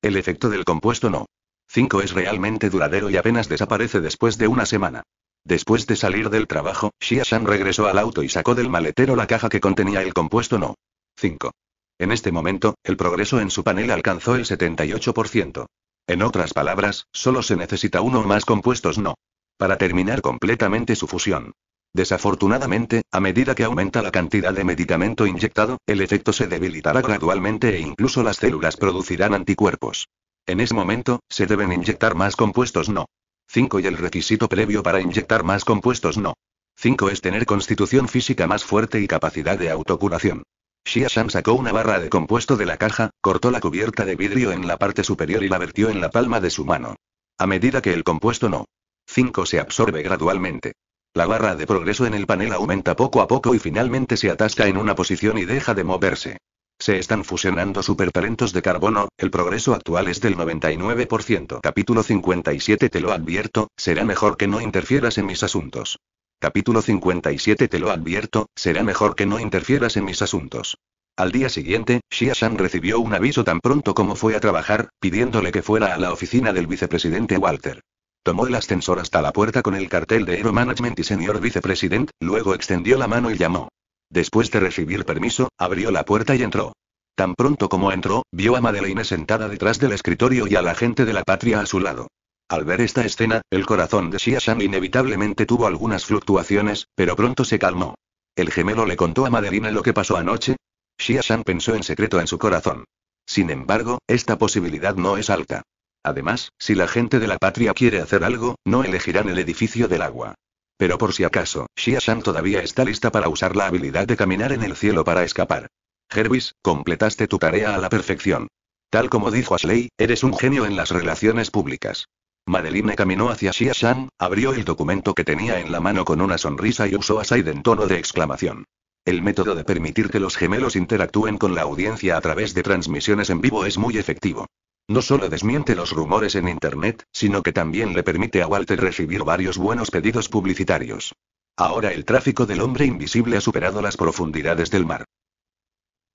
El efecto del compuesto No. cinco es realmente duradero y apenas desaparece después de una semana. Después de salir del trabajo, Xia Shan regresó al auto y sacó del maletero la caja que contenía el compuesto No. cinco. En este momento, el progreso en su panel alcanzó el setenta y ocho por ciento. En otras palabras, solo se necesita uno o más compuestos No. para terminar completamente su fusión. Desafortunadamente, a medida que aumenta la cantidad de medicamento inyectado, el efecto se debilitará gradualmente e incluso las células producirán anticuerpos. En ese momento, se deben inyectar más compuestos No. cinco y el requisito previo para inyectar más compuestos No. cinco es tener constitución física más fuerte y capacidad de autocuración. Xia Shan sacó una barra de compuesto de la caja, cortó la cubierta de vidrio en la parte superior y la vertió en la palma de su mano. A medida que el compuesto No. cinco se absorbe gradualmente. La barra de progreso en el panel aumenta poco a poco y finalmente se atasca en una posición y deja de moverse. Se están fusionando supertalentos de carbono, el progreso actual es del noventa y nueve por ciento. Capítulo cincuenta y siete te lo advierto, será mejor que no interfieras en mis asuntos. Capítulo cincuenta y siete te lo advierto, será mejor que no interfieras en mis asuntos. Al día siguiente, Xia Shan recibió un aviso tan pronto como fue a trabajar, pidiéndole que fuera a la oficina del vicepresidente Walter. Tomó el ascensor hasta la puerta con el cartel de Aero Management y Señor Vicepresidente, luego extendió la mano y llamó. Después de recibir permiso, abrió la puerta y entró. Tan pronto como entró, vio a Madeleine sentada detrás del escritorio y a la gente de la patria a su lado. Al ver esta escena, el corazón de Xia Shan inevitablemente tuvo algunas fluctuaciones, pero pronto se calmó. ¿El gemelo le contó a Madeleine lo que pasó anoche? Xia Shan pensó en secreto en su corazón. Sin embargo, esta posibilidad no es alta. Además, si la gente de la patria quiere hacer algo, no elegirán el edificio del agua. Pero por si acaso, Xia Shan todavía está lista para usar la habilidad de caminar en el cielo para escapar. Jervis, completaste tu tarea a la perfección. Tal como dijo Ashley, eres un genio en las relaciones públicas. Madeleine caminó hacia Xia Shan, abrió el documento que tenía en la mano con una sonrisa y usó a Said en tono de exclamación. El método de permitir que los gemelos interactúen con la audiencia a través de transmisiones en vivo es muy efectivo. No solo desmiente los rumores en internet, sino que también le permite a Walter recibir varios buenos pedidos publicitarios. Ahora el tráfico del hombre invisible ha superado las profundidades del mar.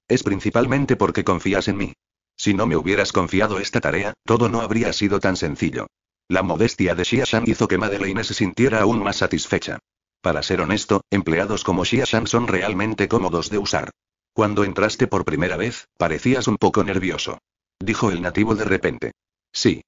Es principalmente porque confías en mí. Si no me hubieras confiado esta tarea, todo no habría sido tan sencillo. La modestia de Xia Shan hizo que Madeleine se sintiera aún más satisfecha. Para ser honesto, empleados como Xia Shan son realmente cómodos de usar. Cuando entraste por primera vez, parecías un poco nervioso. Dijo el nativo de repente. Sí.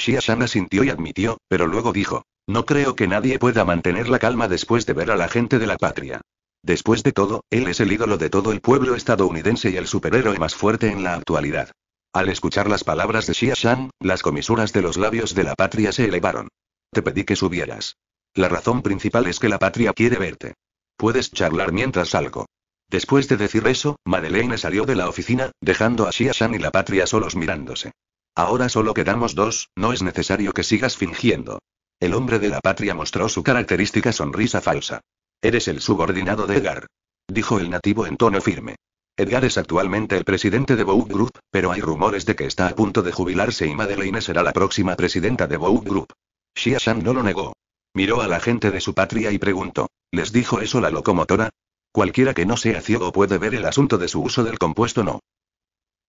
Xia Shan asintió y admitió, pero luego dijo: no creo que nadie pueda mantener la calma después de ver a la gente de la patria. Después de todo, él es el ídolo de todo el pueblo estadounidense y el superhéroe más fuerte en la actualidad. Al escuchar las palabras de Xia Shan, las comisuras de los labios de la patria se elevaron. Te pedí que subieras. La razón principal es que la patria quiere verte. Puedes charlar mientras salgo. Después de decir eso, Madeleine salió de la oficina, dejando a Xia Shan y la patria solos mirándose. Ahora solo quedamos dos, no es necesario que sigas fingiendo. El hombre de la patria mostró su característica sonrisa falsa. Eres el subordinado de Edgar. Dijo el nativo en tono firme. Edgar es actualmente el presidente de Vought Group, pero hay rumores de que está a punto de jubilarse y Madeleine será la próxima presidenta de Vought Group. Xia Shan no lo negó. Miró a la gente de su patria y preguntó: ¿les dijo eso la locomotora? Cualquiera que no sea ciego puede ver el asunto de su uso del compuesto no.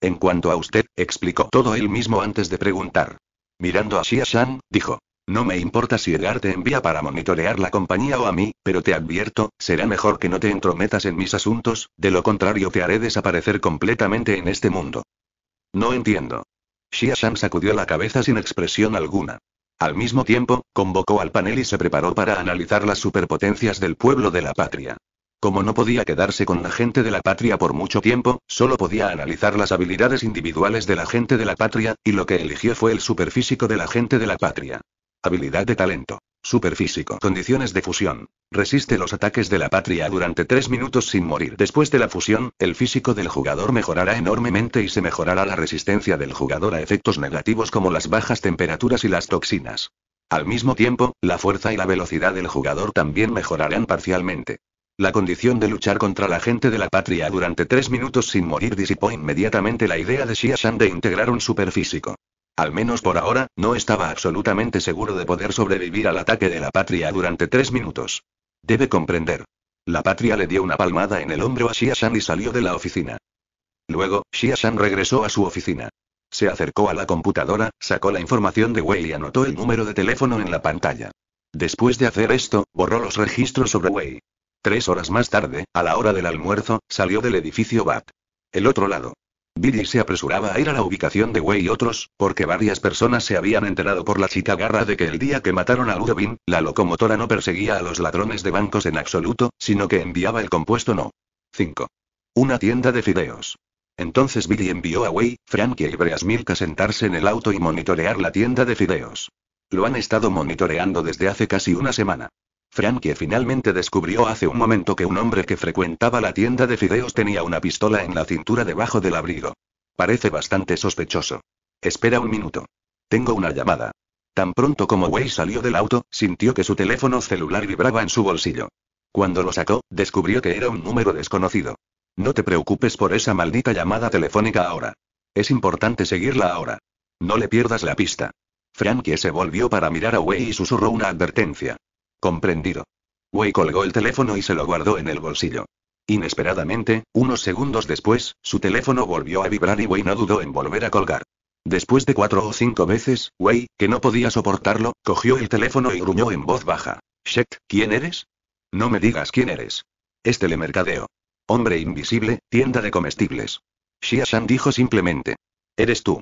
En cuanto a usted, explicó todo él mismo antes de preguntar. Mirando a Xia Shan, dijo: no me importa si Edgar te envía para monitorear la compañía o a mí, pero te advierto, será mejor que no te entrometas en mis asuntos, de lo contrario te haré desaparecer completamente en este mundo. No entiendo. Xia Shan sacudió la cabeza sin expresión alguna. Al mismo tiempo, convocó al panel y se preparó para analizar las superpotencias del pueblo de la patria. Como no podía quedarse con la gente de la patria por mucho tiempo, solo podía analizar las habilidades individuales de la gente de la patria, y lo que eligió fue el superfísico de la gente de la patria. Habilidad de talento. Superfísico. Condiciones de fusión. Resiste los ataques de la patria durante tres minutos sin morir. Después de la fusión, el físico del jugador mejorará enormemente y se mejorará la resistencia del jugador a efectos negativos como las bajas temperaturas y las toxinas. Al mismo tiempo, la fuerza y la velocidad del jugador también mejorarán parcialmente. La condición de luchar contra la gente de la patria durante tres minutos sin morir disipó inmediatamente la idea de Xia Shan de integrar un superfísico. Al menos por ahora, no estaba absolutamente seguro de poder sobrevivir al ataque de la patria durante tres minutos. Debe comprender. La patria le dio una palmada en el hombro a Xia Shan y salió de la oficina. Luego, Xia Shan regresó a su oficina. Se acercó a la computadora, sacó la información de Wei y anotó el número de teléfono en la pantalla. Después de hacer esto, borró los registros sobre Wei. Tres horas más tarde, a la hora del almuerzo, salió del edificio Vought. El otro lado. Billy se apresuraba a ir a la ubicación de Wei y otros, porque varias personas se habían enterado por la chica garra de que el día que mataron a Ludovin, la locomotora no perseguía a los ladrones de bancos en absoluto, sino que enviaba el compuesto no. cinco. Una tienda de fideos. Entonces Billy envió a Wei, Frankie y Breast Milk a sentarse en el auto y monitorear la tienda de fideos. Lo han estado monitoreando desde hace casi una semana. Frankie finalmente descubrió hace un momento que un hombre que frecuentaba la tienda de fideos tenía una pistola en la cintura debajo del abrigo. Parece bastante sospechoso. Espera un minuto. Tengo una llamada. Tan pronto como Wei salió del auto, sintió que su teléfono celular vibraba en su bolsillo. Cuando lo sacó, descubrió que era un número desconocido. No te preocupes por esa maldita llamada telefónica ahora. Es importante seguirla ahora. No le pierdas la pista. Frankie se volvió para mirar a Wei y susurró una advertencia. Comprendido. Wei colgó el teléfono y se lo guardó en el bolsillo. Inesperadamente, unos segundos después, su teléfono volvió a vibrar y Wei no dudó en volver a colgar. Después de cuatro o cinco veces, Wei, que no podía soportarlo, cogió el teléfono y gruñó en voz baja. Shit, ¿quién eres? No me digas quién eres. Es telemercadeo. Hombre invisible, tienda de comestibles. Xia Shan dijo simplemente. Eres tú.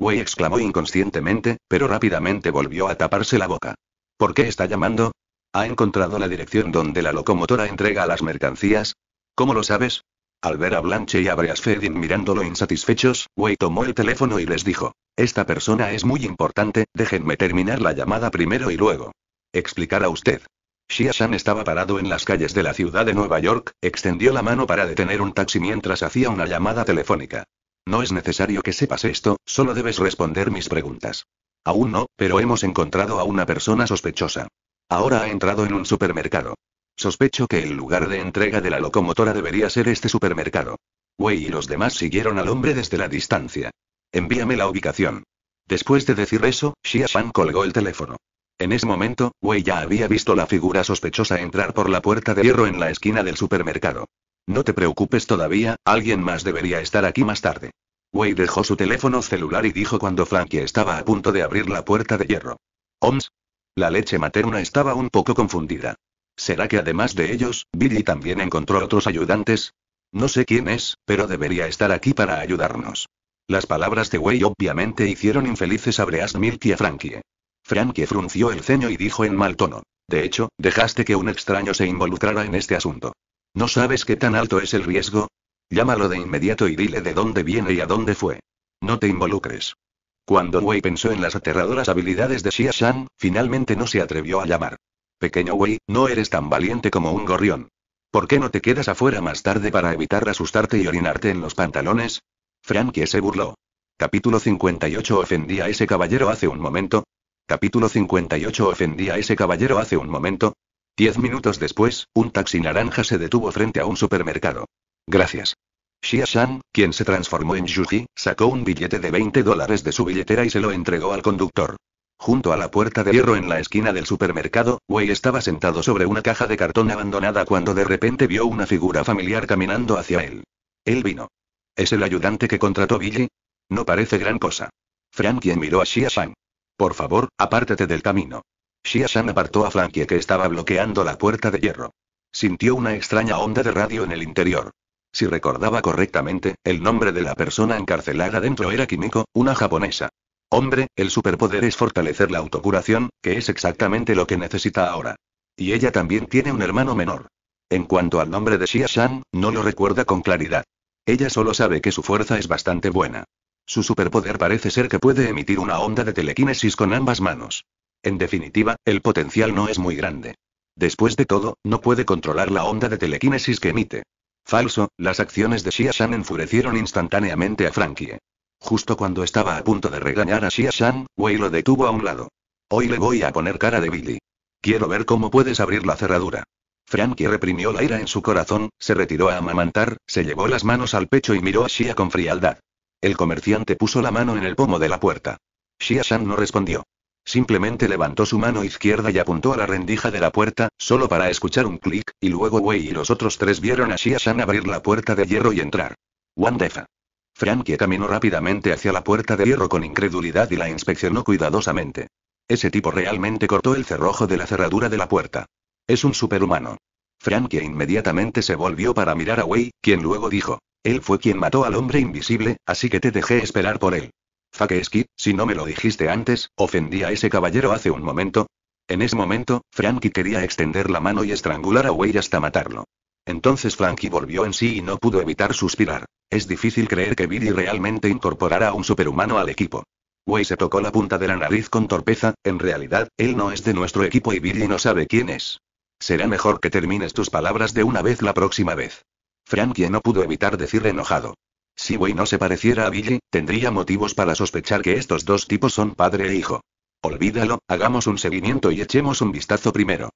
Wei exclamó inconscientemente, pero rápidamente volvió a taparse la boca. ¿Por qué está llamando? ¿Ha encontrado la dirección donde la locomotora entrega a las mercancías? ¿Cómo lo sabes? Al ver a Blanche y a Breastfeeding mirándolo insatisfechos, Wei tomó el teléfono y les dijo: esta persona es muy importante, déjenme terminar la llamada primero y luego explicar a usted. Xia Shan estaba parado en las calles de la ciudad de Nueva York, extendió la mano para detener un taxi mientras hacía una llamada telefónica. No es necesario que sepas esto, solo debes responder mis preguntas. Aún no, pero hemos encontrado a una persona sospechosa. Ahora ha entrado en un supermercado. Sospecho que el lugar de entrega de la locomotora debería ser este supermercado. Wei y los demás siguieron al hombre desde la distancia. Envíame la ubicación. Después de decir eso, Xia Shan colgó el teléfono. En ese momento, Wei ya había visto la figura sospechosa entrar por la puerta de hierro en la esquina del supermercado. No te preocupes todavía, alguien más debería estar aquí más tarde. Wei dejó su teléfono celular y dijo cuando Frankie estaba a punto de abrir la puerta de hierro. Oms. La leche materna estaba un poco confundida. ¿Será que además de ellos, Billy también encontró otros ayudantes? No sé quién es, pero debería estar aquí para ayudarnos. Las palabras de Wei obviamente hicieron infelices a Breast Milk y a Frankie. Frankie frunció el ceño y dijo en mal tono. De hecho, dejaste que un extraño se involucrara en este asunto. ¿No sabes qué tan alto es el riesgo? Llámalo de inmediato y dile de dónde viene y a dónde fue. No te involucres. Cuando Wei pensó en las aterradoras habilidades de Xia Shan, finalmente no se atrevió a llamar. Pequeño Wei, no eres tan valiente como un gorrión. ¿Por qué no te quedas afuera más tarde para evitar asustarte y orinarte en los pantalones? Frankie se burló. Capítulo cincuenta y ocho ofendí a ese caballero hace un momento. Capítulo cincuenta y ocho ofendí a ese caballero hace un momento. Diez minutos después, un taxi naranja se detuvo frente a un supermercado. Gracias. Xia Shan, quien se transformó en Yuji, sacó un billete de veinte dólares de su billetera y se lo entregó al conductor. Junto a la puerta de hierro en la esquina del supermercado, Wei estaba sentado sobre una caja de cartón abandonada cuando de repente vio una figura familiar caminando hacia él. Él vino. ¿Es el ayudante que contrató Billy? No parece gran cosa. Frankie miró a Xia Shan. Por favor, apártate del camino. Xia Shan apartó a Frankie que estaba bloqueando la puerta de hierro. Sintió una extraña onda de radio en el interior. Si recordaba correctamente, el nombre de la persona encarcelada dentro era Kimiko, una japonesa. Hombre, el superpoder es fortalecer la autocuración, que es exactamente lo que necesita ahora. Y ella también tiene un hermano menor. En cuanto al nombre de Xia Shan, no lo recuerda con claridad. Ella solo sabe que su fuerza es bastante buena. Su superpoder parece ser que puede emitir una onda de telequinesis con ambas manos. En definitiva, el potencial no es muy grande. Después de todo, no puede controlar la onda de telequinesis que emite. Falso, las acciones de Xia Shan enfurecieron instantáneamente a Frankie. Justo cuando estaba a punto de regañar a Xia Shan, Wei lo detuvo a un lado. Hoy le voy a poner cara de Billy. Quiero ver cómo puedes abrir la cerradura. Frankie reprimió la ira en su corazón, se retiró a amamantar, se llevó las manos al pecho y miró a Xia con frialdad. El comerciante puso la mano en el pomo de la puerta. Xia Shan no respondió. Simplemente levantó su mano izquierda y apuntó a la rendija de la puerta, solo para escuchar un clic, y luego Wei y los otros tres vieron a Xia Shan abrir la puerta de hierro y entrar. Wandefa. Frankie caminó rápidamente hacia la puerta de hierro con incredulidad y la inspeccionó cuidadosamente. Ese tipo realmente cortó el cerrojo de la cerradura de la puerta. Es un superhumano. Frankie inmediatamente se volvió para mirar a Wei, quien luego dijo. Él fue quien mató al hombre invisible, así que te dejé esperar por él. Fuck Skip, si no me lo dijiste antes, ofendí a ese caballero hace un momento. En ese momento, Frankie quería extender la mano y estrangular a Wei hasta matarlo. Entonces Frankie volvió en sí y no pudo evitar suspirar. Es difícil creer que Billy realmente incorporara a un superhumano al equipo. Wei se tocó la punta de la nariz con torpeza, en realidad, él no es de nuestro equipo y Billy no sabe quién es. Será mejor que termines tus palabras de una vez la próxima vez. Frankie no pudo evitar decir enojado. Si Wei no se pareciera a Billy, tendría motivos para sospechar que estos dos tipos son padre e hijo. Olvídalo, hagamos un seguimiento y echemos un vistazo primero.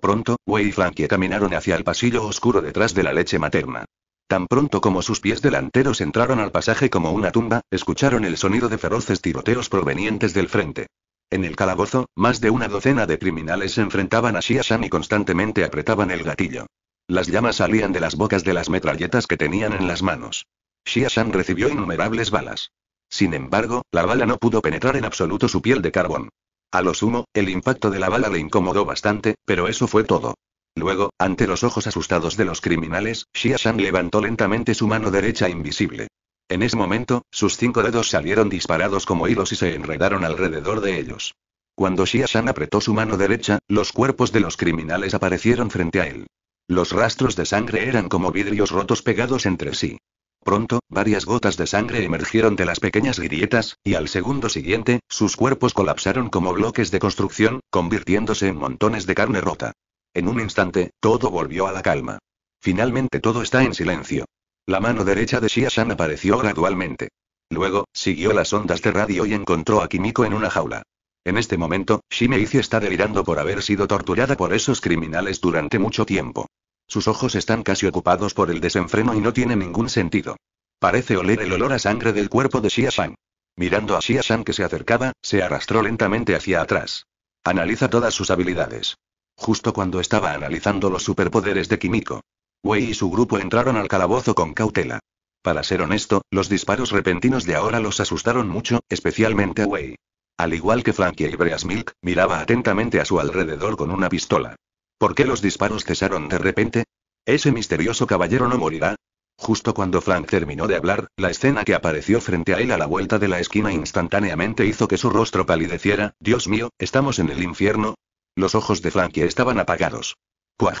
Pronto, Wei y Frankie caminaron hacia el pasillo oscuro detrás de la leche materna. Tan pronto como sus pies delanteros entraron al pasaje como una tumba, escucharon el sonido de feroces tiroteos provenientes del frente. En el calabozo, más de una docena de criminales se enfrentaban a Xia Shan y constantemente apretaban el gatillo. Las llamas salían de las bocas de las metralletas que tenían en las manos. Xia Shan recibió innumerables balas. Sin embargo, la bala no pudo penetrar en absoluto su piel de carbón. A lo sumo, el impacto de la bala le incomodó bastante, pero eso fue todo. Luego, ante los ojos asustados de los criminales, Xia Shan levantó lentamente su mano derecha invisible. En ese momento, sus cinco dedos salieron disparados como hilos y se enredaron alrededor de ellos. Cuando Xia Shan apretó su mano derecha, los cuerpos de los criminales aparecieron frente a él. Los rastros de sangre eran como vidrios rotos pegados entre sí. Pronto, varias gotas de sangre emergieron de las pequeñas grietas, y al segundo siguiente, sus cuerpos colapsaron como bloques de construcción, convirtiéndose en montones de carne rota. En un instante, todo volvió a la calma. Finalmente todo está en silencio. La mano derecha de Xia Shan apareció gradualmente. Luego, siguió las ondas de radio y encontró a Kimiko en una jaula. En este momento, Shimeizi está delirando por haber sido torturada por esos criminales durante mucho tiempo. Sus ojos están casi ocupados por el desenfreno y no tiene ningún sentido. Parece oler el olor a sangre del cuerpo de Xia Shan. Mirando a Xia Shan que se acercaba, se arrastró lentamente hacia atrás. Analiza todas sus habilidades. Justo cuando estaba analizando los superpoderes de Kimiko, Wei y su grupo entraron al calabozo con cautela. Para ser honesto, los disparos repentinos de ahora los asustaron mucho, especialmente a Wei. Al igual que Frankie y Breast Milk, miraba atentamente a su alrededor con una pistola. ¿Por qué los disparos cesaron de repente? ¿Ese misterioso caballero no morirá? Justo cuando Frank terminó de hablar, la escena que apareció frente a él a la vuelta de la esquina instantáneamente hizo que su rostro palideciera. Dios mío, ¿estamos en el infierno? Los ojos de Frankie estaban apagados. ¡Cuaj!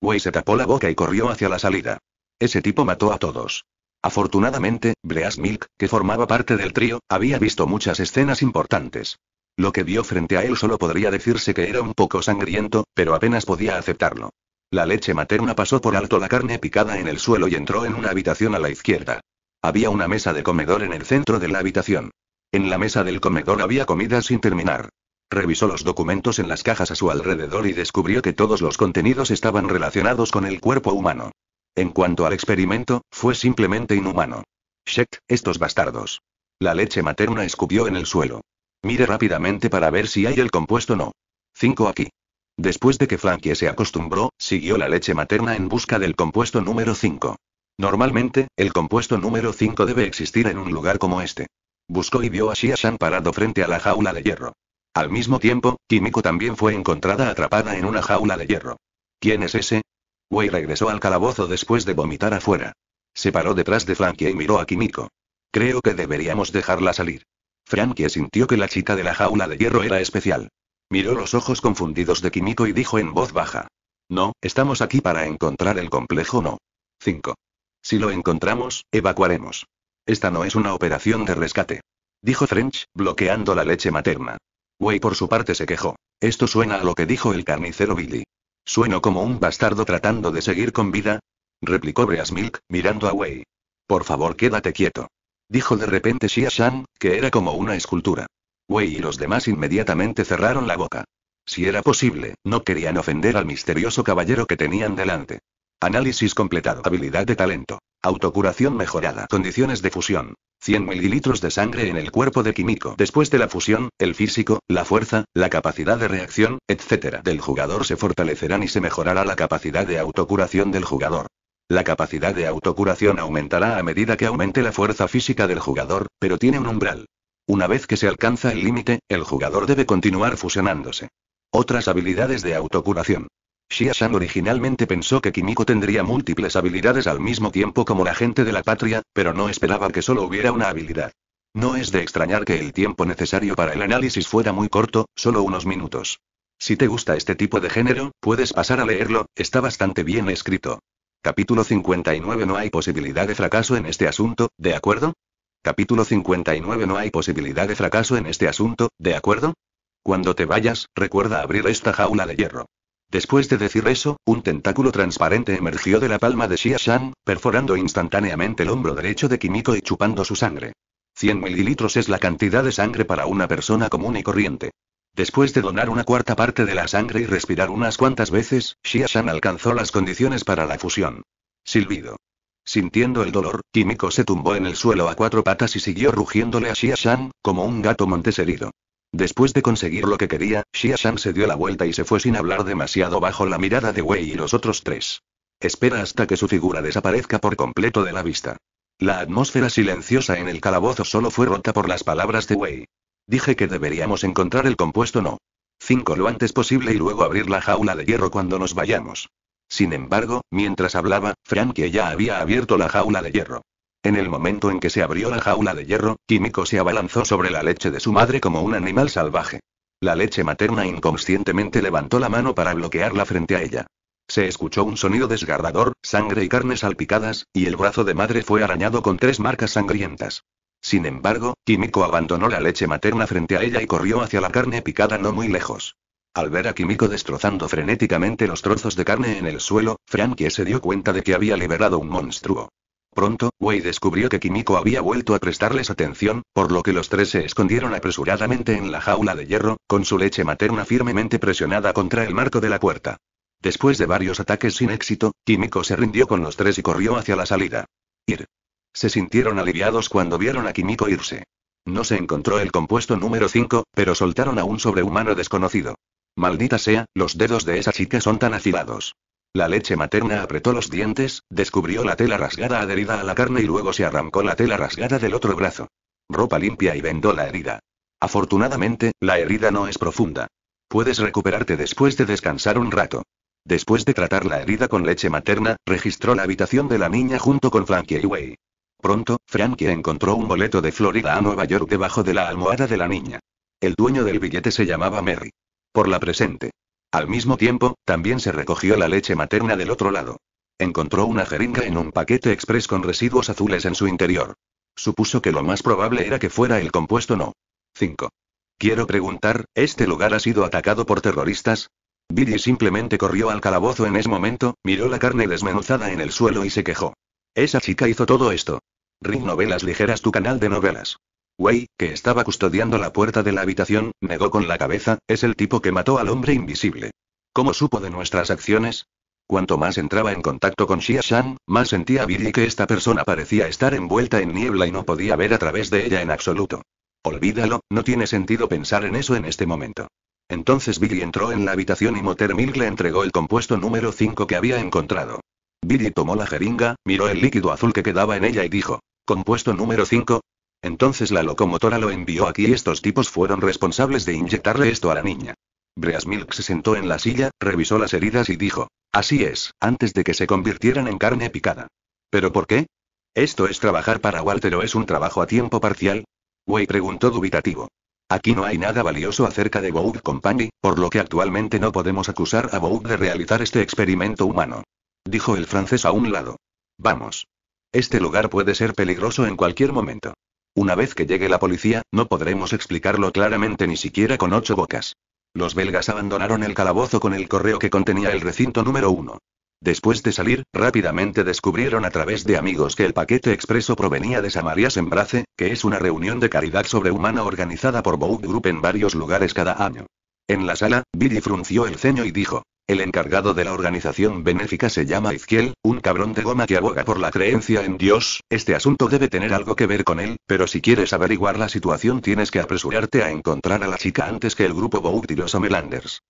Wei se tapó la boca y corrió hacia la salida. Ese tipo mató a todos. Afortunadamente, Breast Milk, que formaba parte del trío, había visto muchas escenas importantes. Lo que vio frente a él solo podría decirse que era un poco sangriento, pero apenas podía aceptarlo. La leche materna pasó por alto la carne picada en el suelo y entró en una habitación a la izquierda. Había una mesa de comedor en el centro de la habitación. En la mesa del comedor había comida sin terminar. Revisó los documentos en las cajas a su alrededor y descubrió que todos los contenidos estaban relacionados con el cuerpo humano. En cuanto al experimento, fue simplemente inhumano. Shit, estos bastardos. La leche materna escupió en el suelo. Mire rápidamente para ver si hay el compuesto o no. cinco aquí. Después de que Frankie se acostumbró, siguió la leche materna en busca del compuesto número cinco. Normalmente, el compuesto número cinco debe existir en un lugar como este. Buscó y vio a Xia Shan parado frente a la jaula de hierro. Al mismo tiempo, Kimiko también fue encontrada atrapada en una jaula de hierro. ¿Quién es ese? Wei regresó al calabozo después de vomitar afuera. Se paró detrás de Frankie y miró a Kimiko. Creo que deberíamos dejarla salir. Frankie sintió que la chica de la jaula de hierro era especial. Miró los ojos confundidos de Kimiko y dijo en voz baja. No, estamos aquí para encontrar el complejo no. cinco. Si lo encontramos, evacuaremos. Esta no es una operación de rescate. Dijo French, bloqueando la leche materna. Wei por su parte se quejó. Esto suena a lo que dijo el carnicero Billy. ¿Sueno como un bastardo tratando de seguir con vida? Replicó Breast Milk, mirando a Wei. Por favor quédate quieto. Dijo de repente Xia Shan, que era como una escultura. Wei y los demás inmediatamente cerraron la boca. Si era posible, no querían ofender al misterioso caballero que tenían delante. Análisis completado. Habilidad de talento. Autocuración mejorada. Condiciones de fusión. cien mililitros de sangre en el cuerpo de Kimiko. Después de la fusión, el físico, la fuerza, la capacidad de reacción, etcétera del jugador se fortalecerán y se mejorará la capacidad de autocuración del jugador. La capacidad de autocuración aumentará a medida que aumente la fuerza física del jugador, pero tiene un umbral. Una vez que se alcanza el límite, el jugador debe continuar fusionándose. Otras habilidades de autocuración. Xia Shan originalmente pensó que Kimiko tendría múltiples habilidades al mismo tiempo como la gente de la patria, pero no esperaba que solo hubiera una habilidad. No es de extrañar que el tiempo necesario para el análisis fuera muy corto, solo unos minutos. Si te gusta este tipo de género, puedes pasar a leerlo, está bastante bien escrito. Capítulo cincuenta y nueve No hay posibilidad de fracaso en este asunto, ¿de acuerdo? Capítulo cincuenta y nueve No hay posibilidad de fracaso en este asunto, ¿de acuerdo? Cuando te vayas, recuerda abrir esta jaula de hierro. Después de decir eso, un tentáculo transparente emergió de la palma de Xia Shan, perforando instantáneamente el hombro derecho de Kimiko y chupando su sangre. cien mililitros es la cantidad de sangre para una persona común y corriente. Después de donar una cuarta parte de la sangre y respirar unas cuantas veces, Xia Shan alcanzó las condiciones para la fusión. Silbido. Sintiendo el dolor, Kimiko se tumbó en el suelo a cuatro patas y siguió rugiéndole a Xia Shan, como un gato montesherido. Después de conseguir lo que quería, Xia Shan se dio la vuelta y se fue sin hablar demasiado bajo la mirada de Wei y los otros tres. Espera hasta que su figura desaparezca por completo de la vista. La atmósfera silenciosa en el calabozo solo fue rota por las palabras de Wei. Dije que deberíamos encontrar el compuesto no. cinco lo antes posible y luego abrir la jaula de hierro cuando nos vayamos. Sin embargo, mientras hablaba, Frankie ya había abierto la jaula de hierro. En el momento en que se abrió la jaula de hierro, Kimiko se abalanzó sobre la leche de su madre como un animal salvaje. La leche materna inconscientemente levantó la mano para bloquearla frente a ella. Se escuchó un sonido desgarrador, sangre y carne salpicadas, y el brazo de madre fue arañado con tres marcas sangrientas. Sin embargo, Kimiko abandonó la leche materna frente a ella y corrió hacia la carne picada no muy lejos. Al ver a Kimiko destrozando frenéticamente los trozos de carne en el suelo, Frankie se dio cuenta de que había liberado un monstruo. Pronto, Wei descubrió que Kimiko había vuelto a prestarles atención, por lo que los tres se escondieron apresuradamente en la jaula de hierro, con su leche materna firmemente presionada contra el marco de la puerta. Después de varios ataques sin éxito, Kimiko se rindió con los tres y corrió hacia la salida. Ir. Se sintieron aliviados cuando vieron a Kimiko irse. No se encontró el compuesto número cinco, pero soltaron a un sobrehumano desconocido. Maldita sea, los dedos de esa chica son tan afilados. La leche materna apretó los dientes, descubrió la tela rasgada adherida a la carne y luego se arrancó la tela rasgada del otro brazo. Ropa limpia y vendó la herida. Afortunadamente, la herida no es profunda. Puedes recuperarte después de descansar un rato. Después de tratar la herida con leche materna, registró la habitación de la niña junto con Frankie y Wei. Pronto, Frankie encontró un boleto de Florida a Nueva York debajo de la almohada de la niña. El dueño del billete se llamaba Mary. Por la presente. Al mismo tiempo, también se recogió la leche materna del otro lado. Encontró una jeringa en un paquete express con residuos azules en su interior. Supuso que lo más probable era que fuera el compuesto no. cinco. Quiero preguntar, ¿este lugar ha sido atacado por terroristas? Billy simplemente corrió al calabozo en ese momento, miró la carne desmenuzada en el suelo y se quejó. Esa chica hizo todo esto. Rick Novelas Ligeras, tu canal de novelas. Wei, que estaba custodiando la puerta de la habitación, negó con la cabeza, es el tipo que mató al hombre invisible. ¿Cómo supo de nuestras acciones? Cuanto más entraba en contacto con Xia Shan, más sentía Billy que esta persona parecía estar envuelta en niebla y no podía ver a través de ella en absoluto. Olvídalo, no tiene sentido pensar en eso en este momento. Entonces Billy entró en la habitación y Motor Milk le entregó el compuesto número cinco que había encontrado. Billy tomó la jeringa, miró el líquido azul que quedaba en ella y dijo, ¿compuesto número cinco? Entonces la locomotora lo envió aquí y estos tipos fueron responsables de inyectarle esto a la niña. Breast Milk se sentó en la silla, revisó las heridas y dijo, así es, antes de que se convirtieran en carne picada. ¿Pero por qué? ¿Esto es trabajar para Walter o es un trabajo a tiempo parcial? Wei preguntó dubitativo. Aquí no hay nada valioso acerca de Vought Company, por lo que actualmente no podemos acusar a Vought de realizar este experimento humano. Dijo el francés a un lado. Vamos. Este lugar puede ser peligroso en cualquier momento. Una vez que llegue la policía, no podremos explicarlo claramente ni siquiera con ocho bocas. Los belgas abandonaron el calabozo con el correo que contenía el recinto número uno. Después de salir, rápidamente descubrieron a través de amigos que el paquete expreso provenía de Samaria Sembrace, que es una reunión de caridad sobrehumana organizada por Vought Group en varios lugares cada año. En la sala, Billy frunció el ceño y dijo, el encargado de la organización benéfica se llama Izquiel, un cabrón de goma que aboga por la creencia en Dios, este asunto debe tener algo que ver con él, pero si quieres averiguar la situación tienes que apresurarte a encontrar a la chica antes que el grupo Vought y los Homelanders.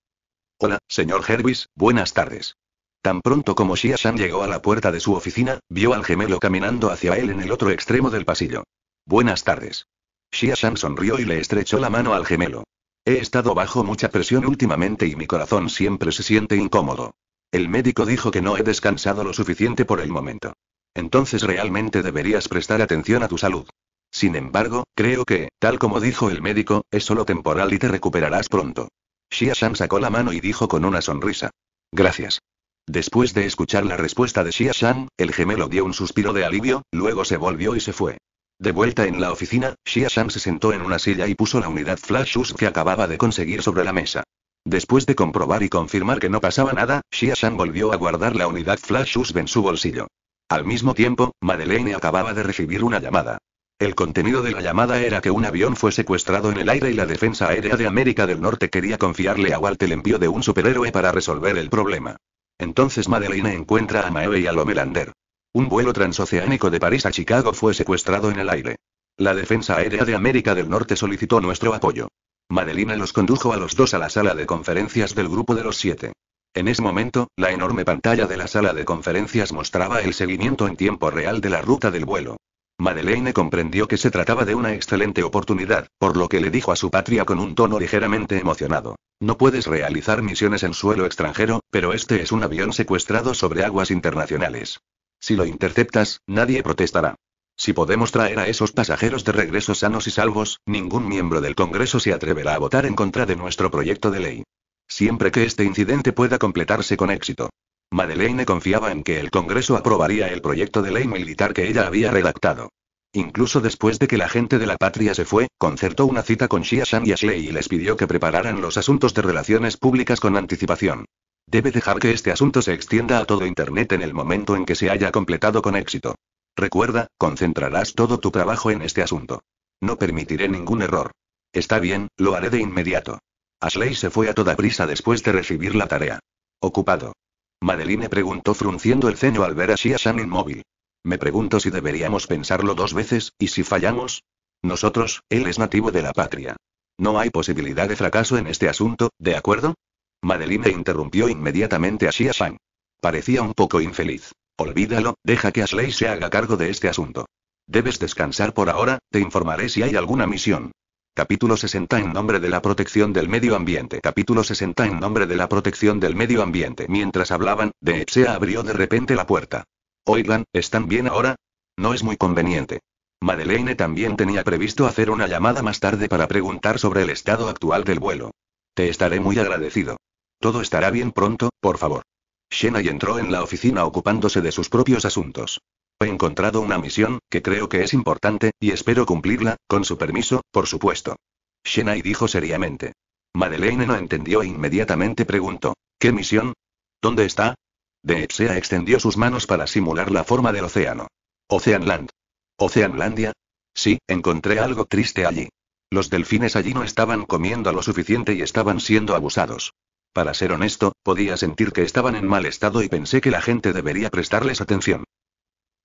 Hola, señor Hervis, buenas tardes. Tan pronto como Xia Shan llegó a la puerta de su oficina, vio al gemelo caminando hacia él en el otro extremo del pasillo. Buenas tardes. Xia Shan sonrió y le estrechó la mano al gemelo. He estado bajo mucha presión últimamente y mi corazón siempre se siente incómodo. El médico dijo que no he descansado lo suficiente por el momento. Entonces realmente deberías prestar atención a tu salud. Sin embargo, creo que, tal como dijo el médico, es solo temporal y te recuperarás pronto. Xia Shan sacó la mano y dijo con una sonrisa. Gracias. Después de escuchar la respuesta de Xia Shan, el gemelo dio un suspiro de alivio, luego se volvió y se fue. De vuelta en la oficina, Xia Shan se sentó en una silla y puso la unidad Flashus que acababa de conseguir sobre la mesa. Después de comprobar y confirmar que no pasaba nada, Xia Shan volvió a guardar la unidad Flashus en su bolsillo. Al mismo tiempo, Madeleine acababa de recibir una llamada. El contenido de la llamada era que un avión fue secuestrado en el aire y la Defensa Aérea de América del Norte quería confiarle a Walt el envío de un superhéroe para resolver el problema. Entonces Madeleine encuentra a Maeve y al Homelander. Un vuelo transoceánico de París a Chicago fue secuestrado en el aire. La Defensa Aérea de América del Norte solicitó nuestro apoyo. Madeleine los condujo a los dos a la sala de conferencias del Grupo de los Siete. En ese momento, la enorme pantalla de la sala de conferencias mostraba el seguimiento en tiempo real de la ruta del vuelo. Madeleine comprendió que se trataba de una excelente oportunidad, por lo que le dijo a su patria con un tono ligeramente emocionado. No puedes realizar misiones en suelo extranjero, pero este es un avión secuestrado sobre aguas internacionales. Si lo interceptas, nadie protestará. Si podemos traer a esos pasajeros de regreso sanos y salvos, ningún miembro del Congreso se atreverá a votar en contra de nuestro proyecto de ley. Siempre que este incidente pueda completarse con éxito. Madeleine confiaba en que el Congreso aprobaría el proyecto de ley militar que ella había redactado. Incluso después de que la gente de la patria se fue, concertó una cita con Xia Shan y Ashley y les pidió que prepararan los asuntos de relaciones públicas con anticipación. Debe dejar que este asunto se extienda a todo Internet en el momento en que se haya completado con éxito. Recuerda, concentrarás todo tu trabajo en este asunto. No permitiré ningún error. Está bien, lo haré de inmediato. Ashley se fue a toda prisa después de recibir la tarea. Ocupado. Madeleine preguntó frunciendo el ceño al ver a Xia Shan inmóvil. Me pregunto si deberíamos pensarlo dos veces, y si fallamos. Nosotros, él es nativo de la patria. No hay posibilidad de fracaso en este asunto, ¿de acuerdo? Madeleine interrumpió inmediatamente a Xia Shan. Parecía un poco infeliz. Olvídalo, deja que Ashley se haga cargo de este asunto. Debes descansar por ahora, te informaré si hay alguna misión. Capítulo sesenta en nombre de la protección del medio ambiente. Capítulo sesenta en nombre de la protección del medio ambiente. Mientras hablaban, Deepsea abrió de repente la puerta. Oigan, ¿están bien ahora? No es muy conveniente. Madeleine también tenía previsto hacer una llamada más tarde para preguntar sobre el estado actual del vuelo. Te estaré muy agradecido. Todo estará bien pronto, por favor. Shenai entró en la oficina ocupándose de sus propios asuntos. He encontrado una misión, que creo que es importante, y espero cumplirla, con su permiso, por supuesto. Shenai dijo seriamente. Madeleine no entendió e inmediatamente preguntó, ¿qué misión? ¿Dónde está? Deepsea extendió sus manos para simular la forma del océano. Oceanland. ¿Oceanlandia? Sí, encontré algo triste allí. Los delfines allí no estaban comiendo lo suficiente y estaban siendo abusados. Para ser honesto, podía sentir que estaban en mal estado y pensé que la gente debería prestarles atención.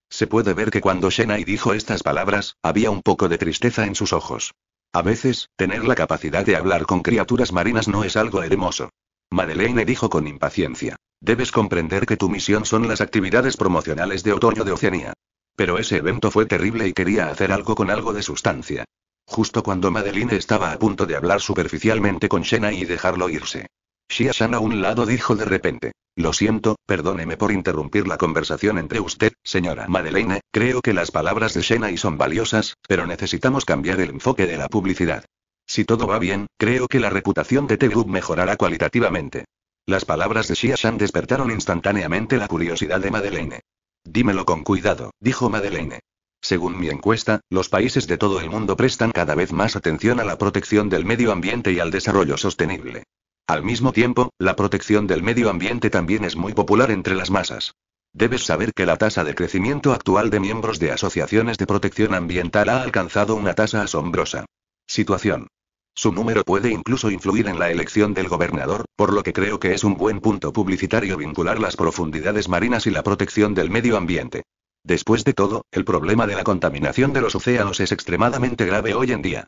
Se puede ver que cuando Shenai dijo estas palabras, había un poco de tristeza en sus ojos. A veces, tener la capacidad de hablar con criaturas marinas no es algo hermoso. Madeleine dijo con impaciencia. Debes comprender que tu misión son las actividades promocionales de otoño de Oceanía. Pero ese evento fue terrible y quería hacer algo con algo de sustancia. Justo cuando Madeleine estaba a punto de hablar superficialmente con Shenai y dejarlo irse. Xia Shan a un lado dijo de repente. Lo siento, perdóneme por interrumpir la conversación entre usted, señora Madeleine, creo que las palabras de Shenai son valiosas, pero necesitamos cambiar el enfoque de la publicidad. Si todo va bien, creo que la reputación de T-Group mejorará cualitativamente. Las palabras de Xia Shan despertaron instantáneamente la curiosidad de Madeleine. Dímelo con cuidado, dijo Madeleine. Según mi encuesta, los países de todo el mundo prestan cada vez más atención a la protección del medio ambiente y al desarrollo sostenible. Al mismo tiempo, la protección del medio ambiente también es muy popular entre las masas. Debes saber que la tasa de crecimiento actual de miembros de asociaciones de protección ambiental ha alcanzado una tasa asombrosa. Situación. Su número puede incluso influir en la elección del gobernador, por lo que creo que es un buen punto publicitario vincular las profundidades marinas y la protección del medio ambiente. Después de todo, el problema de la contaminación de los océanos es extremadamente grave hoy en día.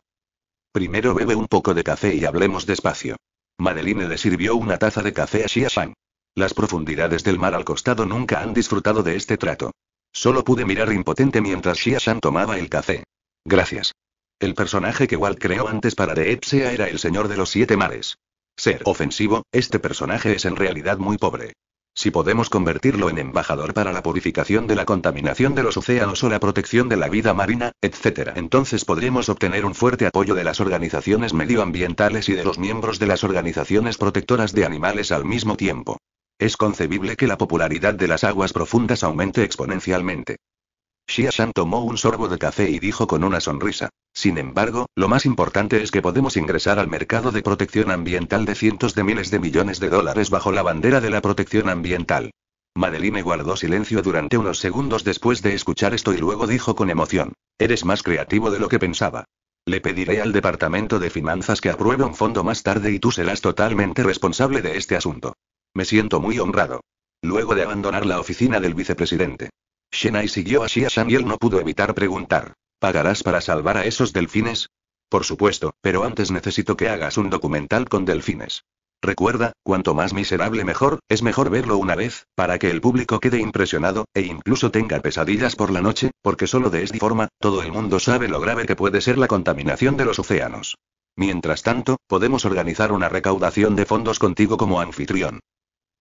Primero bebe un poco de café y hablemos despacio. Madeleine le sirvió una taza de café a Xia Shan. Las profundidades del mar al costado nunca han disfrutado de este trato. Solo pude mirar impotente mientras Xia Shan tomaba el café. Gracias. El personaje que Walt creó antes para Deepsea era el señor de los siete mares. Ser ofensivo, este personaje es en realidad muy pobre. Si podemos convertirlo en embajador para la purificación de la contaminación de los océanos o la protección de la vida marina, etcétera, entonces podremos obtener un fuerte apoyo de las organizaciones medioambientales y de los miembros de las organizaciones protectoras de animales al mismo tiempo. Es concebible que la popularidad de las aguas profundas aumente exponencialmente. Xia Shan tomó un sorbo de café y dijo con una sonrisa. Sin embargo, lo más importante es que podemos ingresar al mercado de protección ambiental de cientos de miles de millones de dólares bajo la bandera de la protección ambiental. Madeleine guardó silencio durante unos segundos después de escuchar esto y luego dijo con emoción. Eres más creativo de lo que pensaba. Le pediré al departamento de finanzas que apruebe un fondo más tarde y tú serás totalmente responsable de este asunto. Me siento muy honrado. Luego de abandonar la oficina del vicepresidente. Shenai siguió a Xia Shan y él no pudo evitar preguntar. ¿Pagarás para salvar a esos delfines? Por supuesto, pero antes necesito que hagas un documental con delfines. Recuerda, cuanto más miserable mejor, es mejor verlo una vez, para que el público quede impresionado, e incluso tenga pesadillas por la noche, porque solo de esta forma, todo el mundo sabe lo grave que puede ser la contaminación de los océanos. Mientras tanto, podemos organizar una recaudación de fondos contigo como anfitrión.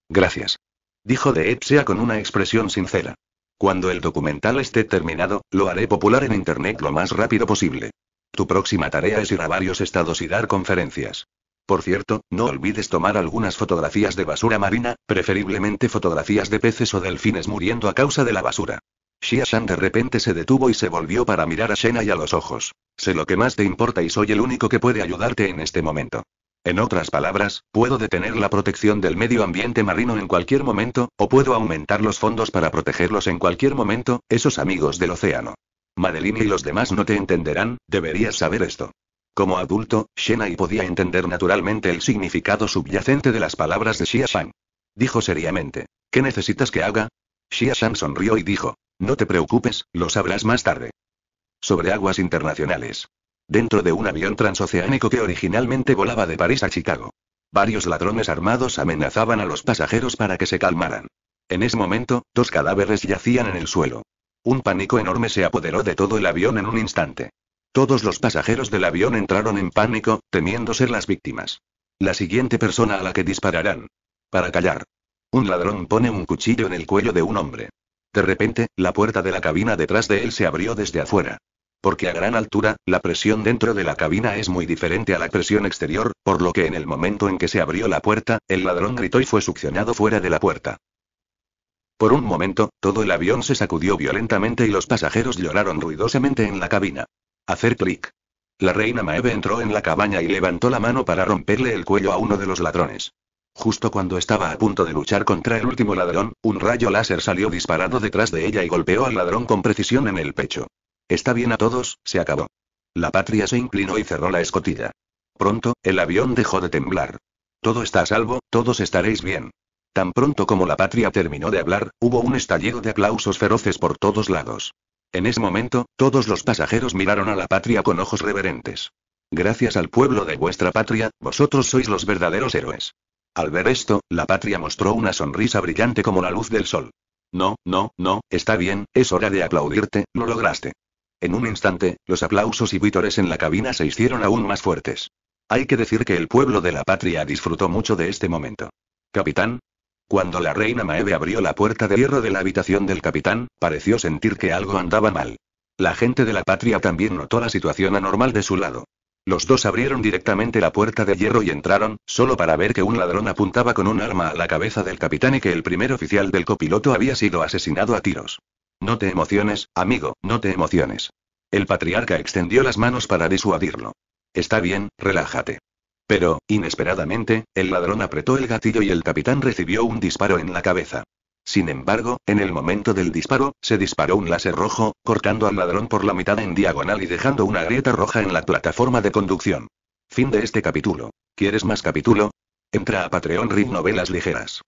Gracias. Dijo Deepsea con una expresión sincera. Cuando el documental esté terminado, lo haré popular en Internet lo más rápido posible. Tu próxima tarea es ir a varios estados y dar conferencias. Por cierto, no olvides tomar algunas fotografías de basura marina, preferiblemente fotografías de peces o delfines muriendo a causa de la basura. Xia Shan de repente se detuvo y se volvió para mirar a Shena y a los ojos. Sé lo que más te importa y soy el único que puede ayudarte en este momento. En otras palabras, puedo detener la protección del medio ambiente marino en cualquier momento, o puedo aumentar los fondos para protegerlos en cualquier momento, esos amigos del océano. Madeleine y los demás no te entenderán, deberías saber esto. Como adulto, Shena podía entender naturalmente el significado subyacente de las palabras de Xia Shan. Dijo seriamente, ¿qué necesitas que haga? Xia Shan sonrió y dijo, no te preocupes, lo sabrás más tarde. Sobre aguas internacionales. Dentro de un avión transoceánico que originalmente volaba de París a Chicago. Varios ladrones armados amenazaban a los pasajeros para que se calmaran. En ese momento, dos cadáveres yacían en el suelo. Un pánico enorme se apoderó de todo el avión en un instante. Todos los pasajeros del avión entraron en pánico, temiendo ser las víctimas. La siguiente persona a la que dispararán. Para callar. Un ladrón pone un cuchillo en el cuello de un hombre. De repente, la puerta de la cabina detrás de él se abrió desde afuera. Porque a gran altura, la presión dentro de la cabina es muy diferente a la presión exterior, por lo que en el momento en que se abrió la puerta, el ladrón gritó y fue succionado fuera de la puerta. Por un momento, todo el avión se sacudió violentamente y los pasajeros lloraron ruidosamente en la cabina. Hacer clic. La reina Maeve entró en la cabaña y levantó la mano para romperle el cuello a uno de los ladrones. Justo cuando estaba a punto de luchar contra el último ladrón, un rayo láser salió disparado detrás de ella y golpeó al ladrón con precisión en el pecho. Está bien a todos, se acabó. La patria se inclinó y cerró la escotilla. Pronto, el avión dejó de temblar. Todo está a salvo, todos estaréis bien. Tan pronto como la patria terminó de hablar, hubo un estallido de aplausos feroces por todos lados. En ese momento, todos los pasajeros miraron a la patria con ojos reverentes. Gracias al pueblo de vuestra patria, vosotros sois los verdaderos héroes. Al ver esto, la patria mostró una sonrisa brillante como la luz del sol. No, no, no, está bien, es hora de aplaudirte, lo lograste. En un instante, los aplausos y vítores en la cabina se hicieron aún más fuertes. Hay que decir que el pueblo de la patria disfrutó mucho de este momento. Capitán. Cuando la reina Maeve abrió la puerta de hierro de la habitación del capitán, pareció sentir que algo andaba mal. La gente de la patria también notó la situación anormal de su lado. Los dos abrieron directamente la puerta de hierro y entraron, solo para ver que un ladrón apuntaba con un arma a la cabeza del capitán y que el primer oficial del copiloto había sido asesinado a tiros. No te emociones, amigo, no te emociones. El patriarca extendió las manos para disuadirlo. Está bien, relájate. Pero, inesperadamente, el ladrón apretó el gatillo y el capitán recibió un disparo en la cabeza. Sin embargo, en el momento del disparo, se disparó un láser rojo, cortando al ladrón por la mitad en diagonal y dejando una grieta roja en la plataforma de conducción. Fin de este capítulo. ¿Quieres más capítulo? Entra a Patreon Rick Novelas Ligeras.